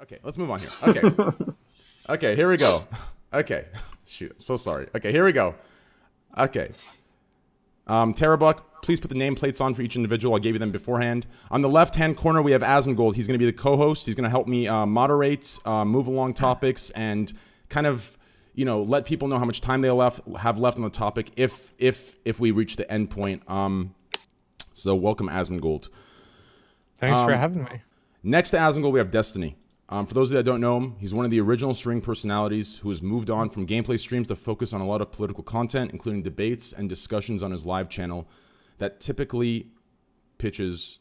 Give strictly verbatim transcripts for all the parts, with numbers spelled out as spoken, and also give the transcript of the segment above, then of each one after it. Okay, let's move on here. Okay. Okay, here we go. Okay. Shoot, so sorry. Okay, here we go. Okay. Um, Terabuck, please put the nameplates on for each individual. I gave you them beforehand. On the left-hand corner, we have Asmongold. He's going to be the co-host. He's going to help me uh, moderate, uh, move along topics, and kind of, you know, let people know how much time they left have left on the topic if if if we reach the end point. Um, so welcome, Asmongold. Thanks um, for having me. Next to Asmongold, we have Destiny. Um, for those of you that don't know him, he's one of the original string personalities who has moved on from gameplay streams to focus on a lot of political content, including debates and discussions on his live channel that typically pitches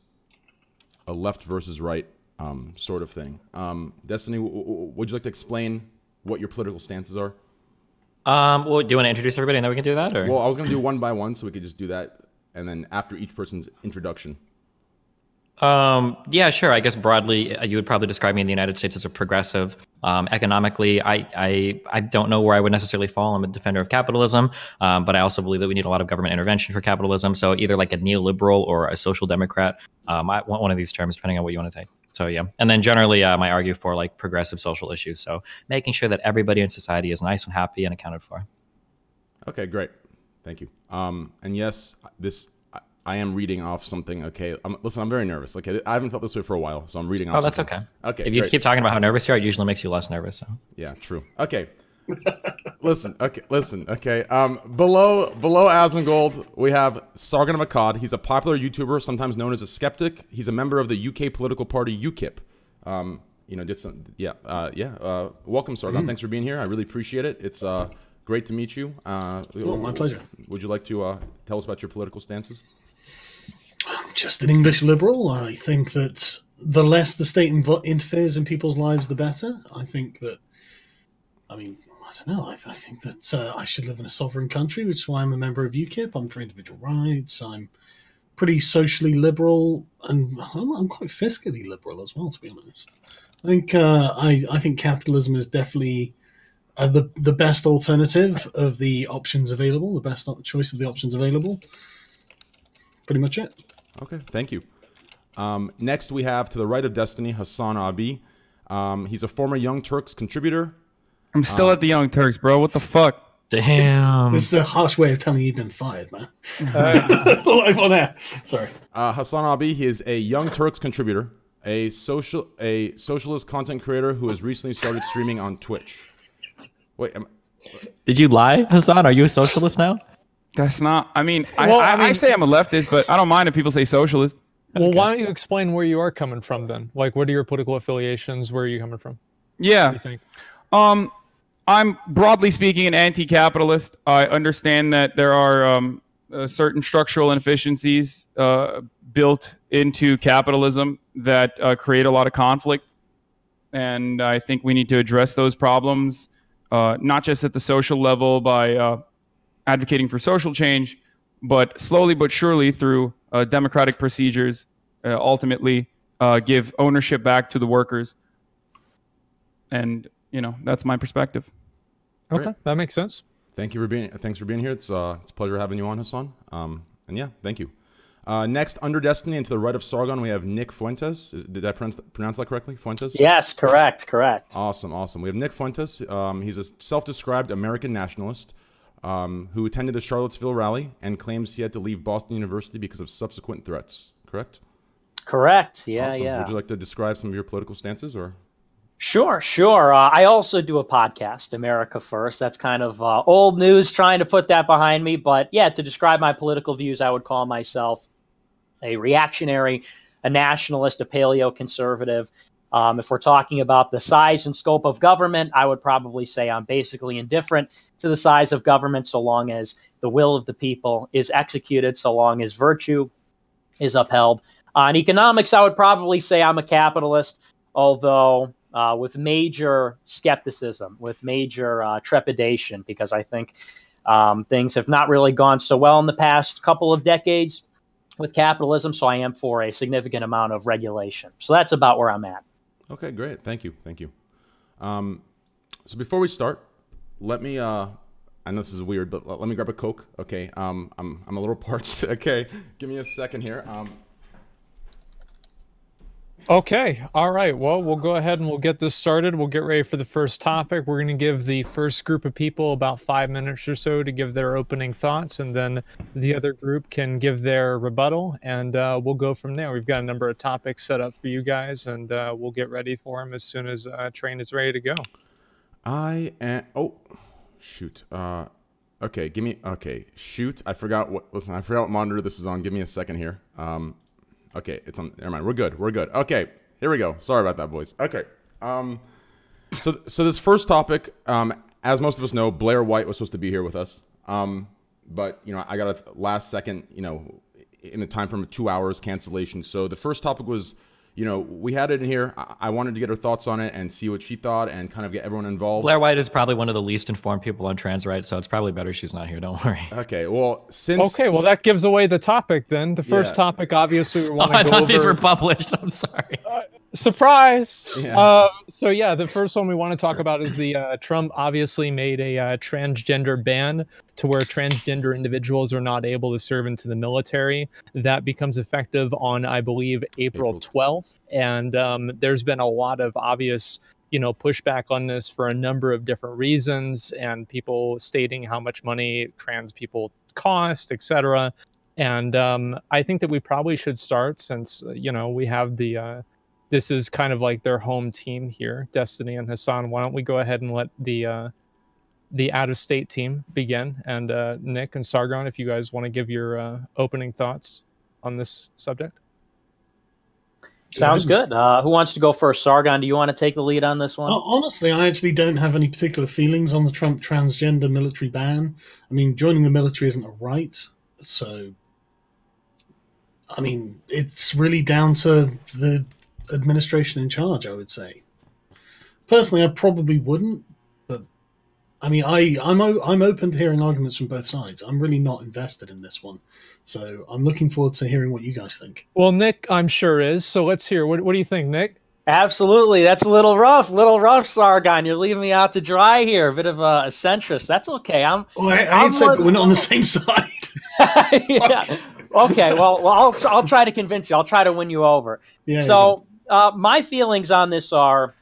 a left versus right um, sort of thing. Um, Destiny, w w would you like to explain what your political stances are? Um, well, do you want to introduce everybody and then we can do that? Or? Well, I was going to do one by one, so we could just do that, and then after each person's introduction. Um, yeah, sure. I guess broadly, you would probably describe me in the United States as a progressive. Um, economically, I, I I don't know where I would necessarily fall. I'm a defender of capitalism, um, but I also believe that we need a lot of government intervention for capitalism. So either like a neoliberal or a social democrat. Um, I want one of these terms, depending on what you want to take. So yeah, and then generally, um, I argue for like progressive social issues. So making sure that everybody in society is nice and happy and accounted for. Okay, great. Thank you. Um, and yes, this. I am reading off something, okay? I'm, listen, I'm very nervous. Okay, I haven't felt this way for a while, so I'm reading off something. Oh, that's something. Okay. Okay, if you great. Keep talking about how nervous you are, it usually makes you less nervous, so. Yeah, true. Okay. listen, okay, listen, okay. Um, below below Asmongold, we have Sargon of Akkad. He's a popular YouTuber, sometimes known as a skeptic. He's a member of the U K political party, U KIP. Um, you know, did some, yeah, uh, yeah. Uh, welcome, Sargon. Mm. Thanks for being here. I really appreciate it. It's uh, great to meet you. Uh, oh, my pleasure. Would you like to uh, tell us about your political stances? I'm just an English liberal. I think that the less the state interferes in people's lives, the better. I think that, I mean, I don't know. I, I think that uh, I should live in a sovereign country, which is why I'm a member of U KIP. I'm for individual rights. I'm pretty socially liberal, and I'm, I'm quite fiscally liberal as well, to be honest. I think uh, I, I think capitalism is definitely uh, the the best alternative of the options available, the best choice of the options available. Pretty much it. Okay, thank you. Um, next, we have to the right of Destiny, Hasan Abi. Um, he's a former Young Turks contributor. I'm still um, at the Young Turks, bro. What the fuck? Damn. This is a harsh way of telling you you've been fired, man. Uh, Live on air. Sorry. Uh, Hasan Abi, he is a Young Turks contributor, a social, a socialist content creator who has recently started streaming on Twitch. Wait, am I... did you lie, Hasan? Are you a socialist now? That's not, I mean, well, I, I, I mean, I say I'm a leftist, but I don't mind if people say socialist. Well, okay. Why don't you explain where you are coming from then? Like, what are your political affiliations? Where are you coming from? Yeah. You think? Um, I'm, broadly speaking, an anti-capitalist. I understand that there are um, uh, certain structural inefficiencies uh, built into capitalism that uh, create a lot of conflict. And I think we need to address those problems, uh, not just at the social level by... Uh, advocating for social change, but slowly but surely through uh, democratic procedures, uh, ultimately uh, give ownership back to the workers. And, you know, that's my perspective. Okay, great. That makes sense. Thank you for being, thanks for being here. It's, uh, it's a pleasure having you on, Hasan. Um, and yeah, thank you. Uh, next, under Destiny and to the right of Sargon, we have Nick Fuentes. Is, did I pronounce, pronounce that correctly? Fuentes? Yes, correct, correct. Awesome, awesome. We have Nick Fuentes. Um, he's a self-described American nationalist. Um, who attended the Charlottesville rally and claims he had to leave Boston University because of subsequent threats. Correct? Correct. Yeah, awesome. Yeah. Would you like to describe some of your political stances, or? Sure, sure. Uh, I also do a podcast, America First. That's kind of uh, old news, trying to put that behind me. But yeah, to describe my political views, I would call myself a reactionary, a nationalist, a paleo-conservative. Um, if we're talking about the size and scope of government, I would probably say I'm basically indifferent to the size of government so long as the will of the people is executed, so long as virtue is upheld. On economics, I would probably say I'm a capitalist, although uh, with major skepticism, with major uh, trepidation, because I think um, things have not really gone so well in the past couple of decades with capitalism, so I am for a significant amount of regulation. So that's about where I'm at. Okay, great. Thank you. Thank you. Um, so before we start, let me, uh, I know this is weird, but let me grab a Coke. Okay. Um, I'm, I'm a little parched. Okay. Give me a second here. Um, Okay. All right. Well, we'll go ahead and we'll get this started. We'll get ready for the first topic. We're going to give the first group of people about five minutes or so to give their opening thoughts, and then the other group can give their rebuttal, and uh, we'll go from there. We've got a number of topics set up for you guys, and uh, we'll get ready for them as soon as uh, train is ready to go. I am... Oh, shoot. Uh, okay. Give me... Okay. Shoot. I forgot what... Listen, I forgot what monitor this is on. Give me a second here. Um... Okay, it's on. Never mind. We're good. We're good. Okay, here we go. Sorry about that, boys. Okay. Um, so, so this first topic, um, as most of us know, Blair White was supposed to be here with us. Um, but you know, I got a last second, you know, in the time frame of two hours cancellation. So the first topic was, you know, we had it in here. I, I wanted to get her thoughts on it and see what she thought and kind of get everyone involved. Blair White is probably one of the least informed people on trans rights, so it's probably better she's not here. Don't worry. Okay. Well, since okay, well that gives away the topic then. The first yeah. topic, obviously, we want oh, to I go thought over. These were published. I'm sorry. Uh, surprise. Yeah. Uh, so yeah, the first one we want to talk about is the uh, Trump obviously made a uh, transgender ban to where transgender individuals are not able to serve into the military. That becomes effective on, I believe, April twelfth. And um, there's been a lot of obvious, you know, pushback on this for a number of different reasons, and people stating how much money trans people cost, et cetera. And um, I think that we probably should start, since, you know, we have the, uh, this is kind of like their home team here, Destiny and Hasan. Why don't we go ahead and let the, uh, the out-of-state team begin, and uh, Nick and Sargon, if you guys want to give your uh, opening thoughts on this subject. Sounds good. Uh, who wants to go first? Sargon, do you want to take the lead on this one? Uh, honestly, I actually don't have any particular feelings on the Trump transgender military ban. I mean, joining the military isn't a right, so I mean, it's really down to the administration in charge, I would say. Personally, I probably wouldn't. I mean, I, I'm, I'm open to hearing arguments from both sides. I'm really not invested in this one. So I'm looking forward to hearing what you guys think. Well, Nick, I'm sure is. So let's hear. What, what do you think, Nick? Absolutely. That's a little rough. Little rough, Sargon. You're leaving me out to dry here. A bit of a centrist. That's okay. I'm, well, I, I I'm said, but we're not on the same side. yeah. Okay. Well, well I'll, I'll try to convince you. I'll try to win you over. Yeah, so yeah. Uh, my feelings on this are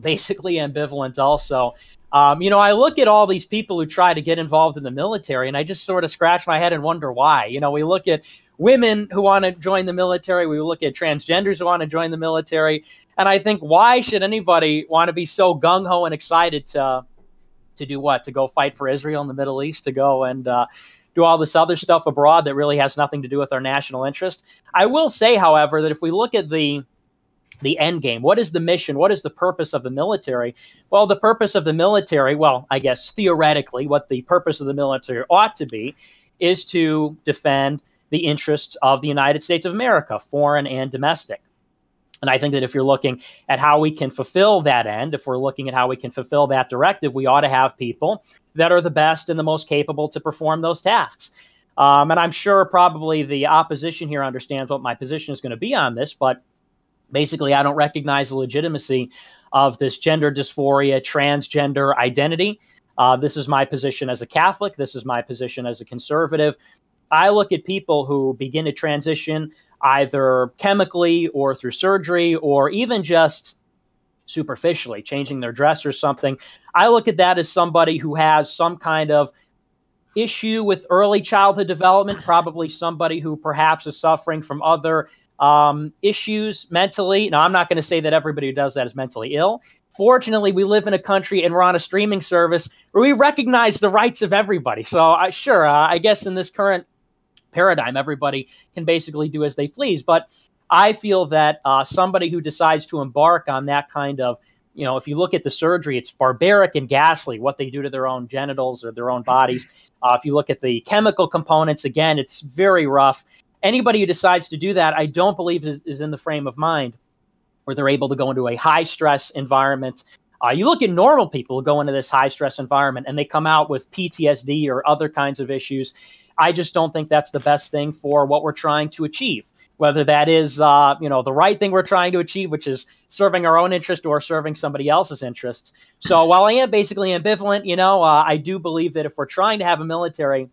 basically ambivalent also. Um, you know, I look at all these people who try to get involved in the military, and I just sort of scratch my head and wonder why. You know, we look at women who want to join the military. We look at transgenders who want to join the military. And I think, why should anybody want to be so gung-ho and excited to to do what? To go fight for Israel in the Middle East, to go and uh, do all this other stuff abroad that really has nothing to do with our national interest? I will say, however, that if we look at the the end game. What is the mission? What is the purpose of the military? Well, the purpose of the military, well, I guess theoretically, what the purpose of the military ought to be is to defend the interests of the United States of America, foreign and domestic. And I think that if you're looking at how we can fulfill that end, if we're looking at how we can fulfill that directive, we ought to have people that are the best and the most capable to perform those tasks. Um, and I'm sure probably the opposition here understands what my position is going to be on this, but basically, I don't recognize the legitimacy of this gender dysphoria, transgender identity. Uh, this is my position as a Catholic. This is my position as a conservative. I look at people who begin to transition either chemically or through surgery or even just superficially changing their dress or something. I look at that as somebody who has some kind of issue with early childhood development, probably somebody who perhaps is suffering from other Um, issues mentally. Now, I'm not going to say that everybody who does that is mentally ill. Fortunately, we live in a country and we're on a streaming service where we recognize the rights of everybody. So I, sure, uh, I guess in this current paradigm, everybody can basically do as they please. But I feel that uh, somebody who decides to embark on that kind of, you know, if you look at the surgery, it's barbaric and ghastly what they do to their own genitals or their own bodies. Uh, if you look at the chemical components, again, it's very rough. Anybody who decides to do that, I don't believe is, is in the frame of mind where they're able to go into a high-stress environment. Uh, you look at normal people who go into this high-stress environment, and they come out with P T S D or other kinds of issues. I just don't think that's the best thing for what we're trying to achieve, whether that is uh, you know, the right thing we're trying to achieve, which is serving our own interest or serving somebody else's interests. So while I am basically ambivalent, you know, uh, I do believe that if we're trying to have a military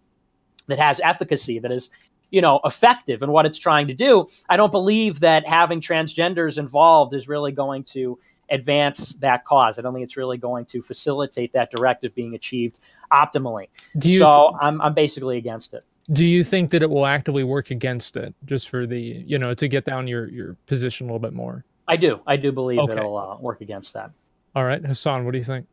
that has efficacy, that is you know, effective in what it's trying to do. I don't believe that having transgenders involved is really going to advance that cause. I don't think it's really going to facilitate that directive being achieved optimally. Do you so I'm, I'm basically against it. Do you think that it will actively work against it, just for the, you know, to get down your, your position a little bit more? I do. I do believe okay. it'll uh, work against that. All right. Hasan, what do you think?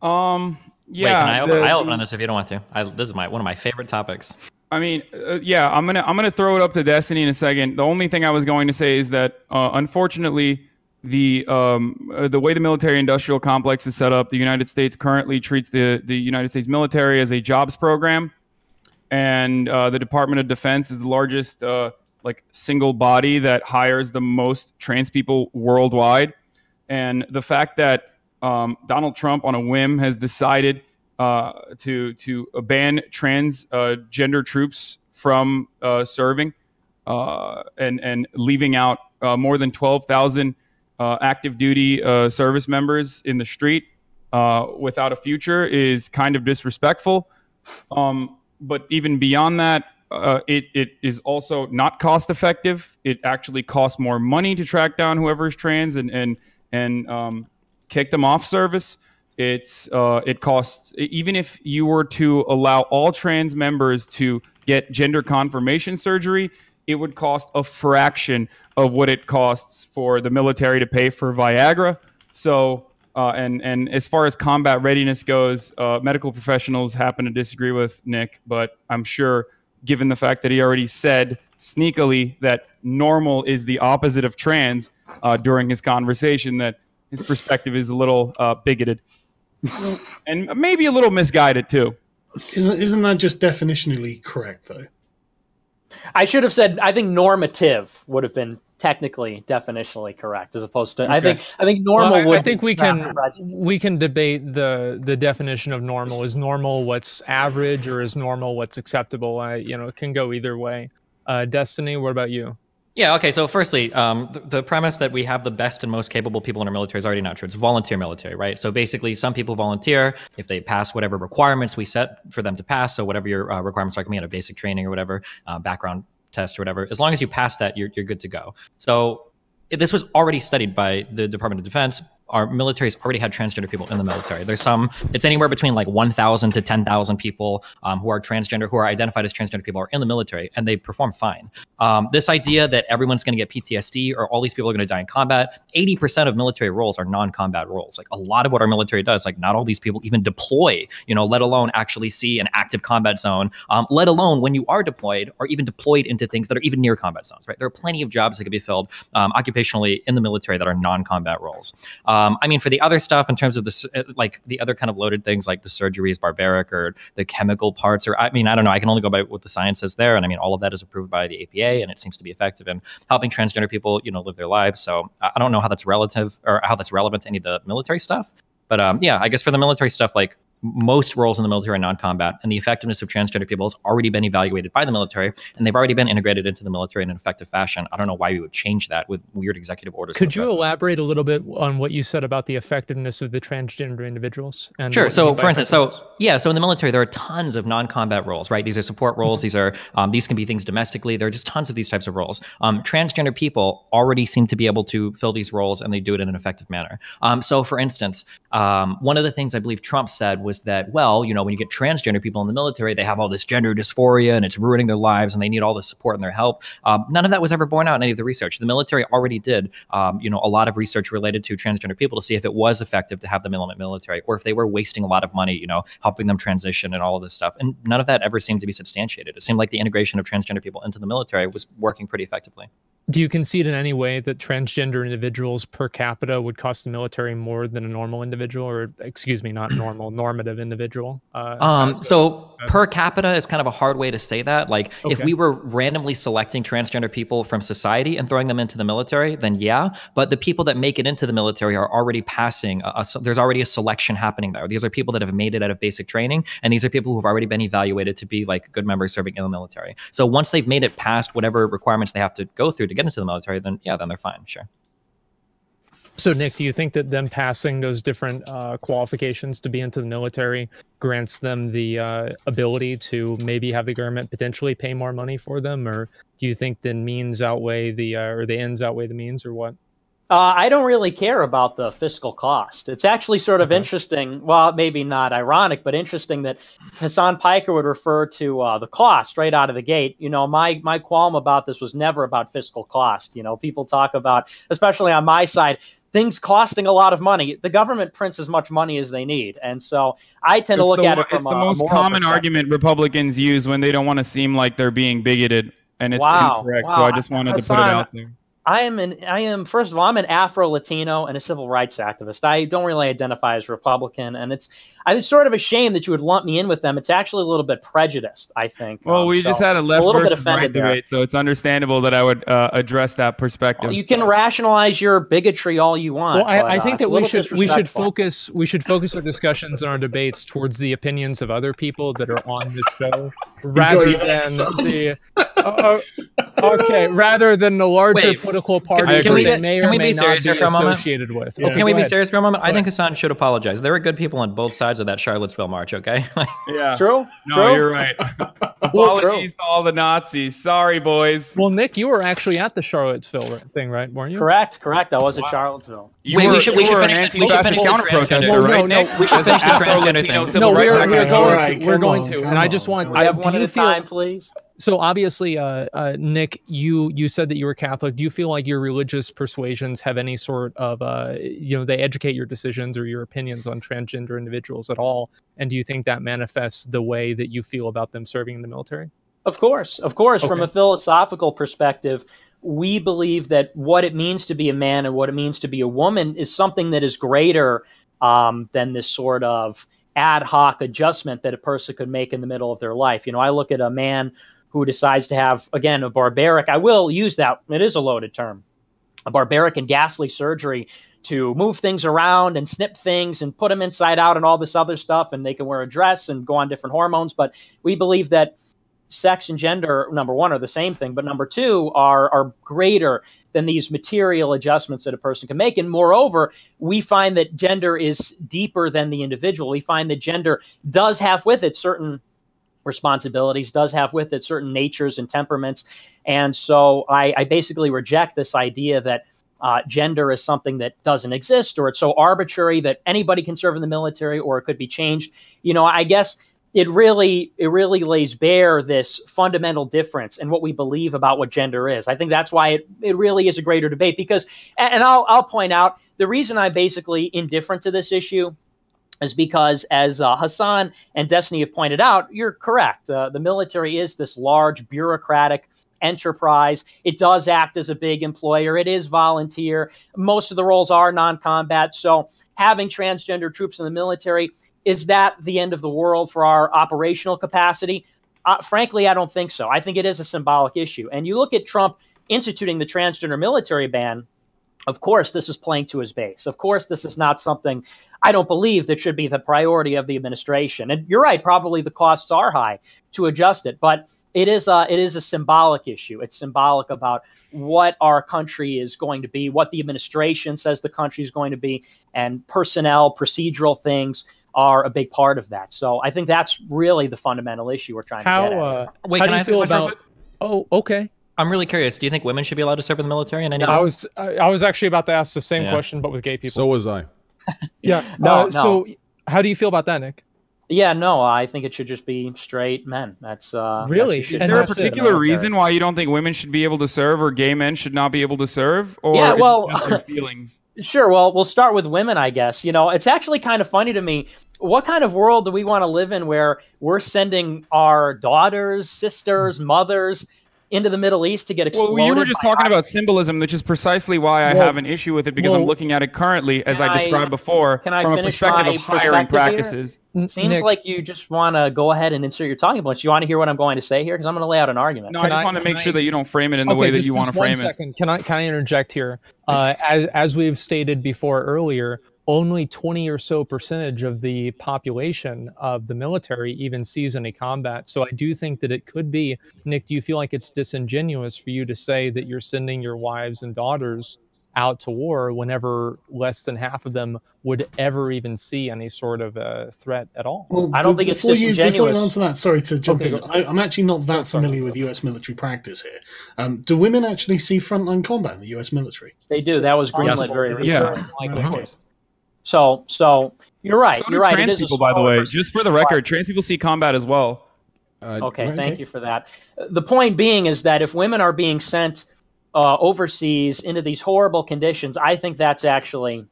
Um, yeah. Wait, can I open, the, I'll open on this if you don't want to. I, this is my, one of my favorite topics. I mean, uh, yeah, I'm going to, I'm going to throw it up to Destiny in a second. The only thing I was going to say is that, uh, unfortunately, the um uh, the way the military industrial complex is set up, the United States currently treats the the United States military as a jobs program, and uh the Department of Defense is the largest uh like single body that hires the most trans people worldwide. And the fact that um Donald Trump on a whim has decided uh to to ban trans uh gender troops from uh serving uh and and leaving out uh, more than twelve thousand Uh, active duty uh, service members in the street uh, without a future is kind of disrespectful. Um, but even beyond that, uh, it, it is also not cost effective. It actually costs more money to track down whoever is trans and, and, and um, kick them off service. It's, uh, it costs, even if you were to allow all trans members to get gender confirmation surgery, it would cost a fraction of what it costs for the military to pay for Viagra. So, uh, and, and as far as combat readiness goes, uh, medical professionals happen to disagree with Nick, but I'm sure, given the fact that he already said sneakily that normal is the opposite of trans uh, during his conversation, that his perspective is a little uh, bigoted and maybe a little misguided too. Isn't, isn't that just definitionally correct though? I should have said, I think normative would have been technically definitionally correct, as opposed to okay. I think I think normal well, I, would I think we can we can debate the the definition of normal. Is normal what's average, or is normal what's acceptable? I you know, it can go either way. Uh, Destiny, what about you? Yeah, okay, so firstly, um, the, the premise that we have the best and most capable people in our military is already not true. It's volunteer military, right? So basically, some people volunteer if they pass whatever requirements we set for them to pass. So whatever your uh, requirements are, like me, at a basic training or whatever, uh, background test or whatever, as long as you pass that, you're, you're good to go. So this was already studied by the Department of Defense. Our military's already had transgender people in the military. There's some, it's anywhere between like one thousand to ten thousand people um, who are transgender, who are identified as transgender people, are in the military, and they perform fine. Um, this idea that everyone's gonna get P T S D or all these people are gonna die in combat, eighty percent of military roles are non-combat roles. Like a lot of what our military does, like not all these people even deploy, you know, let alone actually see an active combat zone, um, let alone when you are deployed or even deployed into things that are even near combat zones, right? There are plenty of jobs that could be filled um, occupationally in the military that are non-combat roles. Um, Um, I mean, for the other stuff, in terms of the like the other kind of loaded things, like the surgery is barbaric, or the chemical parts, or I mean, I don't know. I can only go by what the science says there, and I mean, all of that is approved by the A P A, and it seems to be effective in helping transgender people, you know, live their lives. So I don't know how that's relative or how that's relevant to any of the military stuff. But um, yeah, I guess for the military stuff, like most roles in the military are non-combat, and the effectiveness of transgender people has already been evaluated by the military, and they've already been integrated into the military in an effective fashion. I don't know why we would change that with weird executive orders. Could you elaborate a little bit on what you said about the effectiveness of the transgender individuals? And sure. So, for instance, so yeah, so in the military, there are tons of non-combat roles, right? These are support roles. These are um, these can be things domestically. There are just tons of these types of roles. Um, transgender people already seem to be able to fill these roles, and they do it in an effective manner. Um, so, for instance, um, one of the things I believe Trump said was. was that, well, you know, when you get transgender people in the military, they have all this gender dysphoria and it's ruining their lives and they need all this support and their help. Um, none of that was ever borne out in any of the research. The military already did, um, you know, a lot of research related to transgender people to see if it was effective to have them in the military or if they were wasting a lot of money, you know, helping them transition and all of this stuff. And none of that ever seemed to be substantiated. It seemed like the integration of transgender people into the military was working pretty effectively. Do you concede in any way that transgender individuals per capita would cost the military more than a normal individual, or excuse me, not normal, normative individual? Uh, um, so uh, per capita is kind of a hard way to say that. Like okay. if we were randomly selecting transgender people from society and throwing them into the military, then yeah. But the people that make it into the military are already passing. A, a, there's already a selection happening there. These are people that have made it out of basic training. And these are people who have already been evaluated to be like good members serving in the military. So once they've made it past whatever requirements they have to go through to get into the military, then yeah, then they're fine, sure. So, Nick, do you think that them passing those different uh, qualifications to be into the military grants them the uh, ability to maybe have the government potentially pay more money for them? Or do you think the means outweigh the uh, or the ends outweigh the means, or what? Uh, I don't really care about the fiscal cost. It's actually sort of okay. interesting. Well, maybe not ironic, but interesting that Hasan Piker would refer to uh, the cost right out of the gate. You know, my my qualm about this was never about fiscal cost. You know, people talk about, especially on my side, things costing a lot of money. The government prints as much money as they need. And so I tend it's to look the, at it from a moral perspective. It's the most common argument Republicans use when they don't want to seem like they're being bigoted. And it's wow. incorrect. Wow. So I just wanted Hasan, to put it out there. I am an, I am, first of all, I'm an Afro-Latino and a civil rights activist. I don't really identify as Republican, and it's, I, it's sort of a shame that you would lump me in with them. It's actually a little bit prejudiced, I think. Well, um, we so just had a left a versus right debate, so it's understandable that I would uh, address that perspective. Well, you can rationalize your bigotry all you want. Well, I, but, I think uh, that we should we should focus we should focus our discussions and our debates towards the opinions of other people that are on this show, rather than the. Uh, okay, rather than the larger Wait, political party that we, may or may not be associated with. Yeah. Okay, can we ahead. be serious for a moment? Go I think Hasan should apologize. There were good people on both sides of that Charlottesville march, okay? yeah. True? No, true? You're right. Apologies well, to all the Nazis. Sorry, boys. Well, Nick, you were actually at the Charlottesville thing, right? Weren't you? Correct, correct. I was wow. at Charlottesville. You Wait, were, we should, we should finish an anti-fascist counter-protester, right, Nick? We should finish the Afro-Latino civil rights activist. No, we're going to. And I just want... I have one at a time, please. So obviously, uh, uh, Nick, you you said that you were Catholic. Do you feel like your religious persuasions have any sort of, uh, you know, they educate your decisions or your opinions on transgender individuals at all? And do you think that manifests the way that you feel about them serving in the military? Of course, of course. Okay. From a philosophical perspective, we believe that what it means to be a man and what it means to be a woman is something that is greater um, than this sort of ad hoc adjustment that a person could make in the middle of their life. You know, I look at a man who decides to have, again, a barbaric, I will use that, it is a loaded term, a barbaric and ghastly surgery to move things around and snip things and put them inside out and all this other stuff, and they can wear a dress and go on different hormones. But we believe that sex and gender, number one, are the same thing, but number two, are, are greater than these material adjustments that a person can make. And moreover, we find that gender is deeper than the individual. We find that gender does have with it certain responsibilities, does have with it certain natures and temperaments. And so I, I basically reject this idea that uh, gender is something that doesn't exist, or it's so arbitrary that anybody can serve in the military, or it could be changed. You know, I guess it really, it really lays bare this fundamental difference in what we believe about what gender is. I think that's why it, it really is a greater debate, because, and I'll, I'll point out, the reason I'm basically indifferent to this issue is because, as uh, Hasan and Destiny have pointed out, you're correct. Uh, the military is this large bureaucratic enterprise. It does act as a big employer. It is volunteer. Most of the roles are non-combat. So having transgender troops in the military, is that the end of the world for our operational capacity? Uh, frankly, I don't think so. I think it is a symbolic issue. And you look at Trump instituting the transgender military ban. Of course, this is playing to his base. Of course, this is not something I don't believe that should be the priority of the administration. And you're right, probably the costs are high to adjust it, but it is a, it is a symbolic issue. It's symbolic about what our country is going to be, what the administration says the country is going to be, and personnel, procedural things are a big part of that. So I think that's really the fundamental issue we're trying how, to get at. Uh, Wait, how can do you I feel about? Oh, okay. I'm really curious. Do you think women should be allowed to serve in the military? And no, I was I, I was actually about to ask the same yeah. question, but with gay people. So was I. yeah. No, uh, no. So how do you feel about that, Nick? Yeah. No, I think it should just be straight men. That's uh, really. That's, is there a particular reason why you don't think women should be able to serve, or gay men should not be able to serve, or yeah, well, is it just their feelings? Sure. Well, we'll start with women, I guess. You know, it's actually kind of funny to me. What kind of world do we want to live in where we're sending our daughters, sisters, mothers into the Middle East to get exploded? Well, you were just talking about symbolism, which is precisely why I well, have an issue with it, because well, I'm looking at it currently, as I, I described before, can I from a perspective of hiring perspective practices. Here? Seems Nick, like you just want to go ahead and insert your talking points. You want to hear what I'm going to say here? Because I'm going to lay out an argument. No, I just I, want to make I, sure that you don't frame it in the okay, way that just, you want to frame second. it. Can I, can I interject here? Uh, as, as we've stated before earlier, only twenty or so percentage of the population of the military even sees any combat. So I do think that it could be, Nick, do you feel like it's disingenuous for you to say that you're sending your wives and daughters out to war whenever less than half of them would ever even see any sort of a threat at all. Well, I don't think it's disingenuous. Before you answer that, sorry to jump okay, in, I, I'm actually not that familiar with U S military practice here. Um, do women actually see frontline combat in the U S military? They do. That was greenlit yes. very recently. Yeah. Like, okay. So, so you're right. So you're right. Trans it is people, by the way, percentage. Just for the record, trans people see combat as well. Uh, okay, okay, thank you for that. The point being is that if women are being sent uh, overseas into these horrible conditions, I think that's actually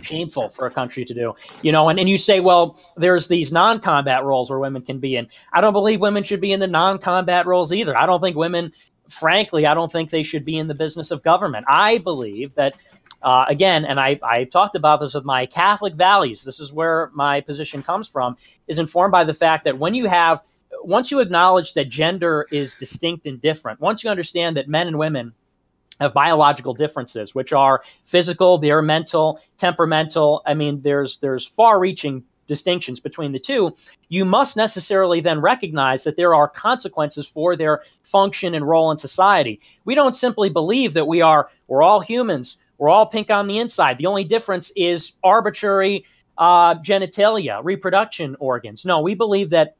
shameful for a country to do. You know, and, and you say, well, there's these non-combat roles where women can be in. I don't believe women should be in the non-combat roles either. I don't think women, frankly, I don't think they should be in the business of government. I believe that, uh, again, and I, I talked about this with my Catholic values, this is where my position comes from, is informed by the fact that when you have once you acknowledge that gender is distinct and different, once you understand that men and women have biological differences, which are physical, they're mental, temperamental, I mean, there's there's far-reaching distinctions between the two, you must necessarily then recognize that there are consequences for their function and role in society. We don't simply believe that we are, we're all humans, we're all pink on the inside. The only difference is arbitrary uh, genitalia, reproduction organs. No, we believe that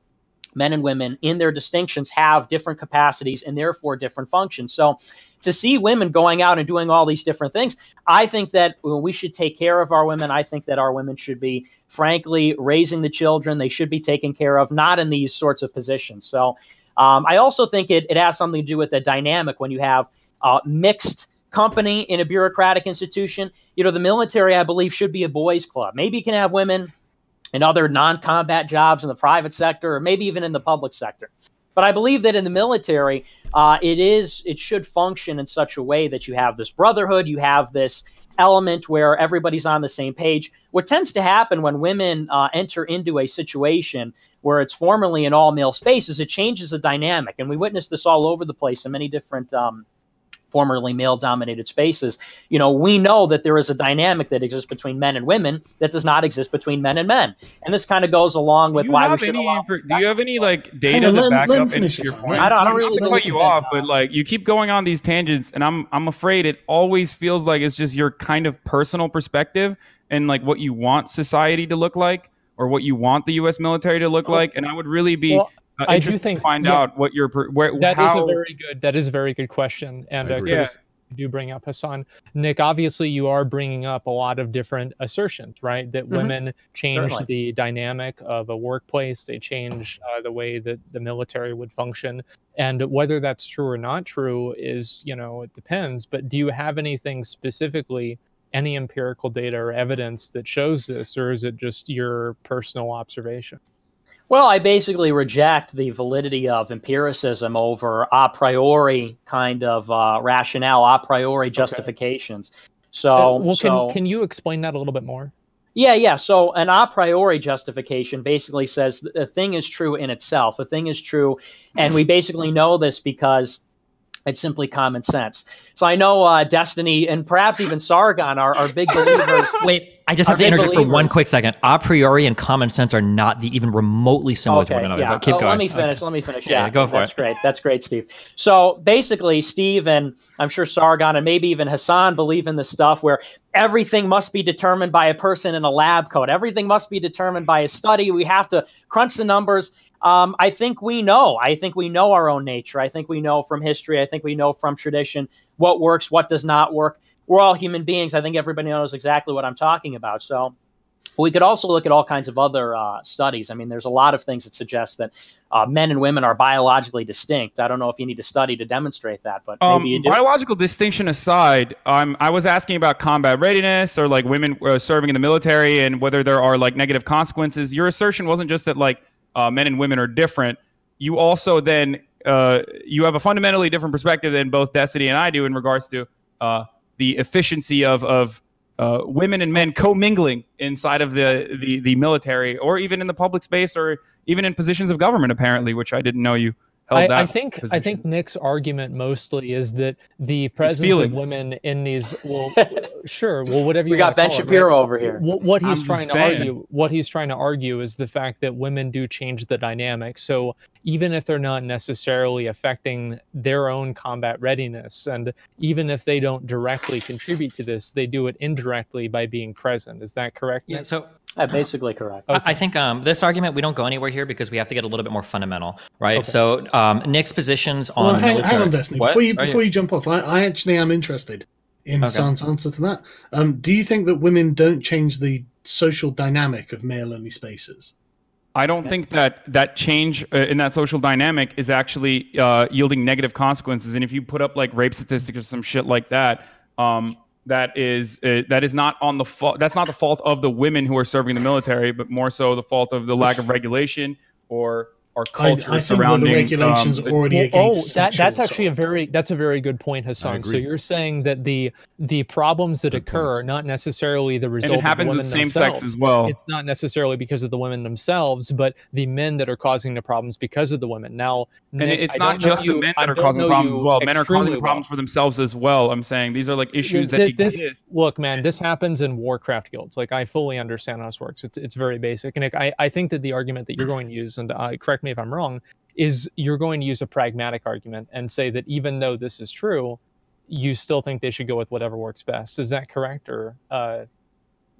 men and women in their distinctions have different capacities and therefore different functions. So to see women going out and doing all these different things, I think that we should take care of our women. I think that our women should be, frankly, raising the children. They should be taken care of, not in these sorts of positions. So um, I also think it, it has something to do with the dynamic when you have uh, mixed company in a bureaucratic institution. You know, the military, I believe, should be a boys' club. Maybe you can have women and other non-combat jobs in the private sector, or maybe even in the public sector. But I believe that in the military, uh, it is it should function in such a way that you have this brotherhood, you have this element where everybody's on the same page. What tends to happen when women uh, enter into a situation where it's formerly an all-male space is it changes the dynamic. And we witnessed this all over the place in many different um formerly male-dominated spaces. You know, we know that there is a dynamic that exists between men and women that does not exist between men and men. And this kind of goes along with why we should allow... Do you have any, like, data to back up your point? I don't, I don't really... I'm cut you off, but, like, you keep going on these tangents, and I'm, I'm afraid it always feels like it's just your kind of personal perspective and, like, what you want society to look like or what you want the U S military to look like. And I would really be... Well, Uh, I do think find yeah, out what your where, that how... is a very good that is a very good question, and I uh, yeah. do bring up Hasan. Nick, obviously, you are bringing up a lot of different assertions, right? That mm-hmm. women change Certainly. the dynamic of a workplace, they change uh, the way that the military would function, and whether that's true or not true is, you know, it depends. But do you have anything specifically, any empirical data or evidence that shows this, or is it just your personal observation? Well, I basically reject the validity of empiricism over a priori kind of uh, rationale, a priori justifications. Okay. So, uh, well, so, can, can you explain that a little bit more? Yeah, yeah. So an a priori justification basically says a thing is true in itself. A thing is true, and we basically know this because it's simply common sense. So I know uh, Destiny and perhaps even Sargon are, are big believers. Wait, I just have to interject believers. for one quick second. A priori and common sense are not the, even remotely similar okay, to one another. Yeah. But keep oh, going. Let me finish. Okay. Let me finish. Yeah, yeah go for that's it. That's great. That's great, Steve. So basically, Steve and I'm sure Sargon and maybe even Hasan believe in this stuff where everything must be determined by a person in a lab coat. Everything must be determined by a study. We have to crunch the numbers. Um, I think we know. I think we know our own nature. I think we know from history. I think we know from tradition what works, what does not work. We're all human beings. I think everybody knows exactly what I'm talking about. So we could also look at all kinds of other uh, studies. I mean, there's a lot of things that suggest that uh, men and women are biologically distinct. I don't know if you need a study to demonstrate that, but um, maybe you do. Biological distinction aside, um, I was asking about combat readiness or like women uh, serving in the military and whether there are like negative consequences. Your assertion wasn't just that like Uh, men and women are different. You also then uh, you have a fundamentally different perspective than both Destiny and I do in regards to uh, the efficiency of of uh, women and men co-mingling inside of the, the the military or even in the public space or even in positions of government apparently, which I didn't know you I, I think position. I think Nick's argument mostly is that the presence of women in these, well, sure, well, whatever you we got Ben Shapiro it, right? over here. What, what he's I'm trying to argue, what he's trying to argue, is the fact that women do change the dynamic. So even if they're not necessarily affecting their own combat readiness, and even if they don't directly contribute to this, they do it indirectly by being present. Is that correct, Nick? Yeah. So. Yeah, basically correct. Okay. I think um, this argument, we don't go anywhere here because we have to get a little bit more fundamental, right? Okay. So um, Nick's positions on... Well, hang, military... hang on, Destiny. What? Before you, before you... you jump off, I, I actually am interested in okay. Hasan's answer to that. Um, do you think that women don't change the social dynamic of male-only spaces? I don't think that that change in that social dynamic is actually uh, yielding negative consequences. And if you put up like rape statistics or some shit like that... Um, That is uh, that is not on the fault. That's not the fault of the women who are serving in the military, but more so the fault of the lack of regulation or our culture I, I surrounding. I think the regulations um, already the, well, against. Oh, that, that's actually so. a very that's a very good point, Hasan. So you're saying that the the problems that good occur points. are not necessarily the result. And it happens of with same themselves. sex as well. It's not necessarily because of the women themselves, but the men that are causing the problems because of the women. Now, and Nick, it's not just you, the men that are causing the problems as well. Men are causing the problems well. for themselves as well. I'm saying these are like issues the, that this, exist. Look, man, this happens in Warcraft guilds. Like I fully understand how this works. It's it's very basic. And I I think that the argument that you're going to use, and uh, correct me if I'm wrong, is you're going to use a pragmatic argument and say that even though this is true, you still think they should go with whatever works best. Is that correct? Or uh,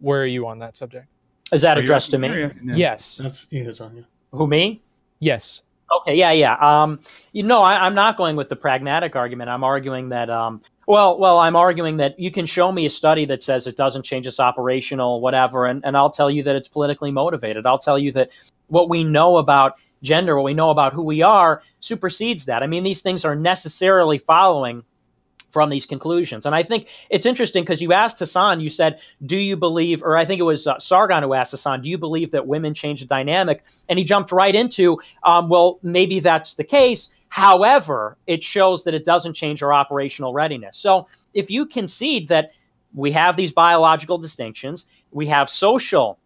where are you on that subject? Is that addressed to me? Yeah. Yes. That's you, Hasan. Who, me? Yes. Okay, yeah, yeah. Um, you know, I, I'm not going with the pragmatic argument. I'm arguing that, um, well, well, I'm arguing that you can show me a study that says it doesn't change its operational whatever, and, and I'll tell you that it's politically motivated. I'll tell you that what we know about gender, what we know about who we are, supersedes that. I mean, these things are necessarily following from these conclusions. And I think it's interesting because you asked Hasan, you said, do you believe, or I think it was uh, Sargon who asked Hasan, do you believe that women change the dynamic? And he jumped right into, um, well, maybe that's the case. However, it shows that it doesn't change our operational readiness. So if you concede that we have these biological distinctions, we have social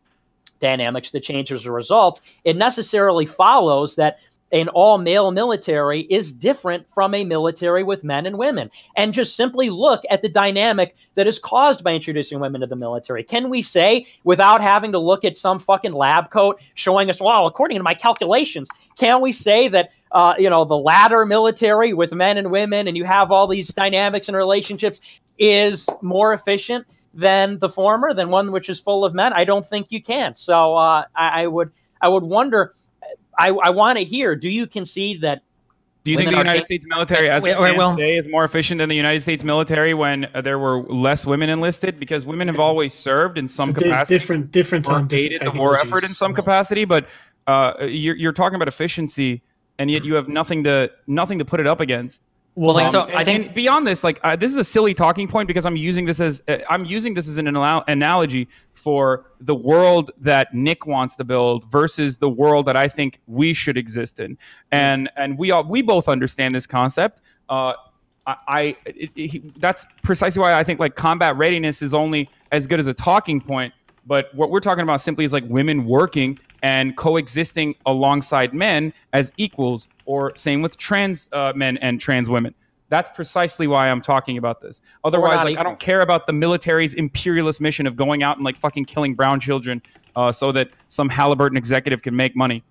dynamics that change as a result, it necessarily follows that an all-male military is different from a military with men and women. And just simply look at the dynamic that is caused by introducing women to the military. Can we say, without having to look at some fucking lab coat showing us, well, according to my calculations, can we say that uh, you know, the latter military with men and women, and you have all these dynamics and relationships, is more efficient than the former, than one which is full of men? I don't think you can. So uh, I, I would, I would wonder... I, I want to hear, do you concede that... Do you think the United States military as it stands today is more efficient than the United States military when uh, there were less women enlisted? Because women have always served in some capacity. Different, different time, different technologies. More effort in some capacity, but uh, you're, you're talking about efficiency, and yet you have nothing to nothing to put it up against. Well, like, um, so and, I think and beyond this, like uh, this is a silly talking point because I'm using this as uh, I'm using this as an anal analogy for the world that Nick wants to build versus the world that I think we should exist in, and and we all we both understand this concept. Uh, I, I it, it, that's precisely why I think like combat readiness is only as good as a talking point. But what we're talking about simply is like women working and coexisting alongside men as equals, or same with trans uh, men and trans women. That's precisely why I'm talking about this. Otherwise, like, I don't care about the military's imperialist mission of going out and like fucking killing brown children uh, so that some Halliburton executive can make money.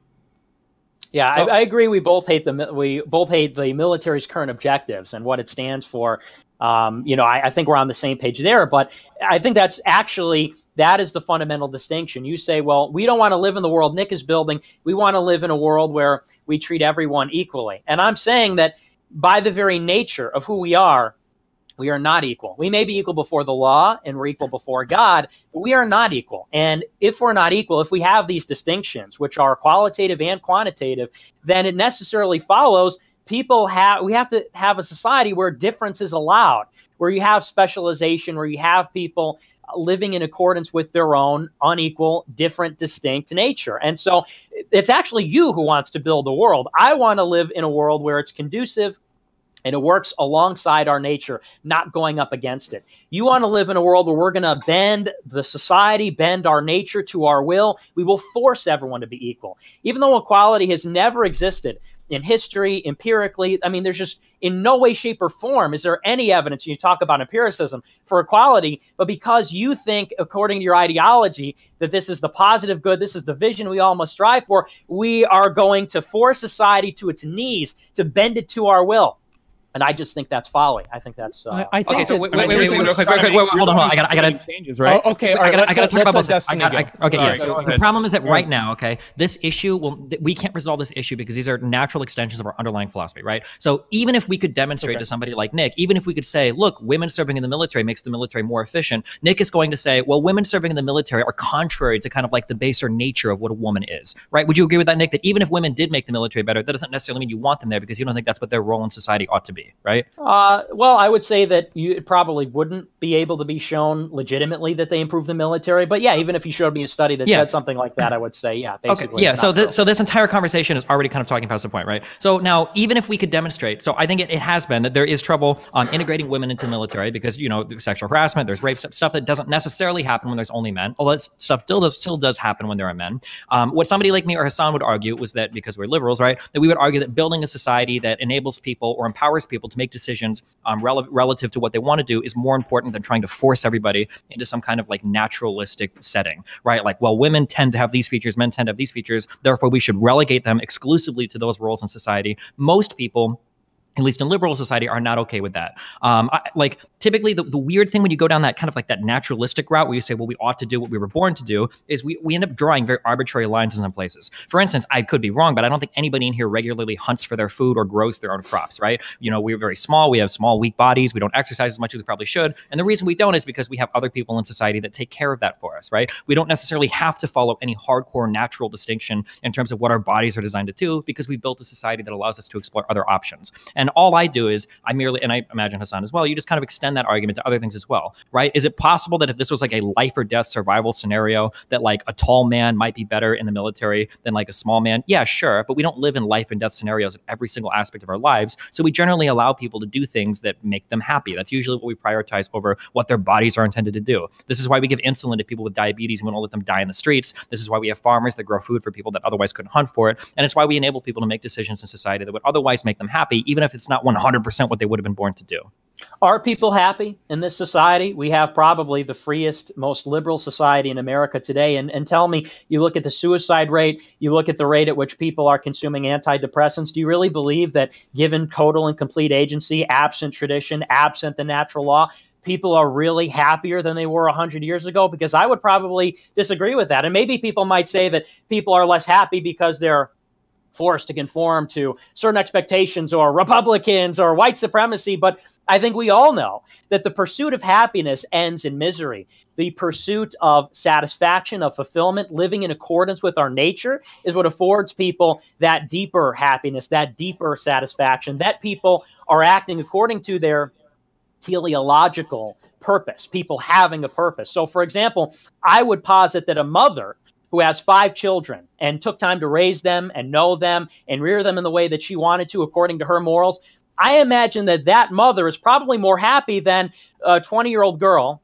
Yeah, so, I, I agree. We both hate the we both hate the military's current objectives and what it stands for. Um, you know, I, I think we're on the same page there, but I think that's actually, that is the fundamental distinction. You say, well, we don't want to live in the world Nick is building. We want to live in a world where we treat everyone equally. And I'm saying that by the very nature of who we are, we are not equal. We may be equal before the law and we're equal before God, but we are not equal. And if we're not equal, if we have these distinctions, which are qualitative and quantitative, then it necessarily follows People have, we have to have a society where difference is allowed, where you have specialization, where you have people living in accordance with their own unequal, different, distinct nature. And so it's actually you who wants to build a world. I want to live in a world where it's conducive And it works alongside our nature, not going up against it. You want to live in a world where we're going to bend the society, bend our nature to our will. We will force everyone to be equal. Even though equality has never existed in history, empirically, I mean, there's just in no way, shape, or form is there any evidence, and you talk about empiricism, for equality, but because you think, according to your ideology, that this is the positive good, this is the vision we all must strive for, we are going to force society to its knees to bend it to our will. And I just think that's folly. I think that's. Uh, I, I think. Okay, so wait, wait, wait, wait, wait, wait, wait, wait, wait, wait. Hold on, hold on. I got, I got to changes, right? Oh, okay, all right, I got, I got to talk about this. I got, I, okay, yeah. So the problem is that right now, okay, this issue, well, we can't resolve this issue because these are natural extensions of our underlying philosophy, right? So even if we could demonstrate okay. to somebody like Nick, even if we could say, look, women serving in the military makes the military more efficient, Nick is going to say, well, women serving in the military are contrary to kind of like the baser nature of what a woman is, right? Would you agree with that, Nick? That even if women did make the military better, that doesn't necessarily mean you want them there because you don't think that's what their role in society ought to be. Right? Uh, well, I would say that you probably wouldn't be able to be shown legitimately that they improved the military. But yeah, even if you showed me a study that yeah. said something like that, I would say, yeah, basically. Okay. Yeah. So, th so this entire conversation is already kind of talking past the point, right? So now, even if we could demonstrate, so I think it, it has been that there is trouble on integrating women into the military because, you know, there's sexual harassment, there's rape, stuff that doesn't necessarily happen when there's only men. Although that stuff still does, still does happen when there are men. Um, what somebody like me or Hasan would argue was that because we're liberals, right, that we would argue that building a society that enables people or empowers people to make decisions um, rel relative to what they want to do is more important than trying to force everybody into some kind of like naturalistic setting, right? Like, well, women tend to have these features, men tend to have these features, therefore we should relegate them exclusively to those roles in society. Most people, at least in liberal society, are not okay with that. Um, I, like typically the, the weird thing when you go down that kind of like that naturalistic route where you say, well, we ought to do what we were born to do is we, we end up drawing very arbitrary lines in some places. For instance, I could be wrong, but I don't think anybody in here regularly hunts for their food or grows their own crops, right? You know, we're very small, we have small, weak bodies, we don't exercise as much as we probably should. And the reason we don't is because we have other people in society that take care of that for us, right? We don't necessarily have to follow any hardcore natural distinction in terms of what our bodies are designed to do because we built a society that allows us to explore other options. And And all I do is I merely, and I imagine Hasan as well, you just kind of extend that argument to other things as well, right? Is it possible that if this was like a life or death survival scenario that like a tall man might be better in the military than like a small man? Yeah, sure. But we don't live in life and death scenarios in every single aspect of our lives. So we generally allow people to do things that make them happy. That's usually what we prioritize over what their bodies are intended to do. This is why we give insulin to people with diabetes and we don't let them die in the streets. This is why we have farmers that grow food for people that otherwise couldn't hunt for it. And it's why we enable people to make decisions in society that would otherwise make them happy, even if it's not one hundred percent what they would have been born to do. Are people happy in this society? We have probably the freest, most liberal society in America today. And, and tell me, you look at the suicide rate, you look at the rate at which people are consuming antidepressants. Do you really believe that given total and complete agency, absent tradition, absent the natural law, people are really happier than they were a hundred years ago? Because I would probably disagree with that. And maybe people might say that people are less happy because they're forced to conform to certain expectations or Republicans or white supremacy. But I think we all know that the pursuit of happiness ends in misery. The pursuit of satisfaction, of fulfillment, living in accordance with our nature is what affords people that deeper happiness, that deeper satisfaction, that people are acting according to their teleological purpose, people having a purpose. So, for example, I would posit that a mother who has five children and took time to raise them and know them and rear them in the way that she wanted to according to her morals, I imagine that that mother is probably more happy than a twenty-year-old girl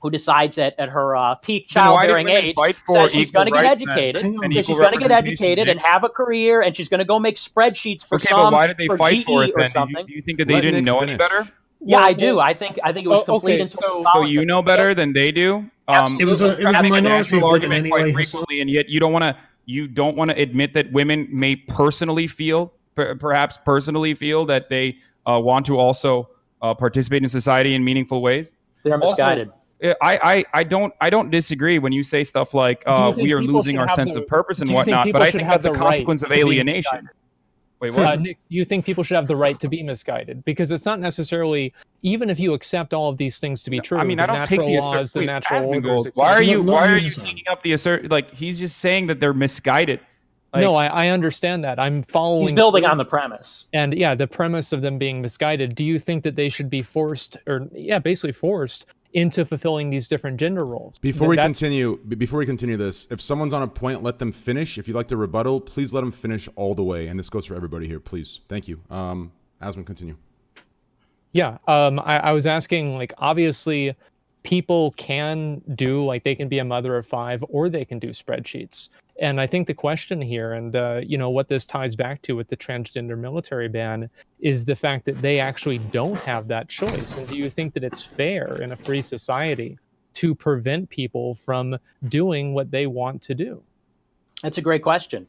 who decides at, at her uh, peak childbearing age that she's going to get educated, and so she's going to get educated and have a career, and she's going to go make spreadsheets for okay, some, but why did they for fight G E for it, or something. Do you, you think that they Let didn't Nick know finish. any better? Yeah, well, I do. Well, I think I think it was oh, complete. Okay. And so, so you know better than they do. Um, it was a, it was a minority argument quite frequently, and yet you don't want to you don't want to admit that women may personally feel, per, perhaps personally feel that they uh, want to also uh, participate in society in meaningful ways. They're misguided. Also, I, I I don't I don't disagree when you say stuff like uh, we are losing our sense the, of purpose and whatnot, but I think that's a consequence right of alienation. Wait, what? Uh, Nick, you think people should have the right to be misguided? Because it's not necessarily, even if you accept all of these things to be true, I mean, I don't take the laws, the natural orders. Why are you, why are you taking up the assert? Like, he's just saying that they're misguided. Like, no, I, I understand that. I'm following. He's building on the premise. And yeah, the premise of them being misguided. Do you think that they should be forced, or yeah, basically forced into fulfilling these different gender roles? Before we continue, before we continue this, if someone's on a point, let them finish. If you'd like to rebuttal, please let them finish all the way. And this goes for everybody here, please. Thank you. Um, Asmon, continue. Yeah, um, I, I was asking, like, obviously people can do, like, they can be a mother of five or they can do spreadsheets. And I think the question here, and, uh, you know, what this ties back to with the transgender military ban is the fact that they actually don't have that choice. And do you think that it's fair in a free society to prevent people from doing what they want to do? That's a great question.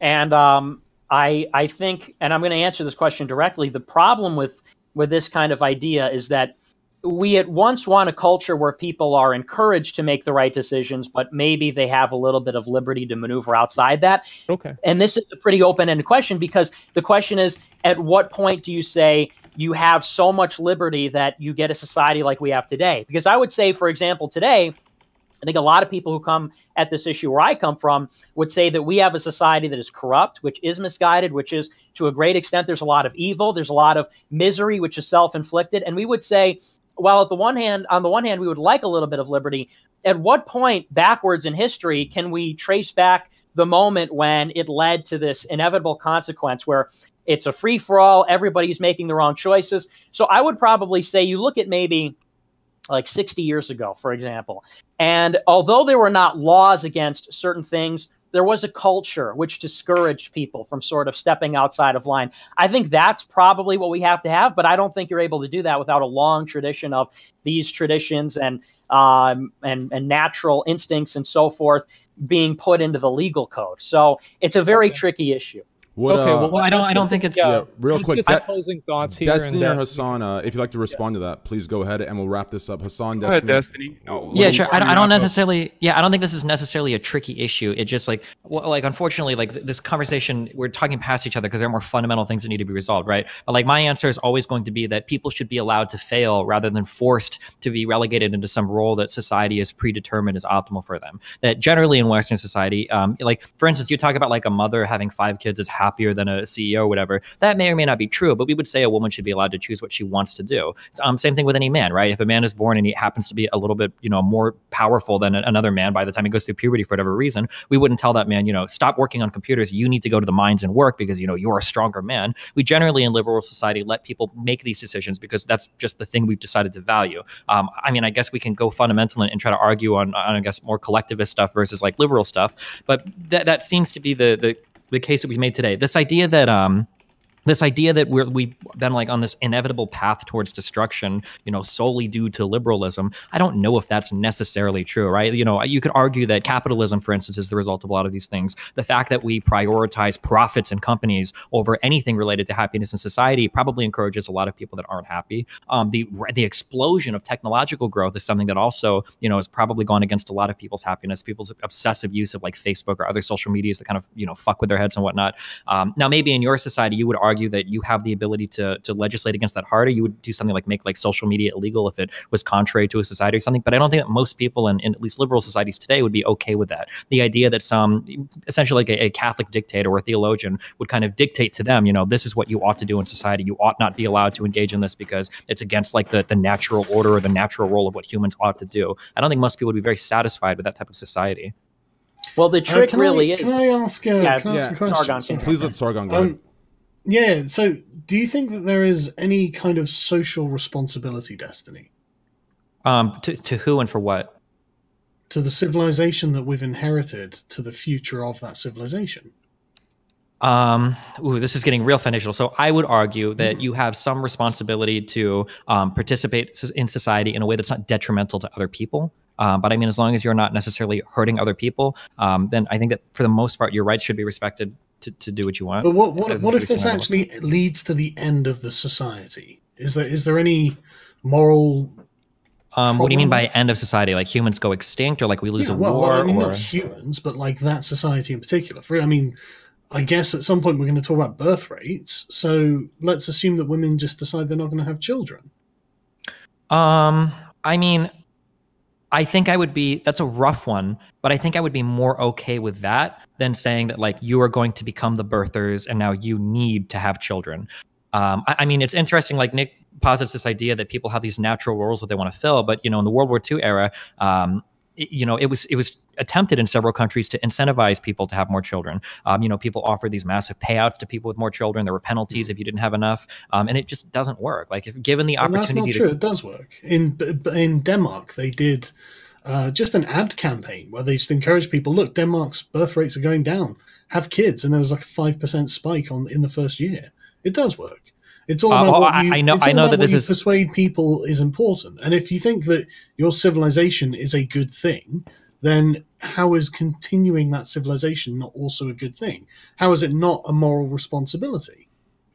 And um, I, I think, and I'm going to answer this question directly, the problem with, with this kind of idea is that we at once want a culture where people are encouraged to make the right decisions, but maybe they have a little bit of liberty to maneuver outside that. Okay. And this is a pretty open-ended question, because the question is, at what point do you say you have so much liberty that you get a society like we have today? Because I would say, for example, today, I think a lot of people who come at this issue where I come from would say that we have a society that is corrupt, which is misguided, which is to a great extent, there's a lot of evil, there's a lot of misery, which is self-inflicted. And we would say, while at the one hand, on the one hand, we would like a little bit of liberty, at what point backwards in history can we trace back the moment when it led to this inevitable consequence where it's a free-for-all, everybody's making the wrong choices? So I would probably say you look at maybe like sixty years ago, for example, and although there were not laws against certain things, there was a culture which discouraged people from sort of stepping outside of line. I think that's probably what we have to have, but I don't think you're able to do that without a long tradition of these traditions and um, and, and natural instincts and so forth being put into the legal code. So it's a very okay. tricky issue. What, okay, uh, well, I don't, I don't think it's yeah, uh, real quick. That, closing thoughts here. Destiny and or Hasan, uh, if you'd like to respond yeah. to that, please go ahead and we'll wrap this up. Hasan, Destiny. Ahead, Destiny. No, yeah, sure. I don't, I don't necessarily. Yeah, I don't think this is necessarily a tricky issue. It just like, well, like unfortunately, like this conversation, we're talking past each other because there are more fundamental things that need to be resolved, right? But like my answer is always going to be that people should be allowed to fail rather than forced to be relegated into some role that society has predetermined is optimal for them. That generally in Western society, um, like for instance, you talk about like a mother having five kids is how happier than a C E O or whatever. That may or may not be true, but we would say a woman should be allowed to choose what she wants to do. Um, same thing with any man, right? If a man is born and he happens to be a little bit, you know, more powerful than another man by the time he goes through puberty for whatever reason, we wouldn't tell that man, you know, stop working on computers. You need to go to the mines and work because, you know, you're a stronger man. We generally in liberal society let people make these decisions because that's just the thing we've decided to value. Um, I mean, I guess we can go fundamental and, and try to argue on, on, I guess, more collectivist stuff versus like liberal stuff, but that that seems to be the the the case that we've made today. This idea that um This idea that we're, we've been like on this inevitable path towards destruction, you know, solely due to liberalism, I don't know if that's necessarily true, right? You know, you could argue that capitalism, for instance, is the result of a lot of these things. The fact that we prioritize profits and companies over anything related to happiness in society probably encourages a lot of people that aren't happy. Um, the the explosion of technological growth is something that also, you know, has probably gone against a lot of people's happiness, people's obsessive use of like Facebook or other social medias that kind of, you know, fuck with their heads and whatnot. Um, now, maybe in your society, you would argue that you have the ability to to legislate against that harder. You would do something like make like social media illegal if it was contrary to a society or something. But I don't think that most people in, in at least liberal societies today would be okay with that. The idea that some essentially like a, a Catholic dictator or a theologian would kind of dictate to them, you know, this is what you ought to do in society. You ought not be allowed to engage in this because it's against like the, the natural order or the natural role of what humans ought to do. I don't think most people would be very satisfied with that type of society. Well, the trick uh, really I, is... Can I ask, uh, yeah, can I ask yeah. a question? Please let Sargon go um, ahead. Yeah, so do you think that there is any kind of social responsibility, Destiny? Um, to, to who and for what? To the civilization that we've inherited, to the future of that civilization. Um, ooh, this is getting real foundational. So I would argue that mm. you have some responsibility to um, participate in society in a way that's not detrimental to other people. Um, but I mean, as long as you're not necessarily hurting other people, um, then I think that for the most part, your rights should be respected to, to do what you want. But what, what, what if this actually leads to the end of the society? Is there, is there any moral... Um, what do you mean by end of society? Like humans go extinct or like we lose yeah, a well, war? Well, I mean, or... not humans, but like that society in particular. For, I mean, I guess at some point we're going to talk about birth rates. So let's assume that women just decide they're not going to have children. Um, I mean... I think I would be, that's a rough one, but I think I would be more okay with that than saying that like you are going to become the birthers and now you need to have children. Um, I, I mean, it's interesting, like Nick posits this idea that people have these natural roles that they want to fill, but you know, in the World War Two era, um, you know, it was it was attempted in several countries to incentivize people to have more children. Um, you know, people offered these massive payouts to people with more children. There were penalties if you didn't have enough, um, and it just doesn't work. Like, if given the and opportunity, that's not to true. It does work. In in Denmark, they did uh, just an ad campaign where they just encouraged people. Look, Denmark's birth rates are going down. Have kids, and there was like a five percent spike on in the first year. It does work. It's all about uh, oh, what you, I know, I know that this is persuade people is important. And if you think that your civilization is a good thing, then how is continuing that civilization not also a good thing? How is it not a moral responsibility?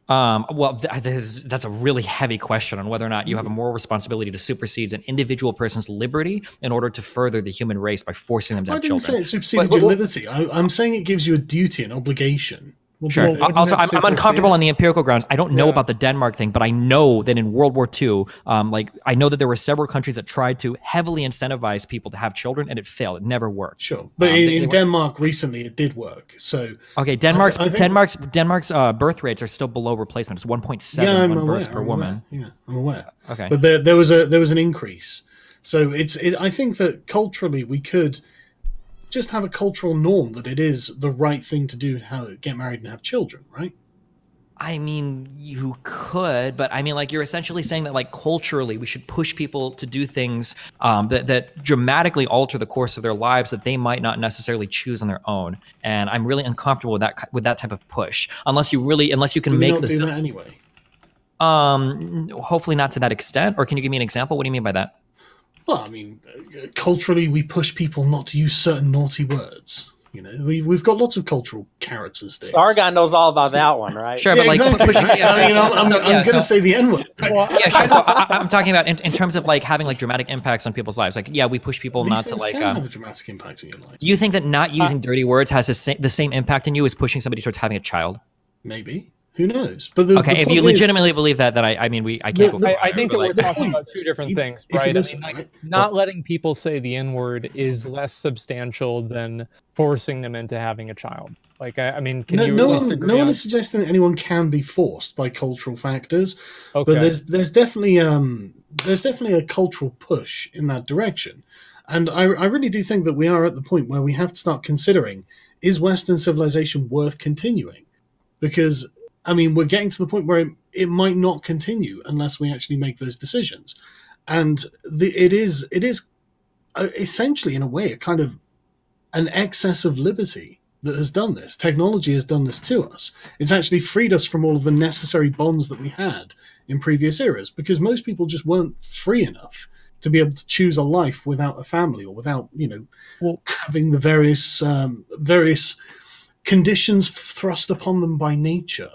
Um, well, th th that's a really heavy question on whether or not you have a moral responsibility to supersede an individual person's liberty in order to further the human race by forcing them to have children. I didn't say it superseded your liberty. I, I'm saying it gives you a duty, an obligation. Well, sure. Well, also, I'm, I'm uncomfortable yeah. on the empirical grounds. I don't know yeah. about the Denmark thing, but I know that in World War Two, um, like I know that there were several countries that tried to heavily incentivize people to have children, and it failed. It never worked. Sure, but um, in, they, in they Denmark were... recently, it did work. So okay, Denmark's I, I think... Denmark's Denmark's uh, birth rates are still below replacement. It's one point seven yeah, one births per I'm woman. Aware. Yeah, I'm aware. Okay, but there there was a there was an increase. So it's it, I think that culturally we could just have a cultural norm that it is the right thing to do, how to get married and have children, right? I mean, you could, but I mean, like, you're essentially saying that, like, culturally we should push people to do things um, that, that dramatically alter the course of their lives that they might not necessarily choose on their own. And I'm really uncomfortable with that, with that type of push, unless you really, unless you can do make this do that anyway. Um, hopefully not to that extent. Or can you give me an example? What do you mean by that? Well, I mean, culturally, we push people not to use certain naughty words. You know, we, we've got lots of cultural carrots and sticks. Sargon knows all about that one, right? Sure, yeah, but like, exactly. pushing, yeah, I mean, I'm, I'm, so, yeah, I'm going to so, say the N word. Right? Well, yeah, sure, so I, I'm talking about in, in terms of like having like dramatic impacts on people's lives. Like, yeah, we push people These not to like. These um, have a dramatic impact on your life. Do you think that not using uh, dirty words has the same, the same impact on you as pushing somebody towards having a child? Maybe. Who knows? But the, okay, the if you legitimately is, believe that, then I, I mean, we, I can't. The, go I, I think that like, we're talking about two different you, things, right? I listen, mean, like, right? Not well, letting people say the N word is less substantial than forcing them into having a child. Like, I, I mean, can no, you no really one, disagree no on? one is suggesting that anyone can be forced by cultural factors, okay. But there's there's definitely um there's definitely a cultural push in that direction, and I I really do think that we are at the point where we have to start considering, is Western civilization worth continuing, because I mean, we're getting to the point where it, it might not continue unless we actually make those decisions. And the, it is it is essentially, in a way, a kind of an excess of liberty that has done this. Technology has done this to us. It's actually freed us from all of the necessary bonds that we had in previous eras, because most people just weren't free enough to be able to choose a life without a family or without, you know, well, having the various um, various conditions thrust upon them by nature.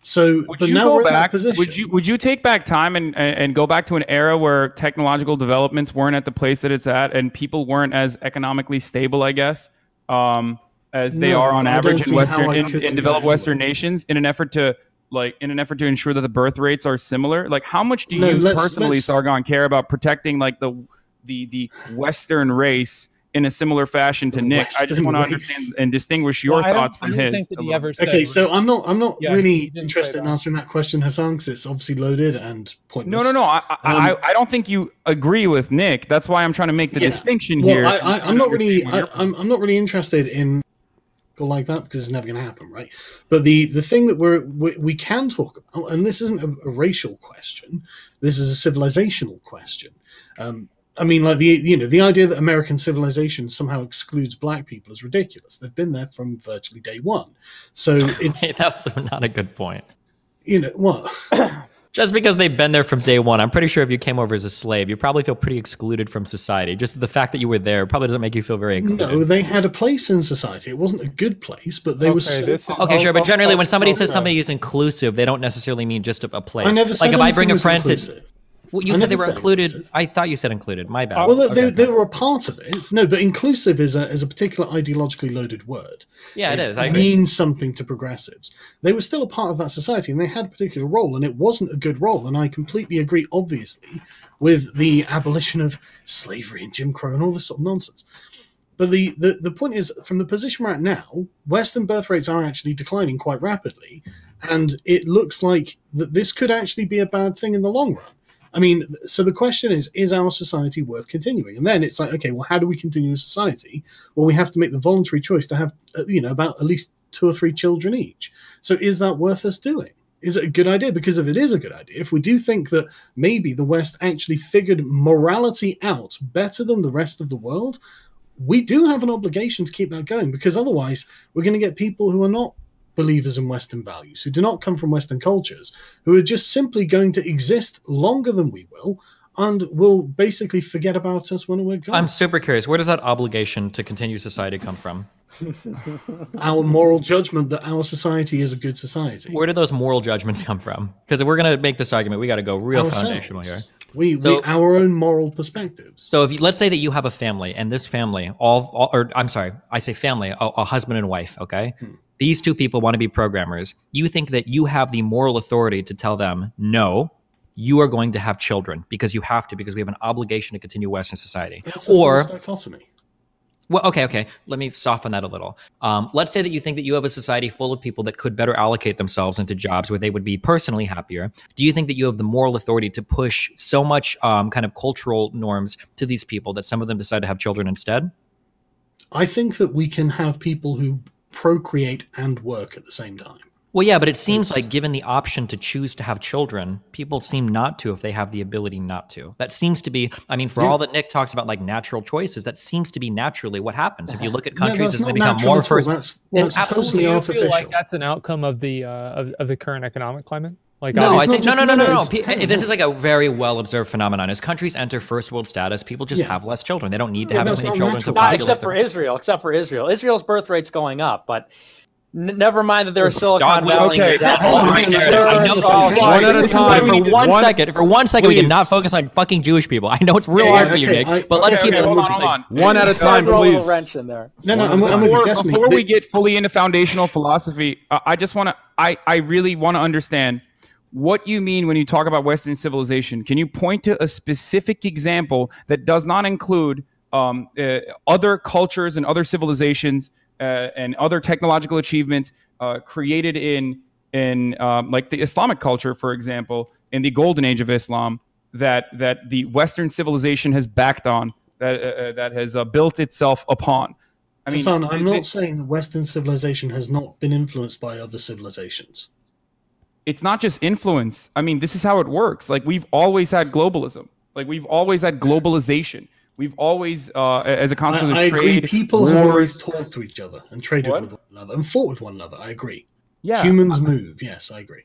So would but you now go we're back, in that position. Would you would you take back time and and go back to an era where technological developments weren't at the place that it's at, and people weren't as economically stable, I guess, um, as no, they are on I average in Western in, in developed Western nations, in an effort to like in an effort to ensure that the birth rates are similar? Like, how much do no, you let's, personally, let's... Sargon, care about protecting like the the the Western race in a similar fashion to Nick? Western I just want to understand race. and distinguish your well, thoughts from his. Okay, so I'm not, I'm not yeah, really interested in answering that question, Hasan, because it's obviously loaded and pointless. No, no, no. I, um, I, I don't think you agree with Nick. That's why I'm trying to make the yeah. distinction well, here. I, I, I'm not really, I, I'm, I'm not really interested in like that, because it's never going to happen, right? But the the thing that we're, we we can talk about, and this isn't a, a racial question. This is a civilizational question. Um, I mean, like the you know the idea that American civilization somehow excludes black people is ridiculous. They've been there from virtually day one, so it's Wait, that's not a good point. You know what? Just because they've been there from day one, I'm pretty sure if you came over as a slave, you probably feel pretty excluded from society. Just the fact that you were there probably doesn't make you feel very included. No, they had a place in society. It wasn't a good place, but they okay, were... So this okay, oh, sure, but generally oh, when somebody oh, says somebody is inclusive, they don't necessarily mean just a, a place. I never said like if I bring a friend to... Well, you I said they were said included. Inclusive. I thought you said included. My bad. Well, okay. they, they were a part of it. No, but inclusive is a, is a particular ideologically loaded word. Yeah, it, it is. I agree. It means something to progressives. They were still a part of that society, and they had a particular role, and it wasn't a good role. And I completely agree, obviously, with the abolition of slavery and Jim Crow and all this sort of nonsense. But the, the, the point is, from the position we're at now, Western birth rates are actually declining quite rapidly, and it looks like that this could actually be a bad thing in the long run. I mean, so the question is, is our society worth continuing? And then it's like, okay, well, how do we continue as society? Well, we have to make the voluntary choice to have, you know, about at least two or three children each. So is that worth us doing? Is it a good idea? Because if it is a good idea, if we do think that maybe the West actually figured morality out better than the rest of the world, we do have an obligation to keep that going, because otherwise we're going to get people who are not believers in Western values, who do not come from Western cultures, who are just simply going to exist longer than we will, and will basically forget about us when we're gone. I'm super curious. Where does that obligation to continue society come from? Our moral judgment that our society is a good society. Where do those moral judgments come from? Because if we're going to make this argument, we got to go real Ourselves. foundational here. We, so, we our own moral perspectives. So if you, let's say that you have a family, and this family, all, all or I'm sorry, I say family, a, a husband and wife. Okay. Hmm. These two people want to be programmers. You think that you have the moral authority to tell them, no, you are going to have children because you have to, because we have an obligation to continue Western society. That's or, a false dichotomy. Well, okay, okay. Let me soften that a little. Um, let's say that you think that you have a society full of people that could better allocate themselves into jobs where they would be personally happier. Do you think that you have the moral authority to push so much um, kind of cultural norms to these people that some of them decide to have children instead? I think that we can have people who procreate and work at the same time. Well, yeah, but it seems like given the option to choose to have children, people seem not to if they have the ability not to. That seems to be, I mean, for yeah. all that Nick talks about, like natural choices, that seems to be naturally what happens. If you look at countries yeah, as they become more first, that's, well, it's that's absolutely totally artificial. I feel like that's an outcome of the uh, of, of the current economic climate. Like, no, I think no, no, no, no, no, no. This is like a very well-observed phenomenon. As countries enter first world status, people just yeah. have less children. They don't need to yeah, have as many children. To not except them. for Israel. Except for Israel, Israel's birth rate's going up, but. N never mind that there are Silicon Valley. Okay. That's all right. One at a time. For one, one second, for one second, please. we cannot focus on fucking Jewish people. I know it's real yeah, hard okay, for you, Nick, I, but okay, let's okay, keep okay, it moving. On, on. One at a time, please. Throw a little wrench in there. No, no, I'm, I'm before, with before we get fully into foundational philosophy, uh, I just want to. I I really want to understand what you mean when you talk about Western civilization. Can you point to a specific example that does not include um, uh, other cultures and other civilizations? Uh, and other technological achievements uh, created in in um, like the Islamic culture, for example, in the golden age of Islam, that that the Western civilization has backed on, that uh, that has uh, built itself upon. I mean, Hasan, I'm it, not it, saying that Western civilization has not been influenced by other civilizations. It's not just influence. I mean, this is how it works. Like we've always had globalism. Like we've always had globalization. We've always, uh, as a consequence I, I of trade, agree. people wars. have always talked to each other and traded what? with one another and fought with one another. I agree. Yeah, humans I, move. Yes, I agree.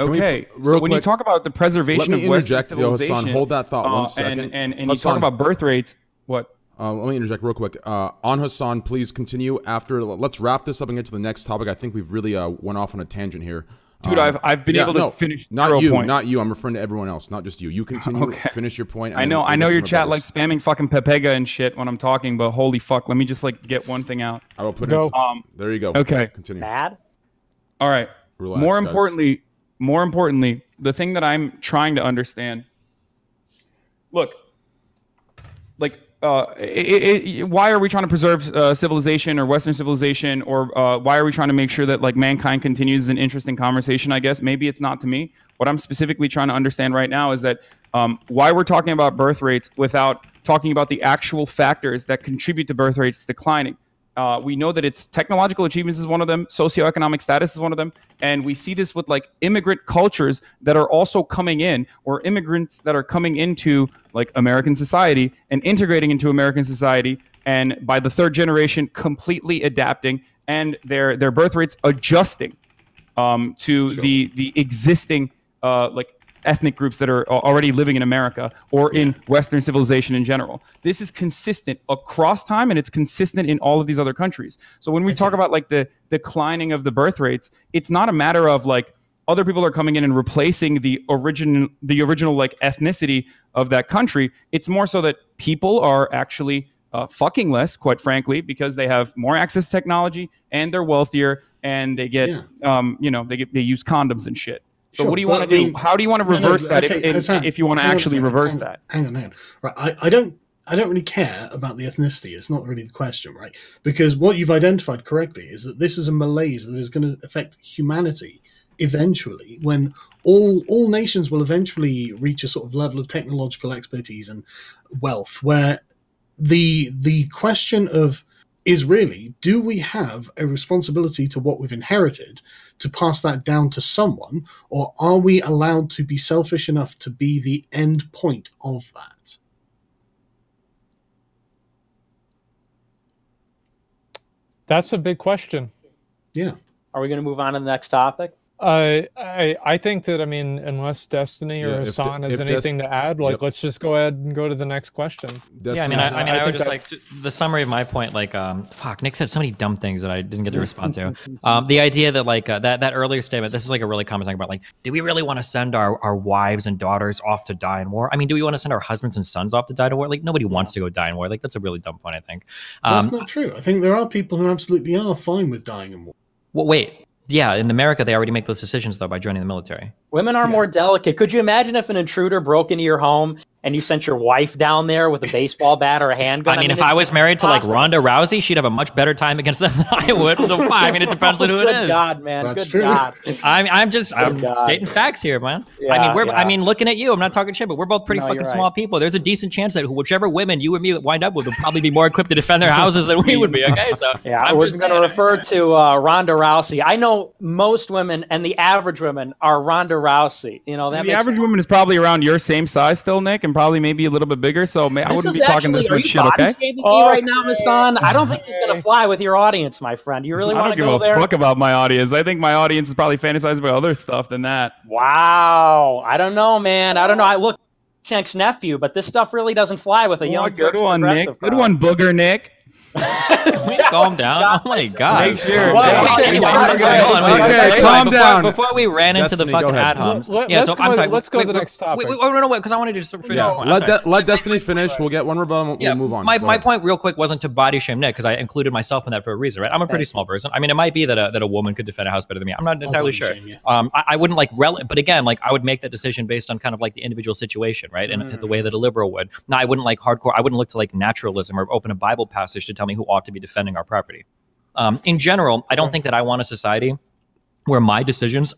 Okay, we, so quick, when you talk about the preservation of Western civilization, Hasan, hold that thought uh, one second. And, and, and you talk about birth rates. What? Uh, let me interject real quick. Uh, on Hasan, please continue. After, let's wrap this up and get to the next topic. I think we've really uh, went off on a tangent here. Dude, I've, I've been yeah, able to no, finish Not you, point. not you. I'm referring to everyone else, not just you. You continue, okay. finish your point. I know, I know your chat likes spamming fucking Pepega and shit when I'm talking, but holy fuck, let me just like get one thing out. I will put no. it in. Um, there you go. Okay. Continue. Bad? All right. Relax, more importantly, guys. more importantly, the thing that I'm trying to understand, look, like, uh, it, it, why are we trying to preserve uh, civilization or Western civilization, or uh, why are we trying to make sure that like mankind continues is an interesting conversation? I guess maybe it's not to me. What I'm specifically trying to understand right now is that um, why we're talking about birth rates without talking about the actual factors that contribute to birth rates declining. Uh, we know that it's technological achievements is one of them, socioeconomic status is one of them, and we see this with like immigrant cultures that are also coming in, or immigrants that are coming into like American society and integrating into American society, and by the third generation completely adapting and their their birth rates adjusting um, to sure. the the existing uh, like ethnic groups that are already living in America or in Western civilization in general. This is consistent across time, and it's consistent in all of these other countries. So when we talk about like the declining of the birth rates, it's not a matter of like other people are coming in and replacing the origin, the original like ethnicity of that country. It's more so that people are actually uh, fucking less, quite frankly, because they have more access to technology and they're wealthier, and they get, yeah. um, you know, they get they use condoms and shit. So sure, what do you want to I mean, do? How do you want to reverse no, no, that okay, if, Hasan, if you want to actually reverse hang, that? Hang on, hang on. Right, I, I, don't, I don't really care about the ethnicity. It's not really the question, right? Because what you've identified correctly is that this is a malaise that is going to affect humanity eventually, when all all nations will eventually reach a sort of level of technological expertise and wealth where the the question of is really, do we have a responsibility to what we've inherited to pass that down to someone, or are we allowed to be selfish enough to be the end point of that? That's a big question. Yeah. Are we going to move on to the next topic? Uh, I I think that, I mean, unless Destiny or yeah, Hasan has anything Dest to add, like, yep. let's just go ahead and go to the next question. Destiny yeah, I mean, I, I, mean, I, I would just that... like, the summary of my point, like, um, fuck, Nick said so many dumb things that I didn't get to respond to. Um, the idea that, like, uh, that, that earlier statement, this is, like, a really common thing about, like, do we really want to send our, our wives and daughters off to die in war? I mean, do we want to send our husbands and sons off to die to war? Like, nobody wants to go die in war. Like, that's a really dumb point, I think. Um, that's not true. I think there are people who absolutely are fine with dying in war. Well, wait. Yeah, in America, they already make those decisions, though, by joining the military. Women are yeah. more delicate. Could you imagine if an intruder broke into your home and you sent your wife down there with a baseball bat or a handgun? I mean, I mean if I was married to, like, Ronda Rousey, she'd have a much better time against them than I would. So, I mean, it depends on who it is. Good God, man. That's Good true. God. I'm, I'm just I'm stating facts here, man. Yeah, I mean, we're, yeah. I mean, looking at you, I'm not talking shit, but we're both pretty no, fucking right. small people. There's a decent chance that whichever women you and me wind up with would probably be more equipped to defend their houses than we would be, okay? So yeah, I'm we're going to refer to uh, Ronda Rousey. I know most women and the average women are Ronda Rousey. You know that the average sense. woman is probably around your same size still, Nick, and probably maybe a little bit bigger. So may, I wouldn't be actually, talking this much shit, okay? okay. Right now, Hasan, I don't think he's gonna fly with your audience, my friend. You really want to go there? I don't give a fuck about my audience. I think my audience is probably fantasized about other stuff than that. Wow, I don't know, man. I don't know. I look Chenk's nephew, but this stuff really doesn't fly with a oh, young. Good one, Nick. Good one, Booger Nick. Calm down! Oh my God! Make sure. Okay, calm down. Before we ran into the fucking ad homs, yeah. So I'm sorry. Let's go to the next topic. Wait, no, no, wait, because I wanted to just finish. Let let Destiny finish. We'll get one rebuttal. We'll move on. My my point, real quick, wasn't to body shame Nick because I included myself in that for a reason, right? I'm a pretty small person. I mean, it might be that a that a woman could defend a house better than me. I'm not entirely sure. Um, I wouldn't like rel, but again, like I would make that decision based on kind of like the individual situation, right, and the way that a liberal would. No, I wouldn't like hardcore. I wouldn't look to like naturalism or open a Bible passage to tell me who ought to be defending our property. Um, in general, I don't think that I want a society where my decisions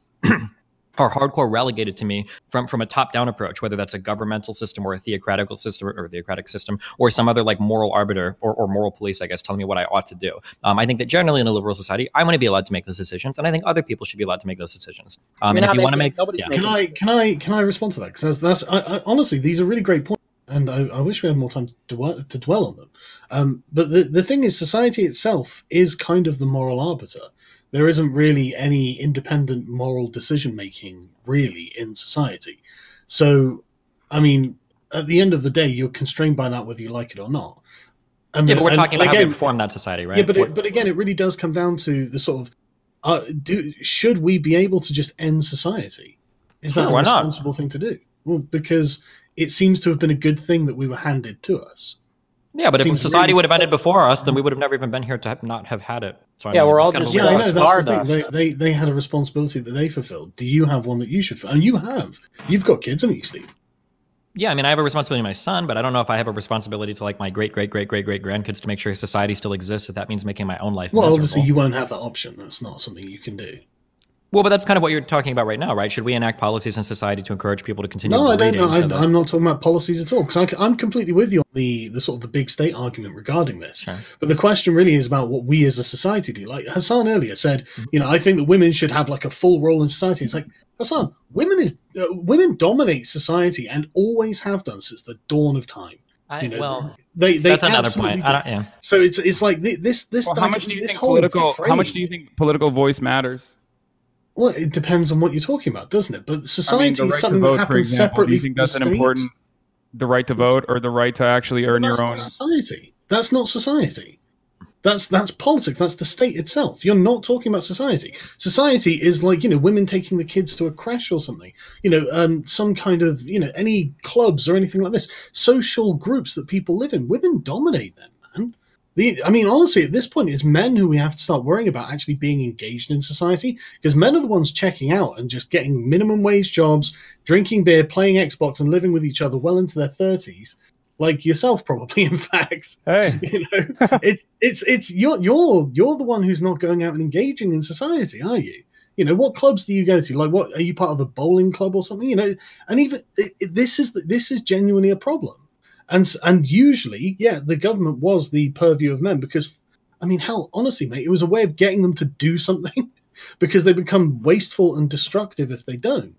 are hardcore relegated to me from, from a top-down approach, whether that's a governmental system or a theocratical system or theocratic system or some other like moral arbiter or, or moral police, I guess, telling me what I ought to do. Um, I think that generally in a liberal society, I want to be allowed to make those decisions, and I think other people should be allowed to make those decisions. Um, I mean, if you want to make, yeah. can I can I can I respond to that? Because that's, that's I, I, honestly, these are really great points. And I, I wish we had more time to dwell, to dwell on them. Um, but the, the thing is, society itself is kind of the moral arbiter. There isn't really any independent moral decision-making, really, in society. So, I mean, at the end of the day, you're constrained by that whether you like it or not. And yeah, the, but we're talking and, about again, how we form that society, right? Yeah, but, it, but again, it really does come down to the sort of, uh, do, should we be able to just end society? Is that sure, a responsible not? thing to do? Well, because it seems to have been a good thing that we were handed to us. Yeah, but if society would have ended before us, then we would have never even been here to have not have had it. So yeah, I mean, we're all just yeah, I know, that's the thing. They, they, they had a responsibility that they fulfilled. Do you have one that you should fulfill? And you have. You've got kids, haven't you, Steve? Yeah, I mean, I have a responsibility to my son, but I don't know if I have a responsibility to like my great, great, great, great, great grandkids to make sure society still exists. If that means making my own life. Well, miserable. Obviously, you won't have that option. That's not something you can do. Well, but that's kind of what you're talking about right now, right? Should we enact policies in society to encourage people to continue? No, I don't know. I'm, I'm not talking about policies at all because I'm completely with you on the, the sort of the big state argument regarding this. Sure. But the question really is about what we as a society do. Like Hasan earlier said, mm-hmm. you know, I think that women should have like a full role in society. It's like, Hasan, women is uh, women dominate society and always have done since the dawn of time. I, you know, well, they, they that's another point. I don't, yeah. So it's it's like this this well, how much do you think political frame, how much do you think political voice matters? Well, it depends on what you're talking about, doesn't it? But society I mean, right is something vote, that happens example, separately. Do you think that's an important the right to vote or the right to actually earn well, your own society? That's not society. That's that's politics. That's the state itself. You're not talking about society. Society is like, you know, women taking the kids to a crash or something. You know, um, some kind of, you know, any clubs or anything like this. Social groups that people live in. Women dominate them, man. The, I mean, honestly, at this point, it's men who we have to start worrying about actually being engaged in society because men are the ones checking out and just getting minimum wage jobs, drinking beer, playing Xbox, and living with each other well into their thirties, like yourself, probably. In fact, hey. you know, it's it's it's you're you're you're the one who's not going out and engaging in society, are you? You know, what clubs do you go to? Like, what, are you part of a bowling club or something? You know, and even it, it, this is this is genuinely a problem. And and usually, yeah, the government was the purview of men because, I mean, hell, honestly, mate, it was a way of getting them to do something because they become wasteful and destructive if they don't.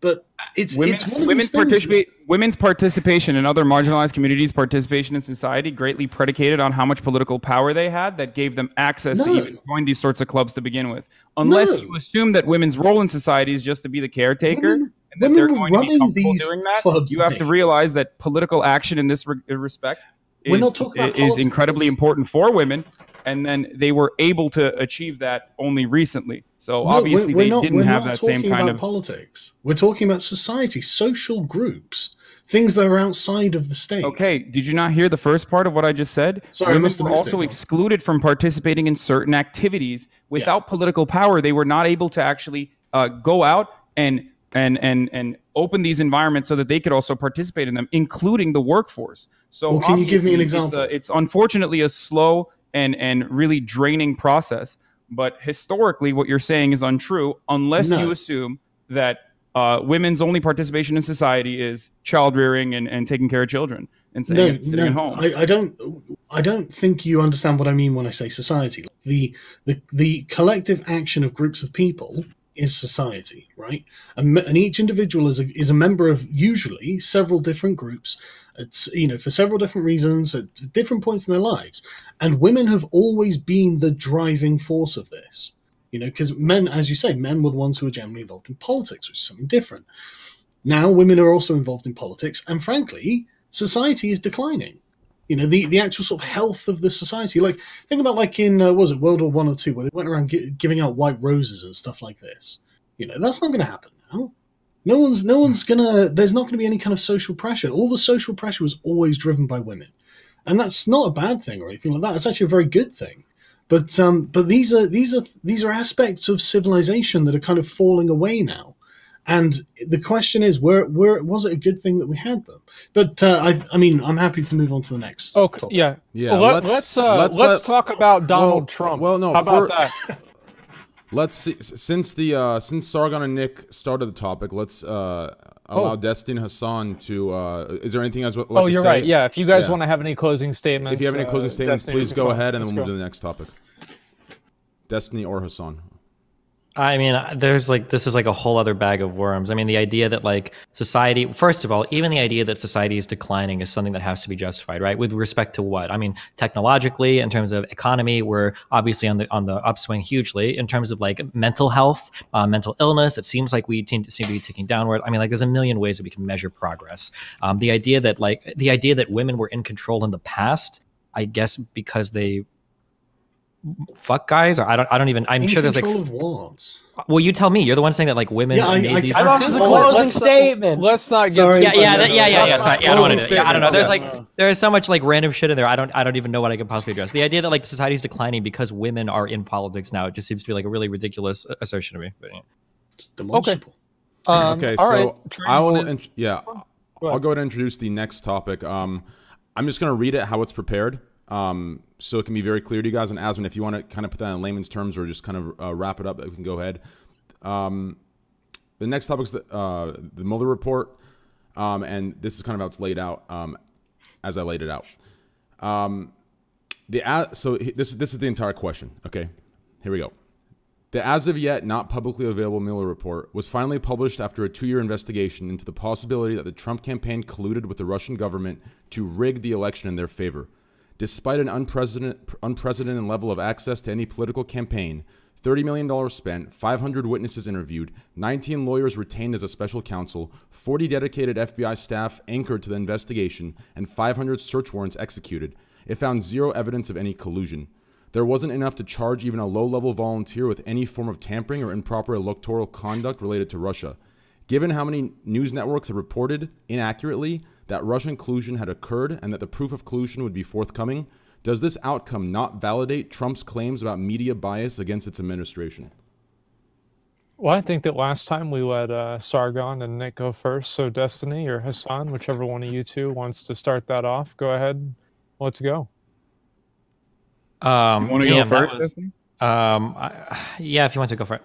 But it's women, it's one of women's participate women's participation and other marginalized communities' participation in society greatly predicated on how much political power they had that gave them access no. to even join these sorts of clubs to begin with. Unless no. you assume that women's role in society is just to be the caretaker women, and that they're going to be comfortable doing that, clubs, you have to realize that political action in this re respect is, is incredibly important for women. And then they were able to achieve that only recently. So no, obviously we're, we're they not, didn't we're have not that same kind of politics. We're talking about society, social groups, things that are outside of the state. Okay, did you not hear the first part of what I just said? Sorry, women were also it, excluded from participating in certain activities. Without yeah. political power, they were not able to actually uh, go out and and and and open these environments so that they could also participate in them, including the workforce. So well, can you give me an example? It's, a, it's unfortunately a slow and and really draining process. But historically, what you're saying is untrue unless no. you assume that uh, women's only participation in society is child rearing and, and taking care of children and staying, no, sitting no. at home. I, I don't. I don't think you understand what I mean when I say society. The the the collective action of groups of people is society, right? And, and each individual is a, is a member of usually several different groups. It's, you know, for several different reasons at different points in their lives, and women have always been the driving force of this, you know, because men, as you say, men were the ones who were generally involved in politics, which is something different. Now women are also involved in politics, and frankly, society is declining. You know, the the actual sort of health of the society. Like, think about like in uh, what was it World War One or Two, where they went around gi giving out white roses and stuff like this. You know, that's not going to happen now. No one's, no one's gonna. There's not going to be any kind of social pressure. All the social pressure was always driven by women, and that's not a bad thing or anything like that. It's actually a very good thing. But um, but these are these are these are aspects of civilization that are kind of falling away now. And the question is, where where was it a good thing that we had them? But uh, I I mean, I'm happy to move on to the next. Okay. Topic. Yeah. Yeah. Well, let, let's let's, uh, let's, let's let, talk about Donald well, Trump. Well, no. How for, about that? Let's see. Since the uh, since Sargon and Nick started the topic, let's uh, allow oh. Destiny Hasan to. Uh, is there anything else? Like oh, you're to say? Right. Yeah. If you guys yeah. want to have any closing statements, if you have any closing uh, statements, Destiny please go Hasan. Ahead, and let's we'll go. Move to the next topic. Destiny or Hasan. I mean, there's like this is like a whole other bag of worms. I mean, the idea that like society, first of all, even the idea that society is declining is something that has to be justified, right? With respect to what? I mean, technologically, in terms of economy, we're obviously on the on the upswing hugely. In terms of like mental health, uh, mental illness, it seems like we seem to be ticking downward. I mean, like there's a million ways that we can measure progress. Um, the idea that like the idea that women were in control in the past, I guess, because they. Fuck guys, or I don't. I don't even. I'm in sure there's like. Of well, you tell me. You're the one saying that like women. Yeah, I, made I, these I thought it was a closing let's statement. Not, let's not get. Sorry, yeah, yeah, yeah, that, yeah, yeah, yeah. Sorry, yeah I don't want to. Yeah, I don't know. There's yes. like there is so much like random shit in there. I don't. I don't even know what I could possibly address. The idea that like society's declining because women are in politics now, it just seems to be like a really ridiculous assertion to me. But, yeah. It's demonstrable. Okay. Um, okay. So right. I will. Yeah, go I'll go ahead and introduce the next topic. Um, I'm just gonna read it how it's prepared. Um, so it can be very clear to you guys. And Asmund, if you want to kind of put that in layman's terms or just kind of uh, wrap it up, we can go ahead. Um, the next topic is the, uh, the Mueller report. Um, and this is kind of how it's laid out um, as I laid it out. Um, the uh, So this, this is the entire question. Okay, here we go. The as of yet not publicly available Mueller report was finally published after a two-year investigation into the possibility that the Trump campaign colluded with the Russian government to rig the election in their favor. Despite an unprecedented, unprecedented level of access to any political campaign, thirty million dollars spent, five hundred witnesses interviewed, nineteen lawyers retained as a special counsel, forty dedicated F B I staff anchored to the investigation, and five hundred search warrants executed, it found zero evidence of any collusion. There wasn't enough to charge even a low-level volunteer with any form of tampering or improper electoral conduct related to Russia. Given how many news networks have reported inaccurately that Russian collusion had occurred and that the proof of collusion would be forthcoming, does this outcome not validate Trump's claims about media bias against its administration? Well, I think that last time we let uh, Sargon and Nick go first, so Destiny or Hasan, whichever one of you two wants to start that off, go ahead, let's go. Um, you want to go first, Destiny? Um, I, yeah, if you want to go for it.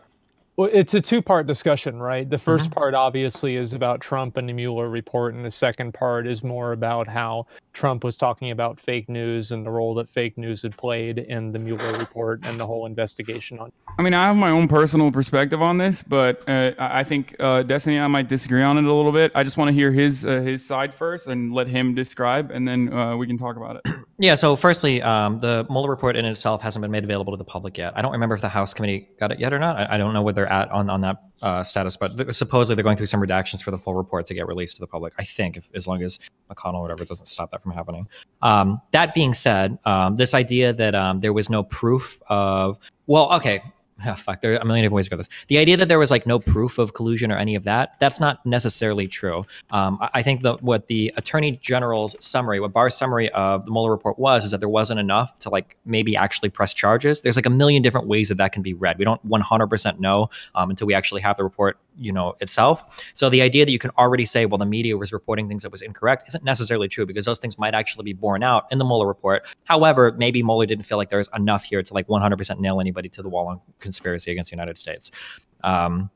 Well, it's a two-part discussion, right? The first mm-hmm. part, obviously, is about Trump and the Mueller report, and the second part is more about how Trump was talking about fake news and the role that fake news had played in the Mueller report and the whole investigation. On. I mean, I have my own personal perspective on this, but uh, I think uh, Destiny and I might disagree on it a little bit. I just want to hear his uh, his side first and let him describe, and then uh, we can talk about it. Yeah, so firstly, um, the Mueller report in itself hasn't been made available to the public yet. I don't remember if the House committee got it yet or not. I, I don't know whether at on on that uh, status, but th supposedly they're going through some redactions for the full report to get released to the public. I think, if, as long as McConnell or whatever doesn't stop that from happening. Um, that being said, um, this idea that um, there was no proof of, well, okay, oh, fuck, there are a million different ways to go this. The idea that there was like no proof of collusion or any of that, that's not necessarily true. Um, I, I think that what the Attorney General's summary, what Barr's summary of the Mueller report was, is that there wasn't enough to like maybe actually press charges. There's like a million different ways that that can be read. We don't one hundred percent know um, until we actually have the report, you know, itself. So the idea that you can already say, well, the media was reporting things that was incorrect isn't necessarily true, because those things might actually be borne out in the Mueller report. However, maybe Mueller didn't feel like there was enough here to like one hundred percent nail anybody to the wall on conspiracy against the United States. Um,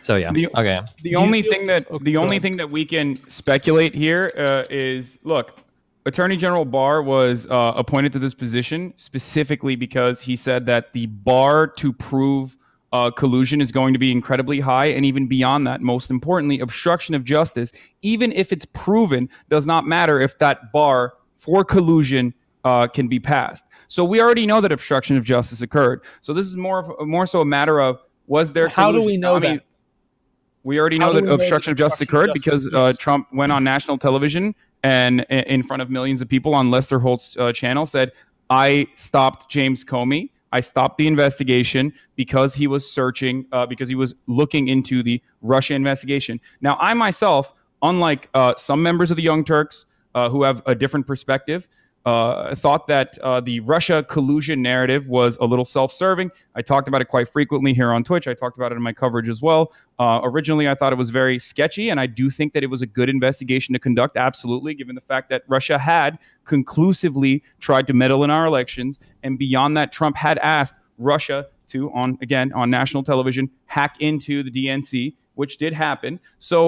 so yeah, the, okay. The only thing that the only thing that we can speculate here uh, is, look, Attorney General Barr was uh, appointed to this position specifically because he said that the bar to prove Uh, collusion is going to be incredibly high, and even beyond that, most importantly, obstruction of justice, even if it's proven, does not matter if that bar for collusion uh, can be passed. So we already know that obstruction of justice occurred. So this is more of, more so a matter of, was there collusion? How do we know I mean, that? We already know that obstruction of justice occurred because uh, Trump went on national television and in front of millions of people on Lester Holt's uh, channel said, I stopped James Comey. I stopped the investigation because he was searching, uh, because he was looking into the Russia investigation. Now, I myself, unlike uh, some members of the Young Turks uh, who have a different perspective, uh, thought that uh, the Russia collusion narrative was a little self-serving. I talked about it quite frequently here on Twitch. I talked about it in my coverage as well. Uh, originally, I thought it was very sketchy, and I do think that it was a good investigation to conduct, absolutely, given the fact that Russia had conclusively tried to meddle in our elections. And beyond that, Trump had asked Russia to, on again, on national television, hack into the D N C, which did happen. So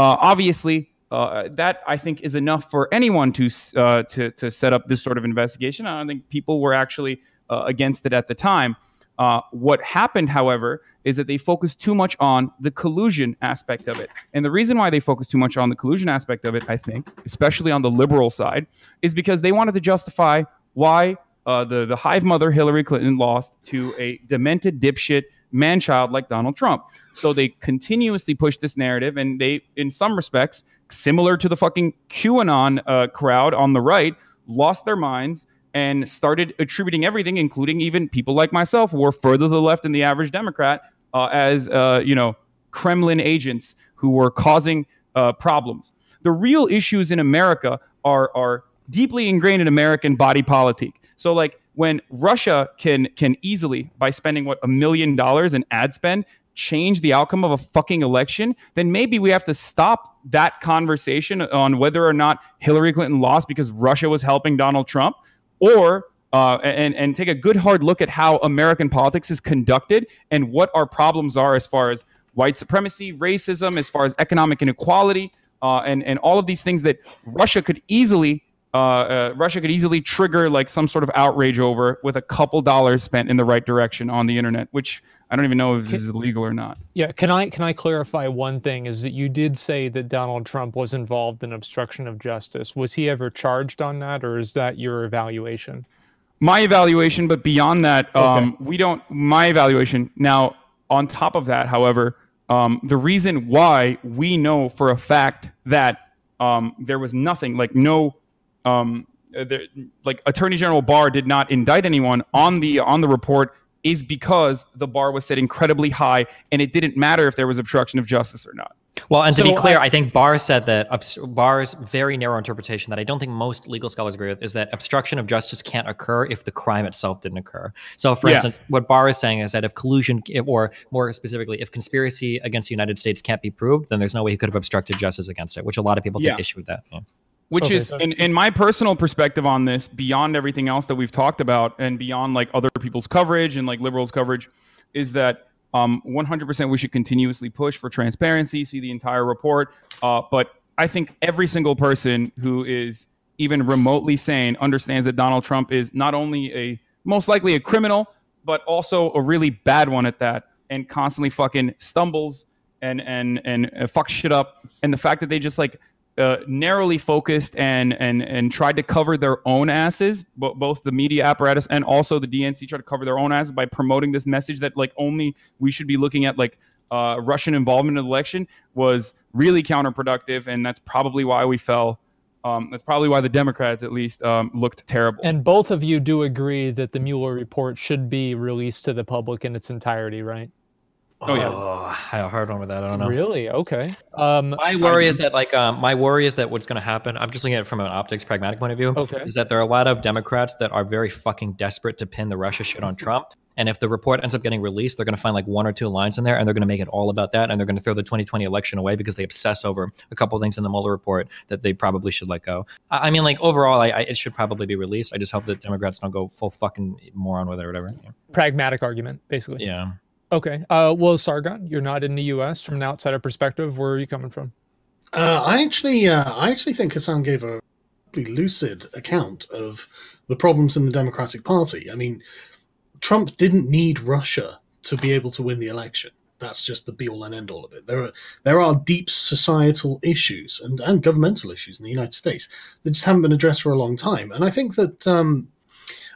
uh, obviously, uh, that, I think, is enough for anyone to, uh, to, to set up this sort of investigation. I don't think people were actually uh, against it at the time. Uh, what happened, however, is that they focused too much on the collusion aspect of it. And the reason why they focused too much on the collusion aspect of it, I think, especially on the liberal side, is because they wanted to justify why uh, the, the hive mother Hillary Clinton lost to a demented dipshit man-child like Donald Trump. So they continuously pushed this narrative, and they, in some respects, similar to the fucking QAnon uh, crowd on the right, lost their minds and started attributing everything, including even people like myself who were further to the left than the average Democrat, uh, as, uh, you know, Kremlin agents who were causing uh, problems. The real issues in America are, are deeply ingrained in American body politic. So, like, when Russia can, can easily, by spending, what, a million dollars in ad spend, change the outcome of a fucking election, then maybe we have to stop that conversation on whether or not Hillary Clinton lost because Russia was helping Donald Trump. Or uh, and, and take a good hard look at how American politics is conducted and what our problems are as far as white supremacy, racism, as far as economic inequality, uh, and, and all of these things that Russia could easily uh, uh, Russia could easily trigger like some sort of outrage over with a couple dollars spent in the right direction on the internet, which I don't even know if this is illegal or not. Yeah, can I can I clarify one thing? Is that you did say that Donald Trump was involved in obstruction of justice. Was he ever charged on that, or is that your evaluation? My evaluation, but beyond that, um, okay. we don't. My evaluation. Now, on top of that, however, um, the reason why we know for a fact that um, there was nothing, like no. Um, there, like Attorney General Barr did not indict anyone on the on the report, is because the bar was set incredibly high, and it didn't matter if there was obstruction of justice or not. Well, and to so, be clear, I, I think Barr said that Barr's very narrow interpretation that I don't think most legal scholars agree with is that obstruction of justice can't occur if the crime itself didn't occur. So, for yeah. instance, what Barr is saying is that if collusion, or more specifically, if conspiracy against the United States can't be proved, then there's no way he could have obstructed justice against it, which a lot of people take yeah. issue with that. Yeah. Which okay, is, in, in my personal perspective on this, beyond everything else that we've talked about and beyond like other people's coverage and like liberals' coverage, is that Um, one hundred percent we should continuously push for transparency, see the entire report. Uh, but I think every single person who is even remotely sane understands that Donald Trump is not only a most likely a criminal, but also a really bad one at that, and constantly fucking stumbles and and and uh, fucks shit up. And the fact that they just like uh, narrowly focused and and and tried to cover their own asses, but both the media apparatus and also the D N C tried to cover their own asses by promoting this message that like only we should be looking at like uh, Russian involvement in the election, was really counterproductive, and that's probably why we fell. Um, that's probably why the Democrats, at least, um, looked terrible. And both of you do agree that the Mueller report should be released to the public in its entirety, right? Oh, yeah. Oh, I had a hard one with that. I don't know. Really? Okay. Um, my worry I, is that, like, um, my worry is that what's going to happen, I'm just looking at it from an optics, pragmatic point of view, okay. is that there are a lot of Democrats that are very fucking desperate to pin the Russia shit on Trump. And if the report ends up getting released, they're going to find like one or two lines in there, and they're going to make it all about that. And they're going to throw the twenty twenty election away because they obsess over a couple of things in the Mueller report that they probably should let go. I, I mean, like overall, I, I, it should probably be released. I just hope that Democrats don't go full fucking moron with it or whatever. Yeah. Pragmatic argument, basically. Yeah. Okay. Uh, well, Sargon, you're not in the U S From an outsider perspective, where are you coming from? Uh, I actually, uh, I actually think Hasan gave a pretty lucid account of the problems in the Democratic Party. I mean, Trump didn't need Russia to be able to win the election. That's just the be all and end all of it. There are there are deep societal issues and, and governmental issues in the United States that just haven't been addressed for a long time. And I think that um,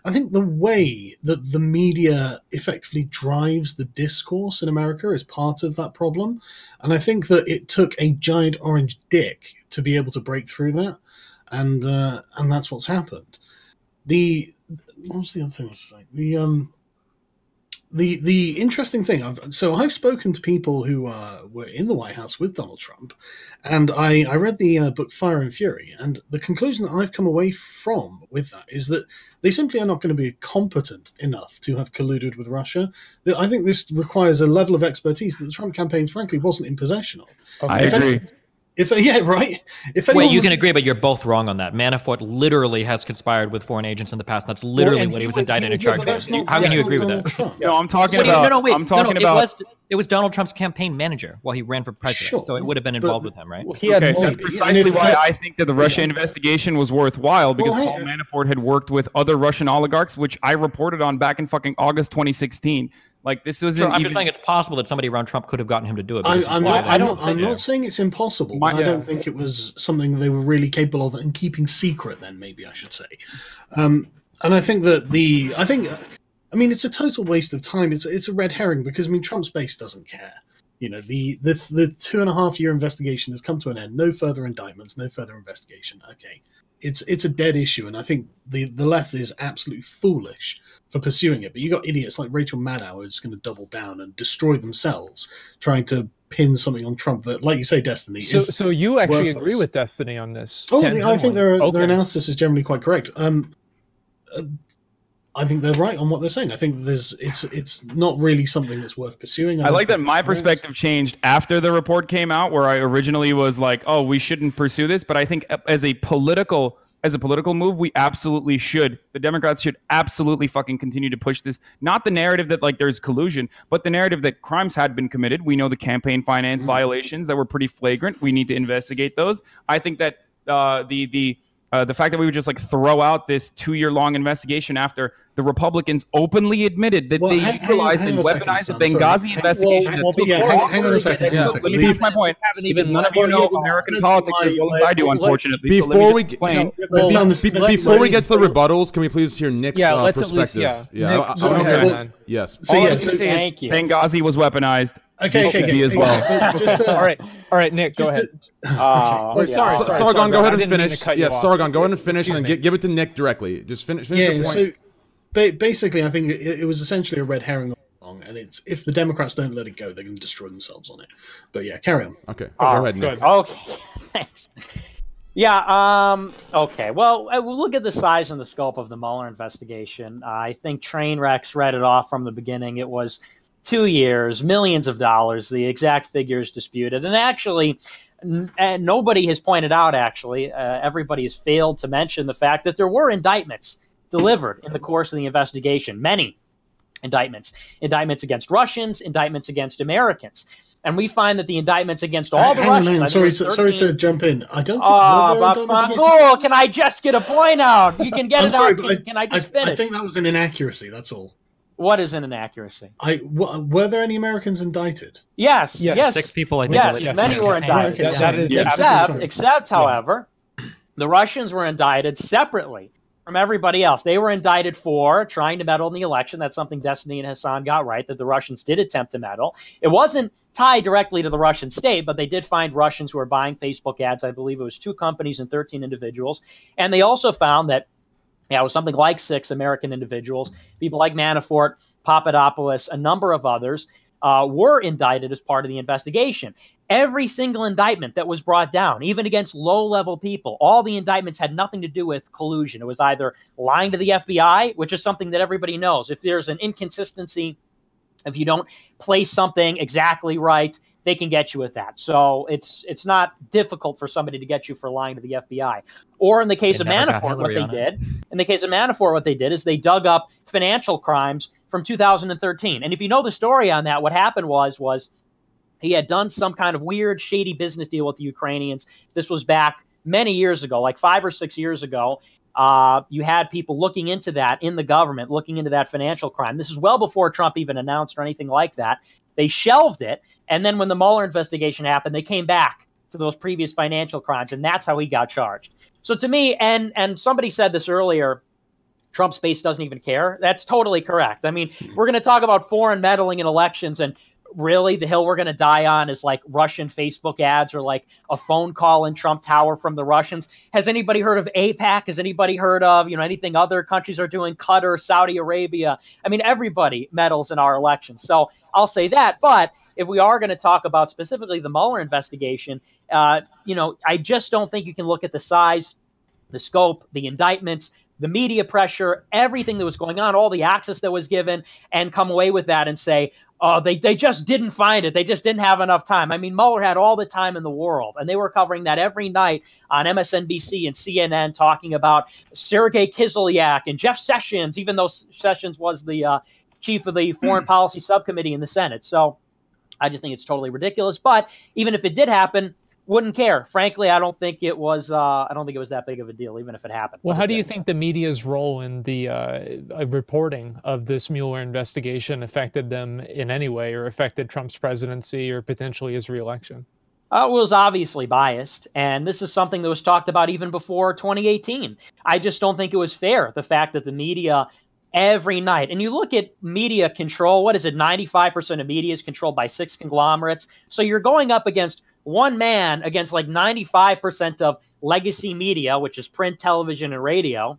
I think the way that the media effectively drives the discourse in America is part of that problem. And I think that it took a giant orange dick to be able to break through that, and uh, and that's what's happened. The What was the other thing I was saying? The um, the the interesting thing. I've so I've spoken to people who uh, were in the White House with Donald Trump, and I I read the uh, book Fire and Fury, and the conclusion that I've come away from with that is that they simply are not going to be competent enough to have colluded with Russia. I think this requires a level of expertise that the Trump campaign, frankly, wasn't in possession of. Okay. I if agree. Any, If yeah, right. If Wait, you was, can agree, but you're both wrong on that. Manafort literally has conspired with foreign agents in the past. That's literally what he was indicted and charged with. How can you agree with that? No, I'm talking about. No, no, wait. I'm talking no, no, about. It was, it was Donald Trump's campaign manager while he ran for president, sure, so it would have been involved but, with him, right? Well, he had okay, that's precisely why I think that the Russia yeah. investigation was worthwhile, because well, I, Paul Manafort had worked with other Russian oligarchs, which I reported on back in fucking August twenty sixteen. Like this was. Sure, I'm even, just saying it's possible that somebody around Trump could have gotten him to do it. I, I'm, not, I don't, I'm not saying it's impossible. My, but yeah. I don't think it was something they were really capable of and keeping secret. Then maybe I should say, um, and I think that the I think, I mean, it's a total waste of time. It's it's a red herring because I mean Trump's base doesn't care. You know, the the the two and a half year investigation has come to an end. No further indictments. No further investigation. Okay. It's it's a dead issue, and I think the, the left is absolutely foolish for pursuing it. But you got idiots like Rachel Maddow who's going to double down and destroy themselves trying to pin something on Trump that, like you say, Destiny so, is So you actually worthless. agree with Destiny on this? Oh, I, mean, I think their, okay. their analysis is generally quite correct. Um, uh, I think they're right on what they're saying. I think there's it's it's not really something that's worth pursuing. I, I like that my perspective is. changed after the report came out, where I originally was like, "Oh, we shouldn't pursue this," but I think as a political as a political move, we absolutely should. The Democrats should absolutely fucking continue to push this. Not the narrative that like there's collusion, but the narrative that crimes had been committed. We know the campaign finance mm-hmm. violations that were pretty flagrant. We need to investigate those. I think that uh, the the Uh, the fact that we would just like throw out this two-year-long investigation after the Republicans openly admitted that well, they hang, utilized hang, hang and weaponized second, the Benghazi sorry. investigation. Well, well, yeah, hang, hang on a second. Hang on a second. Let me finish my point. Even none of you know American politics as well as I do, unfortunately. Before we get to the rebuttals, can we please hear Nick's yeah, uh, perspective? Least, yeah, yeah. yeah. Yes. Benghazi was weaponized. Okay, okay, okay. As well. Just, uh, all right, all right, Nick, go ahead. Uh, okay. sorry, sorry, Sargon, sorry, go ahead and finish. Yeah, Sargon, go ahead and finish, and then give it to Nick directly. Just finish. finish yeah. Your point. So ba basically, I think it, it was essentially a red herring all along, and it's if the Democrats don't let it go, they're going to destroy themselves on it. But yeah, carry on. Okay, oh, go ahead, Nick. Good. Okay, thanks. Yeah. Um. Okay. Well, we'll look at the size and the scope of the Mueller investigation. Uh, I think Trainwreck's read it off from the beginning. It was two years, millions of dollars, the exact figures disputed. And actually, n and nobody has pointed out, actually, uh, everybody has failed to mention the fact that there were indictments delivered in the course of the investigation, many. indictments, indictments against Russians, indictments against Americans. And we find that the indictments against all uh, the Russians. Man, sorry, so, sorry to jump in. I don't think. Oh, but oh, can I just get a point out? You can get it sorry, out. Can I, can I just I, finish? I think that was an inaccuracy. That's all. What is an inaccuracy? I w were there any Americans indicted? Yes. Yes. yes. Six people. I think yes. yes. Many yes. were indicted. Right, okay. that is, yeah. Except, except, however, yeah. the Russians were indicted separately from everybody else. They were indicted for trying to meddle in the election. That's something Destiny and Hasan got right, that the Russians did attempt to meddle. It wasn't tied directly to the Russian state, but they did find Russians who were buying Facebook ads. I believe it was two companies and thirteen individuals. And they also found that yeah, it was something like six American individuals, people like Manafort, Papadopoulos, a number of others, uh, were indicted as part of the investigation. Every single indictment that was brought down, even against low-level people, all the indictments had nothing to do with collusion. It was either lying to the F B I, which is something that everybody knows. If there's an inconsistency, if you don't place something exactly right, they can get you with that. So it's it's not difficult for somebody to get you for lying to the F B I. Or in the case of Manafort, what they did, in the case of Manafort, what they did is they dug up financial crimes from two thousand thirteen. And if you know the story on that, what happened was, was he had done some kind of weird, shady business deal with the Ukrainians. This was back many years ago, like five or six years ago. Uh, you had people looking into that in the government, looking into that financial crime. This is well before Trump even announced or anything like that. They shelved it, and then when the Mueller investigation happened, they came back to those previous financial crimes, and that's how he got charged. So to me, and and somebody said this earlier, Trump's base doesn't even care. That's totally correct. I mean, we're going to talk about foreign meddling in elections, and really the hill we're going to die on is like Russian Facebook ads or like a phone call in Trump Tower from the Russians. Has anybody heard of AIPAC? Has anybody heard of, you know, anything other countries are doing, Qatar, Saudi Arabia? I mean, everybody meddles in our elections. So I'll say that. But if we are going to talk about specifically the Mueller investigation, uh, you know, I just don't think you can look at the size, the scope, the indictments, the media pressure, everything that was going on, all the access that was given, and come away with that and say, oh, they, they just didn't find it. They just didn't have enough time. I mean, Mueller had all the time in the world, and they were covering that every night on M S N B C and C N N, talking about Sergei Kislyak and Jeff Sessions, even though Sessions was the uh, chief of the Foreign Policy Subcommittee in the Senate. So I just think it's totally ridiculous. But even if it did happen, wouldn't care. Frankly, I don't think it was. Uh, I don't think it was that big of a deal, even if it happened. Well, how do you think the media's role in the uh, reporting of this Mueller investigation affected them in any way, or affected Trump's presidency or potentially his reelection? Uh, it was obviously biased, and this is something that was talked about even before twenty eighteen. I just don't think it was fair. The fact that the media every night, and you look at media control. What is it? ninety-five percent of media is controlled by six conglomerates. So you're going up against one man against like ninety-five percent of legacy media, which is print, television, and radio,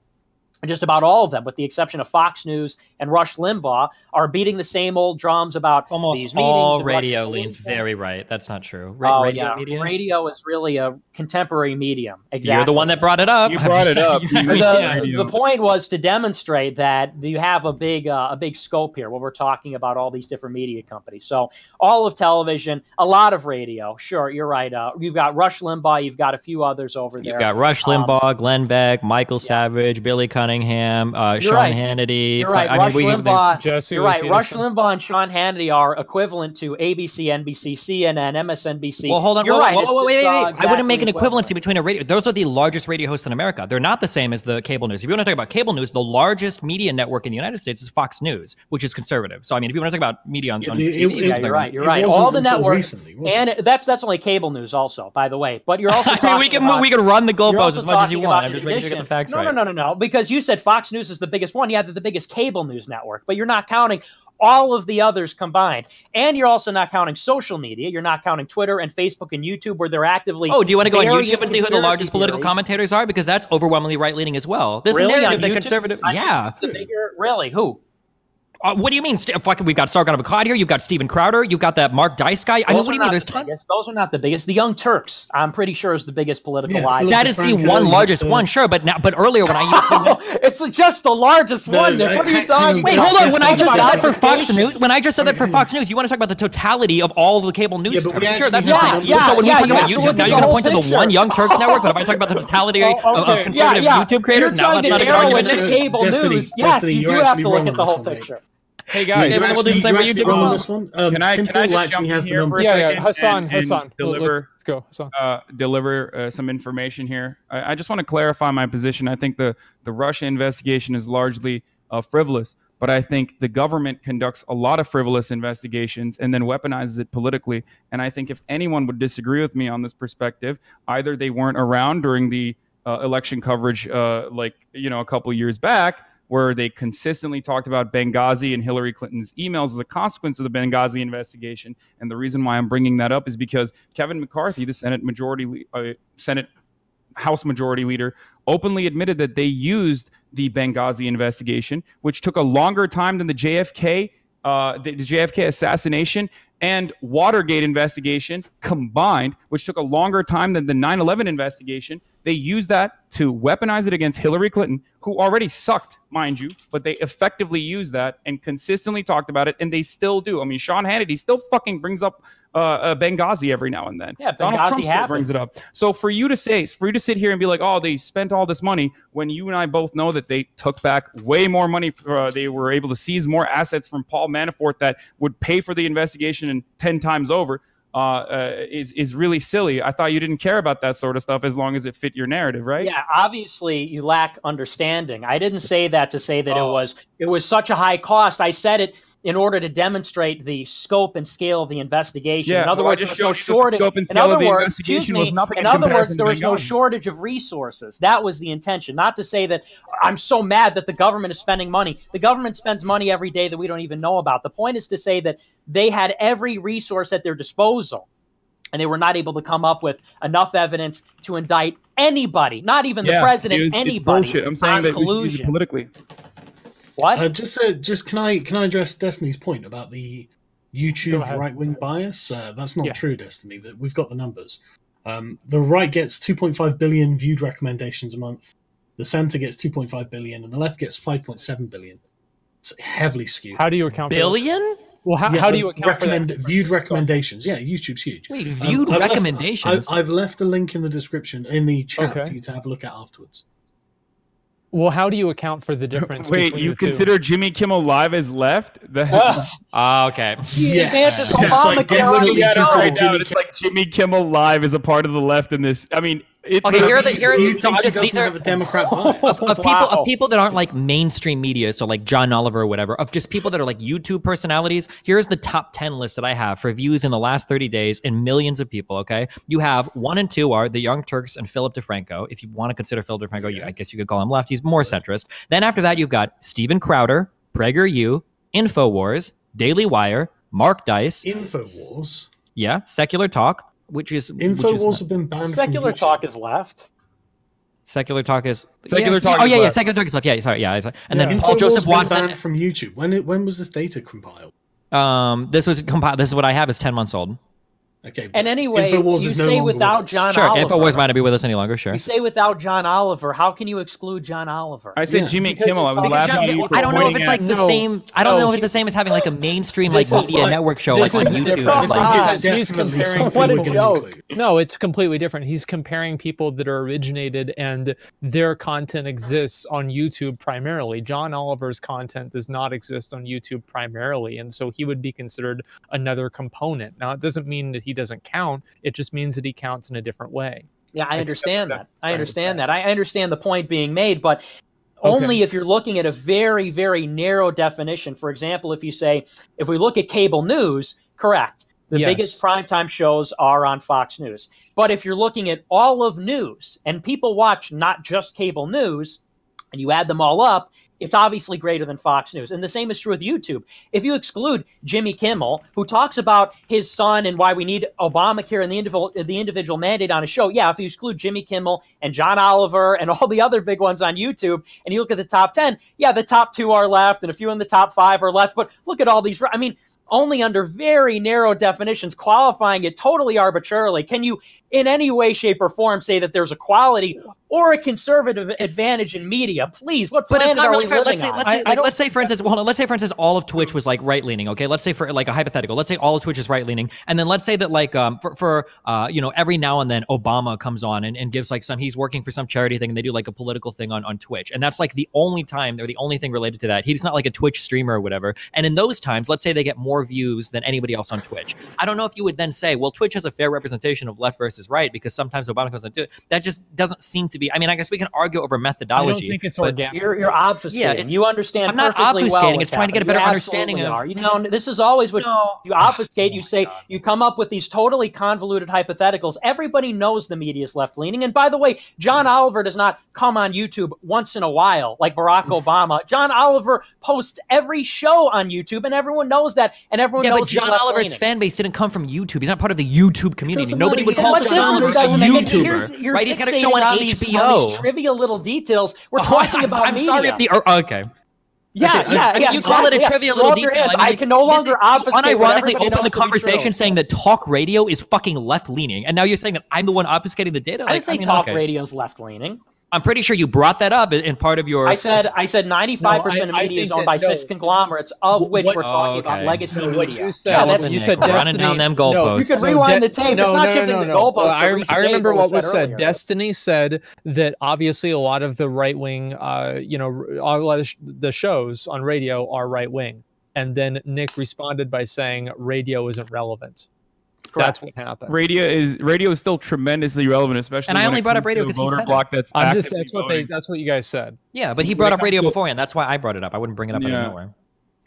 and just about all of them, with the exception of Fox News and Rush Limbaugh, are beating the same old drums about almost these meetings. All radio leans very right. That's not true. Ra oh, radio, yeah. media? Radio is really a contemporary medium. Exactly. You're the one that brought it up. You brought it up. the, the point was to demonstrate that you have a big, uh, a big scope here when we're talking about all these different media companies. So all of television, a lot of radio. Sure, you're right. Uh, you've got Rush Limbaugh. You've got a few others over there. You've got Rush Limbaugh, um, Glenn Beck, Michael yeah. Savage, Billy Cunningham, Uh, Sean right. Hannity. You're right. I Rush mean, we Limbaugh. Jesse you're right. Peterson. Rush Limbaugh and Sean Hannity are equivalent to A B C, N B C, C N N, M S N B C. Well, hold on. You're whoa, right. Whoa, whoa, wait, wait, wait. Uh, exactly I wouldn't make an equivalency between a radio. Those are the largest radio hosts in America. They're not the same as the cable news. If you want to talk about cable news, the largest media network in the United States is Fox News, which is conservative. So, I mean, if you want to talk about media on, yeah, on it, T V, it, yeah, you're it, right. You're right. All the networks, and it, that's that's only cable news, also, by the way. But you're also I mean, talking we can about, we can run the goalposts as much as you want. I'm just ready to get the facts right. No, no, no, no, no, because you said Fox News is the biggest one. You have the biggest cable news network, but you're not counting all of the others combined. And you're also not counting social media. You're not counting Twitter and Facebook and YouTube, where they're actively... Oh, do you want to go on YouTube and see who the largest political commentators are? Because that's overwhelmingly right-leaning as well. There's a narrative that conservative... Yeah. The bigger, really? Who? Uh, what do you mean? Fucking, we've got Sargon of Akkad here. You've got Steven Crowder. You've got that Mark Dice guy. I mean, what do you mean? There's tons. Those are not the biggest. The Young Turks, I'm pretty sure, is the biggest political lie. That is the one largest one, sure. But now, but earlier when I used to, it's just the largest one. What are you talking about? Wait, hold on. When I just got for Fox News, when I just said that for Fox News, you want to talk about the totality of all the cable news? Sure, that's yeah, yeah. So when we talk about YouTube, now you're going to point to the one Young Turks network. But if I talk about the totality of conservative YouTube creators, now that's not a good argument. You're trying to narrow in the cable news. Yes, you do have to look at the whole picture. Hey guys, yeah, everyone will do the same. You, you did on this one. Um, can I, can I just jump in has here for a yeah, second? Yeah, Hasan, and, Hasan, and deliver, let's go, Hasan. Uh, deliver uh, some information here. I, I just want to clarify my position. I think the the Russia investigation is largely uh, frivolous, but I think the government conducts a lot of frivolous investigations and then weaponizes it politically. And I think if anyone would disagree with me on this perspective, either they weren't around during the uh, election coverage, uh, like you know, a couple years back, where they consistently talked about Benghazi and Hillary Clinton's emails as a consequence of the Benghazi investigation. And the reason why I'm bringing that up is because Kevin McCarthy, the Senate majority, uh, Senate House majority leader, openly admitted that they used the Benghazi investigation, which took a longer time than the J F K, uh, the, the J F K assassination and Watergate investigation combined, which took a longer time than the nine eleven investigation. They used that to weaponize it against Hillary Clinton, who already sucked, mind you, but they effectively used that and consistently talked about it, and they still do. I mean, Sean Hannity still fucking brings up uh, uh, Benghazi every now and then. Yeah, Donald Benghazi Trump still brings it up. So for you to say, for you to sit here and be like, oh, they spent all this money, when you and I both know that they took back way more money. For, uh, they were able to seize more assets from Paul Manafort that would pay for the investigation and ten times over. Uh, uh, is is really silly. I thought you didn't care about that sort of stuff as long as it fit your narrative, right? Yeah, obviously you lack understanding. I didn't say that to say that oh. it was it was such a high cost. I said it in order to demonstrate the scope and scale of the investigation. Yeah, in other well, words, there was no shortage. In other words, excuse me. In other words, there was no shortage of resources. That was the intention. Not to say that I'm so mad that the government is spending money. The government spends money every day that we don't even know about. The point is to say that they had every resource at their disposal, and they were not able to come up with enough evidence to indict anybody, not even yeah, the president, it was, anybody. It's bullshit. I'm saying that we should use it politically. What? Uh, just, uh, just can I can I address Destiny's point about the YouTube right-wing bias? Uh, that's not yeah. true, Destiny. That we've got the numbers. Um, the right gets two point five billion viewed recommendations a month. The centre gets two point five billion, and the left gets five point seven billion. It's heavily skewed. How do you account for billion? Well, how, yeah, how do you account recommend, for that? Viewed recommendations. Yeah, YouTube's huge. Wait, viewed um, I've recommendations? Left, I, I've left a link in the description, in the chat okay. for you to have a look at afterwards. Well, how do you account for the difference? Wait, you consider two? Jimmy Kimmel Live as left? The ah, okay. Yes. It's like Jimmy Kimmel Live is a part of the left in this. I mean, it, okay. Here are the here are the, so just, these are a Democrat bias. of people wow. of people that aren't like mainstream media, so like John Oliver or whatever. Of just people that are like YouTube personalities. Here's the top ten list that I have for views in the last thirty days and millions of people. Okay, you have one and two are the Young Turks and Philip DeFranco. If you want to consider Philip DeFranco, okay. you, I guess you could call him left. He's more centrist. Then after that, you've got Steven Crowder, PragerU, Infowars, Daily Wire, Mark Dice. Infowars. Yeah, Secular Talk. Which is Infowars have been banned. Secular Talk is left. Secular Talk is Secular yeah. Talk. Oh is yeah, left. yeah. Secular Talk is left. Yeah, sorry, yeah. Sorry. And yeah. then Infowars Paul Joseph Watson banned from YouTube. When it, when was this data compiled? Um, this was compiled. This is what I have. It's ten months old. Okay. And anyway, Infowars you is no say without with John sure, Oliver. Sure, Infowars might not be with us any longer, sure. You say without John Oliver, how can you exclude John Oliver? I said yeah. Jimmy because Kimmel. I'm laughing John, at you I don't know if it's like at, the no, same, I don't no, know if it's the same as having like a mainstream like media like, network show like on YouTube. Like, he's comparing, what a joke. No, it's completely different. He's comparing people that are originated and their content exists on YouTube primarily. John Oliver's content does not exist on YouTube primarily, and so he would be considered another component. Now, it doesn't mean that he doesn't count. It just means that he counts in a different way. Yeah, I understand that. I understand that. I understand the point being made, but only if you're looking at a very, very narrow definition. For example, if you say, if we look at cable news, correct. The yes. biggest primetime shows are on Fox News. But if you're looking at all of news and people watch not just cable news, and you add them all up, it's obviously greater than Fox News. And the same is true with YouTube. If you exclude Jimmy Kimmel, who talks about his son and why we need Obamacare and the individual, the individual mandate on a show, yeah, if you exclude Jimmy Kimmel and John Oliver and all the other big ones on YouTube, and you look at the top ten, yeah, the top two are left, and a few in the top five are left, but look at all these, I mean, only under very narrow definitions, qualifying it totally arbitrarily, can you in any way, shape, or form say that there's equality or a conservative advantage in media. Please, what planet are we living on? Let's say, for instance, well, no, let's say, for instance, all of Twitch was like right-leaning, okay? Let's say, for like a hypothetical, let's say all of Twitch is right-leaning, and then let's say that like um, for, for uh, you know, every now and then Obama comes on and, and gives like some, he's working for some charity thing, and they do like a political thing on, on Twitch, and that's like the only time, or the only thing related to that. He's not like a Twitch streamer or whatever, and in those times, let's say they get more views than anybody else on Twitch. I don't know if you would then say, well, Twitch has a fair representation of left versus right because sometimes Obama comes on to it. That just doesn't seem to be, I mean, I guess we can argue over methodology. I don't think it's organic. You're, you're obfuscating. Yeah, you understand I'm not perfectly obfuscating. Well it's trying happened. To get a better you understanding of. Are. You know, this is always what no. you obfuscate. Oh you say, God. You come up with these totally convoluted hypotheticals. Everybody knows the media is left-leaning. And by the way, John Oliver does not come on YouTube once in a while like Barack Obama. John Oliver posts every show on YouTube, and everyone knows that. And everyone yeah, knows but John Oliver's fan base didn't come from YouTube. He's not part of the YouTube community. Nobody would call John Oliver a YouTuber, right? He's got to show on H B O. These trivial little details. We're oh, talking I'm, about I'm media. Sorry if the, oh, okay. Yeah, okay. yeah, yeah. You exactly. call it a trivial yeah. little detail. I, mean, I can no longer obfuscate. Unironically open the conversation saying that talk radio is fucking left-leaning, and now you're saying that I'm the one obfuscating the data. Like, I didn't say I mean, talk okay. radio's left-leaning. I'm pretty sure you brought that up in part of your. I said I said ninety-five percent no, of media is owned that, by no. six conglomerates, of which what, we're talking oh, okay. about legacy no, media. You said, yeah, that's you said running Destiny, down them goalposts. No, you could so rewind the tape. No, it's not no, shifting no, no, the goalposts. Well, I, I remember what was said. Earlier. Destiny said that obviously a lot of the right wing, uh, you know, a lot of the shows on radio are right wing, and then Nick responded by saying radio isn't relevant. Correct. That's what happened. Radio is radio is still tremendously relevant, especially. And I only brought up radio because voter block that's I'm just that's what they, that's what you guys said. Yeah, but he brought up radio beforehand. That's why I brought it up. I wouldn't bring it up yeah. anywhere.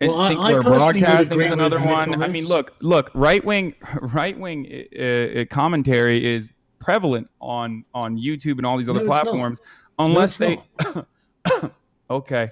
Well, it's secular broadcasting is another one. I mean, look, look, right wing, right wing uh, commentary is prevalent on on YouTube and all these other no, platforms, not. unless no, they. okay.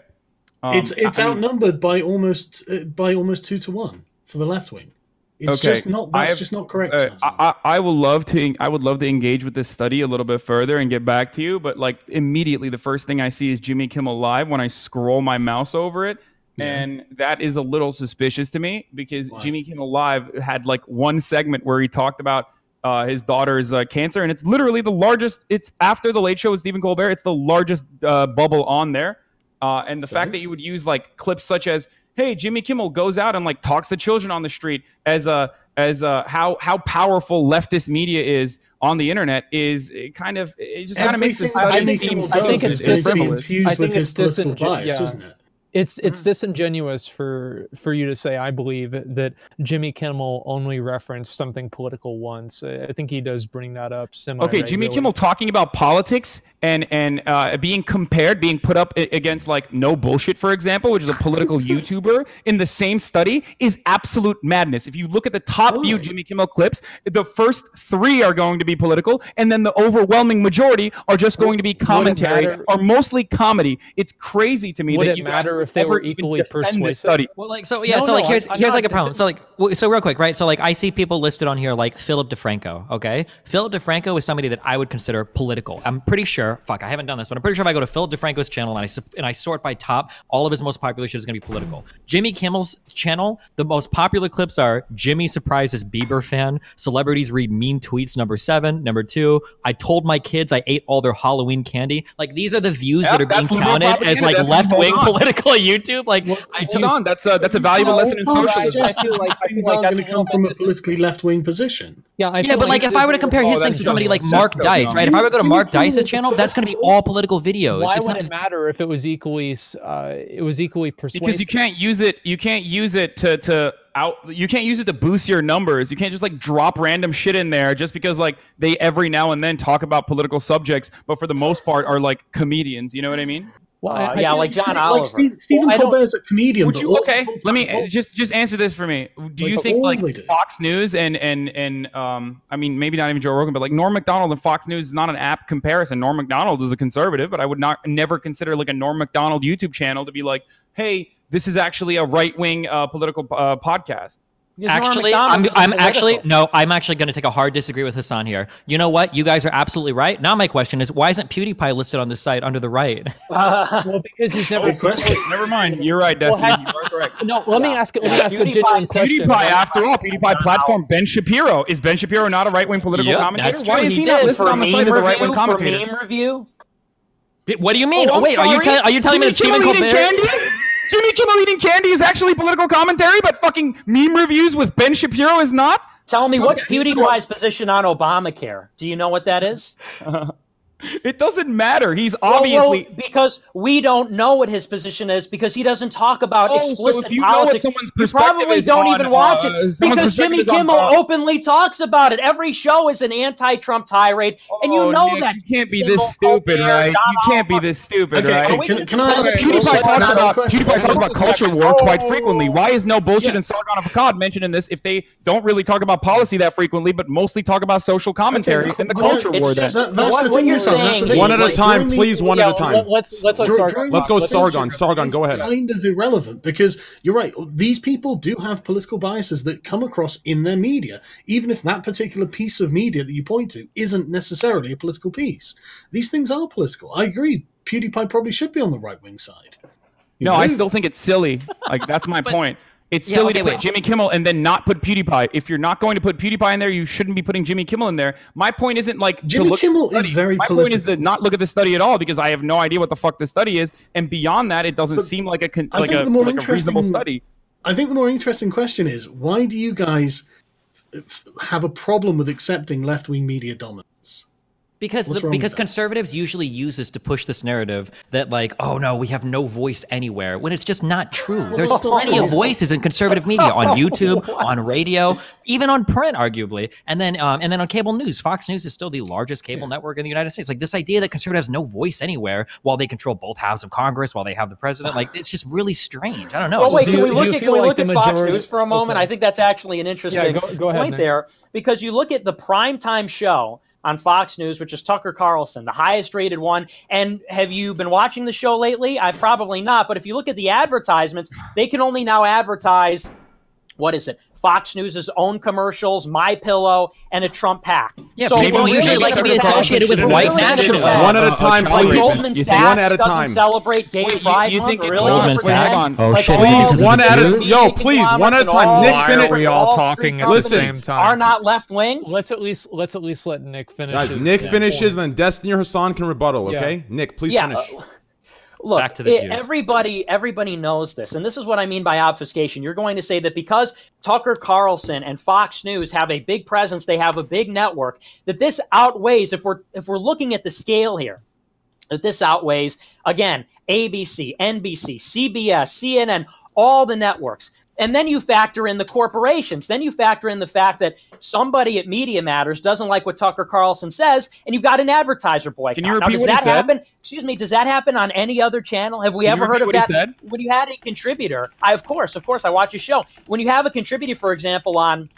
Um, it's it's I, outnumbered by almost uh, by almost two to one for the left wing. It's okay. just not. That's have, just not correct. Uh, I, I, I will love to. I would love to engage with this study a little bit further and get back to you. But like immediately, the first thing I see is Jimmy Kimmel Live when I scroll my mouse over it, yeah. and that is a little suspicious to me because wow. Jimmy Kimmel Live had like one segment where he talked about uh, his daughter's uh, cancer, and it's literally the largest. It's after the Late Show with Stephen Colbert. It's the largest uh, bubble on there, uh, and the Sorry? fact that you would use like clips such as. Hey, Jimmy Kimmel goes out and like talks to children on the street as a as a how how powerful leftist media is on the internet is it kind of it just kind of makes the study seem I think it's infused with his political bias, isn't it? It's it's disingenuous for for you to say I believe that Jimmy Kimmel only referenced something political once. I think he does bring that up. Okay, Jimmy Kimmel talking about politics and and uh, being compared, being put up against like No Bullshit, for example, which is a political YouTuber in the same study is absolute madness. If you look at the top few Jimmy Kimmel clips, the first three are going to be political, and then the overwhelming majority are just going to be commentary or mostly comedy. It's crazy to me that you matter. If they were equally persuasive. Well, like so, yeah. No, so, like, no, here's I'm, here's I'm like a problem. So, like, so real quick, right? So, like, I see people listed on here like Philip DeFranco. Okay, Philip DeFranco is somebody that I would consider political. I'm pretty sure. Fuck, I haven't done this, but I'm pretty sure if I go to Philip DeFranco's channel and I and I sort by top, all of his most popular shit is gonna be political. Jimmy Kimmel's channel, the most popular clips are Jimmy surprises Bieber fan, celebrities read mean tweets. Number seven, number two, I told my kids I ate all their Halloween candy. Like these are the views yep, that are being counted as like left wing political. YouTube, like well, I hold on, that's a that's a valuable no, lesson in socialism. I feel like he's not going to come from a politically left-wing position. Yeah, I yeah, but like, like if I were to compare his things to somebody like Mark Dice, right? If I were to go to Mark Dice's channel, that's going to be all political videos. Why would it matter if it was equally uh, it was equally persuasive? Because you can't use it. You can't use it to to. Out, you can't use it to boost your numbers. You can't just like drop random shit in there just because like they every now and then talk about political subjects, but for the most part are like comedians. You know what I mean? Well, uh, I, yeah, I, like John like Oliver. Steve, Stephen well, Colbert is a comedian. Would you, okay, let me uh, just just answer this for me. Do you like think like did. Fox News and and and um, I mean maybe not even Joe Rogan, but like Norm Macdonald and Fox News is not an apt comparison. Norm Macdonald is a conservative, but I would not never consider like a Norm Macdonald YouTube channel to be like, hey, this is actually a right wing uh, political uh, podcast. Actually, I'm, I'm actually, no, I'm actually going to take a hard disagree with Hasan here. You know what? You guys are absolutely right. Now my question is, why isn't PewDiePie listed on this site under the right? Uh, well, because he's never listed. Never mind. You're right, Destiny. Well, you are correct. No, let yeah. me ask, let me ask PewDiePie, a genuine question. PewDiePie, after all, PewDiePie platform, Ben Shapiro. Is Ben Shapiro not a right-wing political yep, commentator? Why is he, he not listed on the site as a right-wing commentator? For meme review? What do you mean? Oh, oh wait, sorry. are you are you telling Jimmy me that Stephen Colbert? Candy? Jimmy Kimmel eating candy is actually political commentary, but fucking meme reviews with Ben Shapiro is not? Tell me, what's PewDiePie's position on Obamacare? Do you know what that is? Uh, it doesn't matter. He's obviously... Well, well, because we don't know what his position is, because he doesn't talk about oh, explicit so you politics. You probably don't on, even watch uh, it, because Jimmy Kimmel on, openly talks about it. Every show is an anti-Trump tirade, oh, and you know Nick, that. You can't be this stupid, right? You can't be this stupid, okay, right? Can, can I ask PewDiePie talks about PewDiePie talks about culture war quite frequently. Why is no bullshit yeah. and Sargon of Akkad mentioned in this if they don't really talk about policy that frequently, but mostly talk about social commentary okay, and the culture war? Just, that, that's what, the thing you're saying. One at a time, please. One at a time. Let's let's let's go Sargon. Sargon, go ahead. Kind of irrelevant because you're right. These people do have political biases that come across in their media, even if that particular piece of media that you point to isn't necessarily a political piece. These things are political. I agree. PewDiePie probably should be on the right wing side. You no, know? I still think it's silly. Like that's my but, point. It's yeah, silly okay, to put wait. Jimmy Kimmel and then not put PewDiePie. If you're not going to put PewDiePie in there, you shouldn't be putting Jimmy Kimmel in there. My point isn't like Jimmy to look Kimmel at the study. Is very My political. Point is to not look at the study at all because I have no idea what the fuck the study is, and beyond that, it doesn't but seem like a like, a, like a reasonable study. I think the more interesting question is why do you guys have a problem with accepting left-wing media dominance? Because the, because conservatives usually use this to push this narrative that like, oh no, we have no voice anywhere, when it's just not true. There's plenty of voices in conservative media on YouTube, on radio, even on print, arguably, and then um, and then on cable news. Fox News is still the largest cable yeah. network in the United States. Like this idea that conservatives have no voice anywhere while they control both houses of Congress, while they have the president, like it's just really strange. I don't know. Well, wait, do can you, we look at can we like look at Fox News for a moment? Okay. I think that's actually an interesting yeah, go, go ahead, point Nick. There because you look at the primetime show on Fox News, which is Tucker Carlson, the highest rated one. And have you been watching the show lately? I probably not. But if you look at the advertisements, they can only now advertise, what is it? Fox News's own commercials, My Pillow, and a Trump hack. Yeah, so people usually like to be associated with white nationalists. One at a time, please. Goldman Sachs doesn't celebrate gay pride month, really? Goldman Sachs? Oh, shit. Please, one at a time. Yo, please, one at a time. Nick, finish. Why are we all talking at the same time? Are not left wing? Let's at least let's at least let Nick finish. Guys, Nick finishes, then Destiny or Hasan can rebuttal, okay? Nick, please finish. Look, Back to the it, everybody, everybody knows this, and this is what I mean by obfuscation. You're going to say that because Tucker Carlson and Fox News have a big presence, they have a big network, that this outweighs, if we're, if we're looking at the scale here, that this outweighs, again, A B C, N B C, C B S, C N N, all the networks. And then you factor in the corporations. Then you factor in the fact that somebody at Media Matters doesn't like what Tucker Carlson says, and you've got an advertiser boycott. Can you repeat now, does what that he happen? Said? Excuse me, does that happen on any other channel? Have we Can ever heard of that? When you had a contributor, I of course, of course, I watch a show. When you have a contributor, for example, on.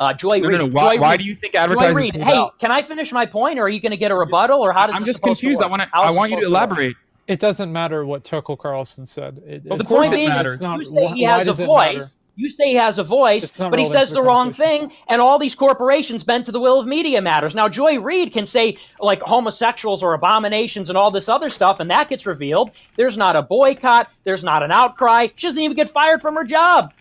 Uh, Joy no, Reid. No, no. Why, Joy why Reid. Do you think advertisers? Hey, out? Can I finish my point, or are you going to get a rebuttal, or how does I'm this just confused. To work? I want to. I want you to elaborate. To It doesn't matter what Tucker Carlson said. It, well, the point being, you say he has a voice. You say he has a voice, but he says the wrong thing, and all these corporations bend to the will of Media Matters. Now, Joy Reid can say, like, homosexuals or abominations and all this other stuff, and that gets revealed. There's not a boycott. There's not an outcry. She doesn't even get fired from her job.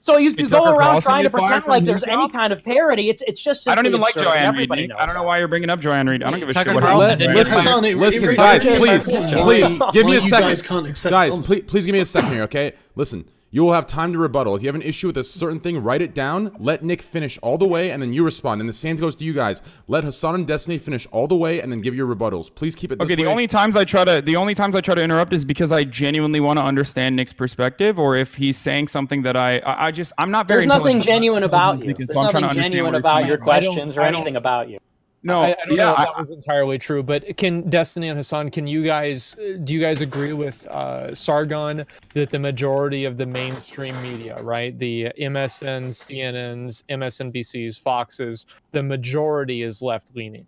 So you, you go around trying to pretend like there's any kind of parody. It's it's just I don't even like Joanne Reed. I don't know why you're bringing up Joanne Reed. I don't give a shit what happens. Listen, listen, guys, please, please, give me a second. Guys, please, please give me a second here, okay? Listen, you will have time to rebuttal. If you have an issue with a certain thing, write it down. Let Nick finish all the way, and then you respond. And the same goes to you guys. Let Hasan and Destiny finish all the way, and then give your rebuttals. Please keep it this way. Okay, the only times I try to the only times I try to interrupt is because I genuinely want to understand Nick's perspective, or if he's saying something that I I, I just I'm not very. There's nothing genuine about you. There's nothing genuine about your questions or anything about you. No, I, I don't yeah, know if that I, was entirely true, but can Destiny and Hasan, can you guys, do you guys agree with uh, Sargon that the majority of the mainstream media, right, the M S Ns, C N Ns, M S N B Cs, Foxes, the majority is left-leaning?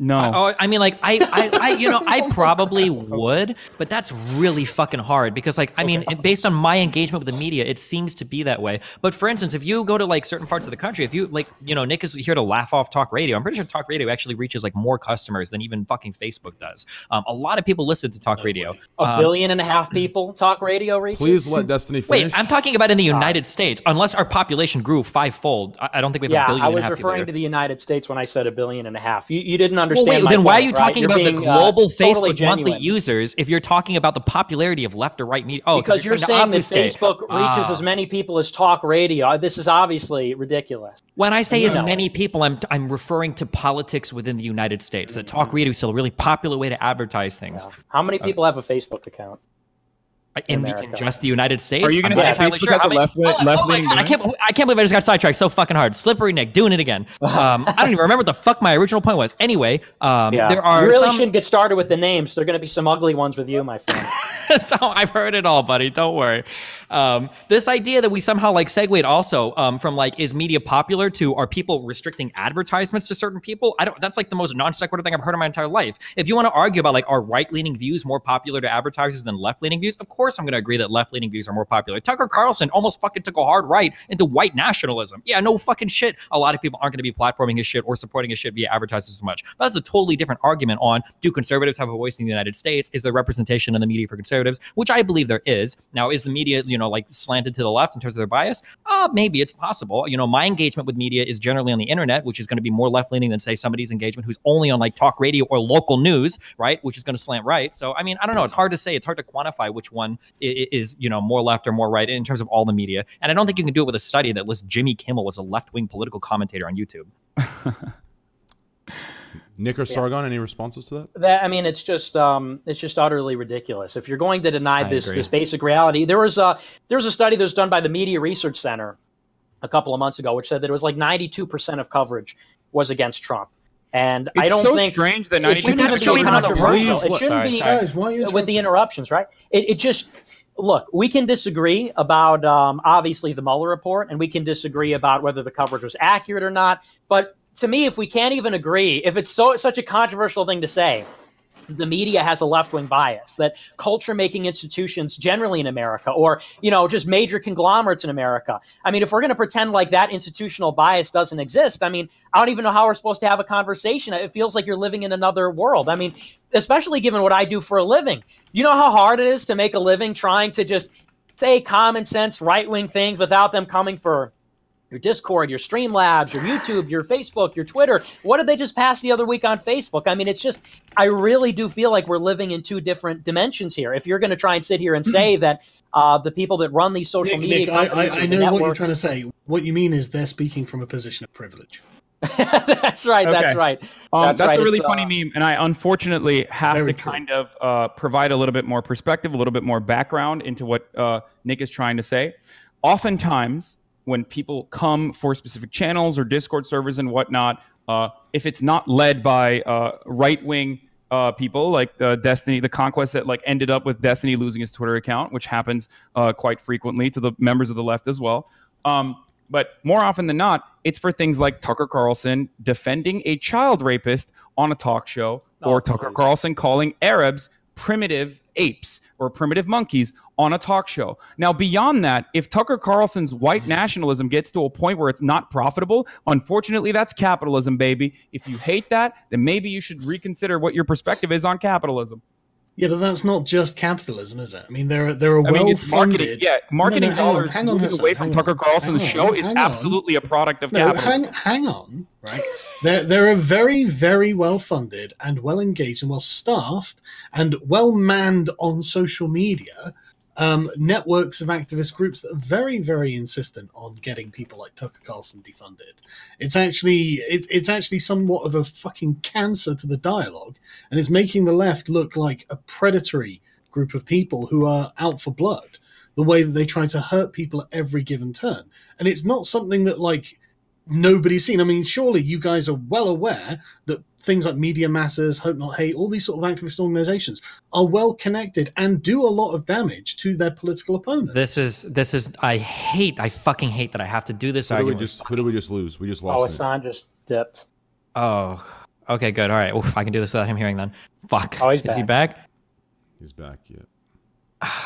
No, I, I mean, like I, I, I, you know, I probably would, but that's really fucking hard because, like, I mean, okay. based on my engagement with the media, it seems to be that way. But for instance, if you go to like certain parts of the country, if you like, you know, Nick is here to laugh off talk radio. I'm pretty sure talk radio actually reaches like more customers than even fucking Facebook does. Um, a lot of people listen to talk radio. A um, billion and a half people talk radio reaches. Please let Destiny finish. Wait, I'm talking about in the United uh, States. Unless our population grew fivefold, I, I don't think we have yeah, a billion. Yeah, I was and a half referring to the United States when I said a billion and a half. You, you didn't. understand well, wait, my then point, why are you right? talking you're about being, the global uh, Facebook totally monthly genuine. users if you're talking about the popularity of left or right media? Oh, because you're, you're saying that Facebook reaches uh, as many people as talk radio. This is obviously ridiculous. When I say no. as many people, I'm I'm referring to politics within the United States. Mm-hmm. That talk radio is still a really popular way to advertise things. Yeah. How many people okay. have a Facebook account? In, in just the United States? Are you going to say entirely sure? I mean, left wing, oh, left oh wing I can't. I can't believe I just got sidetracked so fucking hard. Slippery Nick, doing it again. Um, I don't even remember what the fuck my original point was. Anyway, um, yeah. there are. You really some... shouldn't get started with the names. There are going to be some ugly ones with you, my friend. No, I've heard it all, buddy. Don't worry. Um, this idea that we somehow like segued also um, from like is media popular to are people restricting advertisements to certain people? I don't. That's like the most non sequitur thing I've heard in my entire life. If you want to argue about like are right leaning views more popular to advertisers than left leaning views, of course. Course I'm going to agree that left-leaning views are more popular. Tucker Carlson almost fucking took a hard right into white nationalism. Yeah, no fucking shit. A lot of people aren't going to be platforming his shit or supporting his shit via advertisers as much. But that's a totally different argument on do conservatives have a voice in the United States? Is there representation in the media for conservatives? Which I believe there is. Now, is the media, you know, like slanted to the left in terms of their bias? Uh, maybe it's possible. You know, my engagement with media is generally on the internet, which is going to be more left-leaning than say somebody's engagement who's only on like talk radio or local news, right? Which is going to slant right. So, I mean, I don't know. It's hard to say. It's hard to quantify which one is, you know, more left or more right in terms of all the media. And I don't think you can do it with a study that lists Jimmy Kimmel as a left-wing political commentator on YouTube. Nick or Sargon, yeah. any responses to that? that? I mean, it's just um, it's just utterly ridiculous. If you're going to deny I this agree. this basic reality, there was a there was a study that was done by the Media Research Center a couple of months ago, which said that it was like ninety-two percent of coverage was against Trump. And it's I don't so think strange that it shouldn't even be controversial. It shouldn't be guys, with the interruptions, right? It, it just look. We can disagree about um, obviously the Mueller report, and we can disagree about whether the coverage was accurate or not. But to me, if we can't even agree, if it's so such a controversial thing to say, the media has a left-wing bias, that culture-making institutions generally in America, or, you know, just major conglomerates in America. I mean, if we're going to pretend like that institutional bias doesn't exist, I mean, I don't even know how we're supposed to have a conversation. It feels like you're living in another world. I mean, especially given what I do for a living. You know how hard it is to make a living trying to just say common sense, right-wing things without them coming for your Discord, your Streamlabs, your YouTube, your Facebook, your Twitter. What did they just pass the other week on Facebook? I mean, it's just, I really do feel like we're living in two different dimensions here. If you're going to try and sit here and say that uh, the people that run these social Nick, media Nick, companies I, I, I know networks, what you're trying to say. What you mean is they're speaking from a position of privilege. That's right. Okay. That's right. Um, that's that's right. a really it's, funny uh, meme. And I unfortunately have to true. kind of uh, provide a little bit more perspective, a little bit more background into what uh, Nick is trying to say. Oftentimes, when people come for specific channels or Discord servers and whatnot, uh, if it's not led by uh, right-wing uh, people, like the Destiny, the conquest that like ended up with Destiny losing his Twitter account, which happens uh, quite frequently to the members of the left as well. Um, but more often than not, it's for things like Tucker Carlson defending a child rapist on a talk show, oh, or Tucker please. Carlson calling Arabs primitive apes or primitive monkeys on a talk show. Now, beyond that, if Tucker Carlson's white nationalism gets to a point where it's not profitable, unfortunately, that's capitalism, baby. If you hate that, then maybe you should reconsider what your perspective is on capitalism. Yeah, but that's not just capitalism, is it? I mean, there are there are well-funded. I mean, it's marketing, yeah, marketing no, no, dollars on, moving on, away from on, Tucker Carlson's on, show is on. absolutely a product of no, capitalism. Hang, hang on, right? there there are very very well-funded and well-engaged and well-staffed and well-manned on social media um, networks of activist groups that are very very insistent on getting people like Tucker Carlson defunded. It's actually it, it's actually somewhat of a fucking cancer to the dialogue, and it's making the left look like a predatory group of people who are out for blood, the way that they try to hurt people at every given turn. And it's not something that like nobody's seen. I mean, surely you guys are well aware that things like Media Matters, Hope Not Hate, all these sort of activist organizations are well connected and do a lot of damage to their political opponents. This is, this is, I hate, I fucking hate that I have to do this. Who, did we, just, who did we just lose? We just lost. Oh, Hasan just dipped. Oh, okay, good. All right. Oof, I can do this without him hearing then. Fuck. Oh, he's is back. he back? He's back, yeah.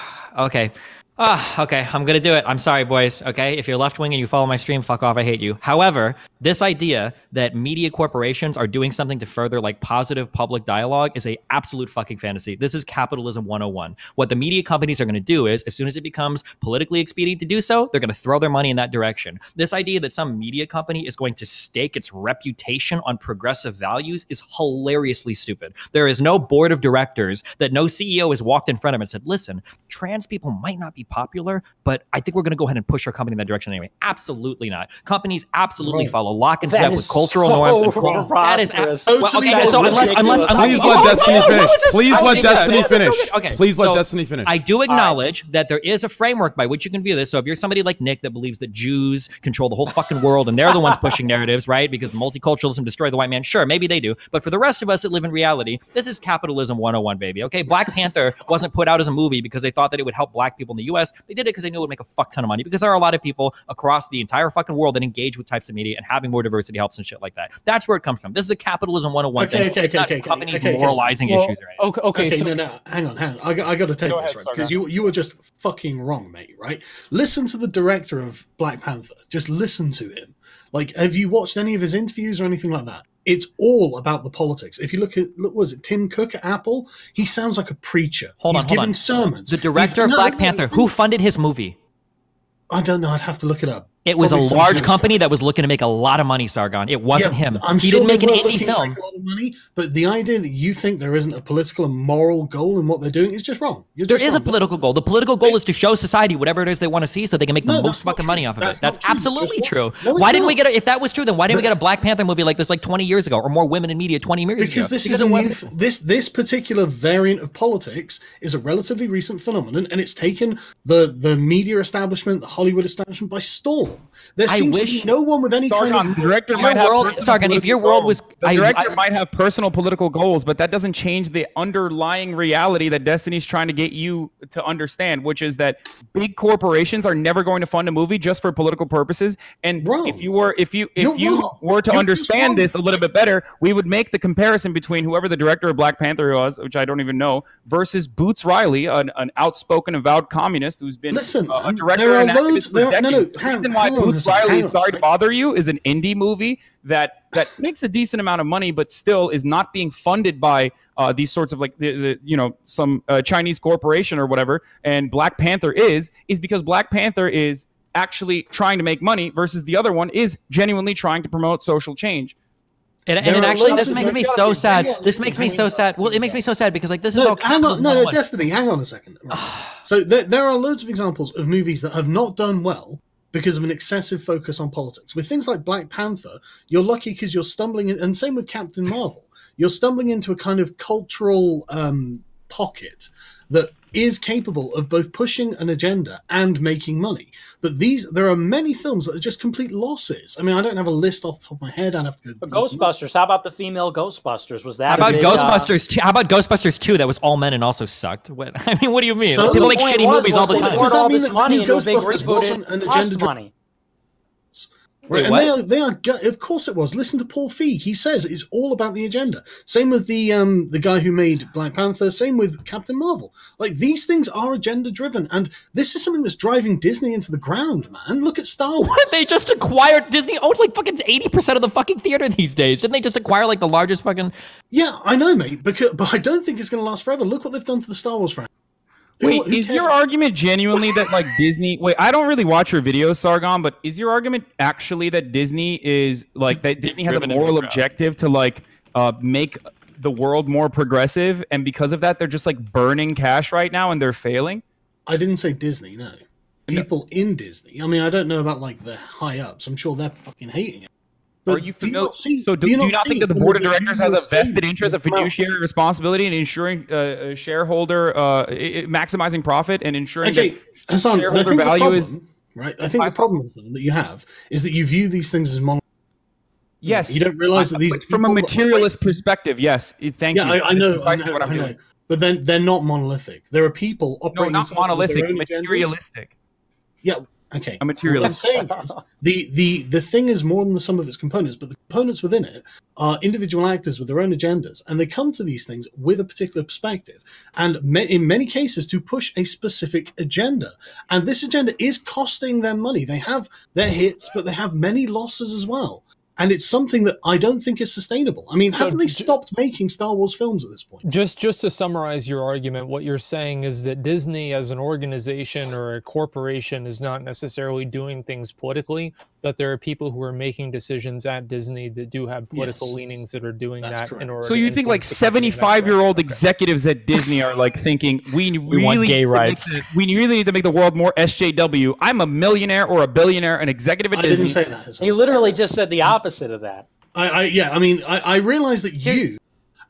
Okay. Ah, oh, okay. I'm going to do it. I'm sorry, boys. Okay. If you're left wing and you follow my stream, fuck off. I hate you. However, This idea that media corporations are doing something to further like positive public dialogue is a absolute fucking fantasy. This is capitalism one oh one. What the media companies are going to do is, as soon as it becomes politically expedient to do so, they're going to throw their money in that direction. This idea that some media company is going to stake its reputation on progressive values is hilariously stupid. There is no board of directors that no C E O has walked in front of and said, listen, trans people might not be popular, but I think we're going to go ahead and push our company in that direction anyway. Absolutely not. Companies absolutely right. follow A lock and step with cultural so norms. And that is absolutely well, okay, so unless, unless, Please oh, let oh, Destiny oh, finish. Please let Destiny finish. Okay. Please let so Destiny finish. I do acknowledge right. that there is a framework by which you can view this. So if you're somebody like Nick that believes that Jews control the whole fucking world and they're the ones pushing narratives, right? Because multiculturalism destroyed the white man. Sure, maybe they do. But for the rest of us that live in reality, this is capitalism one oh one, baby. Okay, Black Panther wasn't put out as a movie because they thought that it would help black people in the U S. They did it because they knew it would make a fuck ton of money, because there are a lot of people across the entire fucking world that engage with types of media, and having more diversity helps and shit like that. That's where it comes from. This is a capitalism one oh one okay, thing. Okay, it's okay, not okay, companies okay, moralizing okay. Well, issues right okay, okay, okay so no, no, hang on, hang on. I, I got to take go this, ahead, right? Because you, you were just fucking wrong, mate, right? Listen to the director of Black Panther. Just listen to him. Like, have you watched any of his interviews or anything like that? It's all about the politics. If you look at, look, was it Tim Cook at Apple? He sounds like a preacher. Hold on, He's hold giving on. sermons. The director He's, of Black no, Panther, no, who funded his movie? I don't know. I'd have to look it up. It was Probably a large company stuff. that was looking to make a lot of money, Sargon. It wasn't yeah, him. I'm he sure didn't make an indie film. Make a lot of money, but the idea that you think there isn't a political and moral goal in what they're doing is just wrong. Just there wrong. is a political goal. The political goal is to show society whatever it is they want to see so they can make no, the most fucking money off of that's it. That's true. absolutely that's true. No, why didn't not. we get a, if that was true, then why didn't we get a Black Panther movie like this like twenty years ago, or more women in media twenty years because ago? This because this is a new, this this particular variant of politics is a relatively recent phenomenon, and it's taken the the media establishment, the Hollywood establishment by storm. There seems I wish to be no one with any Sargon, kind of director might have world, Sargon, if your world was the I, director I, might have personal political goals, but that doesn't change the underlying reality that Destiny's trying to get you to understand, which is that big corporations are never going to fund a movie just for political purposes. And wrong. if you were if you if You're you wrong. were to You're understand this a little bit better, we would make the comparison between whoever the director of Black Panther was, which I don't even know, versus Boots Riley, an, an outspoken, avowed communist who's been Listen, uh, a director and activist for decades. No, no, the reason why Boots Riley, sorry to bother you, is an indie movie that that makes a decent amount of money, but still is not being funded by uh, these sorts of like the, the you know some uh, Chinese corporation or whatever. And Black Panther is is because Black Panther is actually trying to make money, versus the other one is genuinely trying to promote social change. And, and it actually, this makes me so sad. This makes me so sad. Well, it makes me so sad because, like, this is all kind of... No, no, Destiny, hang on a second. Right. So there, there are loads of examples of movies that have not done well because of an excessive focus on politics. With things like Black Panther, you're lucky because you're stumbling... in, and same with Captain Marvel. You're stumbling into a kind of cultural um, pocket that is capable of both pushing an agenda and making money. But these, there are many films that are just complete losses. I mean, I don't have a list off the top of my head. I'd have to go. But Ghostbusters, how about the female Ghostbusters? Was that how about big, Ghostbusters? Uh, how about Ghostbusters two? That was all men and also sucked. What, I mean, what do you mean? So people make shitty was, movies all the time. Does that mean that money Ghostbusters wasn't an agenda? Money. Right, and they are, they are, of course it was. Listen to Paul Feig. He says it's all about the agenda. Same with the um, the guy who made Black Panther. Same with Captain Marvel. Like, these things are agenda-driven, and this is something that's driving Disney into the ground, man. Look at Star Wars. What? They just acquired... Disney owns, like, fucking eighty percent of the fucking theater these days. Didn't they just acquire, like, the largest fucking... Yeah, I know, mate, because, but I don't think it's going to last forever. Look what they've done to the Star Wars franchise. Wait, who, who is cares? Your argument genuinely that, like, Disney... Wait, I don't really watch your videos, Sargon, but is your argument actually that Disney is, like, that Disney has a moral objective to, like, uh, make the world more progressive, and because of that, they're just, like, burning cash right now and they're failing? I didn't say Disney, no. People no. in Disney. I mean, I don't know about, like, the high-ups. I'm sure they're fucking hating it. But are you familiar? Do so do, do you not, do not think that the board of directors has a vested interest, a fiduciary responsibility in ensuring uh, shareholder uh, maximizing profit and ensuring okay, that Hasan, shareholder value problem, is right? I think I, the problem that you have is that you view these things as monetary. Yes, you don't realize that these uh, from a materialist perspective. Yes, thank yeah, you. I, I know. I know, what I'm I know. But then they're not monolithic. There are people operating. No, not monolithic. Materialistic. Agendas. Yeah. Okay. A materialist. What I'm saying is the, the, the thing is more than the sum of its components, but the components within it are individual actors with their own agendas, and they come to these things with a particular perspective, and ma in many cases to push a specific agenda. And this agenda is costing them money. They have their hits, but they have many losses as well. And it's something that I don't think is sustainable. I mean, so haven't they stopped making Star Wars films at this point? Just just to summarize your argument, what you're saying is that Disney as an organization or a corporation is not necessarily doing things politically, but there are people who are making decisions at Disney that do have political yes. leanings that are doing That's that correct. in order So you to think like seventy-five-year-old executives at Disney are like thinking, we, we really want gay rights. The, we really need to make the world more S J W. I'm a millionaire or a billionaire, an executive at I Disney. Didn't say that. He literally just said the opposite. of that. I, I yeah, I mean, I, I realize that you,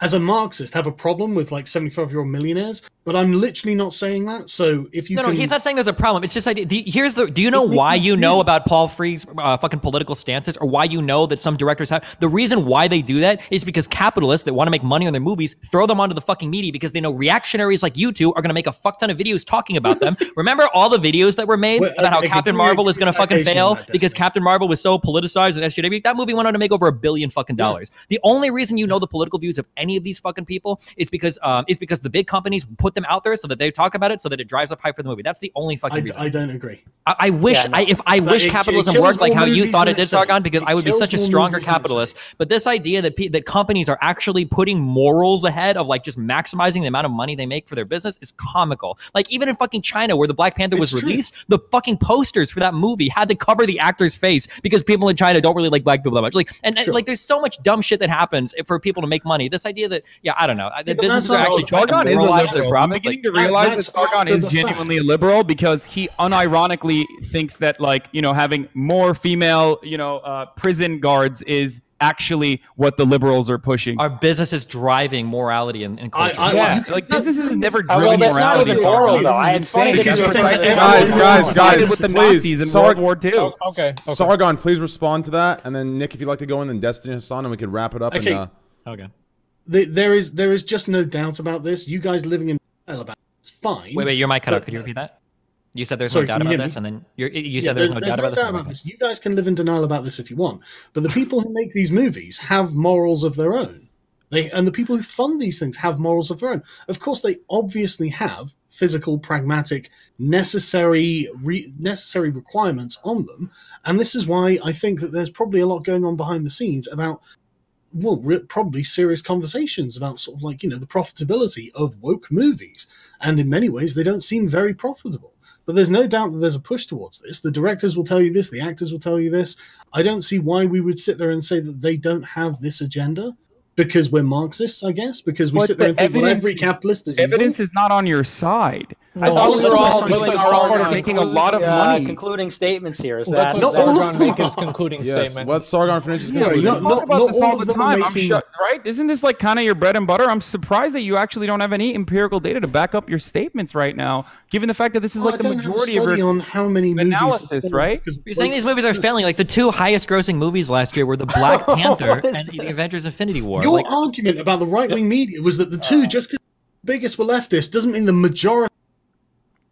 as a Marxist, have a problem with like seventy-five-year-old millionaires, but I'm literally not saying that. So if you no, can... no, he's not saying there's a problem. It's just like, the, here's the. Do you know why you know sense. about Paul Frege's uh, fucking political stances, or why you know that some directors have? The reason why they do that is because capitalists that want to make money on their movies throw them onto the fucking media because they know reactionaries like you two are going to make a fuck ton of videos talking about them. Remember all the videos that were made well, about okay, how Captain Marvel is going to fucking fail because Captain Marvel was so politicized and S J W? That movie went on to make over a billion fucking dollars. Yeah. The only reason you know the political views of any of these fucking people is because um, is because the big companies put them out there so that they talk about it so that it drives up hype for the movie. That's the only fucking I, reason. I don't agree. I, I wish yeah, no. I if I but wish it, capitalism it worked like how you thought it did, Sargon, because I would be such a stronger capitalist. But this idea that that companies are actually putting morals ahead of like just maximizing the amount of money they make for their business is comical. Like even in fucking China where the Black Panther it's was true. released, the fucking posters for that movie had to cover the actor's face because people in China don't really like black people that much. Like and, and like there's so much dumb shit that happens for people to make money. This idea that yeah, I don't know. The yeah, businesses are actually trying to moralize their problems. I'm beginning like, to realize that Sargon is genuinely fact. liberal because he unironically thinks that like you know having more female you know uh, prison guards is actually what the liberals are pushing. Our business is driving morality and, and culture. I, I, yeah, I, like business is never driving well, morality. Not moral, though. I it's funny because you're guys, guys, guys, with the Nazis in Sargon, World War Two. Oh, okay, okay, Sargon, please respond to that, and then Nick, if you'd like to go in, then Destiny, Hasan, and we could wrap it up. Okay. And, uh, okay. There is there is just no doubt about this. You guys living in hell about it's fine. Wait, wait, your mic cut out. Could you repeat that? You said there's Sorry, no doubt about this, and then you're, you said yeah, there's, there's no there's doubt, no about, doubt this about this. You guys can live in denial about this if you want, but the people who make these movies have morals of their own. They and the people who fund these things have morals of their own. Of course, they obviously have physical, pragmatic, necessary, re, necessary requirements on them, and this is why I think that there's probably a lot going on behind the scenes about. Well, probably serious conversations about sort of like, you know, the profitability of woke movies. And in many ways, they don't seem very profitable. But there's no doubt that there's a push towards this. The directors will tell you this. The actors will tell you this. I don't see why we would sit there and say that they don't have this agenda because we're Marxists, I guess, because we but sit there the and think, well, every capitalist is Evidence evil. is not on your side. No, I thought we were all, all, really all are making a lot of uh, money. Concluding statements here is well, that not Sargon make his concluding yes, statement. Let Sargon finish his concluding. Yeah, not, not, about not this all, all the time. I'm sure, right? Isn't this like kind of your bread and butter? I'm surprised that you actually don't have any empirical data to back up your statements right now, given the fact that this is well, like I the majority of your on how many analysis, right? You're saying these movies are failing. Like the two highest-grossing movies last year were The Black Panther and The Avengers: Infinity War. Your argument about the right-wing media was that the two just because the biggest were leftist doesn't mean the majority.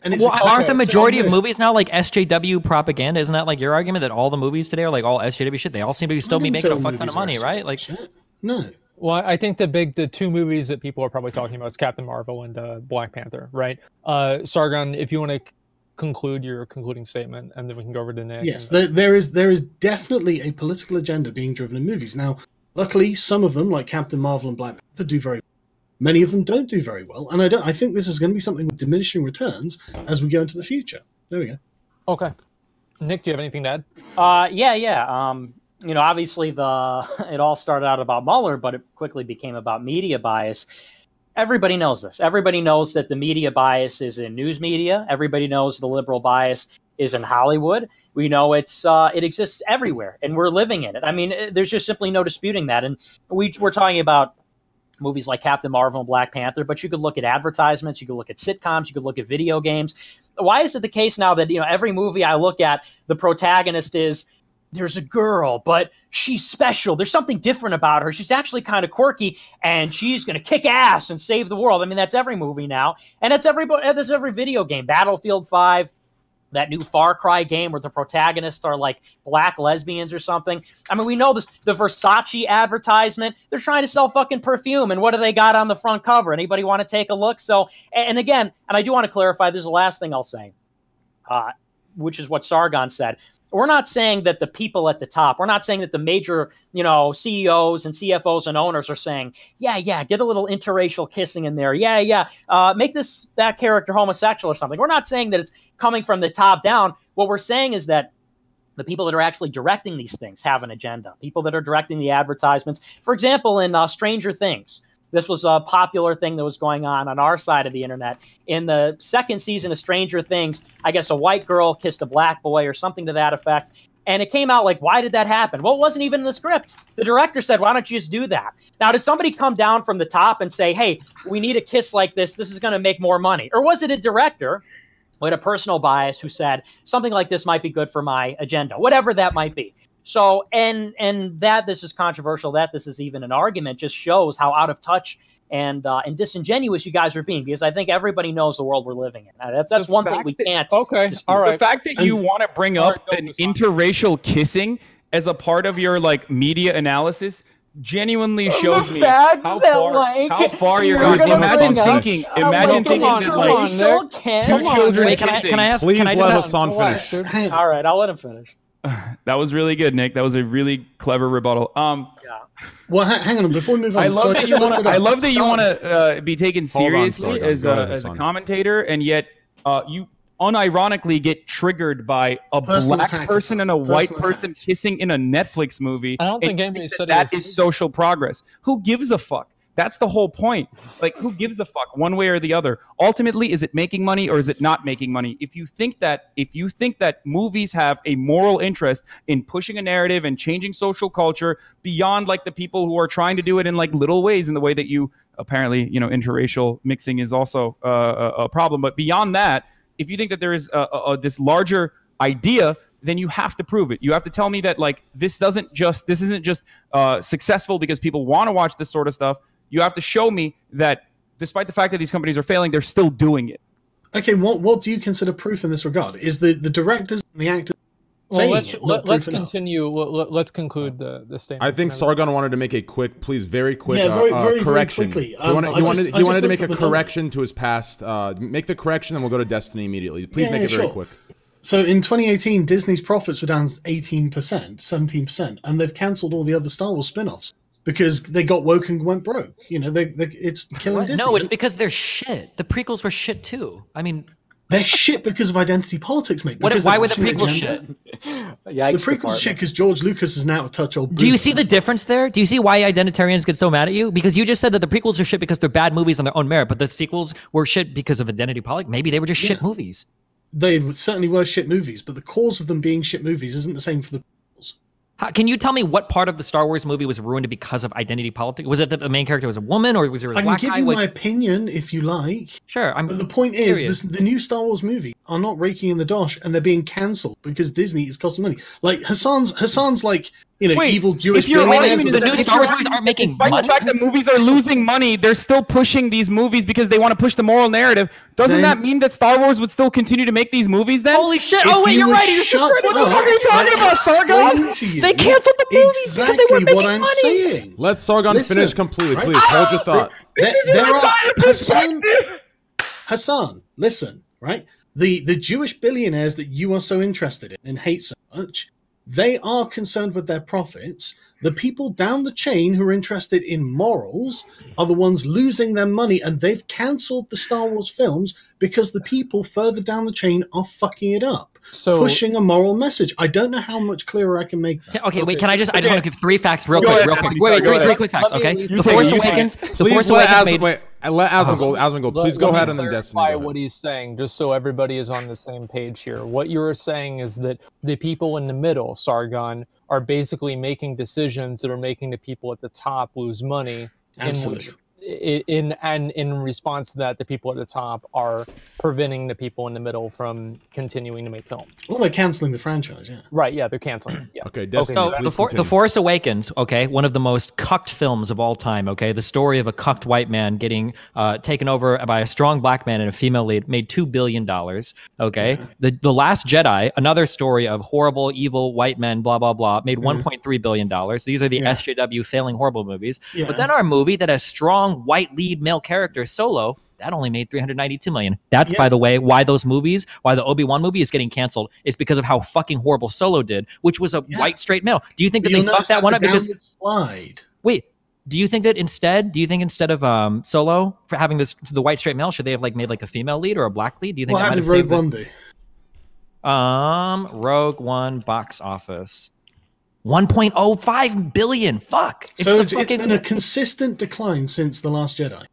And it's well, exciting. Aren't the majority of movies now like S J W propaganda? Isn't that like your argument that all the movies today are like all S J W shit? They all seem to be still be making a fuck ton of money, right? Like, shit. No. Well, I think the big, the two movies that people are probably talking about is Captain Marvel and uh, Black Panther, right? Uh, Sargon, if you want to conclude your concluding statement, and then we can go over to Nick. Yes, and, uh, there, there is there is definitely a political agenda being driven in movies now. Luckily, some of them, like Captain Marvel and Black Panther, do very well. Many of them don't do very well, and I don't. I think this is going to be something with diminishing returns as we go into the future. There we go. Okay, Nick, do you have anything to add? Uh, yeah, yeah. Um, you know, obviously the it all started out about Mueller, but it quickly became about media bias. Everybody knows this. Everybody knows that the media bias is in news media. Everybody knows the liberal bias is in Hollywood. We know it's uh, it exists everywhere, and we're living in it. I mean, there's just simply no disputing that. And we we're talking about. Movies like Captain Marvel and Black Panther, but you could look at advertisements, you could look at sitcoms, you could look at video games. Why is it the case now that, you know, every movie I look at, the protagonist is, there's a girl, but she's special. There's something different about her. She's actually kind of quirky, and she's going to kick ass and save the world. I mean, that's every movie now, and that's every, that's every video game. Battlefield five. That new Far Cry game where the protagonists are like black lesbians or something. I mean, we know this. The Versace advertisement, they're trying to sell fucking perfume. And what do they got on the front cover? Anybody want to take a look? So, and again, and I do want to clarify, this is the last thing I'll say. Uh, which is what Sargon said. We're not saying that the people at the top, we're not saying that the major, you know, C E Os and C F Os and owners are saying, yeah, yeah, get a little interracial kissing in there. Yeah, yeah, uh, make this, that character homosexual or something. We're not saying that it's coming from the top down. What we're saying is that the people that are actually directing these things have an agenda. People that are directing the advertisements. For example, in uh, Stranger Things, this was a popular thing that was going on on our side of the internet. In the second season of Stranger Things, I guess a white girl kissed a black boy or something to that effect. And it came out like, why did that happen? Well, it wasn't even in the script. The director said, why don't you just do that? Now, did somebody come down from the top and say, hey, we need a kiss like this. This is going to make more money. Or was it a director with a personal bias who said something like this might be good for my agenda, whatever that might be? So, and and that this is controversial, that this is even an argument, just shows how out of touch and uh, and disingenuous you guys are being, because I think everybody knows the world we're living in. Now, that's that's the one thing we can't. That, okay, dispute. All right. The fact that you want to bring up an interracial kissing as a part of your like media analysis genuinely shows me how far, like, how far you're going. Imagine thinking, imagine thinking that like two children kissing. Please let Hasan finish. All right, I'll let him finish. That was really good, Nick. That was a really clever rebuttal. Um, yeah. Well, hang on. Before we move on, I love so that you want to. I love that you want to uh, be taken seriously on, as, a, ahead, as a commentator, and yet uh, you unironically get triggered by a personal black attack. person and a personal white attack. person kissing in a Netflix movie. I don't think anybody said that, that is social progress. Who gives a fuck? That's the whole point. Like, who gives a fuck one way or the other? Ultimately, is it making money or is it not making money? If you think that, if you think that movies have a moral interest in pushing a narrative and changing social culture beyond like the people who are trying to do it in like little ways, in the way that you apparently, you know, interracial mixing is also uh, a, a problem. But beyond that, if you think that there is a, a, a, this larger idea, then you have to prove it. You have to tell me that like this doesn't just this isn't just uh, successful because people want to watch this sort of stuff. You have to show me that despite the fact that these companies are failing, they're still doing it. Okay, what what do you consider proof in this regard? Is the, the directors and the actors well, saying let's, it, let, Let's continue. Let, let's conclude the, the statement. I think Sargon wanted to make a quick, please, very quick yeah, very, uh, very, correction. Very um, he wanted, he just, wanted, he wanted to make a correction to his past. Uh, make the correction and we'll go to Destiny immediately. Please yeah, make yeah, it very sure. quick. So in twenty eighteen, Disney's profits were down eighteen percent, seventeen percent, and they've cancelled all the other Star Wars spin-offs. Because they got woke and went broke. You know, they, they it's killing what? Disney. No, it's because they're shit. The prequels were shit too. I mean, they're shit because of identity politics, mate. What, why were the prequels shit? Yeah, the prequels shit because George Lucas is now out of touch. Old Do you see the difference there? Do you see why identitarians get so mad at you? Because you just said that the prequels are shit because they're bad movies on their own merit, but the sequels were shit because of identity politics. Maybe they were just yeah. shit movies. They certainly were shit movies, but the cause of them being shit movies isn't the same for the. How, can you tell me what part of the Star Wars movie was ruined because of identity politics? Was it that the main character was a woman, or was there a I black guy? I can give you like... my opinion if you like. Sure, I'm But the point curious. is, this, the new Star Wars movies are not raking in the dosh, and they're being cancelled because Disney is costing money. Like, Hasan's, Hasan's like, you know, Wait, evil Jewish... If you're wait, wait, wait, the new Star Wars movies aren't making despite money? Despite the fact that movies are losing money, they're still pushing these movies because they want to push the moral narrative. Doesn't then, that mean that Star Wars would still continue to make these movies then? Holy shit! If oh wait, you you're right! You're just what the fuck are you talking about, Sargon? They canceled the movies exactly because they were making what I'm money! Saying. Let Sargon Listen, finish completely, please. Right? Hold your thought. This is an entire perspective! Hasan, listen, right? The, the Jewish billionaires that you are so interested in and hate so much, they are concerned with their profits. The people down the chain who are interested in morals are the ones losing their money, and they've cancelled the Star Wars films because the people further down the chain are fucking it up, so, pushing a moral message. I don't know how much clearer I can make that. Okay, okay. wait, can I just, I just okay. want to give three facts real go quick, ahead, real quick. Wait, wait, three, three quick facts, okay? The Force Awakens, The Force Awakens made... Wait. Let Asmongold, Asmongold, please go ahead and then Destiny. What he's saying, just so everybody is on the same page here. What you're saying is that the people in the middle, Sargon, are basically making decisions that are making the people at the top lose money. Absolutely. In, in, and in response to that, the people at the top are preventing the people in the middle from continuing to make films. Well, they're canceling the franchise, yeah. Right, yeah, they're canceling. Yeah. Okay, Destiny, okay, so the, for, the Force Awakens, okay, one of the most cucked films of all time, okay, the story of a cucked white man getting uh, taken over by a strong black man and a female lead, made two billion dollars, okay? Yeah. The, the Last Jedi, another story of horrible, evil white men, blah, blah, blah, made mm-hmm. one point three billion dollars. These are the yeah. S J W failing horrible movies. Yeah. But then our movie that has strong white lead male character Solo That only made three hundred ninety-two million dollars. That's, yeah. by the way, why those movies, why the Obi-Wan movie is getting canceled, is because of how fucking horrible Solo did, which was a yeah. white straight male. Do you think but that they fucked that one up because slide. Wait, do you think that instead, do you think instead of um, Solo for having this the white straight male, should they have like made like a female lead or a black lead? Do you think well, that might have saved Rogue One? Um, Rogue One box office. one point oh five billion. Fuck. It's so it's, fucking... it's been a consistent decline since The Last Jedi.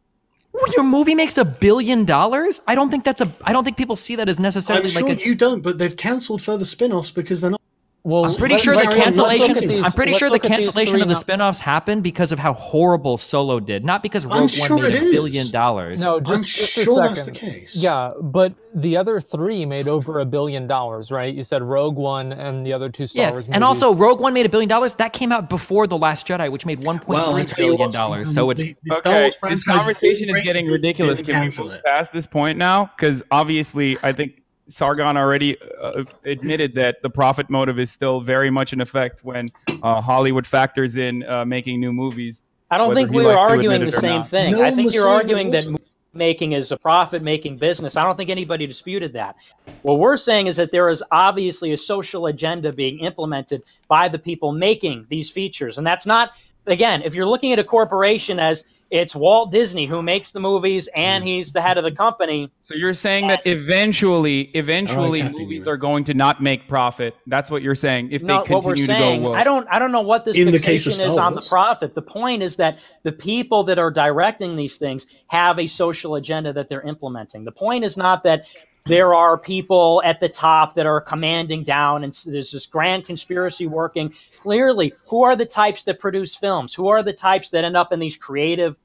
Well, your movie makes a billion dollars? I don't think that's a. I don't think people see that as necessarily. I'm sure like a, you don't, but they've cancelled further spin-offs because they're not. Well, I'm pretty sure the cancellation. These, I'm pretty sure the cancellation of the spin-offs happened because of how horrible Solo did, not because Rogue sure One made a billion dollars. No, just, I'm just sure a second. That's the case. Yeah, but the other three made over a billion dollars, right? You said Rogue One and the other two Star yeah, Wars movies. And also Rogue One made a billion dollars. That came out before The Last Jedi, which made one point well, three billion dollars. So it's the, the okay. This conversation is getting ridiculous. Can we move past this point now? Because obviously, I think. Sargon already uh, admitted that the profit motive is still very much in effect when uh, Hollywood factors in uh, making new movies. I don't think we were arguing the same not. thing. No I think you're arguing that movie making is a profit-making business. I don't think anybody disputed that. What we're saying is that there is obviously a social agenda being implemented by the people making these features. And that's not, again, if you're looking at a corporation as it's Walt Disney who makes the movies and he's the head of the company. So you're saying that eventually, eventually oh, movies are going to not make profit. That's what you're saying. If no, they continue what we're saying, to go well. I don't I don't know what this in fixation is Wars. on the profit. The point is that the people that are directing these things have a social agenda that they're implementing. The point is not that there are people at the top that are commanding down, and there's this grand conspiracy working. Clearly, who are the types that produce films? Who are the types that end up in these creative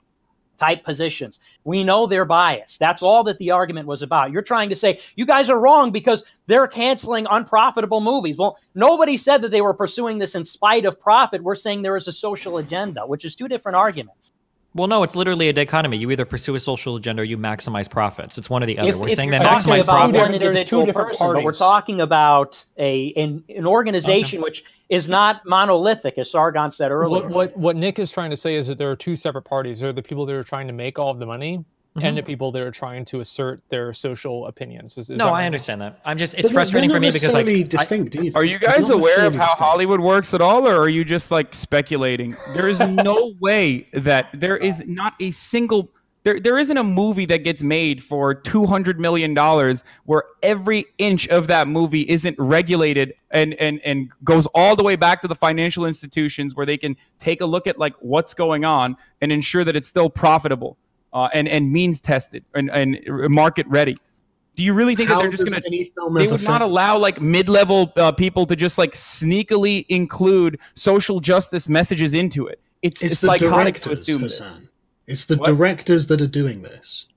type positions? We know they're biased. That's all that the argument was about. You're trying to say, you guys are wrong because they're canceling unprofitable movies. Well, nobody said that they were pursuing this in spite of profit. We're saying there is a social agenda, which is two different arguments. Well, no, it's literally a dichotomy. You either pursue a social agenda or you maximize profits. It's one or the other. If, we're if saying that maximize profits. There's two different person, but we're talking about a an, an organization okay. which is not monolithic, as Sargon said earlier. What, what what Nick is trying to say is that there are two separate parties. There are the people that are trying to make all of the money, mm-hmm. and the people that are trying to assert their social opinions. Is, is no, I understand that. I'm just it's but frustrating for me because like distinct, I, are you guys aware of how distinct. Hollywood works at all, or are you just like speculating? There is no way that there is not a single there there isn't a movie that gets made for two hundred million dollars where every inch of that movie isn't regulated and and and goes all the way back to the financial institutions where they can take a look at like what's going on and ensure that it's still profitable. Uh, and and means tested and, and market ready. Do you really think How that they're just going to? They would not allow like mid-level uh, people to just like sneakily include social justice messages into it. It's, it's, it's psychotic to assume that. It's the what? directors that are doing this.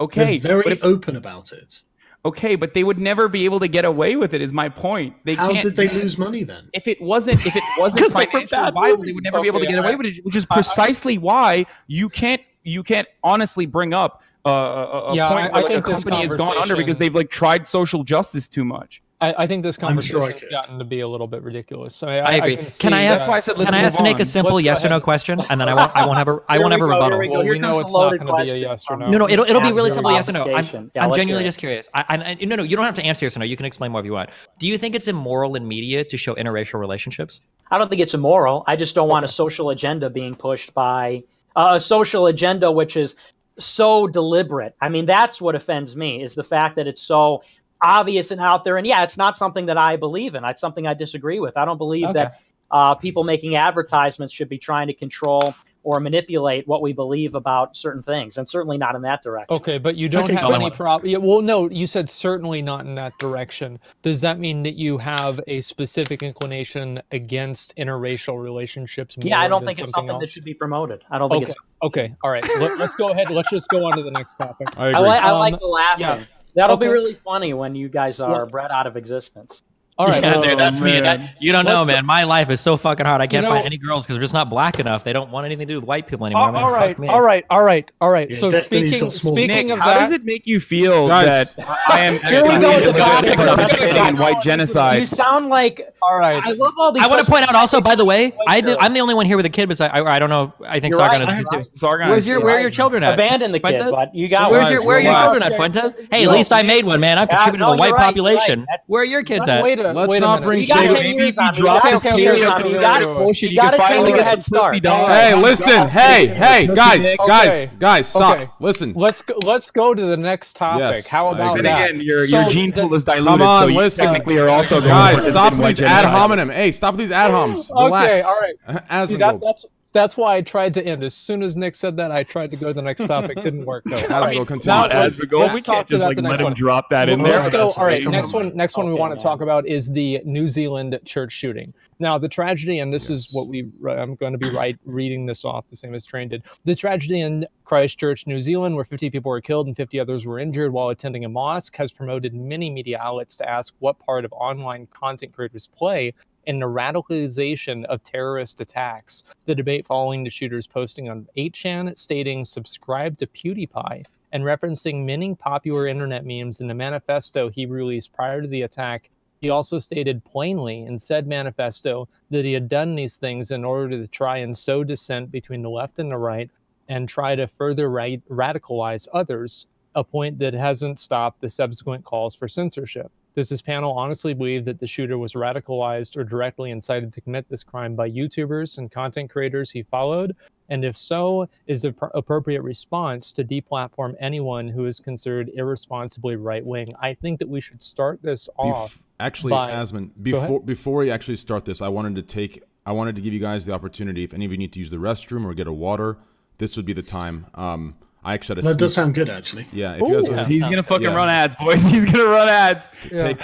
Okay, they're very if, open about it. Okay, but they would never be able to get away with it. Is my point? They How can't, did they lose money then? If it wasn't, if it wasn't financially viable, they would never okay, be able to get away with it. Which is precisely why you can't. You can't honestly bring up uh, a yeah, point where like a company has gone under because they've like tried social justice too much. I, I think this conversation sure has gotten to be a little bit ridiculous. So I, I, I agree. I can, can I ask? That, I said, can I ask Nick a simple Let's yes or no question, and then I won't. I won't have a. I won't have a rebuttal. Well, we know it's not going to be a yes or no. No, no, it'll it'll be really simple yes or no. I'm, yeah, I'm genuinely just curious. I, I, no, no, you don't have to answer yes or no. You can explain more if you want. Do you think it's immoral in media to show interracial relationships? I don't think it's immoral. I just don't want a social agenda being pushed by. Uh, a social agenda which is so deliberate. I mean, that's what offends me, is the fact that it's so obvious and out there. And yeah, it's not something that I believe in. It's something I disagree with. I don't believe okay. that uh, people making advertisements should be trying to control or manipulate what we believe about certain things, and certainly not in that direction. Okay, but you don't okay, have any problem. Yeah, well, no, you said certainly not in that direction. Does that mean that you have a specific inclination against interracial relationships? More yeah, I don't think it's something else? that should be promoted. I don't think okay. it's. Okay, all right. Let, let's go ahead. Let's just go on to the next topic. I, agree. I, li I um, like the laughing. Yeah. That'll okay. be really funny when you guys are yeah. bred out of existence. All right, yeah, oh, dude, that's man. me. That, you don't Let's know, man. Go. My life is so fucking hard. I can't you know, find any girls because we're just not black enough. They don't want anything to do with white people anymore. All, all right, all right, all right, all right. Yeah, so speaking, speaking Nick, of how that, how does it make you feel guys, that I am here we go with the participating in white genocide? You sound like all right. I love all these. I want to point out also, by the way, I did, I'm the only one here with a kid, but I, I, I don't know. I think Sargon is too. Sargon, where's your where are your children at? Abandon the kid, but you got where's your where are your children at, Fuentes? Hey, at least I made one, man. I've contributed to the white population. Where are your kids at? Let's Wait not bring shade. Maybe if you drop this paleo you bullshit, you can finally get a head start. Hey, listen, hey, hey, guys, guys, guys, stop. Listen. Let's go. Let's go to the next topic. How about that? Again, your your gene pool is diluted, so you technically are also going. Guys, stop these ad hominem. Hey, stop these ad homs. Relax. Okay, all right. See, that's that's why I tried to end. As soon as Nick said that, I tried to go to the next topic. Didn't work though. Asmongold, continue. Asmongold, we can't just like let him drop that in there. Let's go. All right, next one. Next one we want to talk about is the New Zealand church shooting. Now, the tragedy, and this is what we, I'm going to be right reading this off the same as Train did. The tragedy in Christchurch, New Zealand, where fifty people were killed and fifty others were injured while attending a mosque, has promoted many media outlets to ask what part of online content creators play in the radicalization of terrorist attacks. The debate following the shooter's posting on eight chan stating, "Subscribe to PewDiePie," and referencing many popular internet memes in the manifesto he released prior to the attack. He also stated plainly in said manifesto that he had done these things in order to try and sow dissent between the left and the right and try to further right radicalize others, a point that hasn't stopped the subsequent calls for censorship. Does this panel honestly believe that the shooter was radicalized or directly incited to commit this crime by YouTubers and content creators he followed? And if so, is the appropriate response to deplatform anyone who is considered irresponsibly right-wing? I think that we should start this off. Bef actually, by Asmon, before before we actually start this, I wanted to take, I wanted to give you guys the opportunity. If any of you need to use the restroom or get a water, this would be the time. Um, I actually had a that does sound good, actually. Yeah, if Ooh, you guys yeah, he's gonna fucking yeah. run ads, boys. He's gonna run ads. Yeah. Take,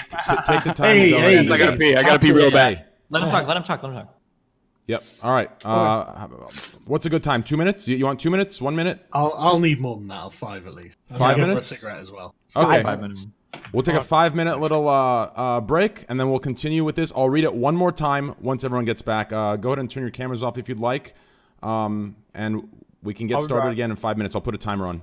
take the time. Hey, hey, yes, I gotta pee. I gotta pee real bad. Let him talk. Let him talk. Let him talk. Yep. All right. Uh, what's a good time? Two minutes? You, you want two minutes? One minute? I'll I'll need more than that. Five at least. I'm five minutes. For a cigarette as well. So okay. Five minutes. We'll take a five-minute little uh, uh, break, and then we'll continue with this. I'll read it one more time once everyone gets back. Uh, go ahead and turn your cameras off if you'd like, um, and. We can get I'll started again in five minutes. I'll put a timer on.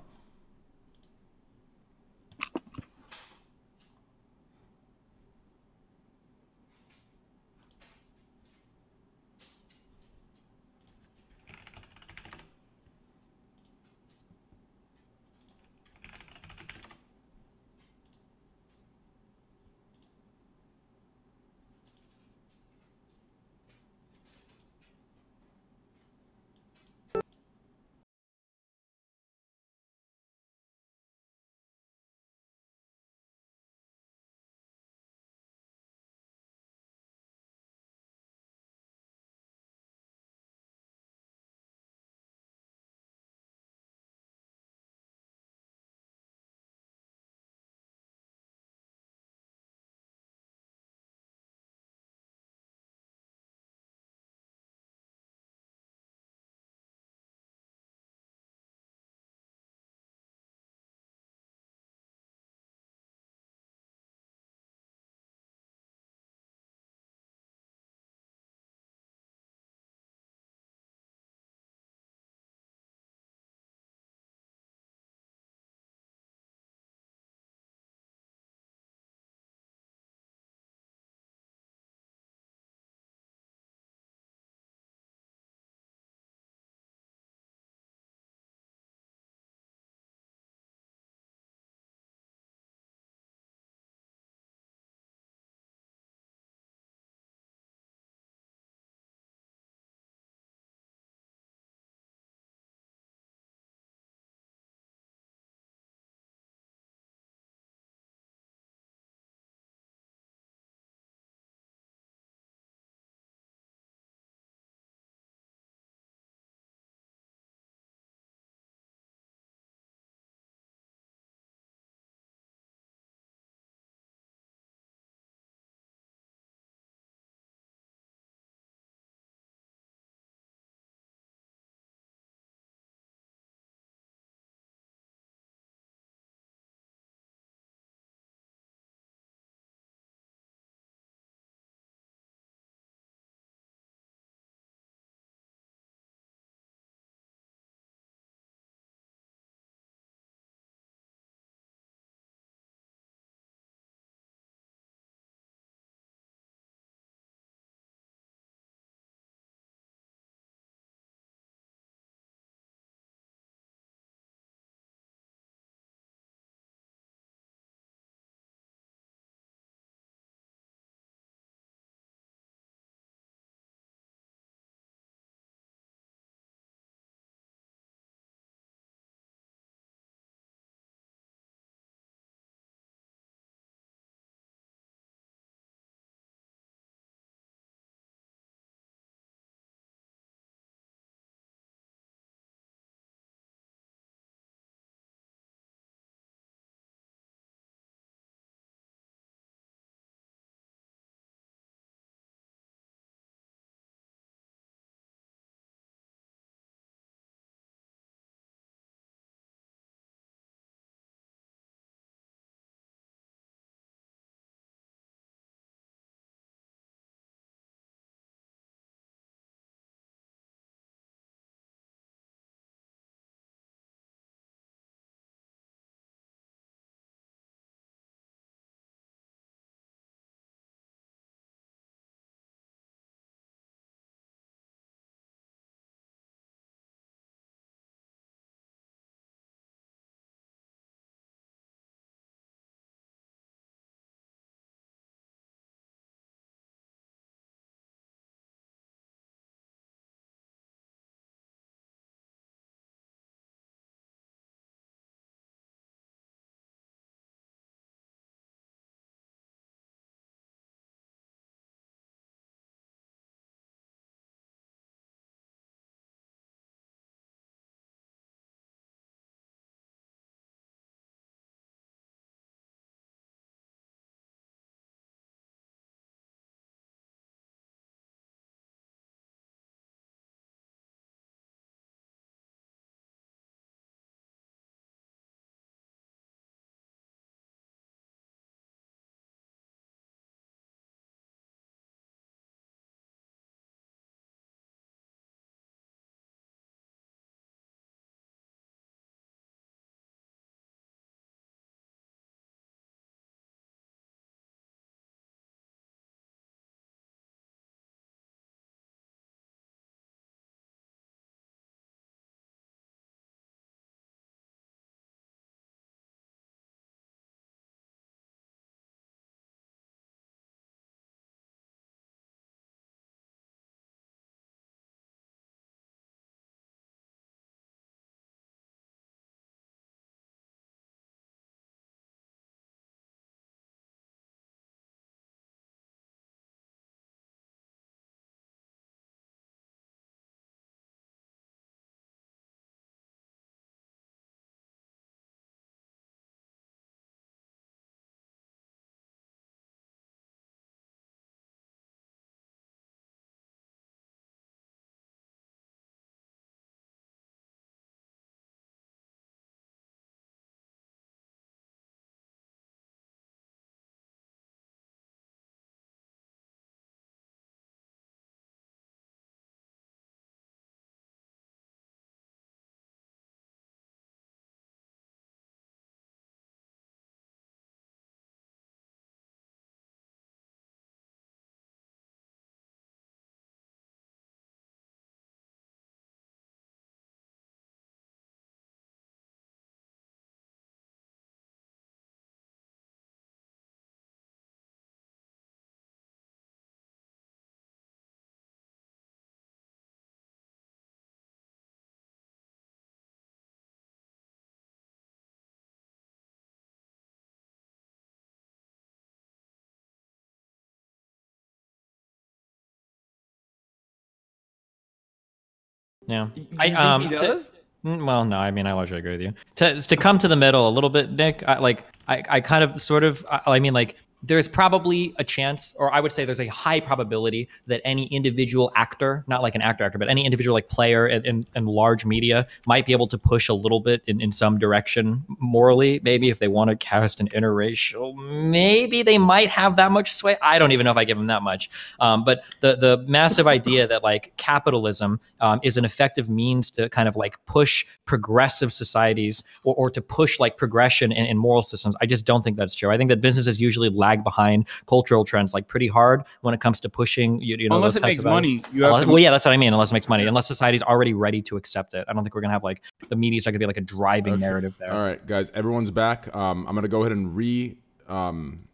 Yeah. You I, think um, he does? To, well, no, I mean, I largely agree with you. To, to come to the middle a little bit, Nick, I, like, I, I kind of sort of, I, I mean, like, there's probably a chance, or I would say there's a high probability that any individual actor, not like an actor actor, but any individual like player in, in, in large media might be able to push a little bit in, in some direction morally. Maybe if they want to cast an interracial, maybe they might have that much sway. I don't even know if I give them that much. Um, but the, the massive idea that like capitalism um, is an effective means to kind of like push progressive societies or, or to push like progression in, in moral systems. I just don't think that's true. I think that businesses usually lack behind cultural trends like pretty hard when it comes to pushing you, you know unless it makes money you have unless, to well yeah that's what I mean unless it makes money unless society's already ready to accept it. I don't think we're gonna have like the media's not gonna be like a driving okay. narrative there. All right guys, everyone's back. um I'm gonna go ahead and re um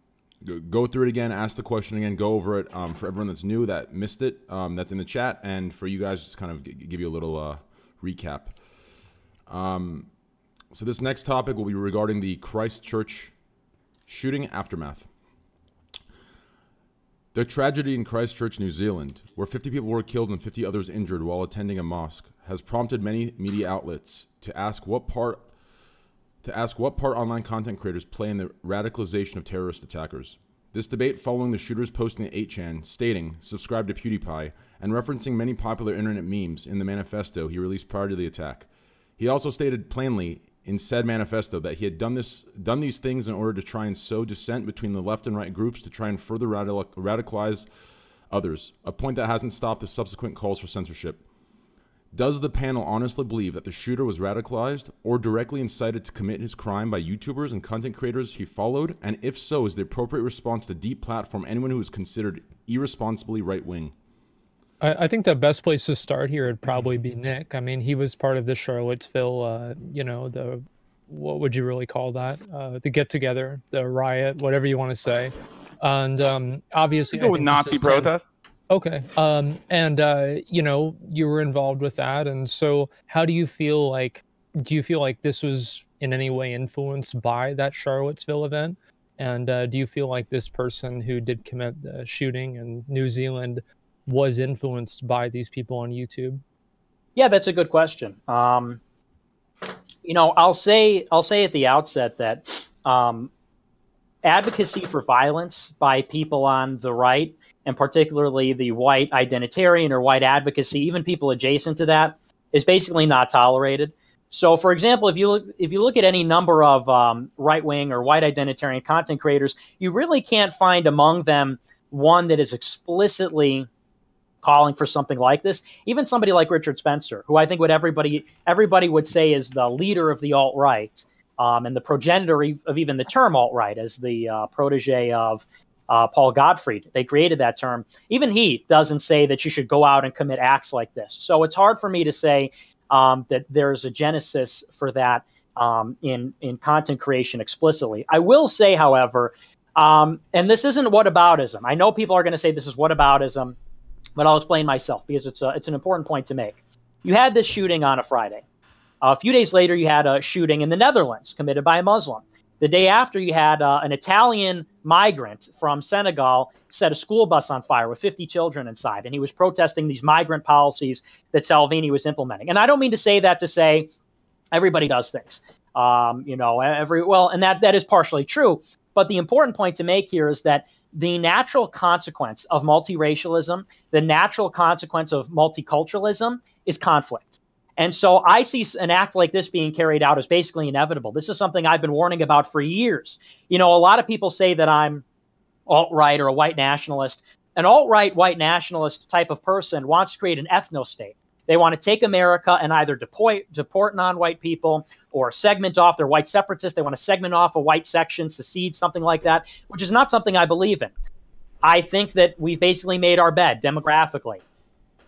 go through it again, ask the question again, go over it um for everyone that's new that missed it, um that's in the chat, and for you guys just kind of give you a little uh recap. Um so this next topic will be regarding the Christchurch shooting aftermath. The tragedy in Christchurch, New Zealand, where fifty people were killed and fifty others injured while attending a mosque, has prompted many media outlets to ask what part to ask what part online content creators play in the radicalization of terrorist attackers. This debate following the shooter's posting at eight chan stating, "Subscribe to PewDiePie," and referencing many popular internet memes in the manifesto he released prior to the attack. He also stated plainly in said manifesto that he had done this, done these things in order to try and sow dissent between the left and right groups to try and further radical, radicalize others, a point that hasn't stopped the subsequent calls for censorship. Does the panel honestly believe that the shooter was radicalized or directly incited to commit his crime by YouTubers and content creators he followed? And if so, is the appropriate response to deplatform anyone who is considered irresponsibly right-wing? I think the best place to start here would probably be Nick. I mean, he was part of the Charlottesville, uh, you know, the, what would you really call that? Uh, the get-together, the riot, whatever you want to say. And um, obviously... Go with Nazi protest. Okay. Um, and, uh, you know, you were involved with that. And so how do you feel like... Do you feel like this was in any way influenced by that Charlottesville event? And uh, do you feel like this person who did commit the shooting in New Zealand... was influenced by these people on YouTube? Yeah, that's a good question. Um, you know, I'll say I'll say at the outset that um, advocacy for violence by people on the right, and particularly the white identitarian or white advocacy, even people adjacent to that, is basically not tolerated. So, for example, if you look, if you look at any number of um, right-wing or white identitarian content creators, you really can't find among them one that is explicitly calling for something like this. Even somebody like Richard Spencer, who I think would everybody everybody would say is the leader of the alt-right, um, and the progenitor of even the term alt-right, as the uh, protege of uh, Paul Gottfried. They created that term. Even he doesn't say that you should go out and commit acts like this. So it's hard for me to say um, that there's a genesis for that um, in, in content creation explicitly. I will say, however, um, and this isn't whataboutism. I know people are going to say this is whataboutism, but I'll explain myself because it's a, it's an important point to make. You had this shooting on a Friday. Uh, a few days later, you had a shooting in the Netherlands committed by a Muslim. The day after, you had uh, an Italian migrant from Senegal set a school bus on fire with fifty children inside, and he was protesting these migrant policies that Salvini was implementing. And I don't mean to say that to say everybody does things. Um, you know, every well, and that that is partially true. But the important point to make here is that the natural consequence of multiracialism, the natural consequence of multiculturalism is conflict. And so I see an act like this being carried out as basically inevitable. This is something I've been warning about for years. You know, a lot of people say that I'm alt-right or a white nationalist. An alt-right white nationalist type of person wants to create an ethno-state. They want to take America and either deport, deport non-white people or segment off their white separatists. They want to segment off a white section, secede, something like that, which is not something I believe in. I think that we've basically made our bed demographically.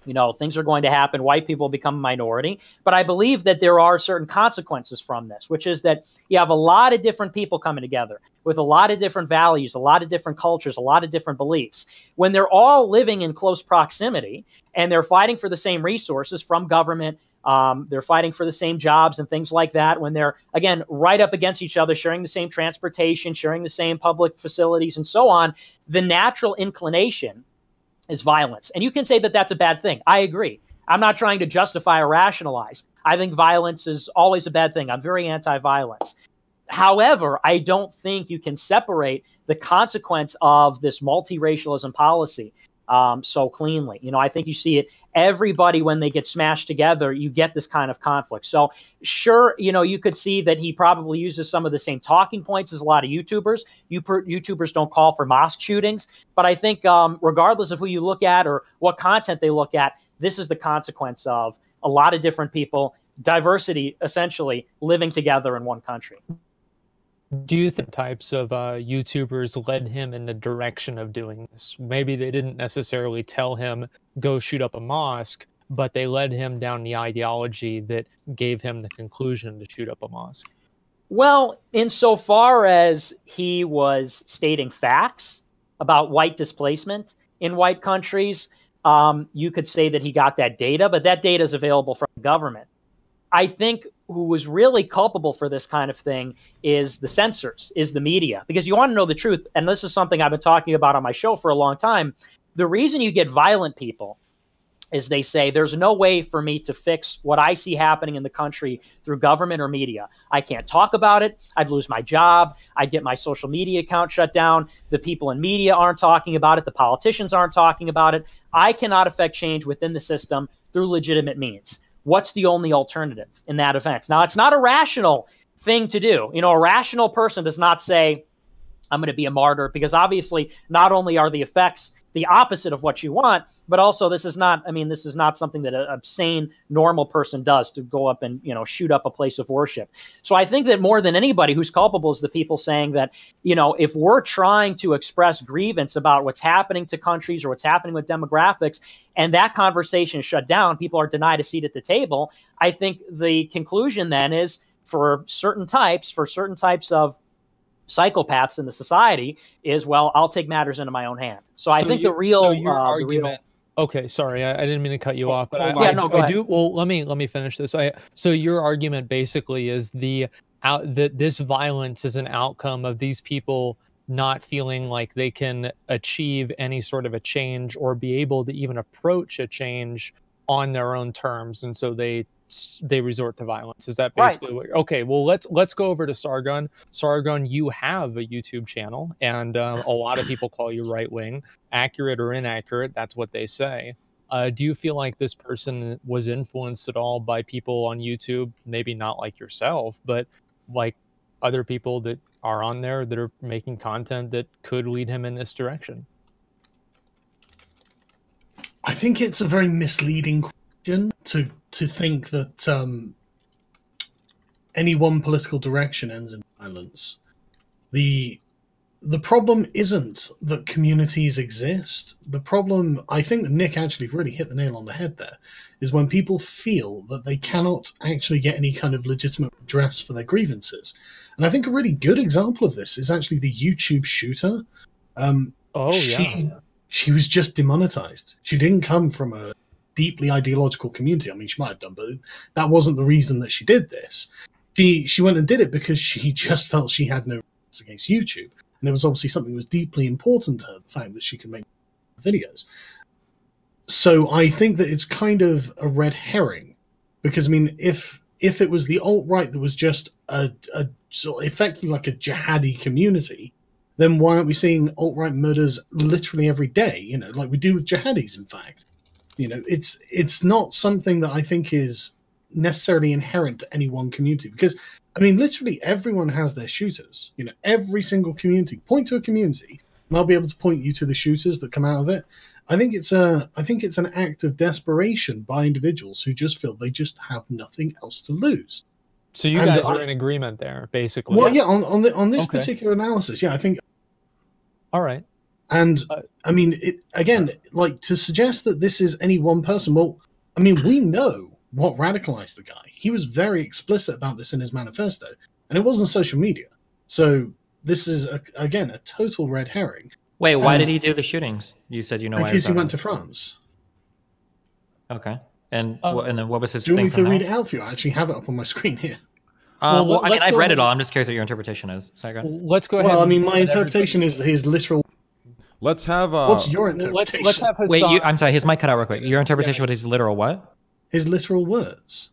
You know, things are going to happen. White people become a minority. But I believe that there are certain consequences from this, which is that you have a lot of different people coming together with a lot of different values, a lot of different cultures, a lot of different beliefs. When they're all living in close proximity and they're fighting for the same resources from government, um, they're fighting for the same jobs and things like that, when they're, again, right up against each other, sharing the same transportation, sharing the same public facilities and so on, the natural inclination is violence. And you can say that that's a bad thing. I agree. I'm not trying to justify or rationalize. I think violence is always a bad thing. I'm very anti-violence. However, I don't think you can separate the consequence of this multiracialism policy um, so cleanly. You know, I think you see it. Everybody, when they get smashed together, you get this kind of conflict. So sure, you know, you could see that he probably uses some of the same talking points as a lot of YouTubers. You per, YouTubers don't call for mosque shootings. But I think um, regardless of who you look at or what content they look at, this is the consequence of a lot of different people, diversity, essentially, living together in one country. Do you think types of uh, YouTubers led him in the direction of doing this? Maybe they didn't necessarily tell him, go shoot up a mosque, but they led him down the ideology that gave him the conclusion to shoot up a mosque. Well, insofar as he was stating facts about white displacement in white countries, um, you could say that he got that data, but that data is available from the government. I think who was really culpable for this kind of thing is the censors, is the media. Because you want to know the truth, and this is something I've been talking about on my show for a long time. The reason you get violent people is they say, there's no way for me to fix what I see happening in the country through government or media. I can't talk about it. I'd lose my job. I'd get my social media account shut down. The people in media aren't talking about it. The politicians aren't talking about it. I cannot affect change within the system through legitimate means. What's the only alternative in that event? Now, it's not a rational thing to do. You know, a rational person does not say, I'm going to be a martyr, because obviously not only are the effects the opposite of what you want, but also this is not, I mean, this is not something that a, a sane, normal person does, to go up and, you know, shoot up a place of worship. So I think that more than anybody who's culpable is the people saying that, you know, if we're trying to express grievance about what's happening to countries or what's happening with demographics, and that conversation is shut down, people are denied a seat at the table. I think the conclusion then is for certain types, for certain types of psychopaths in the society is, well, I'll take matters into my own hand. So I so think you, the real, so your uh, argument, the real. Okay, sorry, I, I didn't mean to cut you off, but I, yeah, I, no, go I ahead. do. Well, let me let me finish this. I so your argument basically is the out that this violence is an outcome of these people not feeling like they can achieve any sort of a change or be able to even approach a change on their own terms, and so they. they resort to violence. Is that basically right. what you're, okay, well, let's let's go over to Sargon. Sargon, you have a YouTube channel, and um, a lot of people call you right-wing. Accurate or inaccurate, that's what they say. Uh, do you feel like this person was influenced at all by people on YouTube, maybe not like yourself, but like other people that are on there that are making content that could lead him in this direction? I think it's a very misleading question to to think that um, any one political direction ends in violence. The, the problem isn't that communities exist. The problem, I think that Nick actually really hit the nail on the head there, is when people feel that they cannot actually get any kind of legitimate redress for their grievances. And I think a really good example of this is actually the YouTube shooter. Um, oh, she, yeah. She was just demonetized. She didn't come from a deeply ideological community. I mean, she might have done, but that wasn't the reason that she did this. She she went and did it because she just felt she had no rights against YouTube, and it was obviously something that was deeply important to her, the fact that she could make videos. So I think that it's kind of a red herring, because I mean, if if it was the alt-right that was just a, a sort of effectively like a jihadi community, then why aren't we seeing alt-right murders literally every day? You know, like we do with jihadis, in fact. You know, it's it's not something that I think is necessarily inherent to any one community, because, I mean, literally everyone has their shooters. You know, every single community. Point to a community, and I'll be able to point you to the shooters that come out of it. I think it's a I think it's an act of desperation by individuals who just feel they just have nothing else to lose. So you and guys are I, in agreement there, basically. Well, yeah, on on, the, on this okay. particular analysis, yeah, I think. All right. And, I mean, it, again, like, to suggest that this is any one person, well, I mean, we know what radicalized the guy. He was very explicit about this in his manifesto, and it wasn't social media. So this is, a, again, a total red herring. Wait, why um, did he do the shootings? You said you know why. Because he went to France. Okay. And, um, and then what was his thing? Do you want me to read it out for you? I actually have it up on my screen here. Uh, well, well, I mean, I've read it all. I'm just curious what your interpretation is. Sargon. Let's go ahead. Well, I mean, my interpretation is his literal... Let's have. Uh, What's your interpretation? Let's, let's have Hasan. Wait, you, I'm sorry. His mic cut out real quick. Your interpretation yeah. with his literal what? his literal words.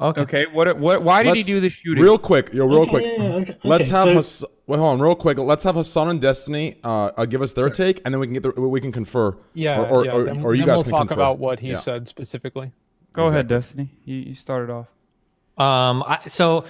Okay. Okay. What? What? Why did Let's, he do the shooting? Real quick, yo. Real okay, quick. Yeah, yeah, okay, Let's okay, have so, Hasan. Wait, hold on. Real quick. Let's have Hasan and Destiny uh, uh, give us their sure. take, and then we can get the, we can confer. Yeah. Or, or, yeah, or, then, or you guys we'll can talk confer. about what he yeah. said specifically. Go exactly. ahead, Destiny. You, you started off. Um. I, so,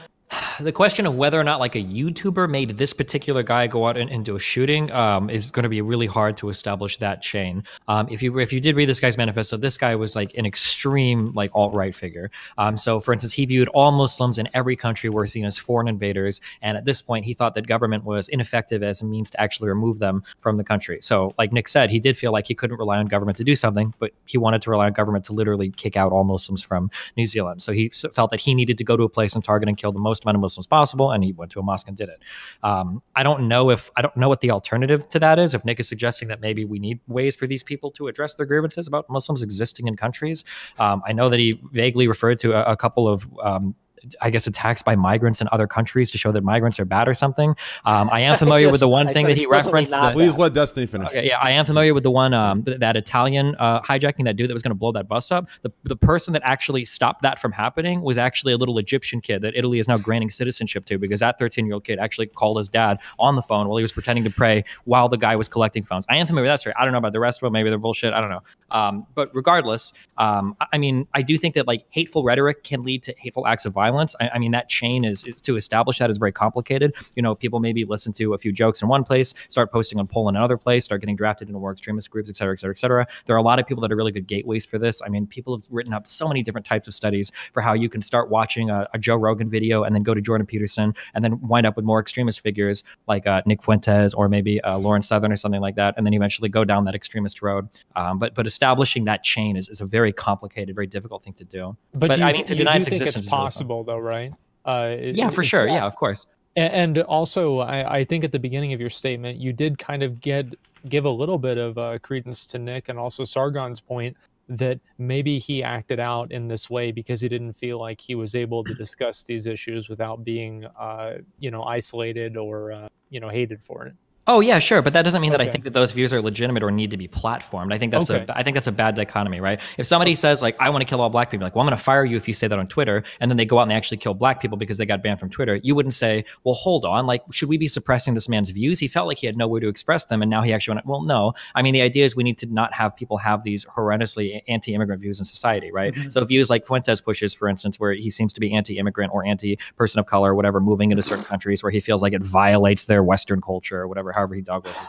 the question of whether or not like a YouTuber made this particular guy go out and, and do a shooting um, is going to be really hard to establish that chain. Um, if you if you did read this guy's manifesto, this guy was like an extreme like alt-right figure. Um, so for instance, he viewed all Muslims in every country were seen as foreign invaders, and at this point, he thought that government was ineffective as a means to actually remove them from the country. So like Nick said, he did feel like he couldn't rely on government to do something, but he wanted to rely on government to literally kick out all Muslims from New Zealand. So he felt that he needed to go to a place and target and kill the most amount of Muslims possible, and he went to a mosque and did it. Um, I don't know if I don't know what the alternative to that is. If Nick is suggesting that maybe we need ways for these people to address their grievances about Muslims existing in countries, um, I know that he vaguely referred to a, a couple of um, I guess attacks by migrants in other countries to show that migrants are bad or something. Um, I am familiar just, with the one I thing that he referenced. That, please let Destiny finish. Okay, yeah, I am familiar with the one um, that Italian uh, hijacking, that dude that was going to blow that bus up. The the person that actually stopped that from happening was actually a little Egyptian kid that Italy is now granting citizenship to, because that thirteen year old kid actually called his dad on the phone while he was pretending to pray while the guy was collecting phones. I am familiar with that story. I don't know about the rest of them. Maybe they're bullshit. I don't know. Um, but regardless, um, I mean, I do think that like hateful rhetoric can lead to hateful acts of violence. I, I mean, that chain is, is to establish that is very complicated. You know, people maybe listen to a few jokes in one place, start posting on poll in another place, start getting drafted into more extremist groups, et cetera, et cetera, et cetera. There are a lot of people that are really good gateways for this. I mean, people have written up so many different types of studies for how you can start watching a, a Joe Rogan video and then go to Jordan Peterson and then wind up with more extremist figures like uh, Nick Fuentes or maybe uh, Lauren Southern or something like that, and then eventually go down that extremist road. Um, but but establishing that chain is, is a very complicated, very difficult thing to do. But, but do you, I mean, to deny its existence is possible. Though, right? Uh, it, yeah, for sure. Yeah, of course. And also, I, I think at the beginning of your statement, you did kind of get give a little bit of uh, credence to Nick and also Sargon's point that maybe he acted out in this way because he didn't feel like he was able to discuss these issues without being, uh, you know, isolated or, uh, you know, hated for it. Oh yeah, sure, but that doesn't mean that okay. I think that those views are legitimate or need to be platformed. I think that's okay. a I think that's a bad dichotomy, right? If somebody says like, I want to kill all black people, like, well, I'm going to fire you if you say that on Twitter, and then they go out and they actually kill black people because they got banned from Twitter, you wouldn't say, well, hold on, like, should we be suppressing this man's views? He felt like he had nowhere to express them, and now he actually went, well, no. I mean, the idea is we need to not have people have these horrendously anti-immigrant views in society, right? Mm-hmm. So views like Fuentes pushes, for instance, where he seems to be anti-immigrant or anti-person of color or whatever, moving into certain countries where he feels like it violates their Western culture or whatever. However he dog whistles.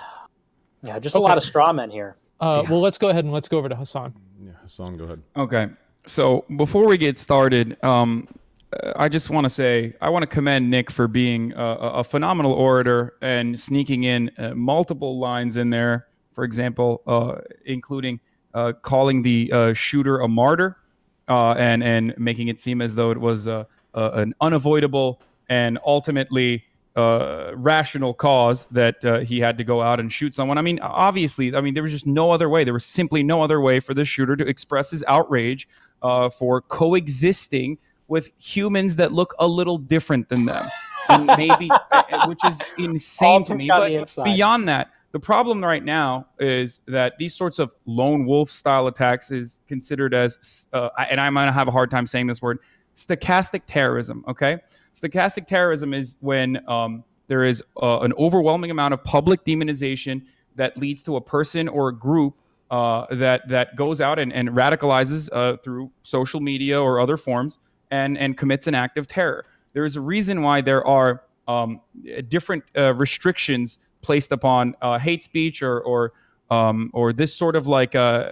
Yeah, just okay. a lot of straw men here. Uh, yeah. Well, let's go ahead and let's go over to Hasan. Yeah, Hasan, go ahead. Okay, so before we get started, um, I just want to say I want to commend Nick for being a, a phenomenal orator and sneaking in uh, multiple lines in there. For example, uh, including uh, calling the uh, shooter a martyr uh, and and making it seem as though it was uh, uh, an unavoidable and ultimately. Uh, rational cause that uh, he had to go out and shoot someone. I mean, obviously, I mean, there was just no other way. There was simply no other way for this shooter to express his outrage uh, for coexisting with humans that look a little different than them. And maybe, which is insane to me. But beyond that, the problem right now is that these sorts of lone wolf style attacks is considered as, uh, and I might have a hard time saying this word, stochastic terrorism, okay? Stochastic terrorism is when um, there is uh, an overwhelming amount of public demonization that leads to a person or a group uh, that that goes out and, and radicalizes uh, through social media or other forms and, and commits an act of terror. There is a reason why there are um, different uh, restrictions placed upon uh, hate speech or or um, or this sort of like uh,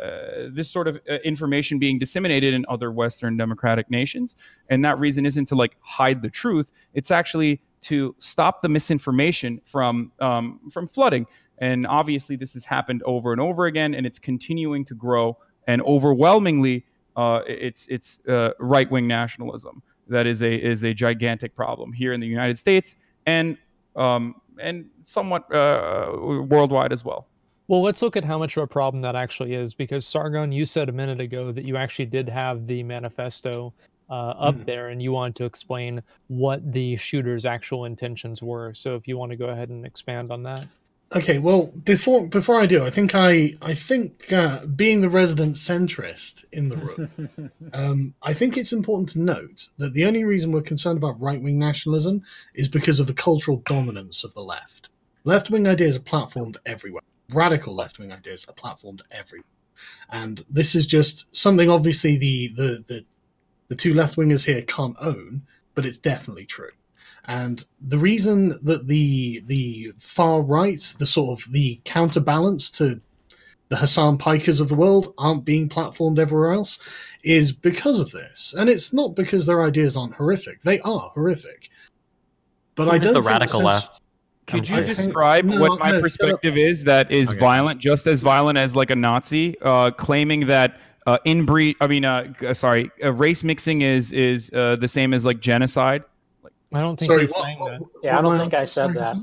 this sort of information being disseminated in other Western democratic nations. And that reason isn't to like hide the truth. It's actually to stop the misinformation from um, from flooding. And obviously this has happened over and over again, and it's continuing to grow. And overwhelmingly, uh, it's it's uh, right wing nationalism that is a is a gigantic problem here in the United States and um, and somewhat uh, worldwide as well. Well, let's look at how much of a problem that actually is, because Sargon, you said a minute ago that you actually did have the manifesto uh, up mm. there, and you wanted to explain what the shooter's actual intentions were. So if you want to go ahead and expand on that. Okay, well, before before I do, I think I I think uh, being the resident centrist in the room, um, I think it's important to note that the only reason we're concerned about right-wing nationalism is because of the cultural dominance of the left. Left-wing ideas are platformed everywhere. Radical left-wing ideas are platformed everywhere, and this is just something obviously the the the, the two left-wingers here can't own, but it's definitely true. And the reason that the the far right, the sort of the counterbalance to the Hasan Pikers of the world, aren't being platformed everywhere else is because of this. And it's not because their ideas aren't horrific. They are horrific. But I don't think the radical left. Could you describe what my perspective is that is violent, just as violent as like a Nazi, uh, claiming that uh, inbreed, I mean, uh, sorry, uh, race mixing is is uh, the same as like genocide? I don't think Sorry, he's what, saying what, that. What, yeah, I don't think I said that.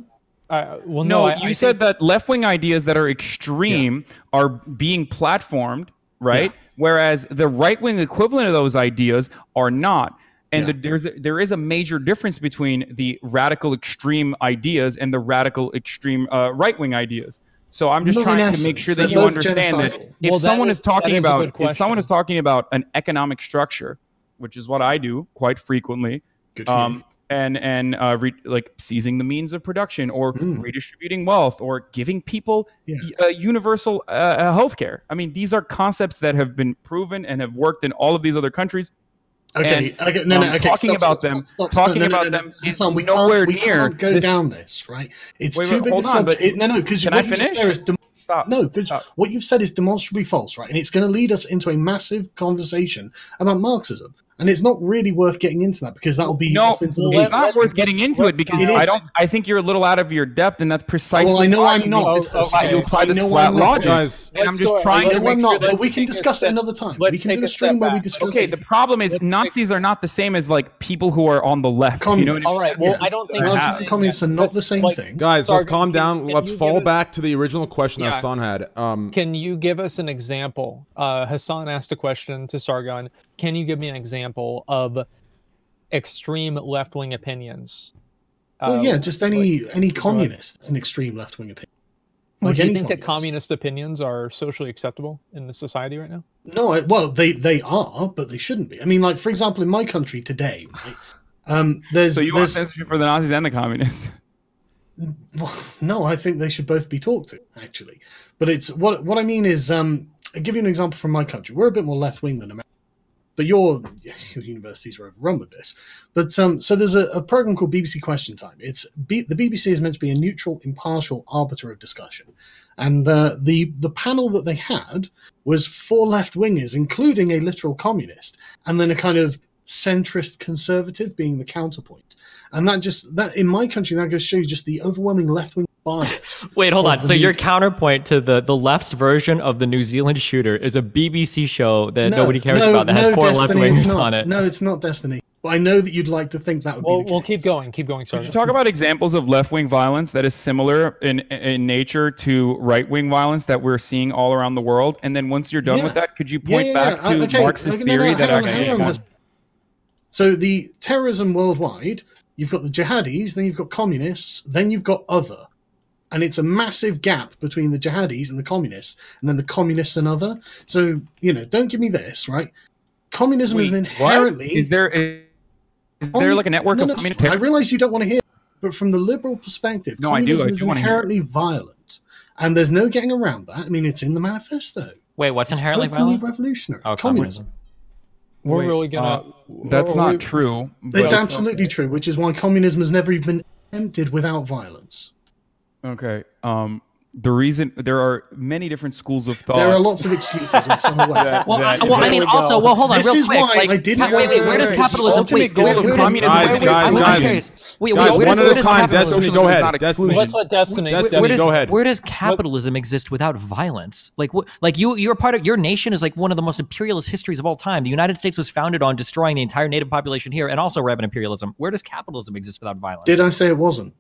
Uh, well, no, no I, you I said think... that left-wing ideas that are extreme yeah. are being platformed, right? Yeah. Whereas the right-wing equivalent of those ideas are not. And yeah. the, there's a, there is a major difference between the radical extreme ideas and the radical extreme uh, right-wing ideas. So I'm just no, trying to make sure that you understand genocidal. that if well, someone that is, is talking is about if someone is talking about an economic structure, which is what I do quite frequently. Good um, and and uh, re like seizing the means of production or mm. redistributing wealth or giving people yeah. uh, universal uh, health care. I mean, these are concepts that have been proven and have worked in all of these other countries. Okay, and, okay. no, no, um, okay. Talking stop, about stop, them, stop, stop. talking no, no, about no, no, no. them is we nowhere we near. We can't go this... down this, right? It's wait, too wait, big a subject. It, no, no, because what I you've said there is stop. No, because what you've said is demonstrably false, right? And it's going to lead us into a massive conversation about Marxism. And it's not really worth getting into that because that will be no. Into the it's not worth getting into it because it I don't. I think you're a little out of your depth, and that's precisely. Well, I know I'm not. Oh, okay. You apply this flat logic, and I'm just trying to make sure that we can discuss it another time. We can do a stream where we discuss. Okay, the problem is Nazis are not the same as like people who are on the left. You know, all right. Well, I don't think Nazis and communists are not the same thing. Guys, let's calm down. Let's fall back to the original question Hasan had. Can you give us an example? Hasan asked a question to Sargon. Can you give me an example of extreme left-wing opinions? Well, um, yeah, just any like, any communist is an extreme left-wing opinion. Like do you think communist. that communist opinions are socially acceptable in the society right now? No, I, well, they they are, but they shouldn't be. I mean, like for example, in my country today, right, um, there's so you there's, want censorship for the Nazis and the communists. No, I think they should both be talked to actually. But it's what what I mean is, um, I'll give you an example from my country. We're a bit more left-wing than America. But your, your universities are overrun with this. But um, so there's a, a program called B B C Question Time. It's B, the B B C is meant to be a neutral, impartial arbiter of discussion, and uh, the the panel that they had was four left wingers, including a literal communist, and then a kind of centrist conservative being the counterpoint. And that just that in my country that goes to show you just the overwhelming left wing. Wait, hold on. So your counterpoint to the the left's version of the New Zealand shooter is a B B C show that no, nobody cares no, about that no, had four Destiny, left wings on it. No, it's not Destiny. But I know that you'd like to think that would well, be the Well, case. keep going. Keep going. Sorry. Could you talk about examples of left-wing violence that is similar in in nature to right-wing violence that we're seeing all around the world? And then once you're done yeah. with that, could you point yeah, yeah, back yeah. to uh, okay. Marxist okay, no, no, theory no, that on, actually... On. So the terrorism worldwide, you've got the jihadis, then you've got communists, then you've got other. And it's a massive gap between the jihadis and the communists, and then the communists and other. So, you know, don't give me this, right? Communism Wait, is an inherently... What? Is there, a, is there like a network no, of... No, communist I realize you don't want to hear, but from the liberal perspective, no, communism I do. I is do inherently violent. And there's no getting around that. I mean, it's in the manifesto. Wait, what's it's inherently violent? revolutionary. Oh, communism. communism. We're Wait, really gonna... Uh, that's not we, true. It's absolutely okay. true, which is why communism has never even been attempted without violence. Okay. Um, the reason there are many different schools of thought. There are lots of excuses. Well, that, well, I, well I mean, we also, well, hold on, this real quick. This is why like, I didn't. Wait, wait. Where does capitalism? Wait, goal of communism. Guys, guys, guys. Wait, guys, one at a time. Destiny, go ahead. Destiny, let's let Destiny. Destiny, go ahead. Where does capitalism exist without violence? Like, what? Like you, you're part of your nation is like one of the most imperialist histories of all time. The United States was founded on destroying the entire native population here and also rampant imperialism. Where does capitalism exist without violence? Did I say it wasn't?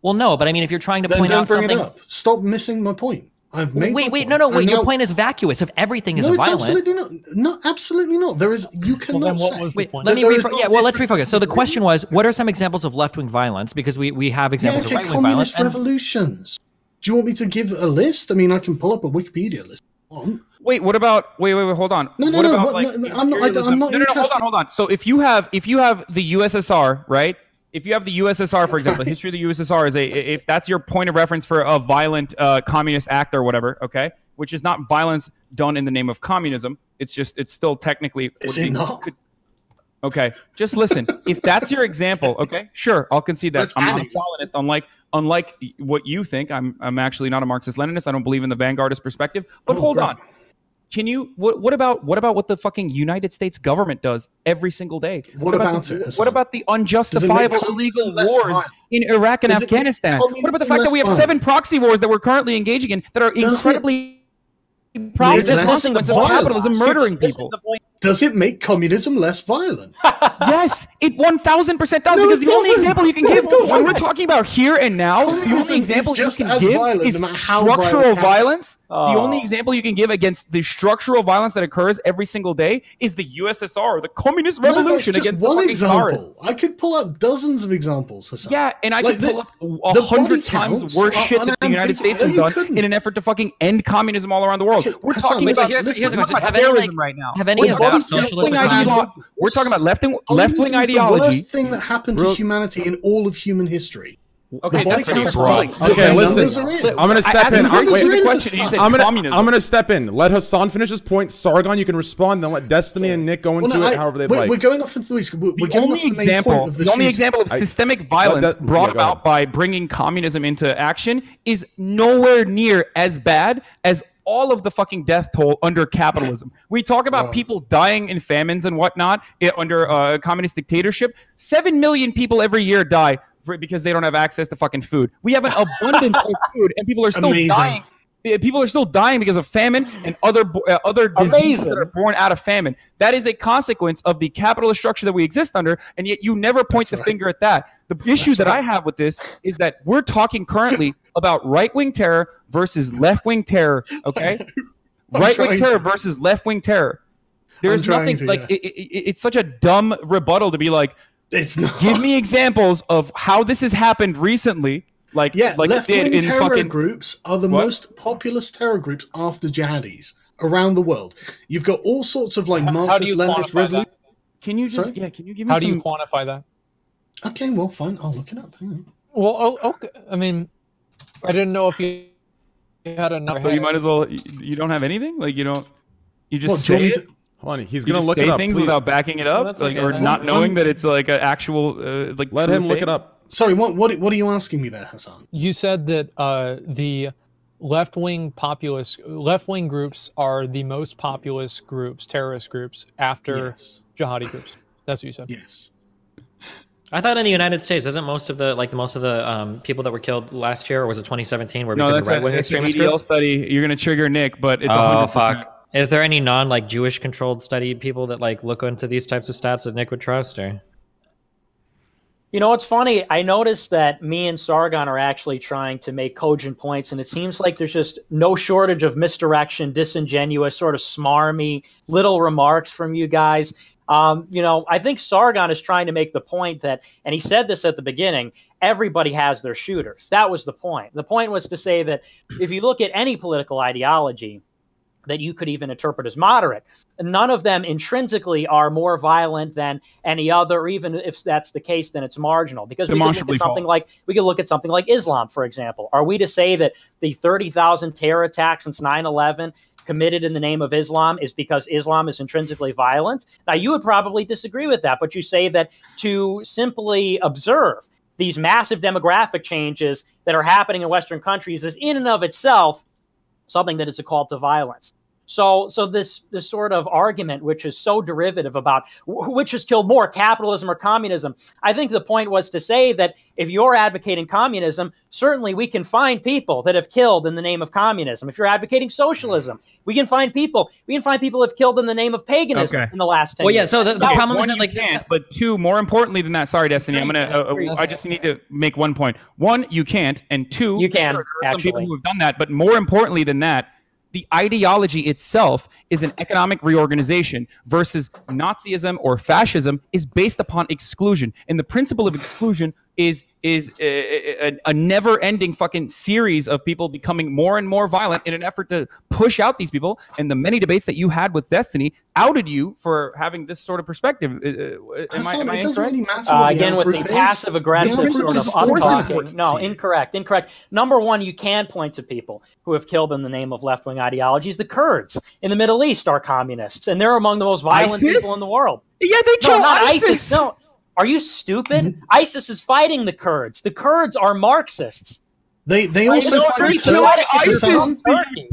Well, no, but I mean, if you're trying to then point out something, don't bring it up. Stop missing my point. I've made. Wait, wait, no, no, wait. And your now... point is vacuous. If everything is no, it's violent, absolutely not. No, absolutely not. There is. You cannot well, say. Wait, let me. Yeah, different... well, let's refocus. So the question was, what are some examples of left-wing violence? Because we we have examples yeah, okay, of right-wing violence. Communist revolutions. And... Do you want me to give a list? I mean, I can pull up a Wikipedia list. On. Wait, what about? Wait, wait, wait, hold on. No, no, what no, about, what, like, no, I'm not. I, I'm not no, no, no, hold on, hold on. So if you have, if you have the U S S R, right? If you have the U S S R, for example, the history of the U S S R is a, if that's your point of reference for a violent uh, communist act or whatever, okay, which is not violence done in the name of communism. It's just, it's still technically. Is it not? Could, okay, just listen. If that's your example, okay, sure, I'll concede that. That's I'm not a Stalinist, unlike unlike what you think. I'm I'm actually not a Marxist-Leninist. I don't believe in the vanguardist perspective. But oh, hold God. on. Can you what what about what about what the fucking United States government does every single day? What, what about, about the, it? What about the unjustifiable illegal wars high? in Iraq and Does Afghanistan? What about the fact that we have high? seven proxy wars that we're currently engaging in that are Does incredibly problems consequences of capitalism murdering people? Does it make communism less violent? Yes, it one thousand percent does, no, because the only example you can no, give when we're talking about here and now, communism the only example you can give violent, is no structural violence. Oh. The only example you can give against the structural violence that occurs every single day is the U S S R, the communist revolution no, that's just against one the example. Starists. I could pull up dozens of examples, Hasan. Yeah, and I like could the, pull up a hundred times worse shit that the United States has done couldn't. in an effort to fucking end communism all around the world. Okay, we're Hasan, talking about terrorism right now. Have any of Ideolo- We're talking about left and left-wing ideology. The worst thing that happened to humanity in all of human history. Okay, that's pretty broad. Okay, okay, listen. I'm gonna step in. I'm, wait, I'm gonna I'm gonna step in. Let Hasan finish his point. Sargon, you can respond. Then let Destiny and Nick go into well, no, it I, however they like. We're going off into the we're, we're only example. The, the only shoes. example of I, systemic violence that, brought yeah, about by bringing communism into action is nowhere near as bad as all of the fucking death toll under capitalism. We talk about oh. people dying in famines and whatnot under a uh, communist dictatorship. Seven million people every year die for, because they don't have access to fucking food. We have an abundance of food, and people are still Amazing. dying. People are still dying because of famine and other uh, other Amazing. diseases that are born out of famine. That is a consequence of the capitalist structure that we exist under, and yet you never point That's the right. finger at that. The issue That's that right. I have with this is that we're talking currently about right-wing terror versus left-wing terror, okay? Right-wing terror to. versus left-wing terror. There's nothing, to, like, yeah. it, it, it's such a dumb rebuttal to be like, it's not. give me examples of how this has happened recently. Like, yeah, like left-wing in terror fucking... groups are the what? most populous terror groups after jihadis around the world. You've got all sorts of like Marxist Leninist revolution. Can you just Sorry? yeah? Can you give me how some... do you quantify that? Okay, well, fine. I'll look it up. Hang on. Well, oh, okay. I mean, I didn't know if you had enough. So you might as well. You don't have anything. Like you don't. You just well, say it. Honey, he's you gonna look it up. Things please. without backing it up, well, like okay, or then. not knowing that it's like an actual uh, like. Let him thing. look it up. Sorry, what, what what are you asking me there, Hasan? You said that uh, the left-wing populist, left-wing groups are the most populous groups, terrorist groups, after yes. jihadi groups. That's what you said. Yes. I thought in the United States, isn't most of the like the most of the um, people that were killed last year, or was it twenty seventeen? Where no, because that's of right-wing extremist a groups? study. You're gonna trigger Nick, but it's oh one hundred percent. Fuck. Is there any non like Jewish controlled study people that like look into these types of stats that Nick would trust or? You know, it's funny. I noticed that me and Sargon are actually trying to make cogent points, and it seems like there's just no shortage of misdirection, disingenuous, sort of smarmy little remarks from you guys. Um, you know, I think Sargon is trying to make the point that, and he said this at the beginning, everybody has their shooters. That was the point. The point was to say that if you look at any political ideology that you could even interpret as moderate, none of them intrinsically are more violent than any other. Even if that's the case, then it's marginal. Because we could look at something like we could look at something like Islam, for example. Are we to say that the thirty thousand terror attacks since nine eleven committed in the name of Islam is because Islam is intrinsically violent? Now, you would probably disagree with that, but you say that to simply observe these massive demographic changes that are happening in Western countries is in and of itself something that is a call to violence. So, so this this sort of argument, which is so derivative about which has killed more, capitalism or communism, I think the point was to say that if you're advocating communism, certainly we can find people that have killed in the name of communism. If you're advocating socialism, we can find people. We can find people who have killed in the name of paganism okay. in the last ten well, years. Well, yeah. So the, the no, problem one, is that, like, can't, but two, more importantly than that, sorry, Destiny, I'm gonna. Uh, uh, I just need to make one point. One, you can't, and two, you can. Sure, there are some people who have done that, but more importantly than that. The ideology itself is an economic reorganization versus Nazism or fascism is based upon exclusion. And the principle of exclusion is is a, a, a never-ending fucking series of people becoming more and more violent in an effort to push out these people. And the many debates that you had with Destiny outed you for having this sort of perspective. Uh, am I, am I incorrect? Really uh, again, with the passive-aggressive sort of up-talking. No, incorrect, incorrect. Number one, you can point to people who have killed in the name of left-wing ideologies. The Kurds in the Middle East are communists, and they're among the most violent ISIS? people in the world. Yeah, they killed no, not ISIS. ISIS. No. Are you stupid? ISIS is fighting the Kurds. The Kurds are Marxists. They they also fight ISIS,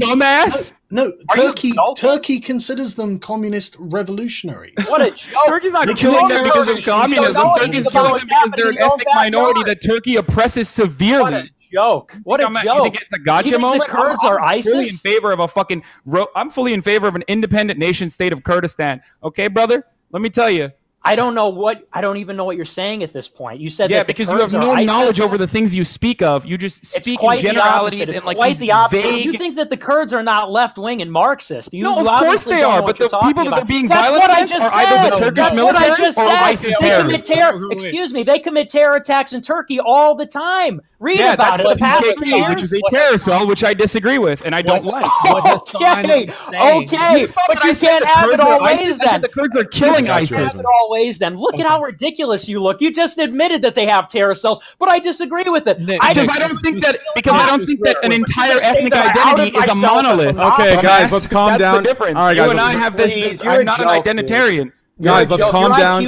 dumbass. No, Turkey Turkey considers them communist revolutionaries. What a joke. Turkey's not killing them because of communism. Turkey's killing them because they're an ethnic minority that Turkey oppresses severely. Joke! What a I'm, joke! You think it's a gotcha you think moment? The Kurds I'm, I'm are ISIS. Fully in favor of a fucking. Ro I'm fully in favor of an independent nation state of Kurdistan. Okay, brother. Let me tell you. I don't know what. I don't even know what you're saying at this point. You said yeah, that the because Kurds you have no ISIS. knowledge over the things you speak of. You just speak in generalities and like quite the opposite. Vague... You think that the Kurds are not left wing and Marxist? You, no, of you course they are. But the people that are being That's violent against are said. either the Turkish That's military or said. ISIS they terrorists. Terror, excuse me. They commit terror attacks in Turkey all the time. Read yeah, about it. The P K K, which is a terror cell, which I disagree with, and I don't what, like. Okay, okay, you but you can't have it all ways. Then the Kurds are killing ISIS. Ways then look okay. at how ridiculous you look. You just admitted that they have terror cells, but I disagree with it. Nick, I because I don't think that because I don't think that an entire ethnic identity is a monolith. Okay, guys, let's calm down. That's the difference. All right, guys, you and I have this. this I'm not an identitarian. Guys, let's calm down.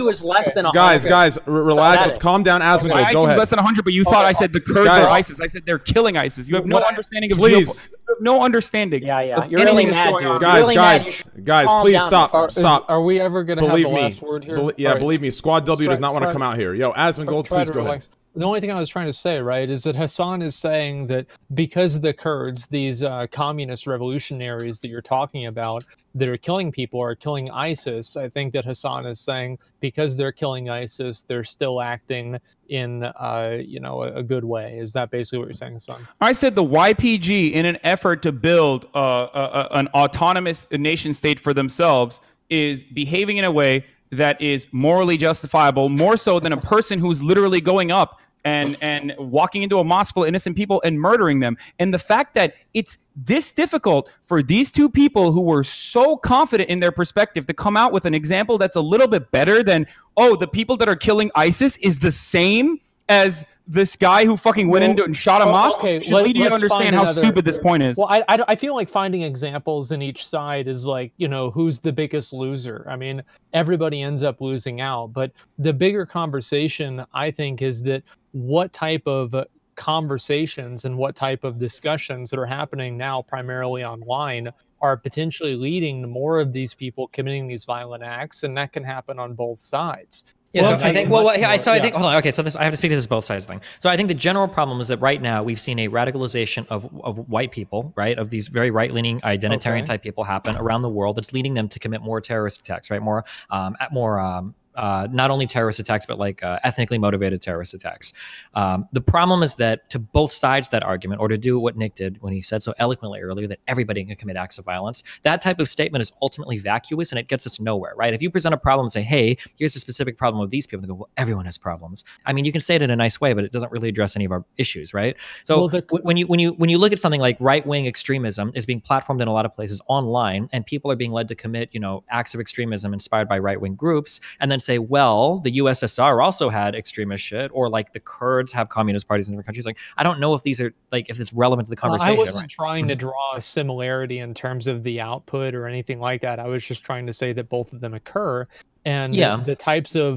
Guys, guys, relax. Let's calm down. Asmongold, go ahead. Less than one hundred, but you thought I said the Kurds are ISIS. I said they're killing ISIS. You have no understanding of geopolitics. No understanding. Yeah, yeah. You're really mad, dude. Guys, really guys, mad. guys, Calm please down. stop. Are, stop. Is, are we ever going to have the me. last word here? Bel yeah, right. believe me. Squad W try, does not want to come out here. Yo, Asmongold, please go relax. ahead. The only thing I was trying to say, right, is that Hasan is saying that because the Kurds, these uh, communist revolutionaries that you're talking about, that are killing people are killing ISIS. I think that Hasan is saying because they're killing ISIS, they're still acting in, uh, you know, a, a good way. Is that basically what you're saying, Hasan? I said the Y P G, in an effort to build uh, a, a, an autonomous nation state for themselves, is behaving in a way that is morally justifiable, more so than a person who's literally going up and and walking into a mosque full of innocent people and murdering them. And the fact that it's this difficult for these two people who were so confident in their perspective to come out with an example that's a little bit better than, oh, the people that are killing ISIS is the same as this guy who fucking went well, into it and shot a oh, mosque okay. should Let, lead you to understand how another, stupid this point is. Well, I, I, I feel like finding examples in each side is like, you know, who's the biggest loser? I mean, everybody ends up losing out. But the bigger conversation, I think, is that what type of conversations and what type of discussions that are happening now primarily online are potentially leading to more of these people committing these violent acts, and that can happen on both sides. Yes, well, okay. I think. Well, well I, so I yeah. think. Hold on. Okay, so this I have to speak to this both sides thing. So I think the general problem is that right now we've seen a radicalization of of white people, right, of these very right leaning identitarian okay. type people happen around the world. That's leading them to commit more terrorist attacks, right? More um, at more. Um, Uh, not only terrorist attacks, but like uh, ethnically motivated terrorist attacks. Um, the problem is that to both sides that argument, or to do what Nick did when he said so eloquently earlier that everybody can commit acts of violence, that type of statement is ultimately vacuous and it gets us nowhere, right? If you present a problem and say, hey, here's a specific problem of these people, they go, well, everyone has problems. I mean, you can say it in a nice way, but it doesn't really address any of our issues, right? So well, when you when you when you look at something like right-wing extremism is being platformed in a lot of places online, and people are being led to commit, you know, acts of extremism inspired by right-wing groups, and then say, well, the U S S R also had extremist shit, or like the Kurds have communist parties in different countries. Like, I don't know if these are like if it's relevant to the conversation. Uh, I wasn't right? trying mm-hmm. to draw a similarity in terms of the output or anything like that. I was just trying to say that both of them occur, and yeah. the, the types of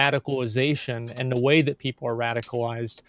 radicalization and the way that people are radicalized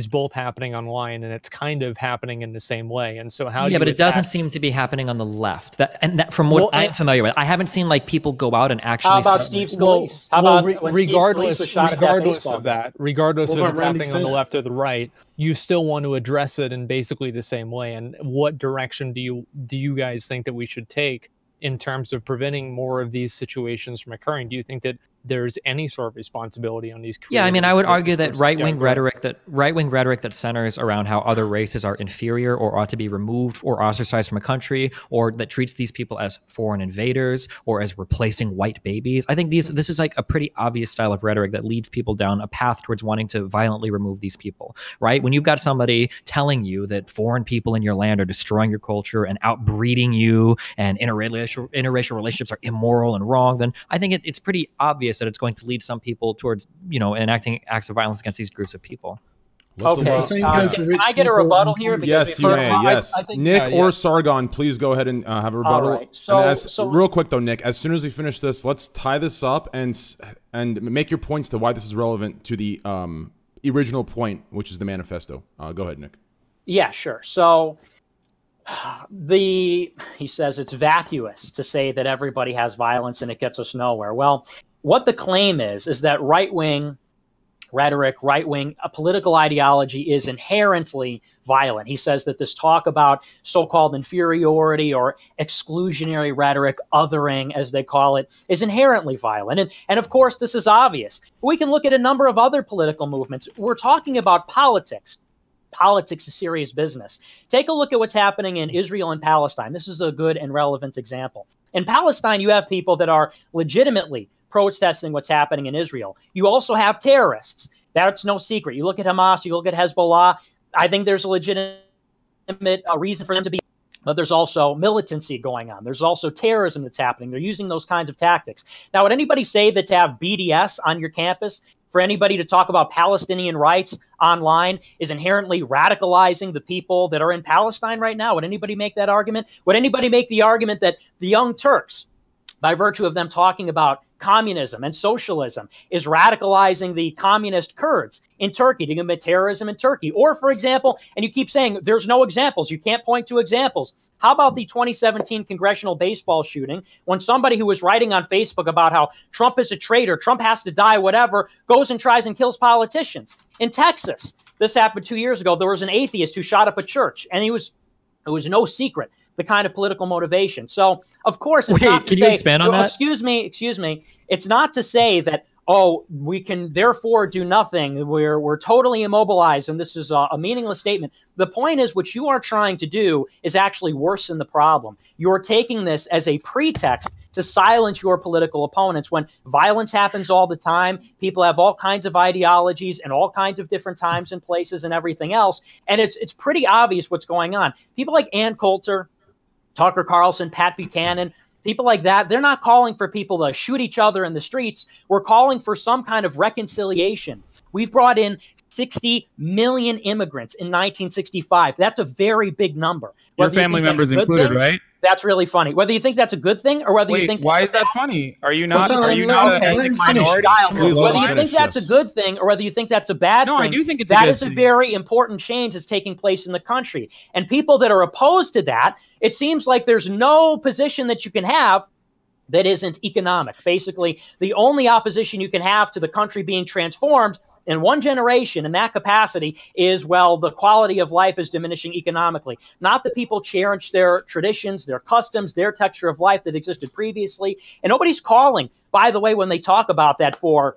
is both happening online, and it's kind of happening in the same way. And so how? Yeah, do you but it attack... doesn't seem to be happening on the left. That and that from what well, I'm familiar with, I haven't seen like people go out and actually. How about Steve Scalise? How well, about re regardless, Steve Scalise regardless of that, regardless well, of what's happening on the left or the right, you still want to address it in basically the same way. And what direction do you do you guys think that we should take in terms of preventing more of these situations from occurring? Do you think that there's any sort of responsibility on these creators. Yeah, I mean, I would argue that right-wing yeah, rhetoric that right-wing rhetoric that centers around how other races are inferior or ought to be removed or ostracized from a country, or that treats these people as foreign invaders or as replacing white babies. I think these this is like a pretty obvious style of rhetoric that leads people down a path towards wanting to violently remove these people, right? When you've got somebody telling you that foreign people in your land are destroying your culture and outbreeding you and interracial interracial relationships are immoral and wrong, then I think it, it's pretty obvious that it's going to lead some people towards, you know, enacting acts of violence against these groups of people. Okay. Can uh, I get a rebuttal here? Because yes, you may. Yes. I, I think, Nick uh, or yeah. Sargon, please go ahead and uh, have a rebuttal. All right. So, as, so real quick though, Nick, as soon as we finish this, let's tie this up and and make your points to why this is relevant to the um, original point, which is the manifesto. Uh, go ahead, Nick. Yeah, sure. So the he says it's vacuous to say that everybody has violence and it gets us nowhere. Well, what the claim is, is that right-wing rhetoric, right-wing a political ideology is inherently violent. He says that this talk about so-called inferiority or exclusionary rhetoric, othering, as they call it, is inherently violent. And, and of course, this is obvious. We can look at a number of other political movements. We're talking about politics. Politics is serious business. Take a look at what's happening in Israel and Palestine. This is a good and relevant example. In Palestine, you have people that are legitimately protesting what's happening in Israel. You also have terrorists. That's no secret. You look at Hamas, you look at Hezbollah. I think there's a legitimate uh, reason for them to be, but there's also militancy going on. There's also terrorism that's happening. They're using those kinds of tactics. Now, would anybody say that to have B D S on your campus, for anybody to talk about Palestinian rights online, is inherently radicalizing the people that are in Palestine right now? Would anybody make that argument? Would anybody make the argument that the Young Turks, by virtue of them talking about communism and socialism, is radicalizing the communist Kurds in Turkey to commit terrorism in Turkey? Or, for example, and you keep saying there's no examples, you can't point to examples. How about the twenty seventeen congressional baseball shooting, when somebody who was writing on Facebook about how Trump is a traitor, Trump has to die, whatever, goes and tries and kills politicians? In Texas, this happened two years ago. There was an atheist who shot up a church, and he was it was no secret the kind of political motivation. So, of course, it's Wait, not to can say, you expand on oh, that? Excuse me, excuse me. It's not to say that, oh, we can therefore do nothing. We're, we're totally immobilized, and this is a, a meaningless statement. The point is, what you are trying to do is actually worsen the problem. You're taking this as a pretext to silence your political opponents, when violence happens all the time. People have all kinds of ideologies and all kinds of different times and places and everything else. And it's, it's pretty obvious what's going on. People like Ann Coulter, Tucker Carlson, Pat Buchanan, people like that, they're not calling for people to shoot each other in the streets. We're calling for some kind of reconciliation. We've brought in sixty million immigrants in nineteen sixty-five. That's a very big number. Your family members included, right? That's really funny. Whether you think that's a good thing or whether Wait, you think why is that funny? Are you not? Well, so are you not? Okay. An ethnic minority? Whether you think that's a good thing or whether you think that's a bad no, thing, I do think it's that a is thing. a very important change that's taking place in the country. And people that are opposed to that, it seems like there's no position that you can have that isn't economic. Basically, the only opposition you can have to the country being transformed in one generation in that capacity is, well, the quality of life is diminishing economically. Not that people cherish their traditions, their customs, their texture of life that existed previously. And nobody's calling, by the way, when they talk about that, for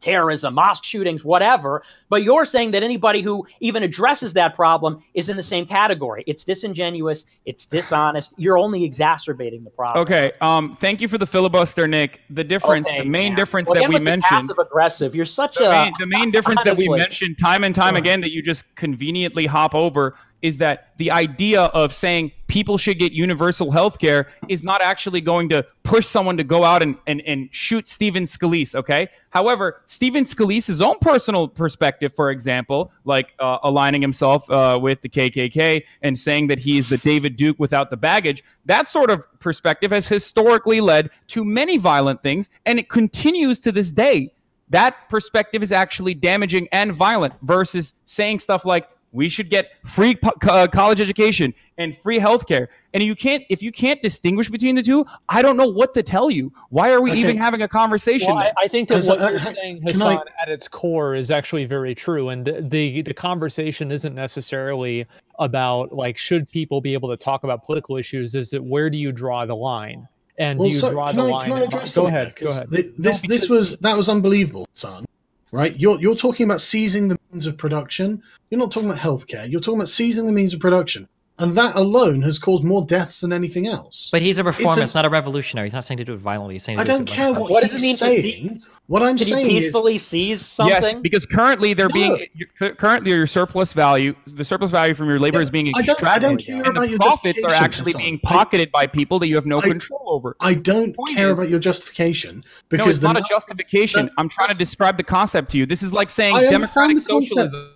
terrorism, mosque shootings, whatever. But you're saying that anybody who even addresses that problem is in the same category. It's disingenuous. It's dishonest. You're only exacerbating the problem. Okay. Um, thank you for the filibuster, Nick. The difference, okay, the main yeah. difference well, that we mentioned. Passive aggressive. You're such the a. Main, the main difference honestly, that we mentioned time and time again that you just conveniently hop over is that the idea of saying people should get universal health care is not actually going to push someone to go out and, and, and shoot Stephen Scalise, okay? However, Stephen Scalise's own personal perspective, for example, like uh, aligning himself uh, with the K K K and saying that he's the David Duke without the baggage, that sort of perspective has historically led to many violent things, and it continues to this day. That perspective is actually damaging and violent versus saying stuff like, we should get free uh, college education and free healthcare. And you can't, if you can't distinguish between the two, I don't know what to tell you. Why are we okay. even having a conversation? Well, I, I think that what uh, you're uh, saying, Hasan, I... at its core is actually very true. And the the conversation isn't necessarily about, like, should people be able to talk about political issues? Is it, where do you draw the line? And well, do you so draw can the I, line? Can I address go ahead. Go ahead. The, this no, this was that was unbelievable, son. Right? You're you're talking about seizing the means of production. You're not talking about healthcare. You're talking about seizing the means of production. And that alone has caused more deaths than anything else. But he's a reformer, it's a, not a revolutionary. He's not saying to do it violently. He's saying I don't care what, what he's does it mean saying. To seize? What I'm Can saying he peacefully is, seize something? Yes, because currently they're no. being currently your surplus value, the surplus value from your labor yeah, is being extracted. I don't, I don't care and about the your profits are actually being pocketed I, by people that you have no I, control over. I don't care is, about your justification because no, it's not a justification. I'm trying to describe the concept to you. This is like saying I democratic socialism.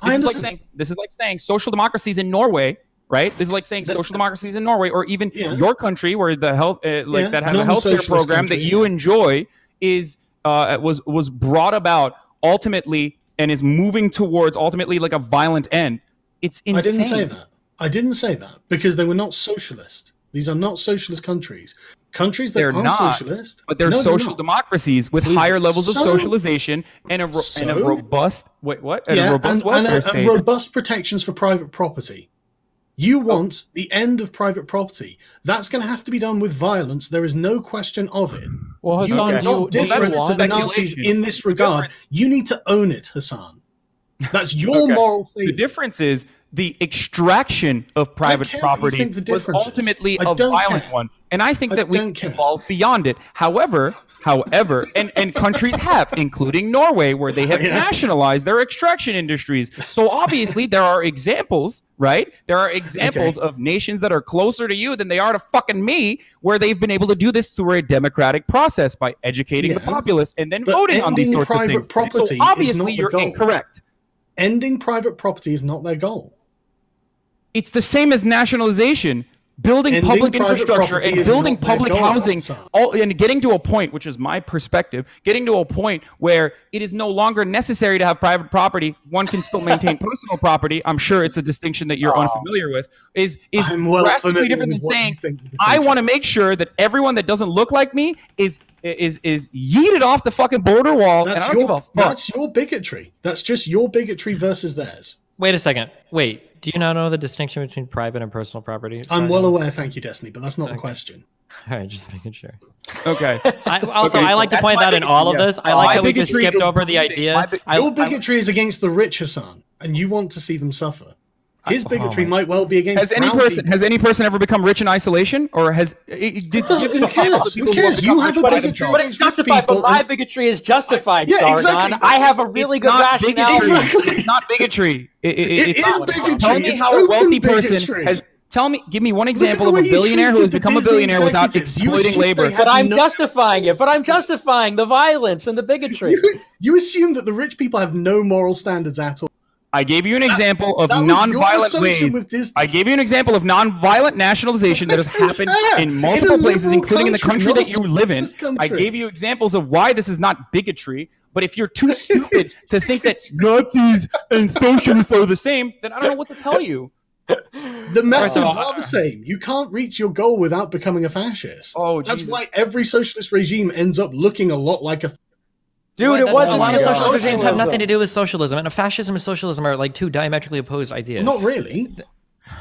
This is, like saying, this is like saying social democracies in Norway, right? This is like saying social democracies in Norway, or even yeah. your country, where the health, uh, like yeah. that has non a healthcare program country, that you yeah. enjoy, is uh, was was brought about ultimately and is moving towards ultimately like a violent end. It's insane. I didn't say that. I didn't say that because they were not socialist. These are not socialist countries. Countries that they're are not, socialist, but they're no, social they're democracies with Please. higher levels so, of socialization and a, so, and a robust wait what and yeah, a robust and, welfare and, a, state. and robust protections for private property. You want oh. the end of private property. That's going to have to be done with violence. There is no question of it. Well, Hasan, you are okay. not well, different well, to the Nazis in this regard. You need to own it, Hasan. That's your okay. moral thing. The difference is the extraction of private property was ultimately a violent care. one. And I think I that we can evolve beyond it. However, however, and, and countries have, including Norway, where they have yeah. nationalized their extraction industries. So obviously there are examples, right? There are examples okay. of nations that are closer to you than they are to fucking me, where they've been able to do this through a democratic process by educating yeah. the populace and then but voting on these sorts of things. So obviously you're goal. incorrect. Ending private property is not their goal. It's the same as nationalization, building Ending public infrastructure and building public housing, all, and getting to a point, which is my perspective, getting to a point where it is no longer necessary to have private property. One can still maintain personal property. I'm sure it's a distinction that you're oh. unfamiliar with. Is is well drastically different than saying, I want to make sure that everyone that doesn't look like me is is is yeeted off the fucking border wall. That's, and I don't your, give a fuck. That's your bigotry. That's just your bigotry versus theirs. Wait a second. Wait. Do you not know the distinction between private and personal property? I'm Sorry. well aware, thank you, Destiny, but that's not okay. the question. All right, just making sure. Okay. I, also, okay, I like to point out in all of this, yes. I like my that we just skipped over the idea. Big, I, your bigotry I, is against the rich, Hasan, and you want to see them suffer. His bigotry oh, might well be against. Has any person people. has any person ever become rich in isolation, or has? It, did, oh, who cares? Who cares? You have a bigotry, but it's justified. But my and... bigotry is justified, yeah, Sargon. Exactly. I have a really it's good rationale. Exactly. It's not bigotry. It, it, it, it is bigotry. Tell me it's how a wealthy bigotry. person has. Tell me, give me one example of a billionaire who has become Disney a billionaire without exploiting labor. But I'm no justifying it. But I'm justifying the violence and the bigotry. You, you assume that the rich people have no moral standards at all. I gave you an example that, of nonviolent ways. I gave you an example of nonviolent nationalization that has happened in multiple in places, including country, in the country that you live in. Country. I gave you examples of why this is not bigotry. But if you're too stupid to think that Nazis and socialists are the same, then I don't know what to tell you. The methods oh, are the same. You can't reach your goal without becoming a fascist. Oh, that's Jesus. why every socialist regime ends up looking a lot like a. Dude, well, it wasn't. A lot of socialist regimes have nothing to do with socialism, and fascism and socialism are like two diametrically opposed ideas. Not really.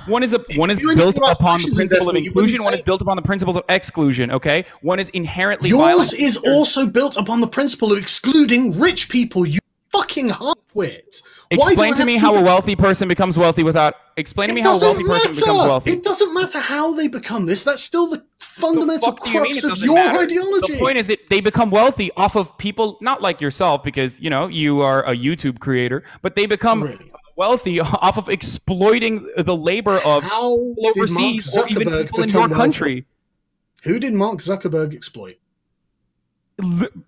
One is a one is built upon the principle of inclusion. One is built upon the principles of exclusion. Okay. One is inherently violent. Yours is also built upon the principle of excluding rich people. You fucking halfwit. Explain to me how a wealthy person becomes wealthy without. Explain to me how a wealthy person becomes wealthy. It doesn't matter how they become this. That's still the fundamental crux of your ideology. The point is that they become wealthy off of people, not like yourself, because you know you are a YouTube creator, but they become wealthy off of exploiting the labor of people overseas or even people in your country. Who did Mark Zuckerberg exploit?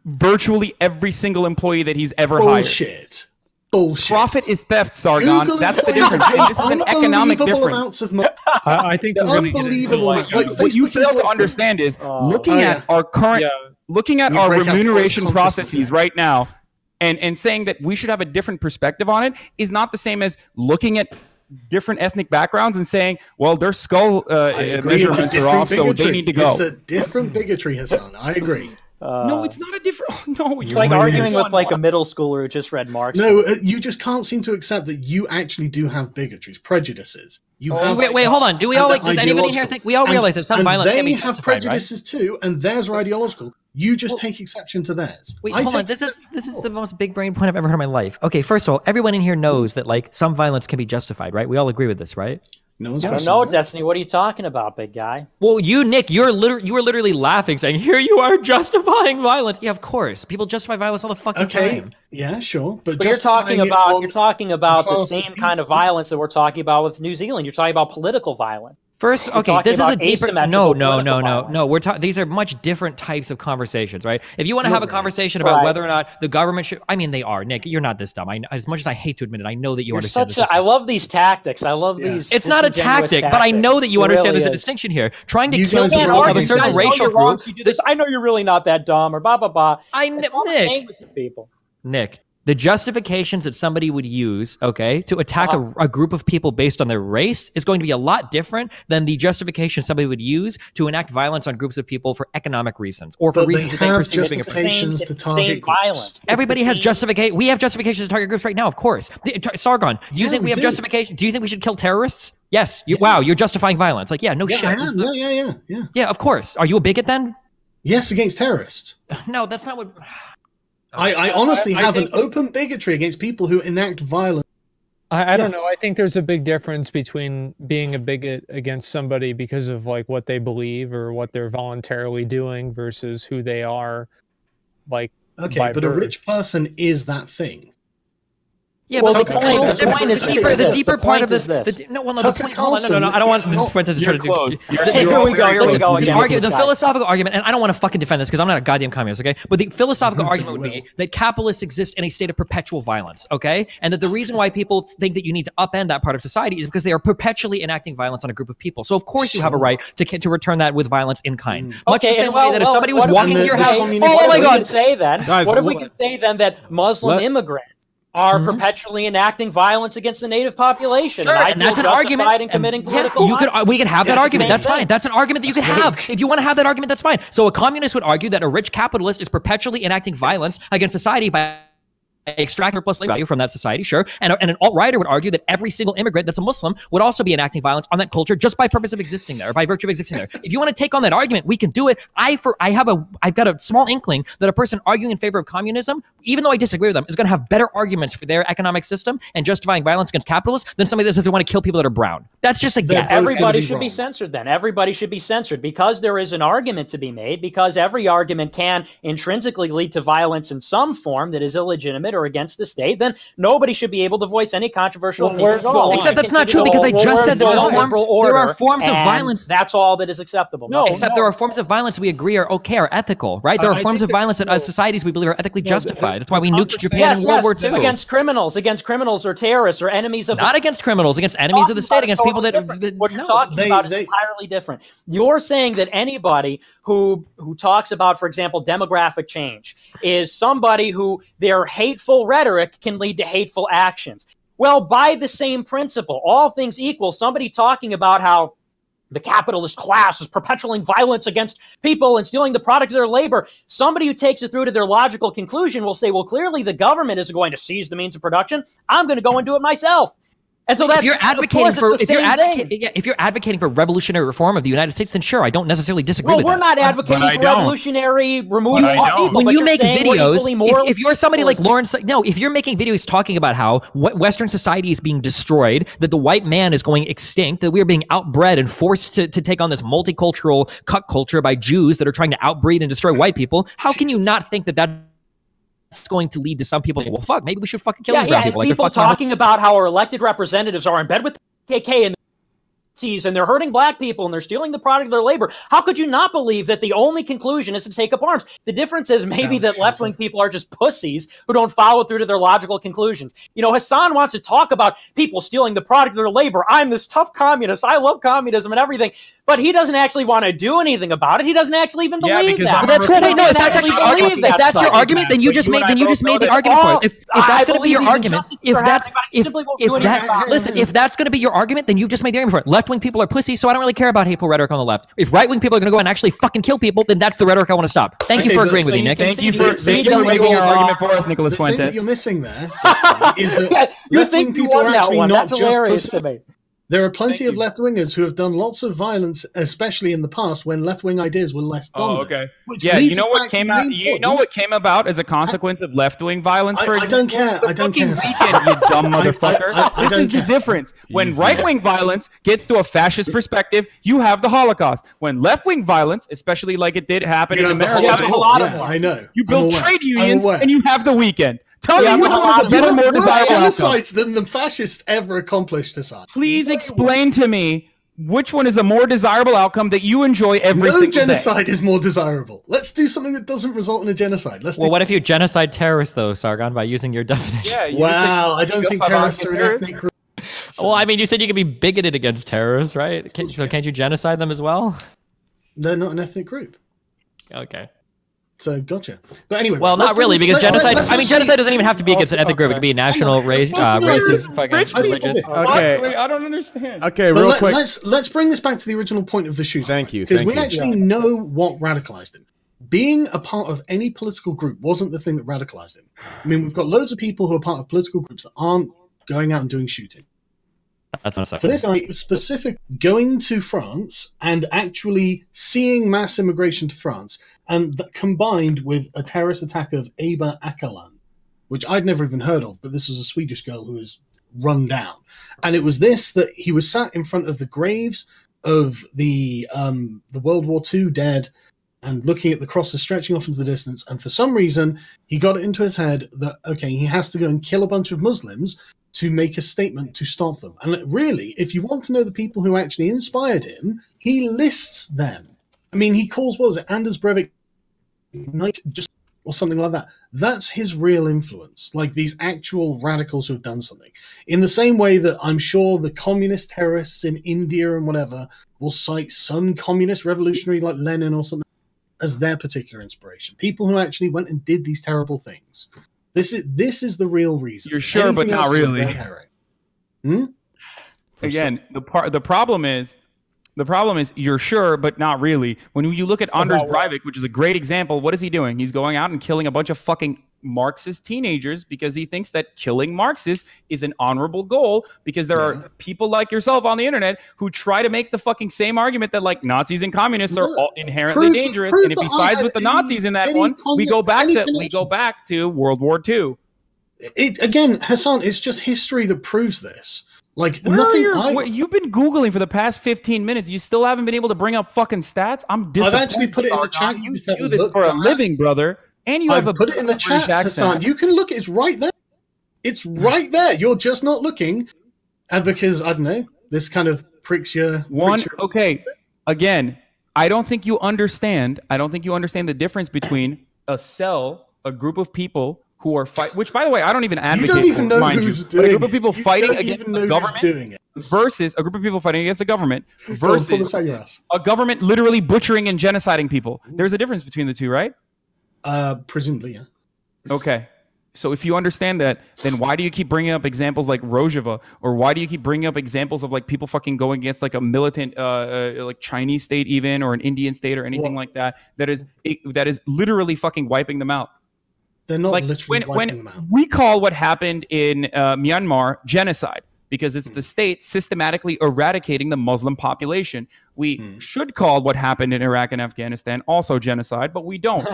Virtually every single employee that he's ever hired. Bullshit. Bullshit. Profit is theft, Sargon. Google That's the difference. And this is an economic difference. Of I, I think that's unbelievable. Like, like, what you fail to understand is oh, looking oh, at yeah. our current, yeah. looking at we our remuneration processes right now, and and saying that we should have a different perspective on it is not the same as looking at different ethnic backgrounds and saying, well, their skull uh, measurements are off, bigotry. so they need to go. It's a different bigotry, Hasan. I agree. Uh, no, it's not a different. No, it's like arguing with like a middle schooler who just read Marx. No, you just can't seem to accept that you actually do have bigotries, prejudices. You oh, have, wait, wait, hold on. Do we all? Does anybody here think we all and, realize that some violence can be justified? They have prejudices right? too, and theirs are ideological. You just well, take exception to theirs. Wait, I hold on. This is this is the most big brain point I've ever heard in my life. Okay, first of all, everyone in here knows that like some violence can be justified, right? We all agree with this, right? No one's no, no Destiny. What are you talking about, big guy? Well, you, Nick, you're literally you were literally laughing, saying, "Here you are justifying violence." Yeah, of course, people justify violence all the fucking okay. time. Okay, yeah, sure, but, but you're talking about you're talking about the same kind of violence that we're talking about with New Zealand. You're talking about political violence. First, okay, this is a deeper. No, no, no, no, no. We're talking. These are much different types of conversations, right? If you want to have a conversation about whether or not the government should, I mean, they are. Nick, you're not this dumb. I, as much as I hate to admit it, I know that you understand. Such a, I love these tactics. I love these. It's not a tactic, but I know that you understand there's a distinction here. Trying to kill people of a certain racial group. I know you're really not that dumb, or blah blah blah. I know, Nick. People, Nick. The justifications that somebody would use, okay, to attack a, a group of people based on their race is going to be a lot different than the justification somebody would use to enact violence on groups of people for economic reasons or for but reasons that they perceive as being justifications to target violence. Everybody has justification. We have justifications to target groups right now, of course. Sargon, do you yeah, think we, we have do. justification? Do you think we should kill terrorists? Yes. You, yeah. Wow, you're justifying violence. Like, yeah, no yeah, shit. I am. Yeah, yeah, yeah, yeah. Yeah, of course. Are you a bigot then? Yes, against terrorists. No, that's not what... I, I honestly I, I have an open bigotry against people who enact violence. I, I yeah. don't know. I think there's a big difference between being a bigot against somebody because of like what they believe or what they're voluntarily doing versus who they are. Like, okay, by but birth. A rich person is that thing. Yeah, well, but the, point, the, the, point is the deeper, the deeper the part of this. This. The, no, well, no, the point. Hold on, no, no, no. I don't want to try to. Here we go. Here we go again. The, argument, the philosophical argument, and I don't want to fucking defend this because I'm not a goddamn communist, okay? But the philosophical argument would be that capitalists exist in a state of perpetual violence, okay? And that the reason why people think that you need to upend that part of society is because they are perpetually enacting violence on a group of people. So of course you have a right to to return that with violence in kind. Mm. Much okay, the same well, way that if somebody was walking to your house, oh my God, say then. What if we could say then that Muslim immigrants are mm-hmm. perpetually enacting violence against the native population. Sure, and, I and that's an argument. In committing and, political yeah, you could, we can have that argument. That's thing. Fine. That's an argument that you that's can have. If you want to have that argument, that's fine. So a communist would argue that a rich capitalist is perpetually enacting violence against society by extract surplus labor value from that society, sure. And, and an alt-righter would argue that every single immigrant that's a Muslim would also be enacting violence on that culture just by purpose of existing there, or by virtue of existing there. If you want to take on that argument, we can do it. I for I have a I've got a small inkling that a person arguing in favor of communism, even though I disagree with them, is going to have better arguments for their economic system and justifying violence against capitalists than somebody that says they want to kill people that are brown. That's just a guess. Everybody should be censored then. Everybody should be censored because there is an argument to be made, because every argument can intrinsically lead to violence in some form that is illegitimate or against the state, then nobody should be able to voice any controversial well, opinion. Well, except that's not true because I just said there are forms, order, there are forms of violence. That's all that is acceptable. No, except no. there are forms of violence we agree are okay, are ethical, right? There are I, forms I of violence that no. as societies we believe are ethically no, justified. No, that's why we nuked Japan yes, in World yes, War Two. Against criminals, against criminals or terrorists or enemies of not the, against criminals, against enemies of the state, against people that, that what you're no, talking they, about they, is entirely different. You're saying that anybody who who talks about, for example, demographic change is somebody who they're hate. Hateful rhetoric can lead to hateful actions. Well, by the same principle, all things equal, somebody talking about how the capitalist class is perpetuating violence against people and stealing the product of their labor, somebody who takes it through to their logical conclusion will say, well, clearly the government isn't going to seize the means of production. I'm going to go and do it myself. And so that's, if you're advocating for if you're, advoca yeah, if you're advocating for revolutionary reform of the United States, then sure, I don't necessarily disagree well, with that. Well, we're not advocating but, but for revolutionary removal of people. When but you make videos, if, if you're somebody like Lawrence, no, if you're making videos talking about how Western society is being destroyed, that the white man is going extinct, that we are being outbred and forced to, to take on this multicultural cut culture by Jews that are trying to outbreed and destroy white people, how can you not think that that it's going to lead to some people, well, fuck, maybe we should fucking kill yeah, these yeah, people. Yeah, like people talking about how our elected representatives are in bed with the K K and the Nazis, and they're hurting black people, and they're stealing the product of their labor. How could you not believe that the only conclusion is to take up arms? The difference is maybe no, that sure. left-wing people are just pussies who don't follow through to their logical conclusions. You know, Hasan wants to talk about people stealing the product of their labor. I'm this tough communist. I love communism and everything. but he doesn't actually want to do anything about it. He doesn't actually even yeah, believe that. That's cool. Wait, no, if that's actually argument, that if that's your argument, then you just made then you just made the argument for us. If, if that's going to be your argument, if that's if, if that listen, if that's going to be your argument, then you've just made the argument for it. Left-wing people are pussy, so I don't really care about hateful rhetoric on the left. If right-wing people are going to go and actually fucking kill people, then that's the rhetoric I want to stop. Thank okay, you for agreeing so with me, Nick. Thank you for thank you for making your argument for us, Nicholas Fuentes. You're missing there. Is that you think people are actually not just pussy? There are plenty of left-wingers who have done lots of violence, especially in the past when left-wing ideas were less dominant. Oh, okay. Yeah, you know what came out? You know what came about as a consequence of left-wing violence? I don't care. I don't care. Weekend, you dumb motherfucker. This is the difference. When right-wing violence gets to a fascist perspective, you have the Holocaust. When left-wing violence, especially like it did happen in America, you have a lot of. I know. You build trade unions, and you have the weekend. Tell yeah, me which one is a better, more desirable genocides than the fascists ever accomplished this on. Please explain to me which one is a more desirable outcome that you enjoy every no single day. No genocide is more desirable. Let's do something that doesn't result in a genocide. Let's well, what if you genocide terrorists, though, Sargon, by using your definition? Yeah, you wow, I don't think terrorists are an ethnic group. Well, I mean, you said you could be bigoted against terrorists, right? Can, so can't you genocide them as well? They're not an ethnic group. Okay. So gotcha, but anyway. Well, not really, because genocide. I mean, genocide doesn't even have to be against an ethnic group. It could be national, race, uh, racist, fucking religious. Okay, I don't understand. Okay, real quick. Let's let's bring this back to the original point of the shooting. Thank you. Because we actually know what radicalized him. Being a part of any political group wasn't the thing that radicalized him. I mean, we've got loads of people who are part of political groups that aren't going out and doing shooting. That's not for this. I specific going to France and actually seeing mass immigration to France, and that combined with a terrorist attack of Aba Akalan, which I'd never even heard of, but this was a Swedish girl who was run down, and it was this that he was sat in front of the graves of the um, the World War Two dead, and looking at the crosses stretching off into the distance, and for some reason he got it into his head that okay, he has to go and kill a bunch of Muslims to make a statement to stop them. And really, if you want to know the people who actually inspired him, he lists them. I mean, he calls, what was it, Anders Breivik, Night just or something like that. That's his real influence, like these actual radicals who have done something. In the same way that I'm sure the communist terrorists in India and whatever will cite some communist revolutionary like Lenin or something as their particular inspiration. People who actually went and did these terrible things. This is this is the real reason. You're sure, anything but not really. Hmm? Again, the part the problem is the problem is you're sure, but not really. When you look at Anders Breivik, which is a great example, what is he doing? He's going out and killing a bunch of fucking Marxist teenagers because he thinks that killing Marxists is an honorable goal, because there yeah. are people like yourself on the internet who try to make the fucking same argument that like Nazis and communists are all inherently proof, dangerous proof and if he sides with the Nazis any, in that one we go back to connection. we go back to World War Two. It again, Hasan, it's just history that proves this. Like Where nothing your, I, you've been Googling for the past fifteen minutes. You still haven't been able to bring up fucking stats. I'm disappointed. I've actually put it in the chat. You do this for a living, brother. And you I've have a put it in the chat, Hasan. You can look. It's right there. It's right there. You're just not looking, and because I don't know, this kind of pricks your one. Pricks your okay, again, I don't think you understand. I don't think you understand the difference between a cell, a group of people who are fight. Which, by the way, I don't even advocate. You don't even know who's doing it. A group of people fighting against the government versus a group of people fighting against the government versus a government literally butchering and genociding people. There's a difference between the two, right? Uh, presumably, yeah. Okay. So if you understand that, then why do you keep bringing up examples like Rojava? Or why do you keep bringing up examples of like people fucking going against like a militant, uh, uh, like Chinese state even, or an Indian state or anything what? like that, that is that is literally fucking wiping them out? They're not like, literally when, wiping when them out. We call what happened in uh, Myanmar genocide, because it's the state systematically eradicating the Muslim population. We hmm. should call what happened in Iraq and Afghanistan also genocide, but we don't.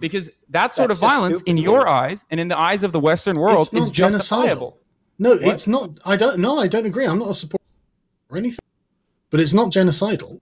Because that sort That's of violence in your way. eyes and in the eyes of the Western world is justifiable. No, what? it's not. I don't know. I don't agree. I'm not a supporter or anything, but it's not genocidal.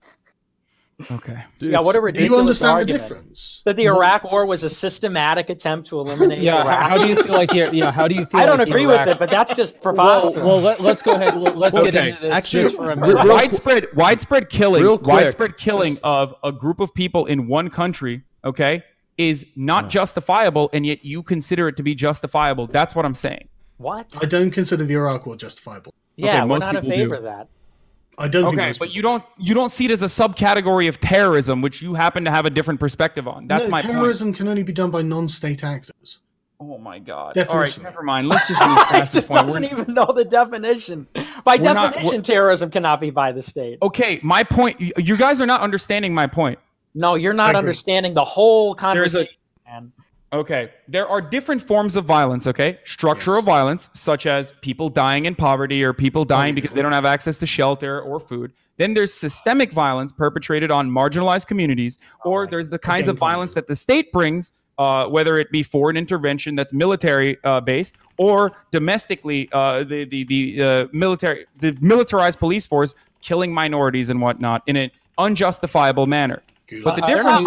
Okay. Dude, yeah, what a ridiculous Do you understand argument. the difference? That the Iraq War was a systematic attempt to eliminate yeah, Iraq. How do you feel like here? You know, how do you feel? I don't like agree Iraq? with it, but that's just preposterous. Well, well let, let's go ahead. Let's okay. get into this. Actually, for a minute. widespread, widespread killing, widespread killing of a group of people in one country. Okay. Is not justifiable, and yet you consider it to be justifiable. That's what I'm saying. What? I don't consider the Iraq War justifiable. Yeah, okay, we're not in favor do. of that. I don't okay, think but you don't you don't see it as a subcategory of terrorism, which you happen to have a different perspective on. That's no, my terrorism point. Can only be done by non-state actors. Oh my God! Definition. All right, never mind. Let's just move past this point. Doesn't We're... even know the definition. By We're definition, not... terrorism cannot be by the state. Okay, my point. You guys are not understanding my point. No, you're not understanding the whole conversation. A... Man. Okay, there are different forms of violence. Okay, structural yes. violence, such as people dying in poverty or people dying oh, because they don't have access to shelter or food. Then there's systemic violence perpetrated on marginalized communities, oh, or there's the kinds of violence that the state brings. Uh, whether it be foreign intervention that's military uh, based, or domestically, uh, the the the uh, military, the militarized police force killing minorities and whatnot in an unjustifiable manner. Good. But the uh, difference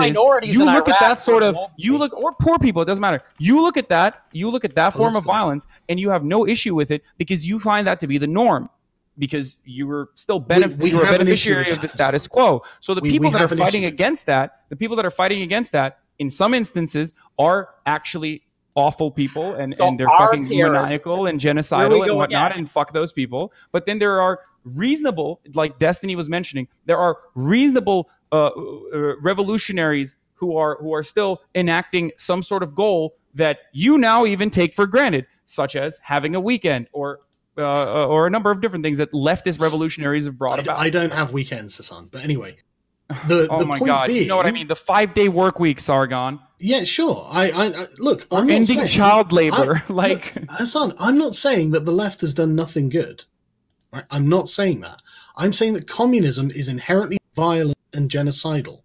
is, you look Iraq at that sort of, you look or poor people. It doesn't matter. You look at that, you look at that form of violence, and you have no issue with it because you find that to be the norm, because you were still benef we, we you were a beneficiary of the status quo. So the we, people we that are fighting issue. against that, the people that are fighting against that. in some instances, are actually awful people, and, so and they're fucking maniacal and genocidal and whatnot, again. and fuck those people. But then there are reasonable, like Destiny was mentioning, there are reasonable uh, revolutionaries who are, who are still enacting some sort of goal that you now even take for granted, such as having a weekend or uh, or a number of different things that leftist revolutionaries have brought I about. I don't have weekends, Hasan, but anyway... The, oh the my god! Being, you know what I mean? The five-day work week, Sargon. Yeah, sure. I, I, I look. I'm not ending saying, child labor. I, like, look, Hasan, I'm not saying that the left has done nothing good. Right? I'm not saying that. I'm saying that communism is inherently violent and genocidal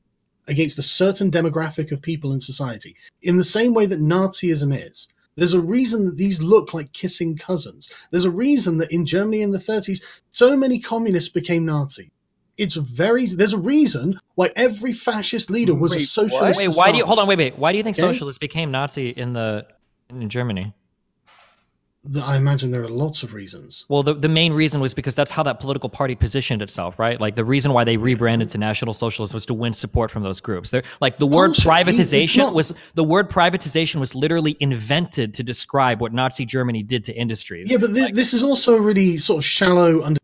against a certain demographic of people in society, in the same way that Nazism is. There's a reason that these look like kissing cousins. There's a reason that in Germany in the thirties, so many communists became Nazis. It's very. There's a reason why every fascist leader was wait, a socialist. Wait, why do you hold on? Wait, wait. Why do you think okay. socialists became Nazi in the in Germany? The, I imagine there are lots of reasons. Well, the the main reason was because that's how that political party positioned itself, right? Like the reason why they rebranded to National Socialist was to win support from those groups. They're, like the word also, privatization not... was the word privatization was literally invented to describe what Nazi Germany did to industries. Yeah, but th like, this is also a really sort of shallow understanding.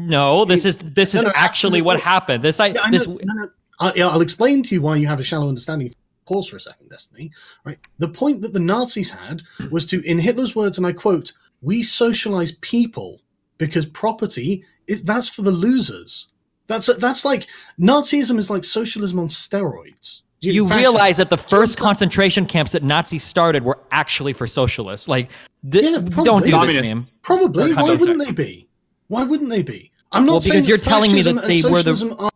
No, this it, is this no, is no, actually what happened. This I, yeah, I this. No, no. I, I'll explain to you why you have a shallow understanding. Pause for a second, Destiny. Right, the point that the Nazis had was to, in Hitler's words, and I quote: "We socialize people because property is that's for the losers." That's that's like Nazism is like socialism on steroids. You, you realize that the first concentration camps that Nazis started were actually for socialists. Like, yeah, probably. Don't do this name. Probably. Why wouldn't they be? Why wouldn't they be? I'm not well, saying because you're telling me that they were the are,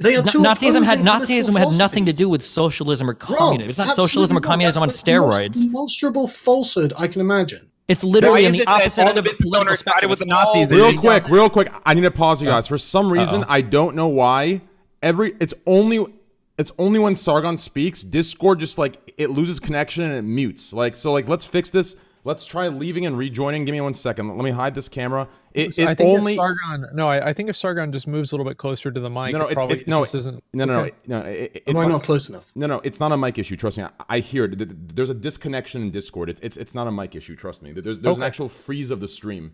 they are Nazism had Nazism had nothing to do with socialism or communism. Wrong. It's not Absolutely socialism or communism on steroids. That's the most demonstrable falseid I can imagine. It's literally in the opposite end of the political side with the Nazis. Real quick, real quick. I need to pause you guys. For some reason, uh-oh. I don't know why. Every it's only it's only when Sargon speaks, Discord just like it loses connection and it mutes. Like so, like let's fix this. Let's try leaving and rejoining. Give me one second. Let me hide this camera. It, it I think only if Sargon. No, I, I think if Sargon just moves a little bit closer to the mic, no, no, it it's, probably it's, no, it isn't. No, no, okay. no, no. It, it's not, not close enough. No, no, it's not a mic issue. Trust me. I, I hear it. There's a disconnection in Discord. It, it's it's not a mic issue. Trust me. There's there's okay. an actual freeze of the stream.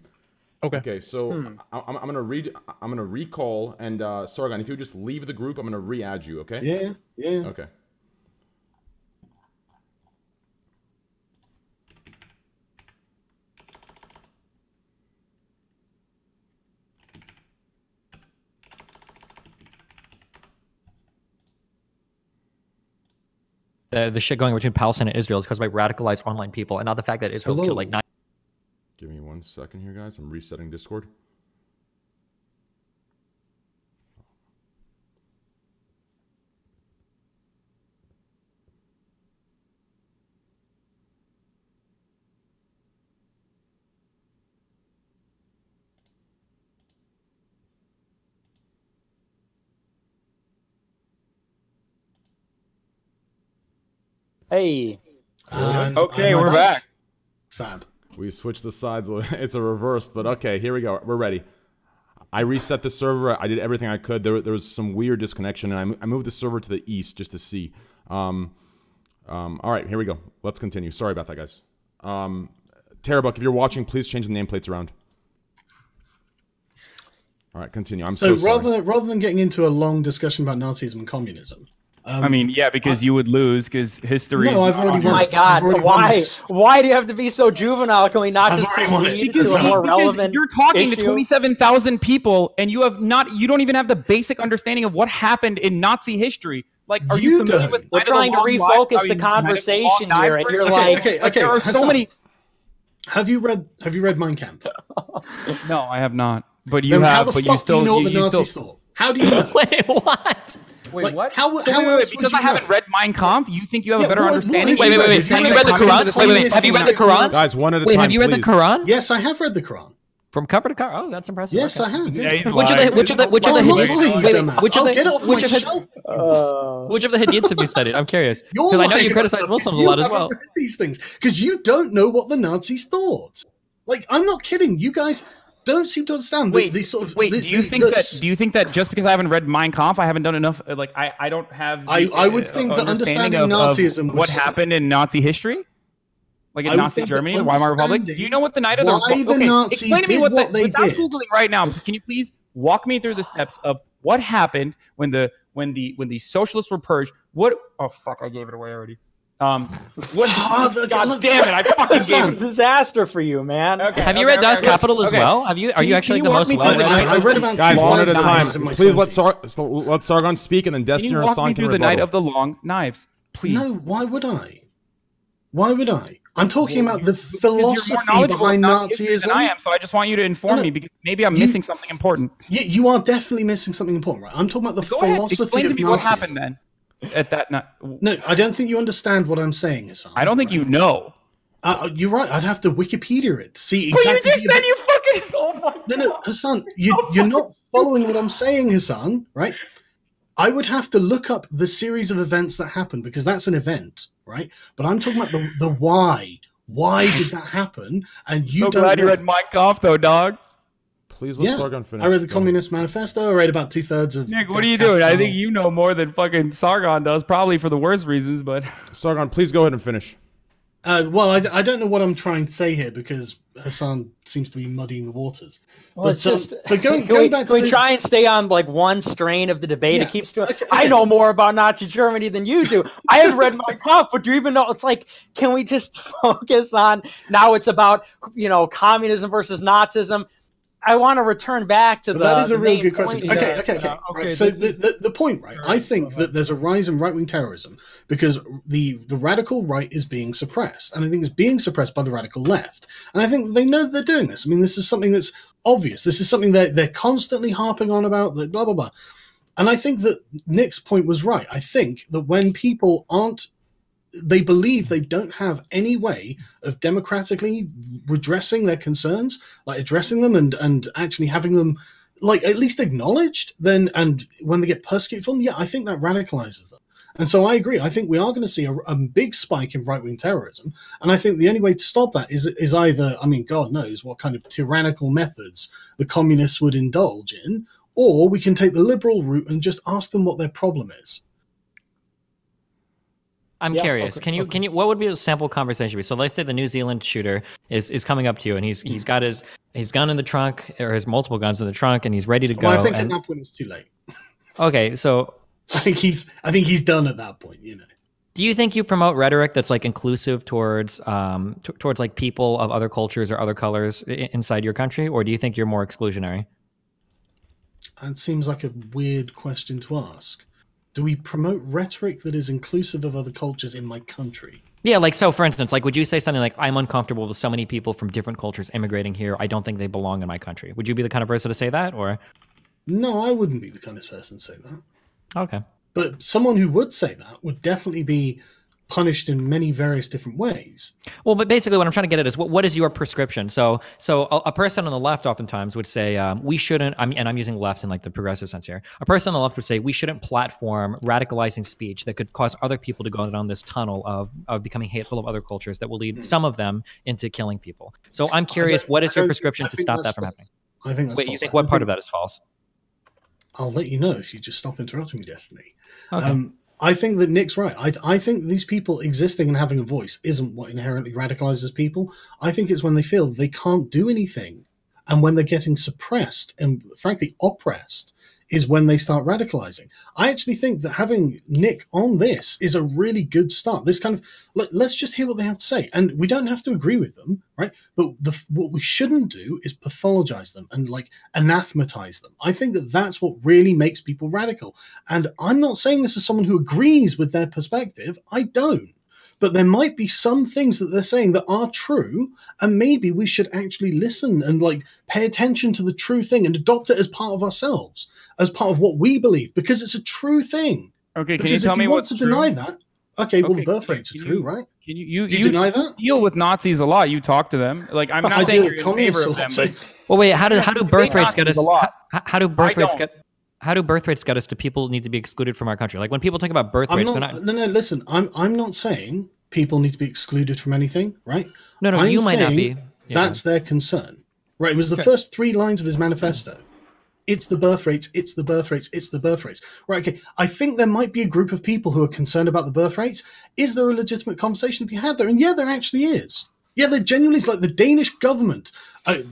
Okay. Okay. So hmm. I, I'm I'm gonna read. I'm gonna recall and uh, Sargon, if you just leave the group, I'm gonna re-add you. Okay. Yeah. Yeah. Okay. The, the shit going between Palestine and Israel is caused by radicalized online people, and not the fact that Israel's Hello. killed like nine. Give me one second here, guys. I'm resetting Discord. Hey. Um, okay, we're back. back. Fab. We switched the sides. It's a reverse, but okay, here we go. We're ready. I reset the server. I did everything I could. There, there was some weird disconnection, and I, I moved the server to the east just to see. Um, um, all right, here we go. Let's continue. Sorry about that, guys. Um, Terabuck, if you're watching, please change the nameplates around. All right, continue. I'm so, so rather sorry. rather than getting into a long discussion about Nazism and communism. Um, I mean, yeah, because I, you would lose because history. No, is I've already won. Oh my God! Why? Why do you have to be so juvenile? Can we not I've just proceed to a more relevant You're talking issue? to twenty-seven thousand people, and you have not. You don't even have the basic understanding of what happened in Nazi history. Like, are you, you familiar with? We're trying to refocus lives, the conversation here, and you're okay, like, okay, okay, like, there are Hasan, so many. Have you read? Have you read Mein Kampf? No, I have not. But you then have. How the but fuck you still do you know you, what the you Nazis still... thought? How do you know? Wait, what? Wait, like, what? How, so how wait, wait, else because I know? haven't read Mein Kampf, you think you have yeah, a better well, understanding? Well, wait, wait, wait. Have you read the Quran? Wait, wait, have you read the Quran? Guys, one at a time. Wait, have you read the Quran? Yes, I have read the Quran. From cover to cover? Oh, that's impressive. Yes, okay. I have. Yeah, which of the which of the which of the which of the Hadiths have you studied? I'm curious. Because I know you criticize Muslims a lot as well. These things because you don't know what the Nazis thought. Like, I'm not kidding. You guys don't seem to understand. Wait, the, the sort of, wait. The, do you the, think the, that? Do you think that just because I haven't read Mein Kampf, I haven't done enough? Like, I, I don't have. The, I, I would uh, think uh, that understanding, understanding of, Nazism of what happened in Nazi history, like in Nazi Germany, the Weimar Republic. Do you know what the night of the? Why the okay, Nazis explain to me what, what the, they without did. Googling right now, can you please walk me through the steps of what happened when the when the when the socialists were purged? What? Oh fuck! I gave it away already. Um, what? Oh, God, God damn it! I fucking this gave it. Disaster for you, man. Okay, have okay, you read okay, Das okay, Kapital okay. as well? Have you? Are you, you actually you like the most? Well I, I read about guys one at a time. Please let Sar let Sargon speak, and then Destiny or Hasan can rebuttal. Can you walk me through the night of the long knives, please? No, why would I? Why would I? I'm talking well, about the philosophy behind Nazism. Than I am, so I just want you to inform no, me because maybe I'm you, missing something important. You, you are definitely missing something important, right? I'm talking about the Go philosophy ahead. Explain of to me Nazism. What happened then. At that not no, I don't think you understand what I'm saying, Hasan. I don't think right? you know. Uh, you're right. I'd have to Wikipedia it to see exactly. But you just said you fucking. Oh my God. No, no, Hasan, you, oh you're not following what I'm saying, Hasan. Right? I would have to look up the series of events that happened because that's an event, right? But I'm talking about the the why. Why did that happen? And you so don't. So glad know. you read Mein Kampf, though, dog. Please let yeah. Sargon finish. I read the Go Communist on. Manifesto. I read about two thirds of. Nick, what are you doing? Capital. I think you know more than fucking Sargon does, probably for the worst reasons. But Sargon, please go ahead and finish. Uh, well, I, I don't know what I'm trying to say here because Hasan seems to be muddying the waters. Well, but, it's just. Um, but going, going we, back to we the, try and stay on like one strain of the debate. Yeah, it keeps doing. Okay, I okay. know more about Nazi Germany than you do. I have read Mein Kampf, but do you even know? It's like, can we just focus on now? It's about you know communism versus Nazism. I want to return back to but the. That is a really good question. Point, okay, uh, okay, okay, uh, okay. Right. So the, the the point, right? I think that there's a rise in right wing terrorism because the the radical right is being suppressed, and I think it's being suppressed by the radical left. And I think they know that they're doing this. I mean, this is something that's obvious. This is something that they're constantly harping on about. That blah blah blah. And I think that Nick's point was right. I think that when people aren't. They believe they don't have any way of democratically redressing their concerns, like addressing them and, and actually having them like at least acknowledged then. And when they get persecuted for them, yeah, I think that radicalizes them. And so I agree. I think we are going to see a, a big spike in right-wing terrorism. And I think the only way to stop that is, is either, I mean, God knows what kind of tyrannical methods the communists would indulge in, or we can take the liberal route and just ask them what their problem is. I'm yeah, curious. Okay, can you okay. can you what would be a sample conversation be? So let's say the New Zealand shooter is is coming up to you and he's he's got his his gun in the trunk or his multiple guns in the trunk and he's ready to go. Well, I think and, at that point it's too late. Okay, so I think he's I think he's done at that point, you know. Do you think you promote rhetoric that's like inclusive towards um towards like people of other cultures or other colors inside your country, or do you think you're more exclusionary? That seems like a weird question to ask. Do we promote rhetoric that is inclusive of other cultures in my country? Yeah, like, so for instance, like, would you say something like, I'm uncomfortable with so many people from different cultures immigrating here. I don't think they belong in my country. Would you be the kind of person to say that, or? No, I wouldn't be the kind of person to say that. Okay. But someone who would say that would definitely be punished in many various different ways. Well, but basically what I'm trying to get at is what, what is your prescription? So so a, a person on the left oftentimes would say, um, we shouldn't, I'm, and I'm using left in like the progressive sense here, a person on the left would say, we shouldn't platform radicalizing speech that could cause other people to go down this tunnel of, of becoming hateful of other cultures that will lead mm. some of them into killing people. So I'm curious, what is your prescription to stop that from happening? I think that's Wait, false. you think what part of that is false? I'll let you know if you just stop interrupting me, Destiny. Okay. Um, I think that Nick's right. I, I think these people existing and having a voice isn't what inherently radicalizes people. I think it's when they feel they can't do anything. And when they're getting suppressed and, frankly, oppressed is when they start radicalizing. I actually think that having Nick on this is a really good start. This kind of, let, let's just hear what they have to say. And we don't have to agree with them, right? But the, what we shouldn't do is pathologize them and, like, anathematize them. I think that that's what really makes people radical. And I'm not saying this as someone who agrees with their perspective. I don't. But there might be some things that they're saying that are true, and maybe we should actually listen and, like, pay attention to the true thing and adopt it as part of ourselves, as part of what we believe, because it's a true thing. Okay, because can you tell you me what's true? If you want to deny that, okay, okay, well, the birth rates are true, you, right? Can you, you, Do you, you deny that? You deal with Nazis a lot. You talk to them. Like, I'm not saying you're in favor of them, but well, wait, how do how do birth rates get us? How, how do birth rates get? How do birth rates get us to people need to be excluded from our country? Like, when people talk about birth I'm rates, not, they're not... No, no, listen, I'm, I'm not saying people need to be excluded from anything, right? No, no, I'm you might not be. Yeah. That's their concern, right? It was the okay. first three lines of his manifesto. It's the birth rates, it's the birth rates, it's the birth rates. Right, okay, I think there might be a group of people who are concerned about the birth rates. Is there a legitimate conversation to be had there? And yeah, there actually is. Yeah, they're genuinely, like, the Danish government, a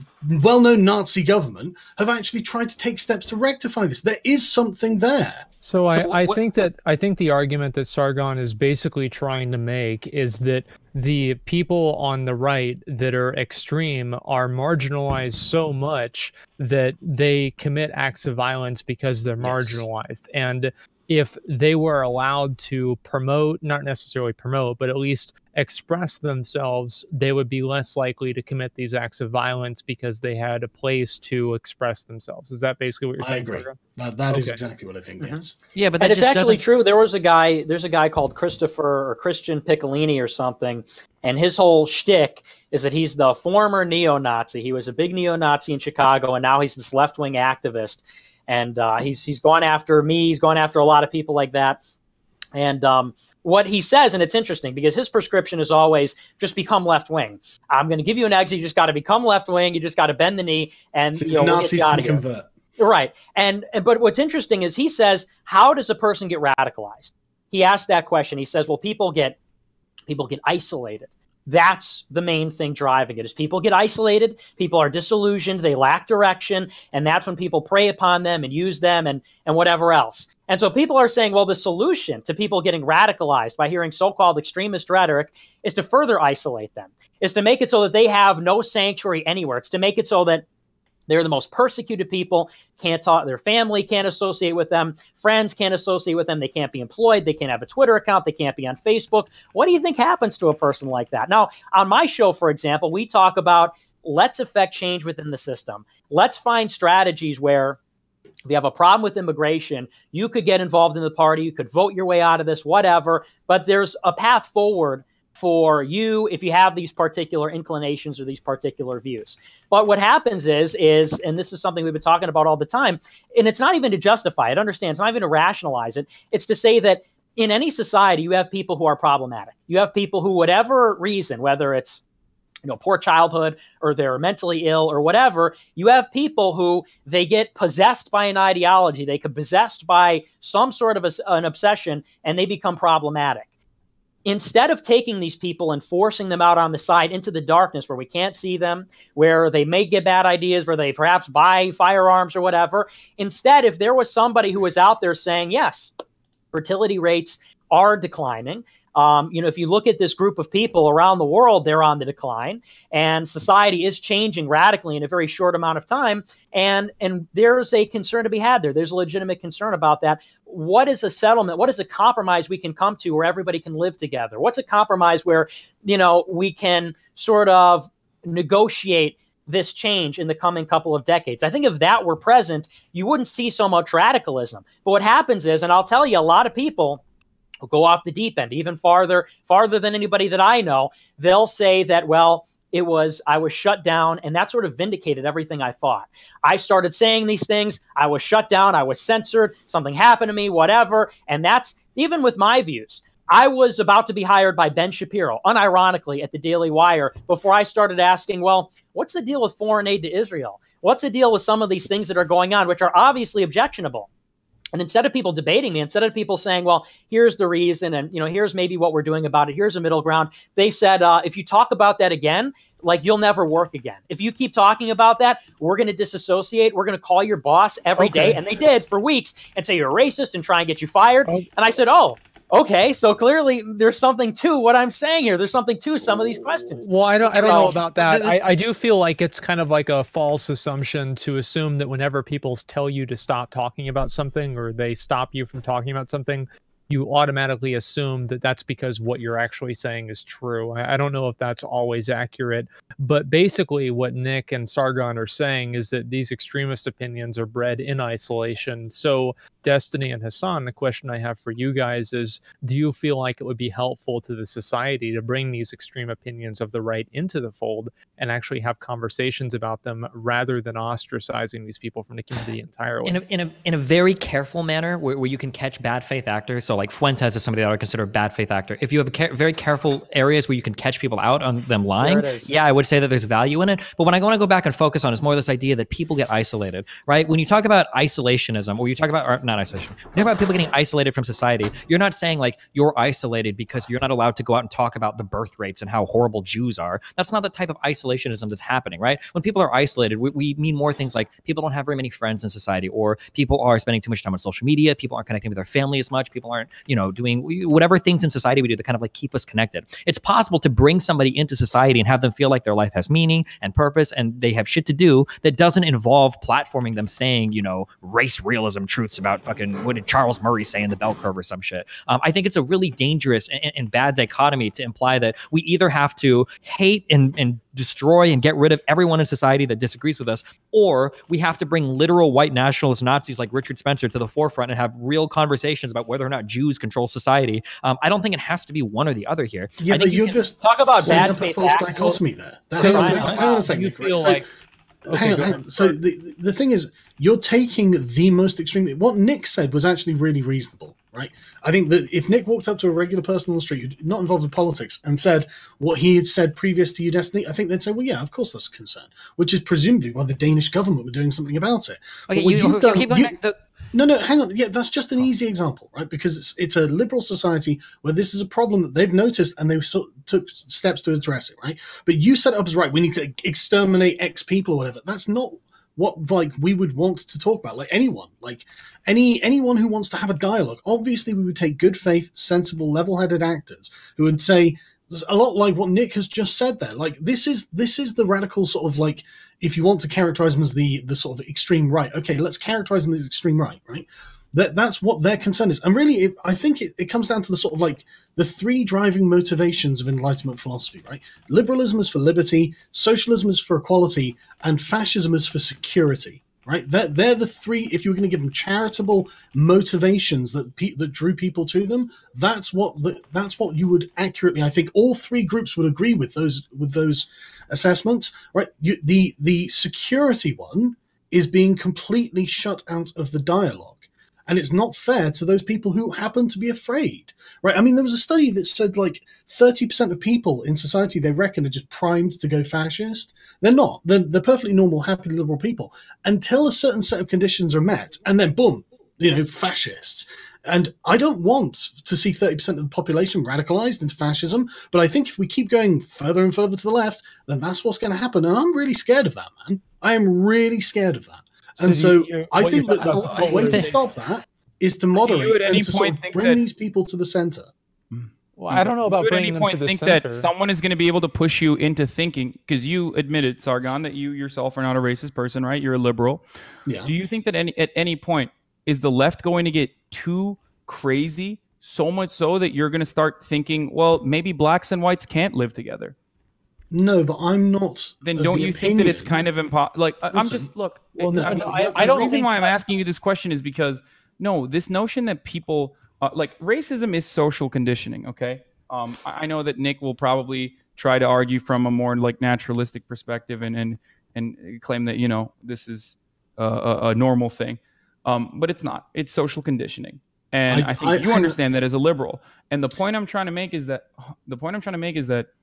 well-known Nazi government, have actually tried to take steps to rectify this. There is something there. So, so I, I think that I think the argument that Sargon is basically trying to make is that the people on the right that are extreme are marginalized so much that they commit acts of violence because they're yes. marginalized. And if they were allowed to promote, not necessarily promote, but at least express themselves, they would be less likely to commit these acts of violence because they had a place to express themselves. Is that basically what you're saying? I agree. That, that okay. is exactly what I think, mm-hmm. yes. Yeah, but that and just it's actually doesn't... true. There was a guy, there's a guy called Christopher or Christian Piccolini or something, and his whole shtick is that he's the former neo-Nazi. He was a big neo-Nazi in Chicago, and now he's this left-wing activist. And uh, he's he's gone after me. He's gone after a lot of people like that. And um, what he says, and it's interesting because his prescription is always just become left wing. I'm going to give you an exit. You just got to become left wing. You just got to bend the knee, and so you know, Nazis we'll get you can out of convert. Here. Right. And but what's interesting is he says, how does a person get radicalized? He asked that question. He says, well, people get people get isolated. That's the main thing driving it is people get isolated, people are disillusioned, they lack direction, and that's when people prey upon them and use them and, and whatever else. And so people are saying, well, the solution to people getting radicalized by hearing so-called extremist rhetoric is to further isolate them, is to make it so that they have no sanctuary anywhere. It's to make it so that they're the most persecuted people, can't talk, their family can't associate with them, friends can't associate with them, they can't be employed, they can't have a Twitter account, they can't be on Facebook. What do you think happens to a person like that? Now, on my show, for example, we talk about let's affect change within the system. Let's find strategies where if you have a problem with immigration, you could get involved in the party, you could vote your way out of this, whatever, but there's a path forward for you if you have these particular inclinations or these particular views. But what happens is, is, and this is something we've been talking about all the time, and it's not even to justify it, understand, it's not even to rationalize it, it's to say that in any society, you have people who are problematic. You have people who, whatever reason, whether it's you know, poor childhood or they're mentally ill or whatever, you have people who they get possessed by an ideology, they get possessed by some sort of a, an obsession, and they become problematic. Instead of taking these people and forcing them out on the side into the darkness where we can't see them, where they may get bad ideas, where they perhaps buy firearms or whatever, instead, if there was somebody who was out there saying, yes, fertility rates are declining. Um, you know, if you look at this group of people around the world, they're on the decline and society is changing radically in a very short amount of time. And, and there's a concern to be had there. There's a legitimate concern about that. What is a settlement? What is a compromise we can come to where everybody can live together? What's a compromise where, you know, we can sort of negotiate this change in the coming couple of decades? I think if that were present, you wouldn't see so much radicalism. But what happens is, and I'll tell you, a lot of people will go off the deep end, even farther, farther than anybody that I know. They'll say that, well, it was, I was shut down, and that sort of vindicated everything I thought. I started saying these things, I was shut down, I was censored, something happened to me, whatever. And that's, even with my views, I was about to be hired by Ben Shapiro, unironically, at the Daily Wire, before I started asking, well, what's the deal with foreign aid to Israel? What's the deal with some of these things that are going on, which are obviously objectionable? And instead of people debating me, instead of people saying, well, here's the reason and, you know, here's maybe what we're doing about it, here's a middle ground, they said, uh, if you talk about that again, like you'll never work again. If you keep talking about that, we're going to disassociate. We're going to call your boss every okay. day. And they did for weeks and say you're a racist and try and get you fired. Okay. And I said, oh, okay, so clearly there's something to what I'm saying here. There's something to some of these questions. Well, I don't, I don't so, know about that. I, I do feel like it's kind of like a false assumption to assume that whenever people tell you to stop talking about something or they stop you from talking about something, you automatically assume that that's because what you're actually saying is true. I, I don't know if that's always accurate, but basically what Nick and Sargon are saying is that these extremist opinions are bred in isolation. So Destiny and Hasan, the question I have for you guys is, do you feel like it would be helpful to the society to bring these extreme opinions of the right into the fold and actually have conversations about them rather than ostracizing these people from the community entirely? In a, in a, in a very careful manner where, where you can catch bad faith actors. So like Fuentes is somebody that I would consider a bad faith actor. If you have a ca very careful areas where you can catch people out on them lying, yeah, I would say that there's value in it. But what I want to go back and focus on is more this idea that people get isolated, right? When you talk about isolationism, or you talk about, or not isolation, when you talk about people getting isolated from society, you're not saying like you're isolated because you're not allowed to go out and talk about the birth rates and how horrible Jews are. That's not the type of isolationism that's happening, right? When people are isolated, we, we mean more things like people don't have very many friends in society, or people are spending too much time on social media, people aren't connecting with their family as much, people aren't you know, doing whatever things in society we do that kind of like keep us connected. It's possible to bring somebody into society and have them feel like their life has meaning and purpose and they have shit to do that doesn't involve platforming them saying, you know, race realism truths about fucking, what did Charles Murray say in The Bell Curve or some shit? Um, I think it's a really dangerous and, and bad dichotomy to imply that we either have to hate and, and destroy and get rid of everyone in society that disagrees with us, or we have to bring literal white nationalist Nazis like Richard Spencer to the forefront and have real conversations about whether or not Jews control society. Um, I don't think it has to be one or the other here. Yeah, I think but you, you just talk about bad faith. False dichotomy there. That so, right, hang on a second. So, like, okay, hang on, hang on. So the the thing is, you're taking the most extreme. What Nick said was actually really reasonable, right? I think that if Nick walked up to a regular person on the street, not involved with politics, and said what he had said previous to you, Destiny, I think they'd say, well, yeah, of course that's a concern, which is presumably why the Danish government were doing something about it. Okay, you, you've done, keep going you, back the No, no, hang on. Yeah, that's just an easy example, right? Because it's, it's a liberal society where this is a problem that they've noticed and they so, took steps to address it, right? But you set it up as, right, we need to exterminate X people or whatever. That's not what, like, we would want to talk about. Like, anyone, like, any anyone who wants to have a dialogue, obviously we would take good faith, sensible, level-headed actors who would say, a lot like what Nick has just said there. Like, this is this is the radical sort of, like, if you want to characterize them as the the sort of extreme right, okay, let's characterize them as extreme right, right? That that's what their concern is. And really, it, I think it, it comes down to the sort of like the three driving motivations of Enlightenment philosophy, right? Liberalism is for liberty, socialism is for equality, and fascism is for security. Right, they're, they're the three. If you were going to give them charitable motivations that pe that drew people to them, that's what the, that's what you would accurately. I think all three groups would agree with those with those assessments. Right, you, the the security one is being completely shut out of the dialogue. And it's not fair to those people who happen to be afraid, right? I mean, there was a study that said like thirty percent of people in society they reckon are just primed to go fascist. They're not. They're, they're perfectly normal, happy, liberal people until a certain set of conditions are met. And then, boom, you know, fascists. And I don't want to see thirty percent of the population radicalized into fascism. But I think if we keep going further and further to the left, then that's what's going to happen. And I'm really scared of that, man. I am really scared of that. And so, so I think that the way to stop that is to moderate and to sort of bring that, these people to the center. Well, I don't know about bringing them to the center. At any point think that someone is going to be able to push you into thinking, because you admitted, Sargon, that you yourself are not a racist person, right? You're a liberal. Yeah. Do you think that any, at any point is the left going to get too crazy, so much so that you're going to start thinking, well, maybe blacks and whites can't live together? No, but I'm not. Then don't you think that it's kind of impossible? Like, I'm just, look, the reason why I'm asking you this question is because, no, this notion that people, uh, like, racism is social conditioning, okay? Um, I know that Nick will probably try to argue from a more, like, naturalistic perspective and, and, and claim that, you know, this is a, a, a normal thing. Um, but it's not. It's social conditioning. And I, I think I, you I, understand I, that as a liberal. And the point I'm trying to make is that, the point I'm trying to make is that,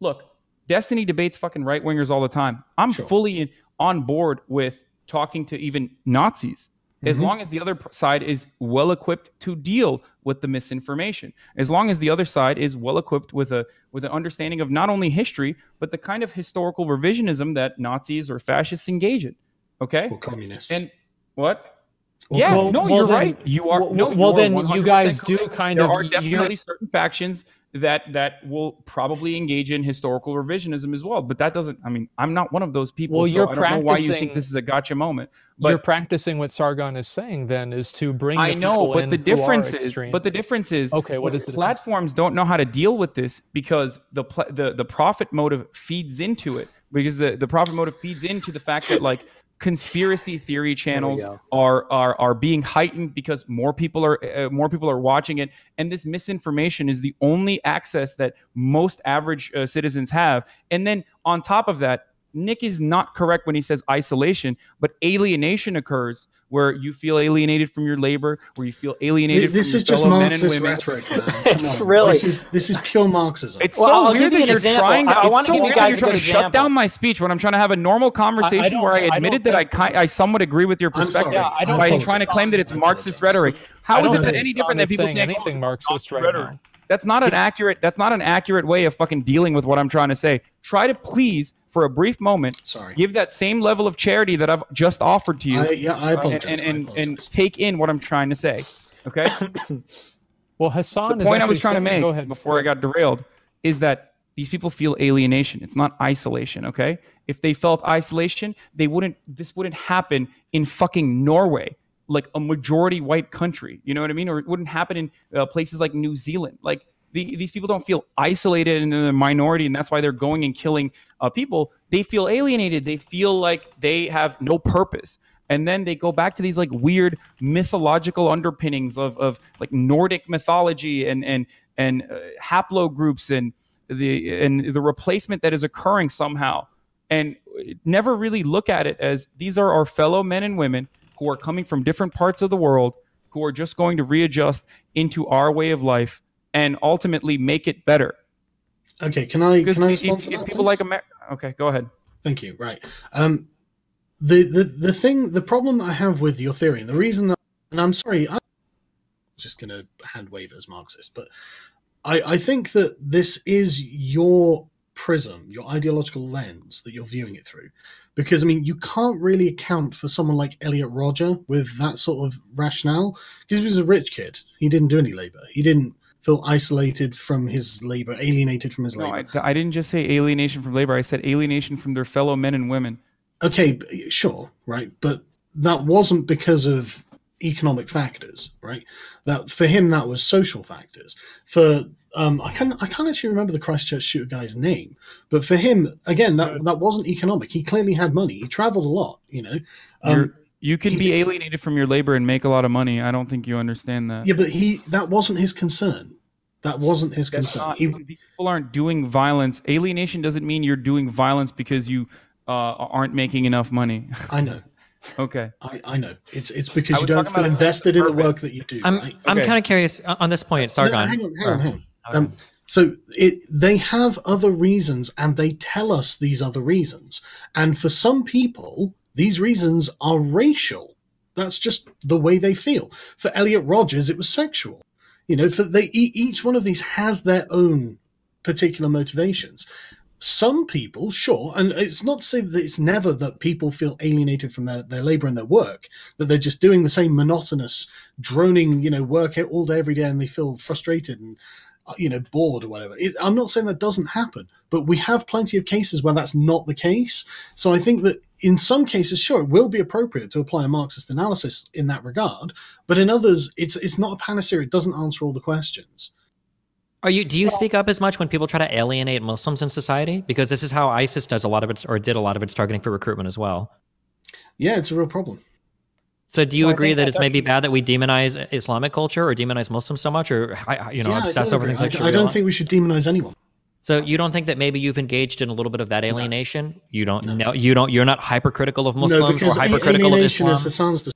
look, Destiny debates fucking right-wingers all the time. I'm sure. fully in, on board with talking to even Nazis. Mm-hmm. As long as the other side is well equipped to deal with the misinformation, as long as the other side is well equipped with a with an understanding of not only history but the kind of historical revisionism that Nazis or fascists engage in, okay? Or communists. And what? Or yeah, well, no, well, you're then, right. You are. Well, no, well, you then you guys correct. do kind there of. There are definitely certain factions that that will probably engage in historical revisionism as well, but that doesn't. I mean, I'm not one of those people. Well, so you're I don't know why you think this is a gotcha moment. But you're practicing what Sargon is saying, then, is to bring. I know, but the difference is, but the difference is, okay, what is the platforms don't know how to deal with this because the the the profit motive feeds into it, because the the profit motive feeds into the fact that like conspiracy theory channels are are are being heightened because more people are uh, more people are watching it, and this misinformation is the only access that most average uh, citizens have. And then on top of that, Nick is not correct when he says isolation, but alienation occurs where you feel alienated from your labor, where you feel alienated this, from this your fellow men and women. This is just Marxist rhetoric, man. It's really. This is, this is pure Marxism. It's well, so I'll weird that you're example. trying to, I, I want so to give you guys a good example. Shut down my speech when I'm trying to have a normal conversation I, I where I admitted I that I, I somewhat agree with your perspective yeah, I don't by trying to claim that it's Marxist rhetoric. How is it that any different than people saying anything Marxist rhetoric? That's not an accurate. That's not an accurate way of fucking dealing with what I'm trying to say. Try to please, for a brief moment, Sorry. give that same level of charity that I've just offered to you. I, yeah, I apologize. And and, and, and take in what I'm trying to say. Okay. Well, Hasan, the point is I was trying saying, to make go ahead. before I got derailed is that these people feel alienation. It's not isolation. Okay. If they felt isolation, they wouldn't. This wouldn't happen in fucking Norway, like a majority white country, you know what I mean? Or it wouldn't happen in uh, places like New Zealand. Like the, these people don't feel isolated and in the minority, and that's why they're going and killing uh, people. They feel alienated. They feel like they have no purpose. And then they go back to these like weird mythological underpinnings of, of like Nordic mythology and, and, and uh, haplogroups and the, and the replacement that is occurring somehow. And never really look at it as these are our fellow men and women who are coming from different parts of the world, who are just going to readjust into our way of life and ultimately make it better. Okay, can I? Because can I respond if, to that, if people please? like America, okay, go ahead. Thank you. Right. Um, the the the thing, the problem I have with your theory, and the reason that, and I'm sorry, I'm just going to hand wave as Marxist, but I I think that this is your prism, your ideological lens that you're viewing it through, because I mean you can't really account for someone like Elliot Rodger with that sort of rationale, because he was a rich kid, he didn't do any labor, he didn't feel isolated from his labor, alienated from his no, labor. I, I didn't just say alienation from labor, I said alienation from their fellow men and women. Okay, sure, right, but that wasn't because of economic factors, right? That for him that was social factors. For um I can't I can't actually remember the Christchurch shooter guy's name, but for him again that that wasn't economic. He clearly had money. He traveled a lot, you know. Um, You're, you can be alienated from your labor and make a lot of money. I don't think you understand that. Yeah, but he that wasn't his concern. That wasn't his That's concern. Not, he, these people aren't doing violence. Alienation doesn't mean you're doing violence because you uh, aren't making enough money. I know. Okay. I, I know. It's it's because you don't feel invested in the work that you do. I'm, right? I'm okay. kind of curious on this point, Sargon. No, hang on, hang on, hang on. Okay. Um, so it, they have other reasons, and they tell us these other reasons. And for some people, these reasons are racial. That's just the way they feel. For Elliot Rodgers, it was sexual. You know, for they, each one of these has their own particular motivations. Some people, sure, and it's not to say that it's never that people feel alienated from their, their labor and their work, that they're just doing the same monotonous, droning, you know, work all day, every day, and they feel frustrated and, you know, bored or whatever. It, I'm not saying that doesn't happen, but we have plenty of cases where that's not the case. So I think that in some cases, sure, it will be appropriate to apply a Marxist analysis in that regard, but in others, it's it's not a panacea. It doesn't answer all the questions. Are you? Do you speak up as much when people try to alienate Muslims in society? Because this is how ISIS does a lot of its, or did a lot of its targeting for recruitment as well. Yeah, it's a real problem. So, do you well, agree that, that it's maybe bad that we demonize Islamic culture or demonize Muslims so much, or you know, yeah, obsess over agree. things like? I, I don't think we should demonize anyone. So you don't think that maybe you've engaged in a little bit of that alienation? No. You don't. No. no, you don't. You're not hypercritical of Muslims no, or hypercritical of Islam. Is the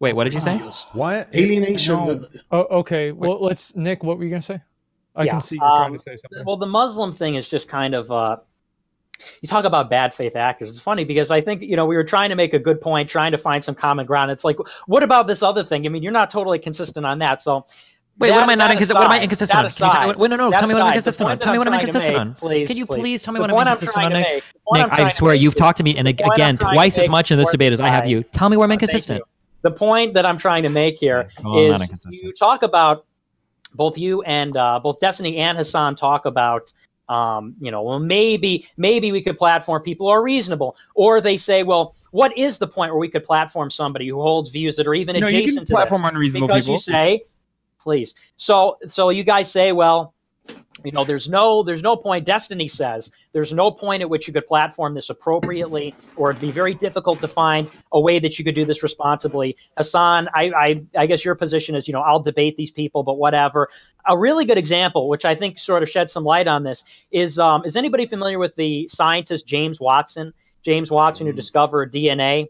Wait, what did you say? What alienation? No. Oh, okay. Well, let's Nick. What were you gonna say? I yeah. can see you're um, trying to say something. Well, the Muslim thing is just kind of uh, You talk about bad faith actors. It's funny because I think, you know, we were trying to make a good point, trying to find some common ground. It's like, what about this other thing? I mean, you're not totally consistent on that. So wait, that, what am I not inconsistent? What am I inconsistent on? Aside, you, wait, no, no, tell me what I'm inconsistent on. Tell me what I'm inconsistent on. Please, Can you please, please tell me what I'm inconsistent on, Nick? Nick, I swear you've talked to me, and again, twice as much in this debate as I have you. Tell me where I'm inconsistent. The point that I'm trying to make here is you talk about, both you and uh, both Destiny and Hasan talk about, Um, you know, well, maybe, maybe we could platform people who are reasonable, or they say, well, what is the point where we could platform somebody who holds views that are even no, adjacent to platform this? Unreasonable because people. You say, please. So, so you guys say, well, you know, there's no, there's no point. Destiny says there's no point at which you could platform this appropriately, or it'd be very difficult to find a way that you could do this responsibly. Hasan, I, I, I guess your position is, you know, I'll debate these people, but whatever. A really good example, which I think sort of sheds some light on this, is um, is anybody familiar with the scientist James Watson? James Watson, who discovered D N A.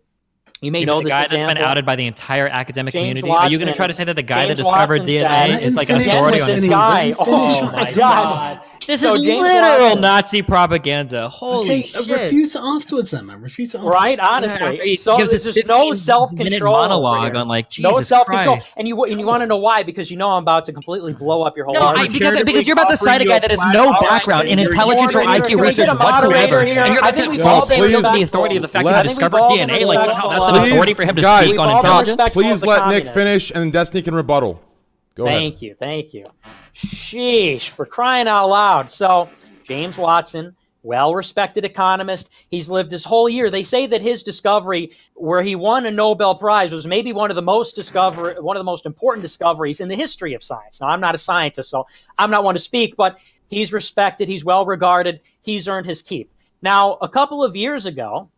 You may you know, know the this guy example. That's been outed by the entire academic James community. Watson. Are you going to try to say that the guy James that discovered Watson D N A is like an authority on this guy? Oh my gosh. This so is James literal Watson. Nazi propaganda. Holy okay, shit. Refute it afterwards then, man. Refute it afterwards. Right? Honestly. Yeah. So there's just no self-control. Monologue on like, Jesus no self-control. And you, and you want to know why? Because you know I'm about to completely blow up your whole life. No, I, because, because you're about to cite a guy that has no background in intelligence or I Q research whatsoever. And you're about to false the authority of the fact that he discovered D N A like somehow. Please, for him to guys, on please let communists. Nick finish, and Destiny can rebuttal. Go thank ahead. Thank you, thank you. Sheesh, for crying out loud. So, James Watson, well-respected economist. He's lived his whole year. They say that his discovery, where he won a Nobel Prize, was maybe one of the most discover, one of the most important discoveries in the history of science. Now, I'm not a scientist, so I'm not one to speak, but he's respected, he's well-regarded, he's earned his keep. Now, a couple of years ago,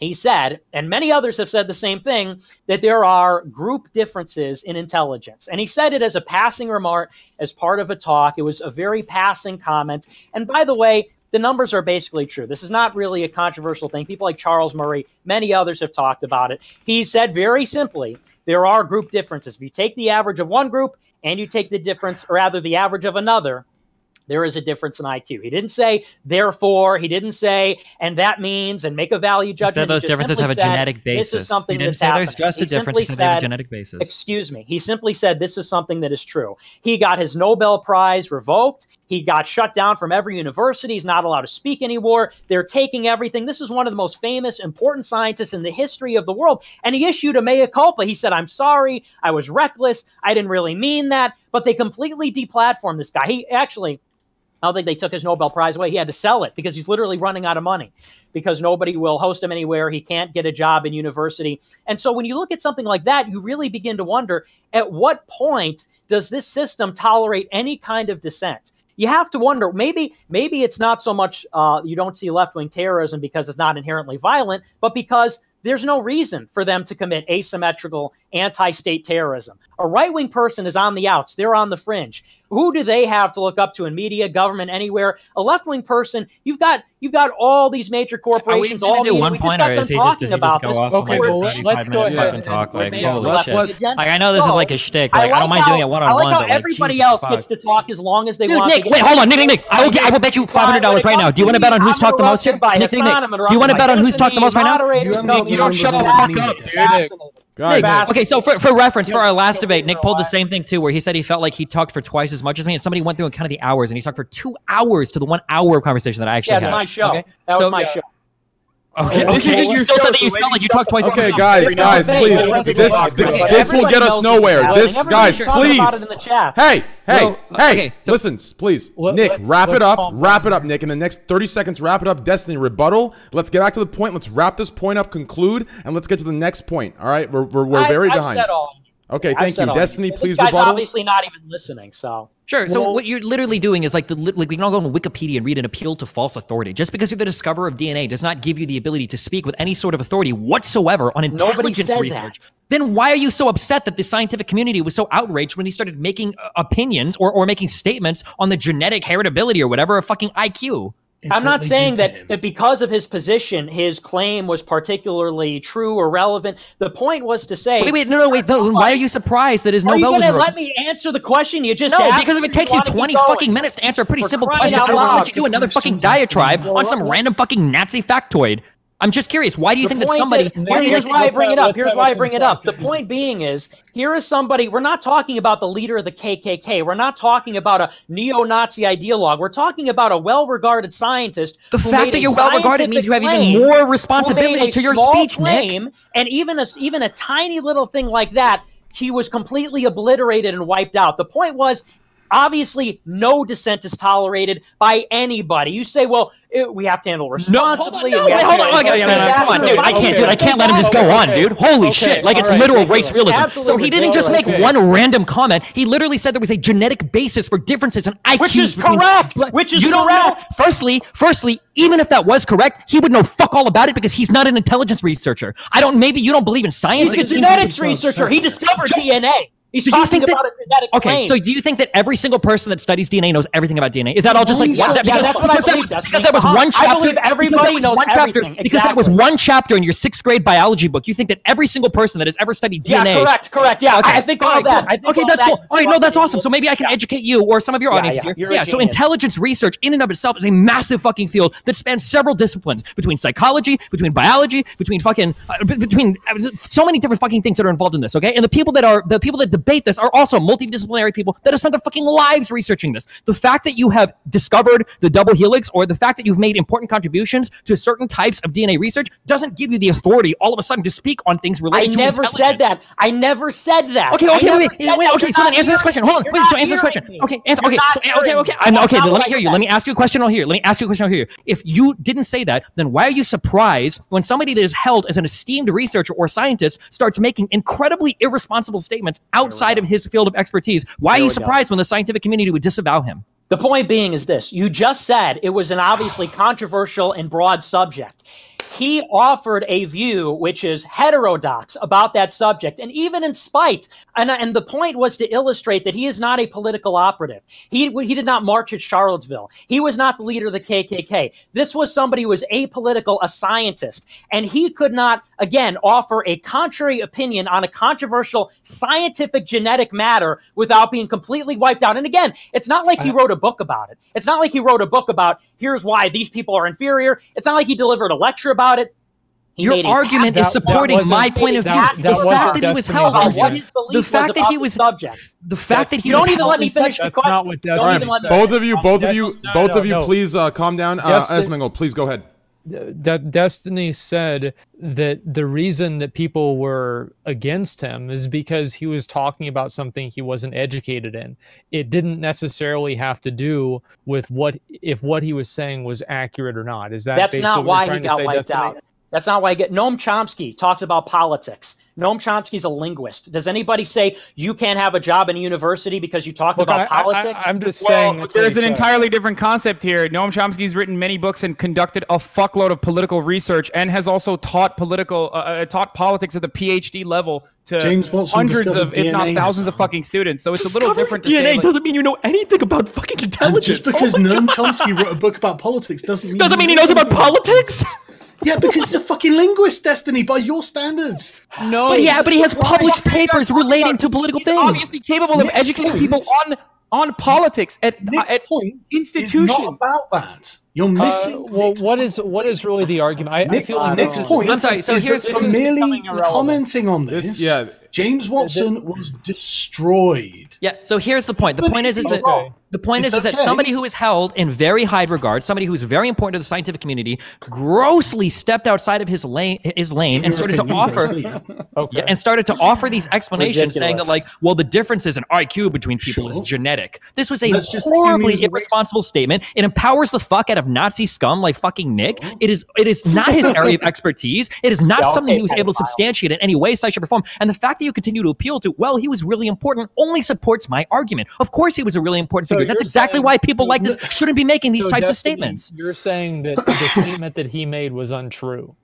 he said, and many others have said the same thing, that there are group differences in intelligence. And he said it as a passing remark, as part of a talk. It was a very passing comment. And by the way, the numbers are basically true. This is not really a controversial thing. People like Charles Murray, many others have talked about it. He said very simply, there are group differences. If you take the average of one group and you take the difference, or rather the average of another, there is a difference in I Q. He didn't say, therefore, he didn't say, and that means, and make a value judgment. He said those differences have a genetic basis. This is something he didn't that's say happening. There's just a he difference because they have a genetic basis. Excuse me. He simply said, this is something that is true. He got his Nobel Prize revoked. He got shut down from every university. He's not allowed to speak anymore. They're taking everything. This is one of the most famous, important scientists in the history of the world. And he issued a mea culpa. He said, I'm sorry. I was reckless. I didn't really mean that. But they completely deplatformed this guy. He actually... I don't think they took his Nobel Prize away. He had to sell it because he's literally running out of money because nobody will host him anywhere. He can't get a job in university. And so when you look at something like that, you really begin to wonder, at what point does this system tolerate any kind of dissent? You have to wonder, maybe maybe it's not so much uh, you don't see left-wing terrorism because it's not inherently violent, but because there's no reason for them to commit asymmetrical anti-state terrorism. A right-wing person is on the outs. They're on the fringe. Who do they have to look up to in media, government, anywhere? A left-wing person, you've got you've got all these major corporations. All do one point, or is he just does he just go off? Okay, well, let's go ahead and talk. Like, I know this is like a shtick. Like, I don't mind doing it one-on-one. I like how everybody else gets to talk as long as they want. Nick, wait, hold on, Nick, Nick, Nick. I will I will bet you five hundred dollars right now. Do you want to bet on who's talked the most here? Nick, Nick, Nick. Do you want to bet on who's talked the most right now? You don't shut the fuck up, dude. Nick, okay, so for, for reference, for our last debate, Nick pulled the same thing too, where he said he felt like he talked for twice as much as me, and somebody went through and counted the hours, and he talked for two hours to the one hour of conversation that I actually had. Yeah, it's my show. Okay? That was so, my yeah. show. Okay, okay. This isn't your still show, said that you felt like you talked twice. Okay, guys, guys, please. This this will get us nowhere. This, guys, please. Hey, hey, hey. Listen, please. Nick, wrap it up. Wrap it up, Nick. In the next thirty seconds, wrap it up. Destiny, rebuttal. Let's get back to the point. Let's wrap this point up, conclude, and let's get to the next point. All right, we're we're very behind. Okay, thank you. Destiny, please rebuttal. This guy's obviously not even listening, so. Sure. So well, what you're literally doing is like the like we can all go on Wikipedia and read an appeal to false authority. Just because you're the discoverer of D N A does not give you the ability to speak with any sort of authority whatsoever on intelligence research. That. Then why are you so upset that the scientific community was so outraged when he started making opinions or or making statements on the genetic heritability or whatever of fucking I Q? I'm not saying that, that because of his position, his claim was particularly true or relevant. The point was to say... Wait, wait, no, no, wait. Though, why are you surprised that his Nobel was... Are you going to let me answer the question you just no, asked? No, because if it takes you twenty fucking minutes to answer a pretty simple question, I want you to do another fucking diatribe on some random fucking Nazi factoid. I'm just curious. Why do you think that somebody... Here's why I bring it up. Here's why I bring it up. The point being is, here is somebody... We're not talking about the leader of the K K K. We're not talking about a neo-Nazi ideologue. We're talking about a well-regarded scientist. The fact that you're well-regarded means you have even more responsibility to your speech, Nick. And even a, even a tiny little thing like that, he was completely obliterated and wiped out. The point was... Obviously, no dissent is tolerated by anybody. You say, well, it, we have to handle responsibly. No, hold on, no, wait, hold on. Okay, okay, no, no, no, come on, dude. I can't, dude. I can't let him just go on, dude. Holy okay, shit. Like, it's right, literal race realism. Absolutely. So he didn't just make okay. one random comment. He literally said there was a genetic basis for differences in I Q. Which is correct. Between, Which is you don't correct. Know. Firstly, firstly, even if that was correct, he would know fuck all about it because he's not an intelligence researcher. I don't, maybe you don't believe in science. He's a genetics researcher. He discovered just, D N A. He's so talking about that, a genetic okay, claim. So do you think that every single person that studies D N A knows everything about D N A? Is that all just like... Yeah, that, yeah that's what I believe, that, Because that was one chapter... I believe everybody knows one everything. Chapter, exactly. Because that was one chapter in your sixth grade biology book. You think that every single person that has ever studied D N A... Yeah, correct, correct. Yeah, okay. I, I think all, all right, that. Cool. I think okay, all that's that, cool. All right, no, that's awesome. So maybe I can educate you or some of your yeah, audience yeah, here. Yeah, so intelligence research in and of itself is a massive fucking field that spans several disciplines between psychology, between biology, between fucking... Between so many different fucking things that are involved in this, okay? And the people that are... The people that... debate this are also multidisciplinary people that have spent their fucking lives researching this. The fact that you have discovered the double helix or the fact that you've made important contributions to certain types of D N A research doesn't give you the authority all of a sudden to speak on things related to intelligence. I never said that. I never said that. Okay, okay, wait, wait, wait, okay, so then answer this question. Hold on, wait, so answer this question. Okay, answer, okay, okay, okay, okay, let me hear you. Let me ask you a question over here. Let me ask you a question over here. If you didn't say that, then why are you surprised when somebody that is held as an esteemed researcher or scientist starts making incredibly irresponsible statements out outside of his field of expertise? Why are you surprised when the scientific community would disavow him? The point being is this. You just said it was an obviously controversial and broad subject. He offered a view which is heterodox about that subject, and even in spite, and, and the point was to illustrate that he is not a political operative. He, he did not march at Charlottesville. He was not the leader of the K K K. This was somebody who was apolitical, a scientist, and he could not, again, offer a contrary opinion on a controversial scientific genetic matter without being completely wiped out. And again, it's not like he wrote a book about it. It's not like he wrote a book about, here's why these people are inferior. It's not like he delivered a lecture about about it. He Your argument is supporting my point of view. The fact that he was held, the fact that he was subject, the fact that he don't even let me finish the question. Both of you, both of you, both of you, please uh, calm down. Uh, Asmongold, please go ahead. That Destiny said that the reason that people were against him is because he was talking about something he wasn't educated in. It didn't necessarily have to do with what if what he was saying was accurate or not. Is that that's not why he got wiped Destiny? out? That's not why I get. Noam Chomsky talks about politics. Noam Chomsky's a linguist. Does anybody say you can't have a job in a university because you talked Look, about I, politics? I, I, I'm just well, saying there's an said. entirely different concept here. Noam Chomsky's written many books and conducted a fuckload of political research, and has also taught political, uh, taught politics at the PhD level to James hundreds of, if D N A not thousands of fucking students. So it's Discovery a little different. D N A to say, like, doesn't mean you know anything about fucking intelligence. And just because oh Noam God. Chomsky wrote a book about politics doesn't mean doesn't mean he knows about politics. Yeah, because he's a fucking linguist, Destiny, by your standards. No, but yeah, but he has published papers relating to political things. He's obviously capable of educating people on on politics at at institutions. It's not about that. You're missing. Uh, well, what is what is really the argument? I, Nick, I feel uh, Nick's this point. Is, I'm sorry. So is here's from merely commenting on this. this yeah, James Watson this, was destroyed. Yeah. So here's the point. The but point is, is that okay. the point it's is, okay. is that somebody who is held in very high regard, somebody who is very important to the scientific community, grossly stepped outside of his lane, his lane, and started to offer, okay. yeah, and started to offer these explanations, Ridiculous. saying that like, well, the differences in I Q between people sure. is genetic. This was a That's horribly irresponsible statement. It empowers the fuck out of Nazi scum like fucking Nick. It is it is not his area of expertise. It is not something he was able to substantiate in any way, such or form. And the fact that you continue to appeal to, well, he was really important, only supports my argument. Of course he was a really important so figure. That's exactly why people like this shouldn't be making these so types Destiny, of statements. You're saying that the statement that he made was untrue.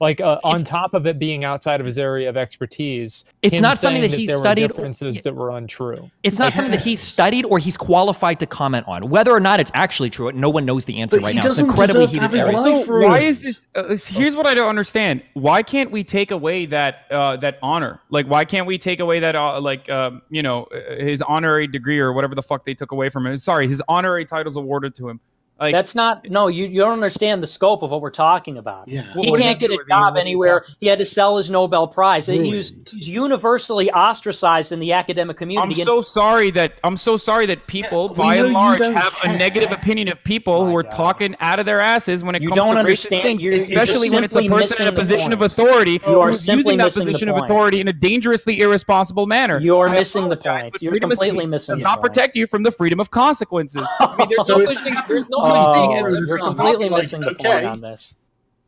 Like uh, on top of it being outside of his area of expertise, it's not something that he studied. Differences that were untrue. It's not something that he studied or he's qualified to comment on. Whether or not it's actually true, no one knows the answer right now. It's incredibly heated. Why is this? Uh, here's what I don't understand. Why can't we take away that uh, that honor? Like, why can't we take away that uh, like um, you know, his honorary degree or whatever the fuck they took away from him? Sorry, his honorary titles awarded to him. Like, that's not, no, you, you don't understand the scope of what we're talking about. Yeah. He what can't get a job anywhere. He had to sell his Nobel Prize. Ruined. He was, he was universally ostracized in the academic community. I'm so sorry that, I'm so sorry that people, yeah, by and large, have a negative opinion of people oh who are God. talking out of their asses when it you comes don't to understand. racist things, you're, especially you're when it's a person in a position of authority you are who's using that position of authority in a dangerously irresponsible manner. You're I missing the point. You're completely missing the point. It does not protect you from the freedom of consequences. I mean, there's no such thing. There's no Oh, you're completely missing like, the point okay. on this.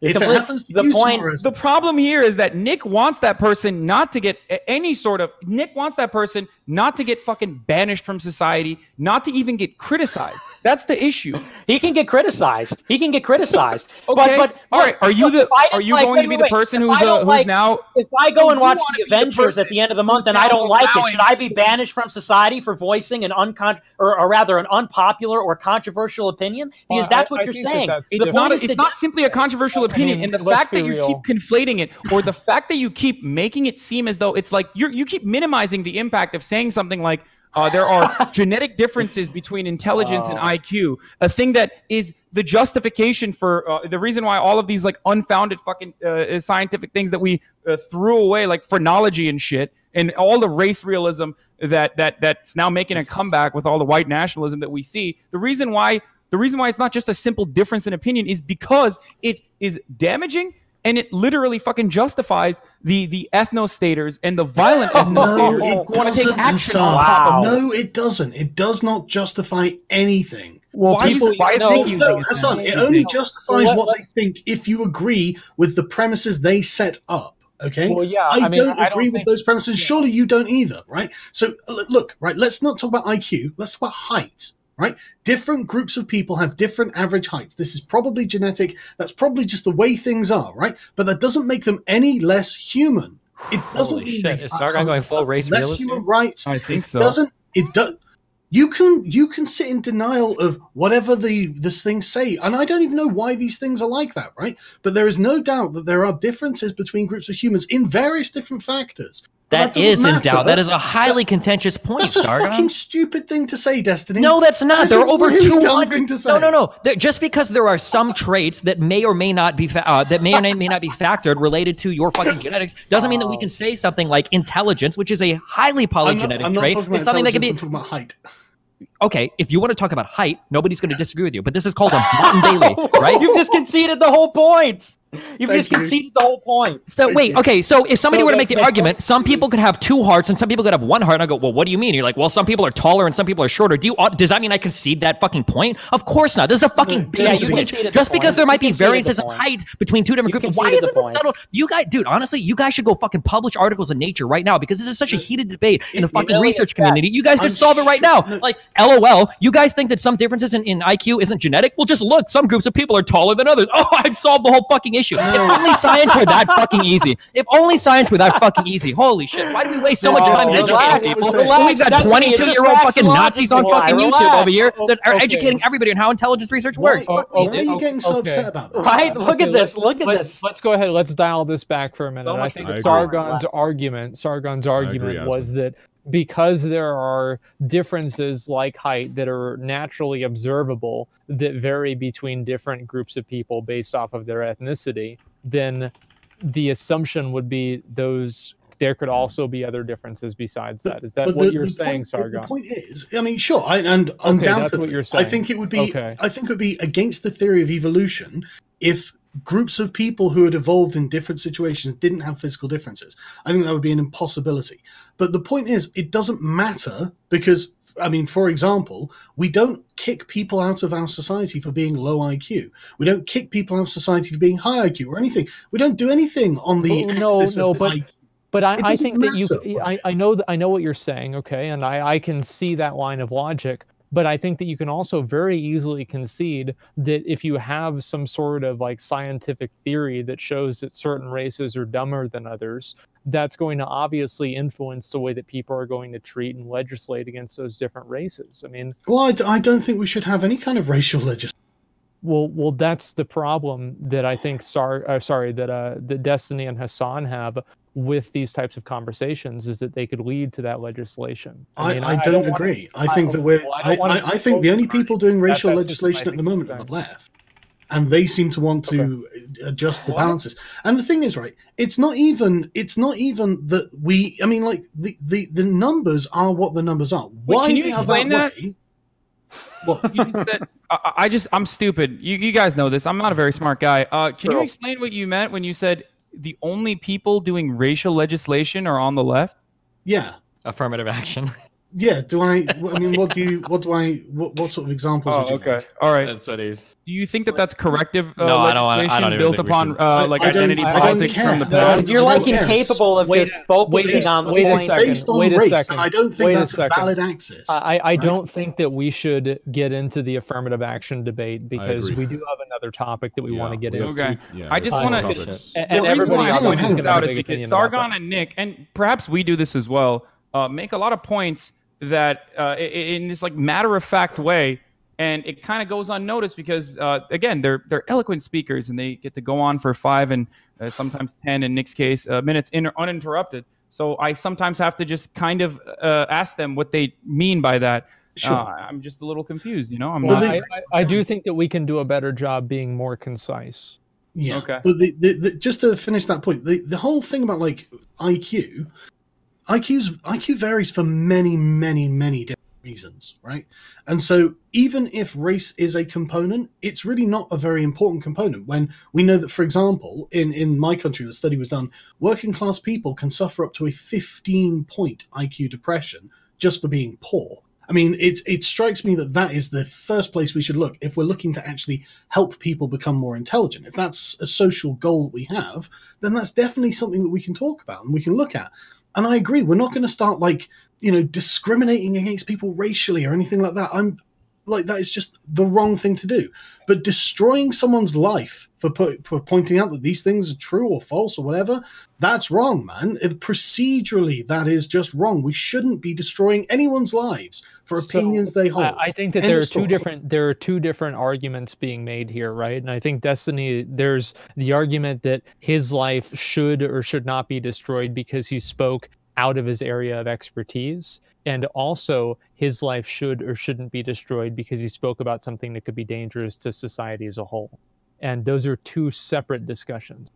If it happens to the point. The problem here is that Nick wants that person not to get any sort of. Nick wants that person not to get fucking banished from society, not to even get criticized. That's the issue. He can get criticized. He can get criticized. okay. But, but all right. Are you the? Are you like, going wait, to be wait, the person who's, uh, who's like, now? If I go and watch the Avengers the at the end of the month and I don't like it, should I be banished from society for voicing an uncon or, or rather an unpopular or controversial opinion? Because uh, that's what I, I you're saying. That the point is, it's not simply a controversial opinion, I mean, and the fact that you real. keep conflating it, or the fact that you keep making it seem as though it's like you you keep minimizing the impact of saying something like uh, there are genetic differences between intelligence oh. and I Q, a thing that is the justification for uh, the reason why all of these like unfounded fucking uh, scientific things that we uh, threw away, like phrenology and shit, and all the race realism that that that's now making a comeback with all the white nationalism that we see. The reason why. The reason why it's not just a simple difference in opinion is because it is damaging and it literally fucking justifies the the ethnostaters and the violent ethnostaters no, who want to take action on top of it. No, it doesn't. It does not justify anything. Well, why people, is, why is no, thinking no, Hasan, it only justifies well, what they think if you agree with the premises they set up. Okay. Well, yeah, I, I mean, don't I agree don't with those premises. Yeah. Surely you don't either, right? So look, right. Let's not talk about I Q. Let's talk about height. Right? Different groups of people have different average heights. This is probably genetic. That's probably just the way things are, right? But that doesn't make them any less human. It doesn't Holy shit. Is Sargon going full race realist? Less human rights. I think so. It doesn't it does you can you can sit in denial of whatever the this things say, and I don't even know why these things are like that, right? But there is no doubt that there are differences between groups of humans in various different factors. That, that is matter. in doubt. That is a highly that, contentious point, that's Sargon. That's a fucking stupid thing to say, Destiny. No, that's not. There are over really two hundred. To say. No, no, no. They're, just because there are some traits that may or may not be fa uh, that may or may not be factored related to your fucking genetics doesn't oh. mean that we can say something like intelligence, which is a highly polygenetic I'm not, I'm not trait. It's something that can be. I'm talking about height. Okay, if you want to talk about height, nobody's going to disagree with you. But this is called a Martin Daly, right? You've just conceded the whole point. You've Thank just conceded you. the whole point. So Thank wait, you. okay. So if somebody so were to make the argument, some people could have two hearts and some people could have one heart. And I go, well, what do you mean? You're like, well, some people are taller and some people are shorter. Do you? Uh, does that mean I concede that fucking point? Of course not. This is a fucking yeah, big switch. Just because point. there might you be variances in height between two different you groups. Why isn't this settled? You guys, dude, honestly, you guys should go fucking publish articles in Nature right now because this is such a heated debate in the fucking research community. You guys could solve it right now. Like, L O L, you guys think that some differences in, in I Q isn't genetic? Well, just look. Some groups of people are taller than others. Oh, I've solved the whole fucking issue. No. If only science were that fucking easy. If only science were that fucking easy. Holy shit. Why do we waste so much time no, educating people? Relax, we've got twenty-two-year-old fucking Nazis on fucking relax. YouTube over here that are okay. educating everybody on how intelligence research works. Oh, oh, Why are you getting so okay. upset about this? Right? Look okay, at this. Look at let's, this. Let's go ahead. Let's dial this back for a minute. So I think I Sargon's argument, Sargon's argument agree, was that because there are differences like height that are naturally observable that vary between different groups of people based off of their ethnicity, then the assumption would be those there could also be other differences besides that. Is that but what the, you're the saying, point, Sargon? The point is, I mean, sure, I, and okay, undoubtedly, that's what you're saying. I think it would be, okay. I think it would be against the theory of evolution if groups of people who had evolved in different situations didn't have physical differences. I think that would be an impossibility. But the point is, it doesn't matter because, I mean, for example, we don't kick people out of our society for being low I Q. We don't kick people out of society for being high I Q or anything. We don't do anything on the oh, no, axis no, of but, I Q. But I, I think that you, I, I know that I know what you're saying, okay, and I, I can see that line of logic. But I think that you can also very easily concede that if you have some sort of like scientific theory that shows that certain races are dumber than others, that's going to obviously influence the way that people are going to treat and legislate against those different races. I mean, well, I, I don't think we should have any kind of racial legislation. Well, well, that's the problem that I think, sorry, uh, sorry that uh, that Destiny and Hasan have with these types of conversations, is that they could lead to that legislation. I, I, mean, I, I don't, don't agree. To, I think I that we're. I, I, I think the only people doing racial legislation at the moment are the left, and they seem to want to okay. adjust the balances. And the thing is, right? It's not even. It's not even that we. I mean, like the the, the numbers are what the numbers are. Wait, Why can you explain that? that? Way, well, you said, I, I just. I'm stupid. You you guys know this. I'm not a very smart guy. Uh, can Girl. you explain what you meant when you said the only people doing racial legislation are on the left? Yeah. Affirmative action. Yeah. Do I, I mean, what do you, what do I, what, what sort of examples oh, would you okay. make? All right. That's what he's, do you think that that's corrective? Uh, no, I don't want I don't built upon, uh, like I identity I politics from the past. No, you're like incapable of wait, just focusing wait, on wait the point. Based on wait a race, second. I don't think wait that's a, a valid axis. I, I right? don't think that we should get into the affirmative action debate, because we do have another topic that we yeah, want to get into. Okay. Yeah, I just want to, and everybody else is because Sargon and Nick, and perhaps we do this as well, make a lot of points that uh, in this like matter-of-fact way, and it kind of goes unnoticed because uh, again, they're they're eloquent speakers and they get to go on for five and uh, sometimes ten in Nick's case uh, minutes in uninterrupted. So I sometimes have to just kind of uh, ask them what they mean by that. Sure. Uh, I'm just a little confused, you know. I'm well, not, they, I, I, I do think that we can do a better job being more concise. Yeah. Okay. But the, the, the, just to finish that point, the the whole thing about like I Q. I Q's, I Q varies for many, many, many different reasons, right? And so even if race is a component, it's really not a very important component when we know that, for example, in, in my country, the study was done, working class people can suffer up to a fifteen point I Q depression just for being poor. I mean, it, it strikes me that that is the first place we should look if we're looking to actually help people become more intelligent. If that's a social goal that we have, then that's definitely something that we can talk about and we can look at. And I agree, we're not going to start, like, you know, discriminating against people racially or anything like that. I'm like, that is just the wrong thing to do. But destroying someone's life for, po for pointing out that these things are true or false or whatever, that's wrong, man. It, procedurally, that is just wrong. We shouldn't be destroying anyone's lives for so, opinions they hold. I, I think that End there are story. two different there are two different arguments being made here, right? And I think Destiny, there's the argument that his life should or should not be destroyed because he spoke out of his area of expertise, and also his life should or shouldn't be destroyed because he spoke about something that could be dangerous to society as a whole. And those are two separate discussions.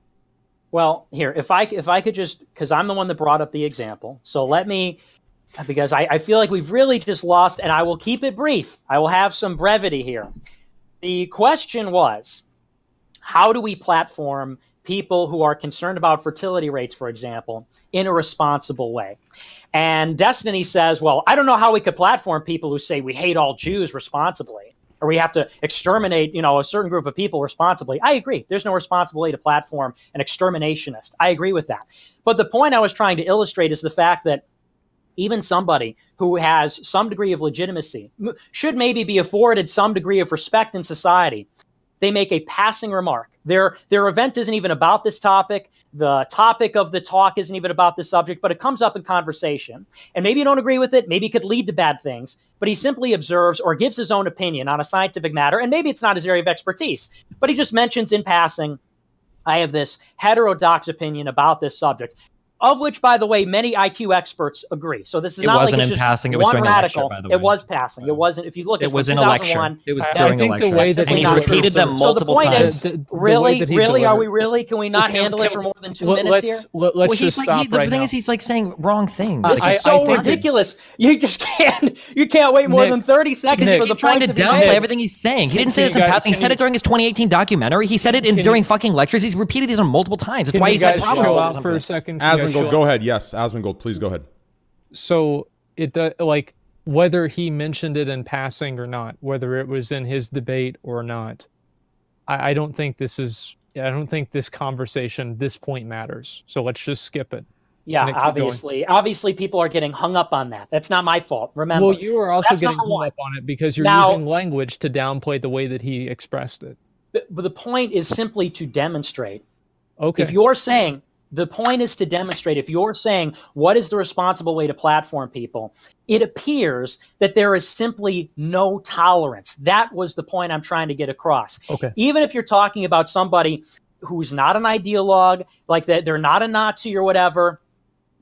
Well, here, if I, if I could just, because I'm the one that brought up the example, so let me, because I, I feel like we've really just lost, and I will keep it brief. I will have some brevity here. The question was, how do we platform people who are concerned about fertility rates, for example, in a responsible way? And Destiny says, well, I don't know how we could platform people who say we hate all Jews responsibly, or we have to exterminate, you know, a certain group of people responsibly. I agree. There's no responsible way to platform an exterminationist. I agree with that. But the point I was trying to illustrate is the fact that even somebody who has some degree of legitimacy should maybe be afforded some degree of respect in society. They make a passing remark. Their, their event isn't even about this topic. The topic of the talk isn't even about this subject, but it comes up in conversation. And maybe you don't agree with it. Maybe it could lead to bad things. But he simply observes or gives his own opinion on a scientific matter. And maybe it's not his area of expertise. But he just mentions in passing, I have this heterodox opinion about this subject, of which, by the way, many I Q experts agree. So this is it not wasn't like it's in just passing. It was one radical. Lecture, by the way. It was passing. It wasn't. If you look, it was in a lecture. It was during a lecture. The way that and he repeated them multiple times. So the point times. is, really, the, the really, are we really? Can we not okay, handle okay, it for more than two well, minutes let's, here? Let's well, just like, stop he, the right The thing now. is, he's like saying wrong things. This I, is so ridiculous. You just can't. You can't wait more Nick, than thirty seconds for the point to be made. Trying to downplay everything he's saying. He didn't say this in passing. He said it during his twenty eighteen documentary. He said it during fucking lectures. He's repeated these on multiple times. That's why he's got problems. Show out for a second. Asmongold, go ahead. Yes, Asmongold, please go ahead. So it uh, like whether he mentioned it in passing or not, whether it was in his debate or not, I, I don't think this is. I don't think this conversation, this point matters. So let's just skip it. Yeah, obviously. Going. Obviously, people are getting hung up on that. That's not my fault. Remember. Well, you are also so getting hung up on it because you're now, using language to downplay the way that he expressed it. But the point is simply to demonstrate. Okay. If you're saying, the point is to demonstrate, if you're saying, what is the responsible way to platform people? It appears that there is simply no tolerance. That was the point I'm trying to get across. Okay. Even if you're talking about somebody who's not an ideologue, like that, they're not a Nazi or whatever,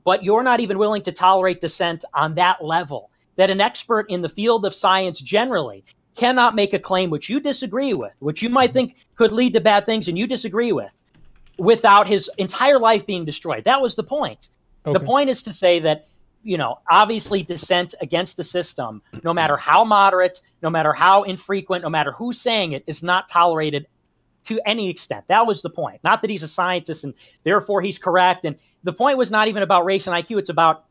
but you're not even willing to tolerate dissent on that level, that an expert in the field of science generally cannot make a claim which you disagree with, which you might think could lead to bad things and you disagree with, without his entire life being destroyed. That was the point. Okay. The point is to say that, you know, obviously dissent against the system, no matter how moderate, no matter how infrequent, no matter who's saying it, is not tolerated to any extent. That was the point. Not that he's a scientist and therefore he's correct. And the point was not even about race and I Q. It's about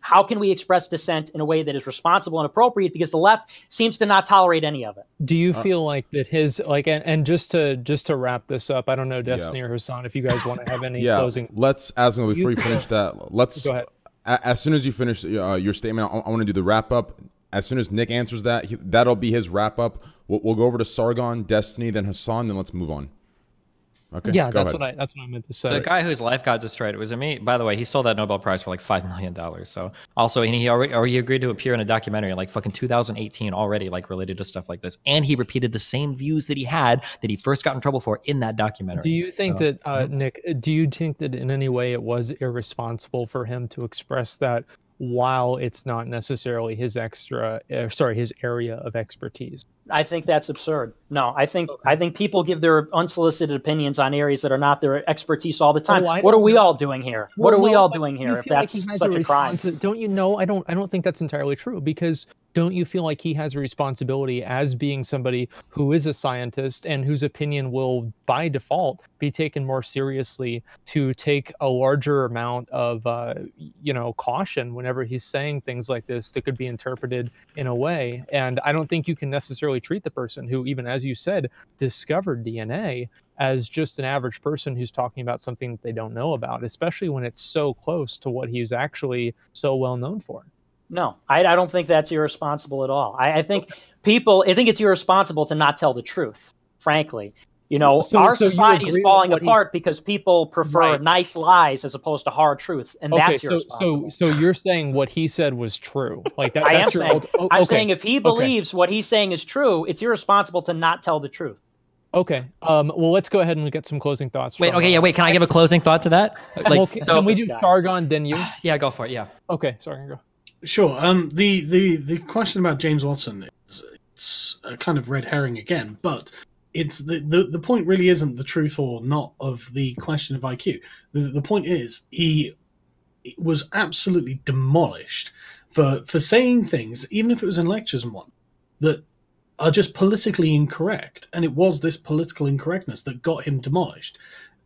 how can we express dissent in a way that is responsible and appropriate, because the left seems to not tolerate any of it. Do you uh, feel like that his, like, and, and just to just to wrap this up, I don't know, Destiny yeah. or Hasan, if you guys want to have any yeah. closing. Let's, as we free finish that, let's, Go ahead. as soon as you finish uh, your statement, I, I want to do the wrap up. As soon as Nick answers that, he, that'll be his wrap-up. We'll, we'll go over to Sargon, Destiny, then Hasan, then let's move on. Okay, yeah, that's ahead. what I that's what I meant to say. The guy whose life got destroyed, was it me? By the way, he sold that Nobel Prize for like five million dollars. So also, and he already, already agreed to appear in a documentary in like fucking two thousand eighteen already, like related to stuff like this. And he repeated the same views that he had that he first got in trouble for in that documentary. Do you think so, that, uh, mm-hmm. Nick, do you think that in any way it was irresponsible for him to express that while it's not necessarily his extra, uh, sorry, his area of expertise? I think that's absurd. No, I think I think people give their unsolicited opinions on areas that are not their expertise all the time. Oh, what are we all doing here? Well, what are no, we all doing here if that's like such a, a crime? Don't you know, I don't I don't think that's entirely true, because don't you feel like he has a responsibility as being somebody who is a scientist and whose opinion will by default be taken more seriously to take a larger amount of, uh, you know, caution whenever he's saying things like this that could be interpreted in a way. And I don't think you can necessarily treat the person who, even as you said, discovered D N A as just an average person who's talking about something that they don't know about, especially when it's so close to what he's actually so well known for. No, I, I don't think that's irresponsible at all. I, I think people, I think it's irresponsible to not tell the truth, frankly. You know, so, our so society is falling apart he, because people prefer right. nice lies as opposed to hard truths, and okay, that's irresponsible. So, so, so you're saying what he said was true? Like that, I that's am your saying. Old, oh, I'm okay. saying if he believes okay. what he's saying is true, it's irresponsible to not tell the truth. Okay. Um, well, let's go ahead and get some closing thoughts. Wait. Okay. That. Yeah. Wait. Can I give a closing thought to that? Like, well, can, so, can we do Sargon then you? Yeah. Go for it. Yeah. Okay. Sargon, go. Sure. Um, the, the, the question about James Watson is it's a kind of red herring again, but it's the, the, the point really isn't the truth or not of the question of I Q. The, the point is he was absolutely demolished for, for saying things, even if it was in lectures and one, that are just politically incorrect. And it was this political incorrectness that got him demolished.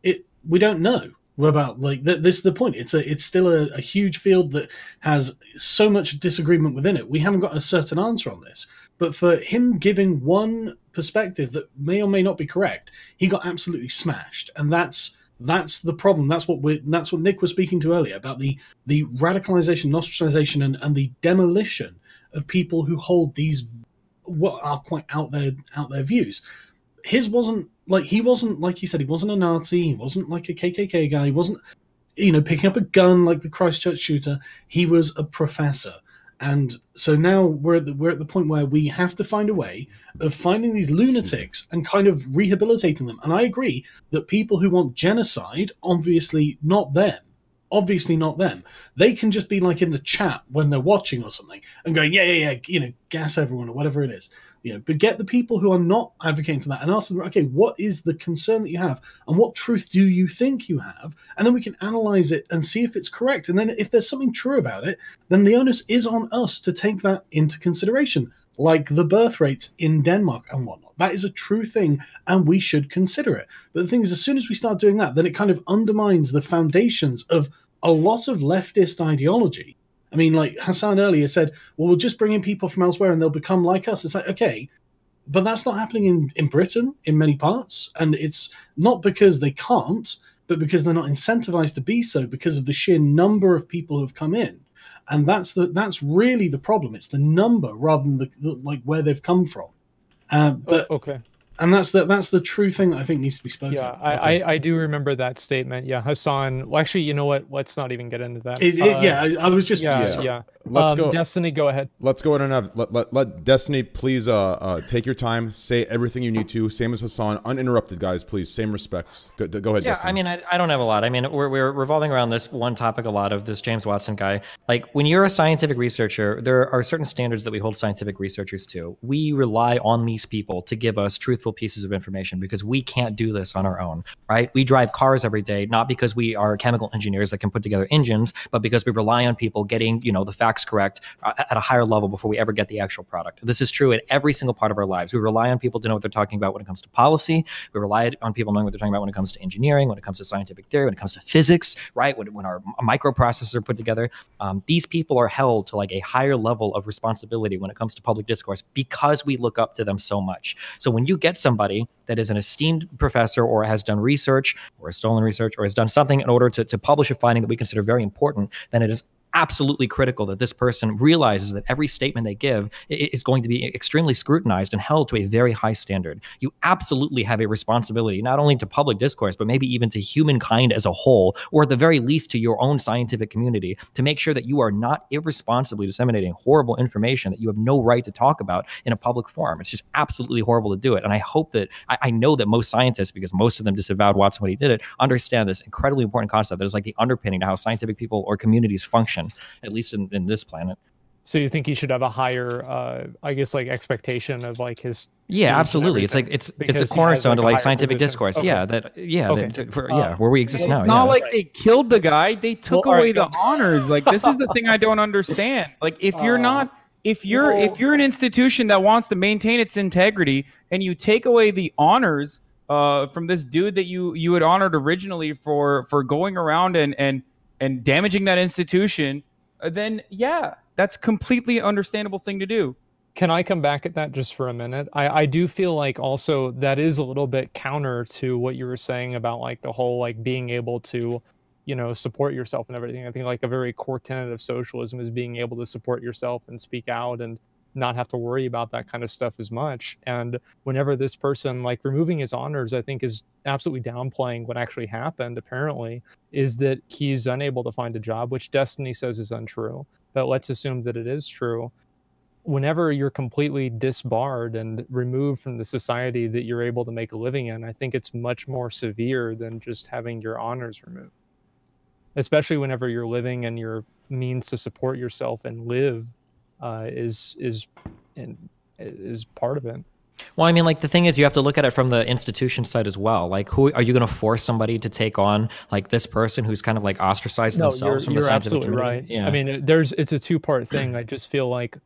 It, we don't know. About like th this is the point. It's a it's still a, a huge field that has so much disagreement within it. We haven't got a certain answer on this. But for him giving one perspective that may or may not be correct, he got absolutely smashed. And that's that's the problem. That's what we that's what Nick was speaking to earlier about the the radicalization, ostracization, and and the demolition of people who hold these what are quite out there out there views. His wasn't like he wasn't like he said he wasn't a Nazi, he wasn't like a K K K guy, he wasn't, you know, picking up a gun like the Christchurch shooter. He was a professor, and so now we're at the, we're at the point where we have to find a way of finding these lunatics and kind of rehabilitating them. And I agree that people who want genocide, obviously not them. Obviously not them. They can just be like in the chat when they're watching or something and going, yeah, yeah, yeah, you know, gas everyone or whatever it is. You know, but get the people who are not advocating for that and ask them, okay, what is the concern that you have and what truth do you think you have? And then we can analyze it and see if it's correct. And then if there's something true about it, then the onus is on us to take that into consideration, like the birth rates in Denmark and whatnot. That is a true thing and we should consider it. But the thing is, as soon as we start doing that, then it kind of undermines the foundations of a lot of leftist ideology. I mean, like Hasan earlier said, well, we'll just bring in people from elsewhere and they'll become like us. It's like, okay, but that's not happening in, in Britain in many parts. And it's not because they can't, but because they're not incentivized to be so because of the sheer number of people who have come in. And that's the, that's really the problem. It's the number rather than the, the like where they've come from. Uh, but, oh, okay. And that's the, that's the true thing that I think needs to be spoken. Yeah, I, I, I do remember that statement. Yeah, Hasan. Well, actually, you know what? Let's not even get into that. It, it, uh, yeah, I, I was just. Yeah, yeah. yeah. Let's um, go. Destiny, go ahead. Let's go in and have, let, let, let Destiny, please uh, uh, take your time. Say everything you need to. Same as Hasan. Uninterrupted, guys, please. Same respects. Go, go ahead, yeah, Destiny. I mean, I, I don't have a lot. I mean, we're, we're revolving around this one topic a lot of this James Watson guy. Like, when you're a scientific researcher, there are certain standards that we hold scientific researchers to. We rely on these people to give us truth pieces of information because we can't do this on our own, right? We drive cars every day, not because we are chemical engineers that can put together engines, but because we rely on people getting, you know, the facts correct at a higher level before we ever get the actual product. This is true in every single part of our lives. We rely on people to know what they're talking about when it comes to policy. We rely on people knowing what they're talking about when it comes to engineering, when it comes to scientific theory, when it comes to physics, right? When, when our microprocessors are put together, um, these people are held to like a higher level of responsibility when it comes to public discourse because we look up to them so much. So when you get somebody that is an esteemed professor or has done research or has stolen research or has done something in order to, to publish a finding that we consider very important, then it is absolutely critical that this person realizes that every statement they give is going to be extremely scrutinized and held to a very high standard. You absolutely have a responsibility, not only to public discourse, but maybe even to humankind as a whole, or at the very least to your own scientific community, to make sure that you are not irresponsibly disseminating horrible information that you have no right to talk about in a public forum. It's just absolutely horrible to do it. And I hope that, I, I know that most scientists, because most of them disavowed Watson when he did it, understand this incredibly important concept that is like the underpinning to how scientific people or communities function, at least in, in this planet. So you think he should have a higher, uh, I guess, like expectation of like his. Yeah, absolutely. It's like it's it's a cornerstone to like scientific discourse. Yeah, that yeah, yeah, where we exist now. It's not like they killed the guy; they took away the honors. Like, this is the thing I don't understand. Like, if you're not, if you're if you're an institution that wants to maintain its integrity, and you take away the honors uh, from this dude that you you had honored originally for for going around and and. and damaging that institution, then yeah, that's completely understandable thing to do. Can I come back at that just for a minute? I, I do feel like also that is a little bit counter to what you were saying about like the whole like being able to, you know, support yourself and everything. I think like a very core tenet of socialism is being able to support yourself and speak out and not have to worry about that kind of stuff as much. And whenever this person like removing his honors, I think is absolutely downplaying what actually happened, apparently, is that he's unable to find a job, which Destiny says is untrue, but let's assume that it is true. Whenever you're completely disbarred and removed from the society that you're able to make a living in, I think it's much more severe than just having your honors removed, especially whenever you're living and your means to support yourself and live uh, is, is, is part of it. Well, I mean, like, the thing is, you have to look at it from the institution side as well. Like, who are you going to force somebody to take on, like, this person who's kind of, like, ostracized no, themselves you're, from you're the scientific community? Right. Yeah. I mean, there's, it's a two-part thing. I just feel like,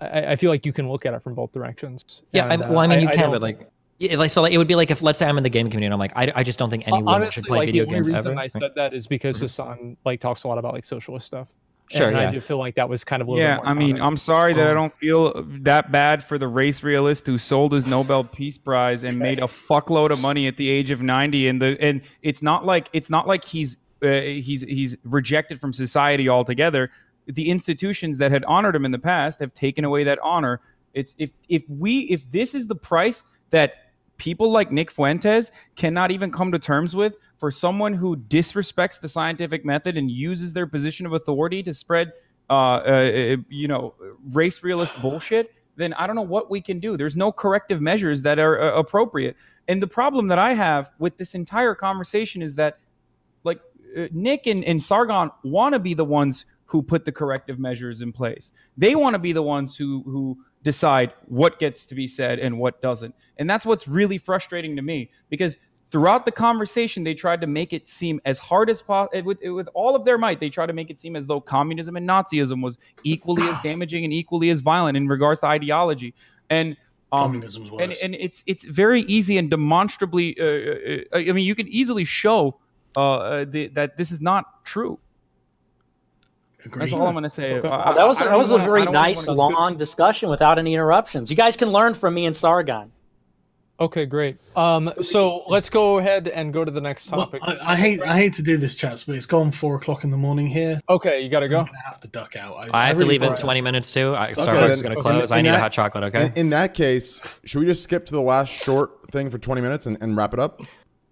I, I feel like you can look at it from both directions. Yeah, and, I, well, I mean, you I, can, I but, like... Yeah, like, so like, it would be like if, let's say I'm in the gaming community, and I'm like, I, I just don't think anyone Honestly, should play like, video games ever. Honestly, the reason I said that is because Hasan, like, talks a lot about, like, socialist stuff. Sure, and yeah. I do feel like that was kind of a little yeah, bit more I mean, product. I'm sorry that I don't feel that bad for the race realist who sold his Nobel Peace Prize and made a fuckload of money at the age of ninety. And the and it's not like it's not like he's uh, he's he's rejected from society altogether. The institutions that had honored him in the past have taken away that honor. It's if if we if this is the price that people like Nick Fuentes cannot even come to terms with for someone who disrespects the scientific method and uses their position of authority to spread, uh, uh, you know, race realist bullshit, then I don't know what we can do. There's no corrective measures that are uh, appropriate. And the problem that I have with this entire conversation is that, like, uh, Nick and, and Sargon want to be the ones who put the corrective measures in place. They want to be the ones who who... decide what gets to be said and what doesn't. And that's what's really frustrating to me, because throughout the conversation, they tried to make it seem as hard as possible. With, with all of their might, they tried to make it seem as though communism and Nazism was equally as damaging and equally as violent in regards to ideology. And um, communism's worse. And, and it's, it's very easy and demonstrably, uh, uh, I mean, you can easily show uh, the, that this is not true. Agreed. That's all I'm going to say. Okay. I, that was, that was wanna, a very nice, long discussion without any interruptions. You guys can learn from me and Sargon. Okay, great. Um, so let's go ahead and go to the next topic. Well, I, I hate I hate to do this, chaps, but it's gone four o'clock in the morning here. Okay, you gotta go. I'm gonna have to duck out. I, I have I really to leave in twenty minutes too. I, okay, Starbucks then, is gonna okay. close. In, in I need that, a hot chocolate. Okay. In, in that case, should we just skip to the last short thing for twenty minutes and, and wrap it up?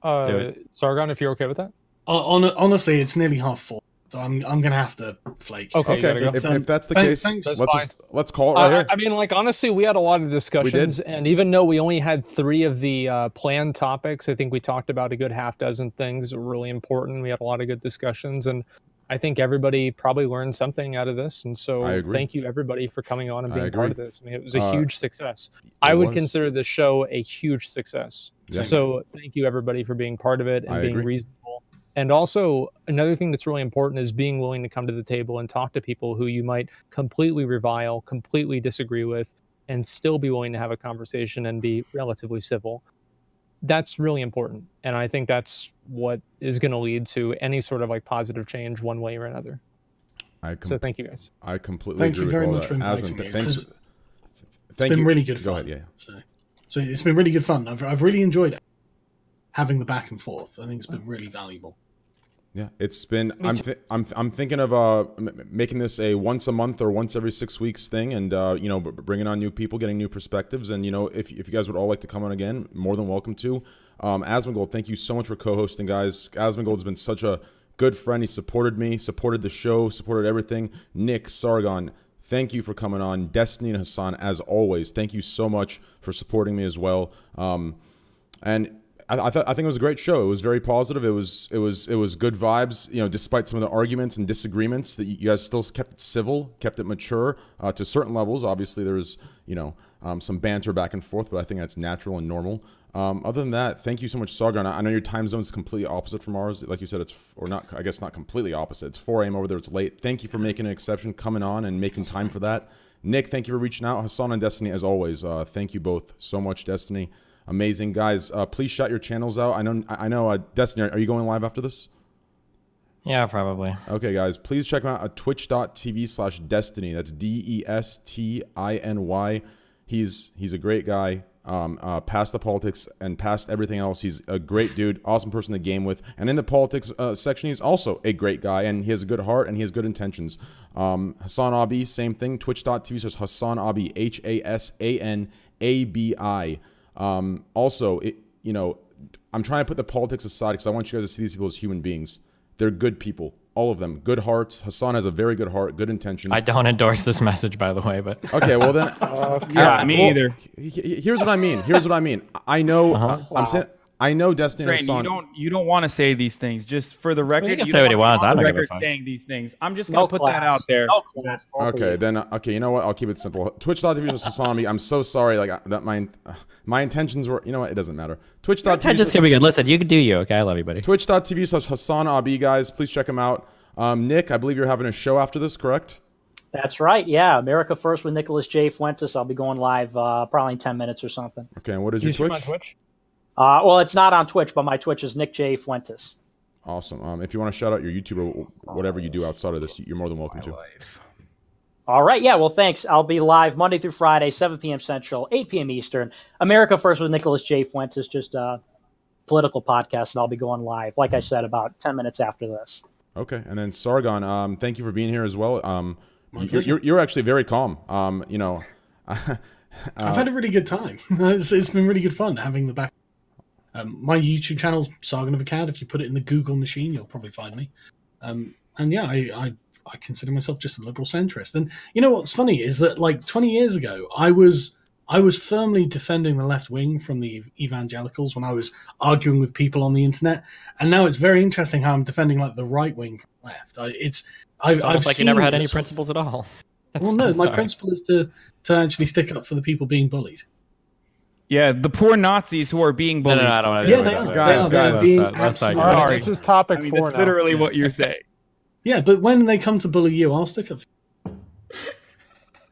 Uh, do it. Sargon, if you're okay with that. Uh, on, honestly, it's nearly half full. So I'm I'm gonna have to flake. Okay, okay. Go. If, um, if that's the thanks, case, thanks. Let's just, let's call it right uh, here. I mean, like honestly, we had a lot of discussions, and even though we only had three of the uh, planned topics, I think we talked about a good half dozen things that were really important. We had a lot of good discussions, and I think everybody probably learned something out of this. And so, thank you everybody for coming on and being part of this. I mean, it was a uh, huge success. I would was. consider the show a huge success. Yeah. So thank you everybody for being part of it and I being agree. reasonable. And also, another thing that's really important is being willing to come to the table and talk to people who you might completely revile, completely disagree with, and still be willing to have a conversation and be relatively civil. That's really important. And I think that's what is going to lead to any sort of like positive change one way or another. I so thank you guys. I completely thank agree you very much for inviting me. Thanks. It's thank been you. really good Go fun. Ahead, yeah. so, so it's been really good fun. I've, I've really enjoyed having the back and forth. I think it's been really valuable. Yeah, it's been. I'm th I'm I'm thinking of uh making this a once a month or once every six weeks thing, and uh, you know, bringing on new people, getting new perspectives, and you know, if if you guys would all like to come on again, more than welcome to. Um, Asmongold, thank you so much for co-hosting, guys. Asmongold's been such a good friend. He supported me, supported the show, supported everything. Nick, Sargon, thank you for coming on. Destiny and Hasan, as always, thank you so much for supporting me as well. Um, and. I, I, th I think it was a great show. It was very positive. It was it was it was good vibes. You know, despite some of the arguments and disagreements, that you guys still kept it civil, kept it mature uh, to certain levels. Obviously, there was you know um, some banter back and forth, but I think that's natural and normal. Um, other than that, thank you so much, Sargon. I, I know your time zone is completely opposite from ours. Like you said, it's or not. I guess not completely opposite. It's four A M over there. It's late. Thank you for making an exception, coming on and making time for that. Nick, thank you for reaching out. Hasan and Destiny, as always, uh, thank you both so much, Destiny. Amazing, guys. Uh, please shout your channels out. I know, I know. Uh, Destiny, are you going live after this? Yeah, probably. Okay, guys. Please check them out at twitch dot T V slash Destiny. That's D E S T I N Y. He's he's a great guy. Um, uh, past the politics and past everything else, he's a great dude. Awesome person to game with. And in the politics uh, section, he's also a great guy, and he has a good heart and he has good intentions. Um, Hasan Abi, same thing. twitch dot T V slash Hasan Abi. H A S A N A B I. Um, also, it, you know, I'm trying to put the politics aside because I want you guys to see these people as human beings. They're good people, all of them, good hearts. Hasan has a very good heart, good intentions. I don't endorse this message, by the way, but okay, well then, uh, yeah, I, me well, either. Here's what I mean. Here's what I mean. I know. Uh-huh. I, I'm wow. saying. I know Destiny and Hasan. You don't, you don't want to say these things. Just for the record, you can say what he wants. I'm not saying these things. I'm just going to put that out there. Okay, then. Okay, you know what? I'll keep it simple. twitch dot T V slash Hasan Abi. I'm so sorry. Like I, that, my uh, my intentions were. You know what? It doesn't matter. Twitch dot T V. Intentions can be good. Listen, you can do you. Okay, I love you, buddy. twitch dot T V slash Hasan Abi, guys. Please check him out. Um, Nick, I believe you're having a show after this, correct? That's right. Yeah, America First with Nicholas J. Fuentes. I'll be going live uh, probably in ten minutes or something. Okay, and what is your Twitch? Uh, well, it's not on Twitch, but my Twitch is Nick J. Fuentes. Awesome. Um, if you want to shout out your YouTube or whatever you do outside of this, you're more than welcome to. All right. Yeah, well, thanks. I'll be live Monday through Friday, seven P M Central, eight P M Eastern. America First with Nicholas J. Fuentes, just a political podcast, and I'll be going live, like I said, about ten minutes after this. Okay. And then, Sargon, um, thank you for being here as well. Um, you're, you're, you're actually very calm. Um, you know, I've had a really good time. it's, it's been really good fun having the back. Um, my YouTube channel, Sargon of Akkad. If you put it in the Google machine, you'll probably find me. Um, and yeah, I, I, I consider myself just a liberal centrist. And you know what's funny is that like twenty years ago, I was I was firmly defending the left wing from the evangelicals when I was arguing with people on the internet. And now it's very interesting how I'm defending like the right wing from the left. I, it's I, it's I've like you never had any principles at all. That's, well, no, I'm my sorry. principle is to to actually stick up for the people being bullied. Yeah, the poor Nazis who are being bullied. No, no, no, I don't want to. Yeah, they are. Guys, they are, guys, being that's, that's right. This is topic I mean, four. That's now. Literally what you're saying. Yeah, but when they come to bully you, I'll stick up.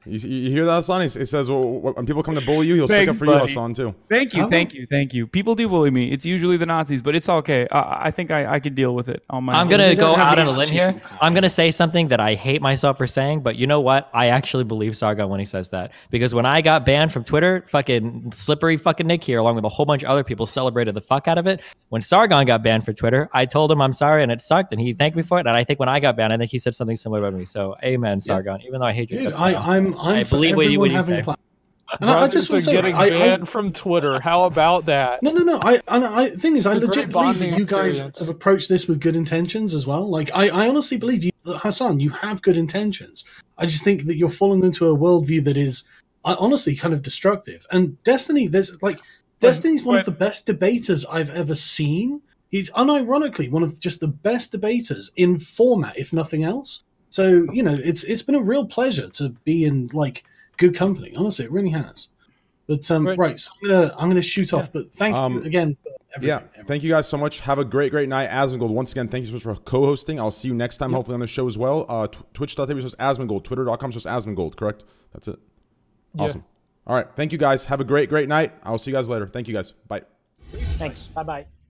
You, you hear that, Hasan? It says, well, when people come to bully you, he'll Thanks, stick up for buddy. you, Hasan, too. Thank you, thank you, thank you. People do bully me. It's usually the Nazis, but it's okay. I, I think I, I could deal with it on my I'm going to go out on a limb here. Power. I'm going to say something that I hate myself for saying, but you know what? I actually believe Sargon when he says that. Because when I got banned from Twitter, fucking slippery fucking Nick here, along with a whole bunch of other people, celebrated the fuck out of it. When Sargon got banned from Twitter, I told him I'm sorry and it sucked, and he thanked me for it. And I think when I got banned, I think he said something similar about me. So, amen, Sargon. Yeah. Even though I hate you, Dude, I, I'm I'm I believe what you would say. And I, I just want to say, getting I, banned I, from Twitter. How about that? No, no, no. I, I, I thing is, I legit believe that you experience. guys have approached this with good intentions as well. Like, I, I honestly believe you, Hasan, you have good intentions. I just think that you're falling into a worldview that is, uh, honestly, kind of destructive. And Destiny, there's like, Destiny's one of the best debaters I've ever seen. He's unironically one of just the best debaters in format, if nothing else. So, you know, it's it's been a real pleasure to be in like good company. Honestly, it really has. But um, right. right, so I'm gonna I'm gonna shoot off. Yeah. But thank um, you again. For everything, yeah, everything. Thank you guys so much. Have a great great night, Asmongold. Once again, thank you so much for co-hosting. I'll see you next time, yeah. hopefully on the show as well. Uh, Twitch dot T V slash Asmongold, Twitter dot com slash Asmongold. Correct. That's it. Awesome. Yeah. All right, thank you guys. Have a great great night. I'll see you guys later. Thank you guys. Bye. Thanks. Bye bye.